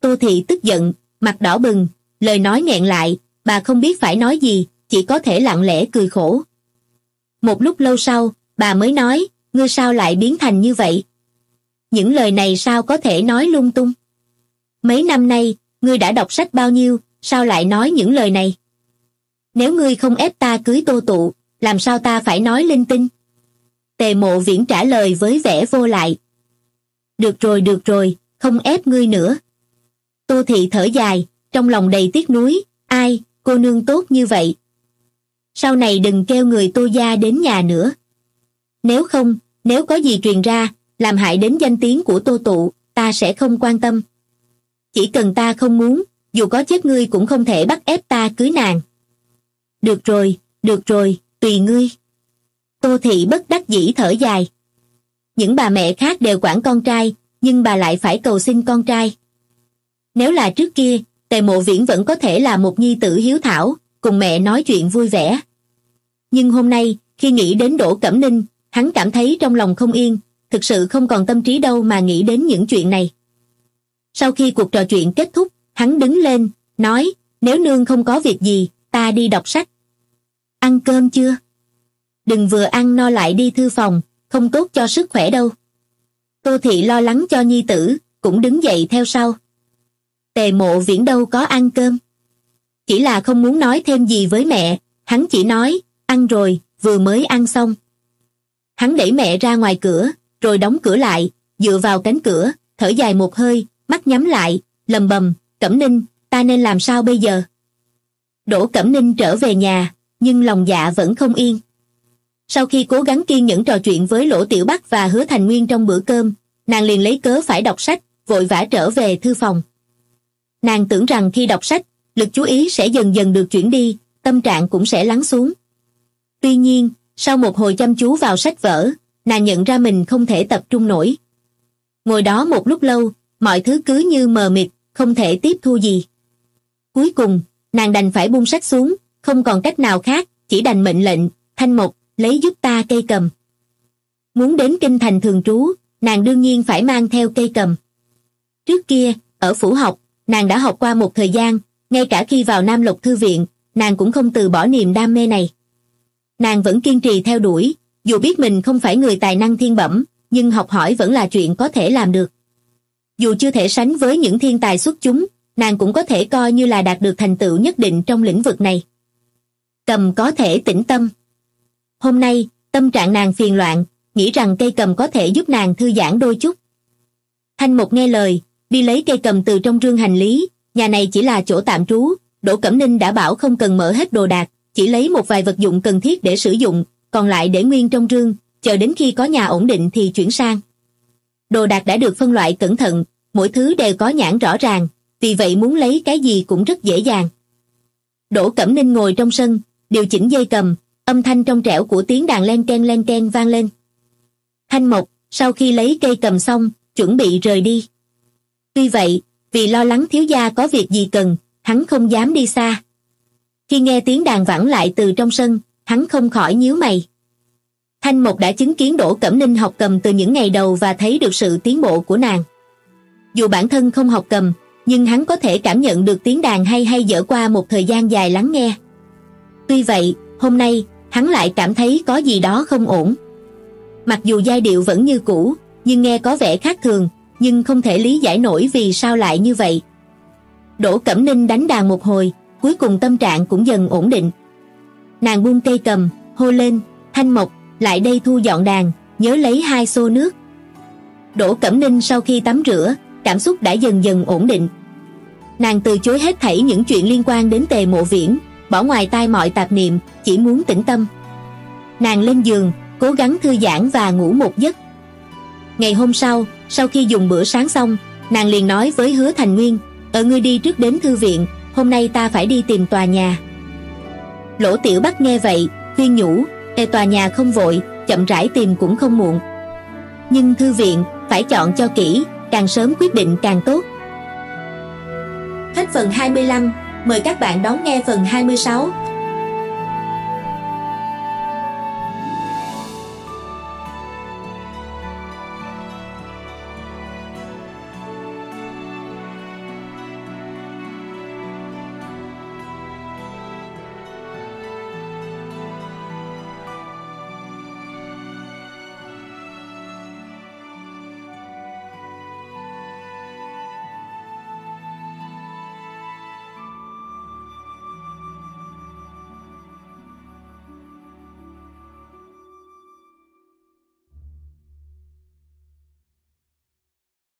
Tô Thị tức giận, mặt đỏ bừng, lời nói nghẹn lại, bà không biết phải nói gì, chỉ có thể lặng lẽ cười khổ. Một lúc lâu sau, bà mới nói, ngươi sao lại biến thành như vậy? Những lời này sao có thể nói lung tung? Mấy năm nay, ngươi đã đọc sách bao nhiêu, sao lại nói những lời này? Nếu ngươi không ép ta cưới Tô Tụ, làm sao ta phải nói linh tinh? Tề Mộ Viễn trả lời với vẻ vô lại. Được rồi, không ép ngươi nữa. Tô Thị thở dài, trong lòng đầy tiếc nuối, ai, cô nương tốt như vậy. Sau này đừng kêu người Tô gia đến nhà nữa. Nếu không, nếu có gì truyền ra, làm hại đến danh tiếng của Tô Tụ, ta sẽ không quan tâm. Chỉ cần ta không muốn, dù có chết ngươi cũng không thể bắt ép ta cưới nàng. Được rồi, tùy ngươi. Tô Thị bất đắc dĩ thở dài. Những bà mẹ khác đều quản con trai, nhưng bà lại phải cầu xin con trai. Nếu là trước kia, Tề Mộ Viễn vẫn có thể là một nhi tử hiếu thảo, cùng mẹ nói chuyện vui vẻ. Nhưng hôm nay, khi nghĩ đến Đỗ Cẩm Ninh, hắn cảm thấy trong lòng không yên, thực sự không còn tâm trí đâu mà nghĩ đến những chuyện này. Sau khi cuộc trò chuyện kết thúc, hắn đứng lên, nói, nếu nương không có việc gì, ta đi đọc sách. Ăn cơm chưa? Đừng vừa ăn no lại đi thư phòng, không tốt cho sức khỏe đâu. Tô Thị lo lắng cho nhi tử, cũng đứng dậy theo sau. Tề Mộ Viễn đâu có ăn cơm. Chỉ là không muốn nói thêm gì với mẹ, hắn chỉ nói, ăn rồi, vừa mới ăn xong. Hắn đẩy mẹ ra ngoài cửa, rồi đóng cửa lại, dựa vào cánh cửa, thở dài một hơi, mắt nhắm lại, lầm bầm, Cẩm Ninh, ta nên làm sao bây giờ? Đỗ Cẩm Ninh trở về nhà, nhưng lòng dạ vẫn không yên. Sau khi cố gắng kiên nhẫn trò chuyện với Lỗ Tiểu Bắc và Hứa Thành Nguyên trong bữa cơm, nàng liền lấy cớ phải đọc sách, vội vã trở về thư phòng. Nàng tưởng rằng khi đọc sách, lực chú ý sẽ dần dần được chuyển đi, tâm trạng cũng sẽ lắng xuống. Tuy nhiên, sau một hồi chăm chú vào sách vở, nàng nhận ra mình không thể tập trung nổi. Ngồi đó một lúc lâu, mọi thứ cứ như mờ mịt, không thể tiếp thu gì. Cuối cùng, nàng đành phải buông sách xuống, không còn cách nào khác, chỉ đành mệnh lệnh, Thanh Mộc, lấy giúp ta cây cầm. Muốn đến kinh thành thường trú, nàng đương nhiên phải mang theo cây cầm. Trước kia, ở phủ học, nàng đã học qua một thời gian, ngay cả khi vào Nam Lộc Thư Viện, nàng cũng không từ bỏ niềm đam mê này. Nàng vẫn kiên trì theo đuổi, dù biết mình không phải người tài năng thiên bẩm, nhưng học hỏi vẫn là chuyện có thể làm được. Dù chưa thể sánh với những thiên tài xuất chúng, nàng cũng có thể coi như là đạt được thành tựu nhất định trong lĩnh vực này. Cầm có thể tĩnh tâm. Hôm nay, tâm trạng nàng phiền loạn, nghĩ rằng cây cầm có thể giúp nàng thư giãn đôi chút. Thanh Mục nghe lời, đi lấy cây cầm từ trong rương hành lý, nhà này chỉ là chỗ tạm trú, Đỗ Cẩm Ninh đã bảo không cần mở hết đồ đạc, chỉ lấy một vài vật dụng cần thiết để sử dụng, còn lại để nguyên trong rương, chờ đến khi có nhà ổn định thì chuyển sang. Đồ đạc đã được phân loại cẩn thận, mỗi thứ đều có nhãn rõ ràng, vì vậy muốn lấy cái gì cũng rất dễ dàng. Đỗ Cẩm Ninh ngồi trong sân, điều chỉnh dây cầm, âm thanh trong trẻo của tiếng đàn len keng vang lên. Thanh Mộc, sau khi lấy cây cầm xong, chuẩn bị rời đi. Tuy vậy, vì lo lắng thiếu gia có việc gì cần, hắn không dám đi xa. Khi nghe tiếng đàn vẳng lại từ trong sân, hắn không khỏi nhíu mày. Thanh Mộc đã chứng kiến Đỗ Cẩm Ninh học cầm từ những ngày đầu và thấy được sự tiến bộ của nàng. Dù bản thân không học cầm, nhưng hắn có thể cảm nhận được tiếng đàn hay dở qua một thời gian dài lắng nghe. Tuy vậy, hôm nay, hắn lại cảm thấy có gì đó không ổn. Mặc dù giai điệu vẫn như cũ, nhưng nghe có vẻ khác thường, nhưng không thể lý giải nổi vì sao lại như vậy. Đỗ Cẩm Ninh đánh đàn một hồi, cuối cùng tâm trạng cũng dần ổn định. Nàng buông cây cầm, hô lên, Thanh Mộc, lại đây thu dọn đàn, nhớ lấy 2 xô nước. Đỗ Cẩm Ninh sau khi tắm rửa, cảm xúc đã dần dần ổn định. Nàng từ chối hết thảy những chuyện liên quan đến Tề Mộ Viễn, bỏ ngoài tai mọi tạp niệm, chỉ muốn tĩnh tâm. Nàng lên giường, cố gắng thư giãn và ngủ một giấc. Ngày hôm sau, sau khi dùng bữa sáng xong, nàng liền nói với Hứa Thành Nguyên, ngươi đi trước đến thư viện, hôm nay ta phải đi tìm tòa nhà. Lỗ Tiểu Bắc nghe vậy, khuyên nhủ, tòa nhà không vội, chậm rãi tìm cũng không muộn. Nhưng thư viện, phải chọn cho kỹ, càng sớm quyết định càng tốt. Hết phần 25, mời các bạn đón nghe phần 26.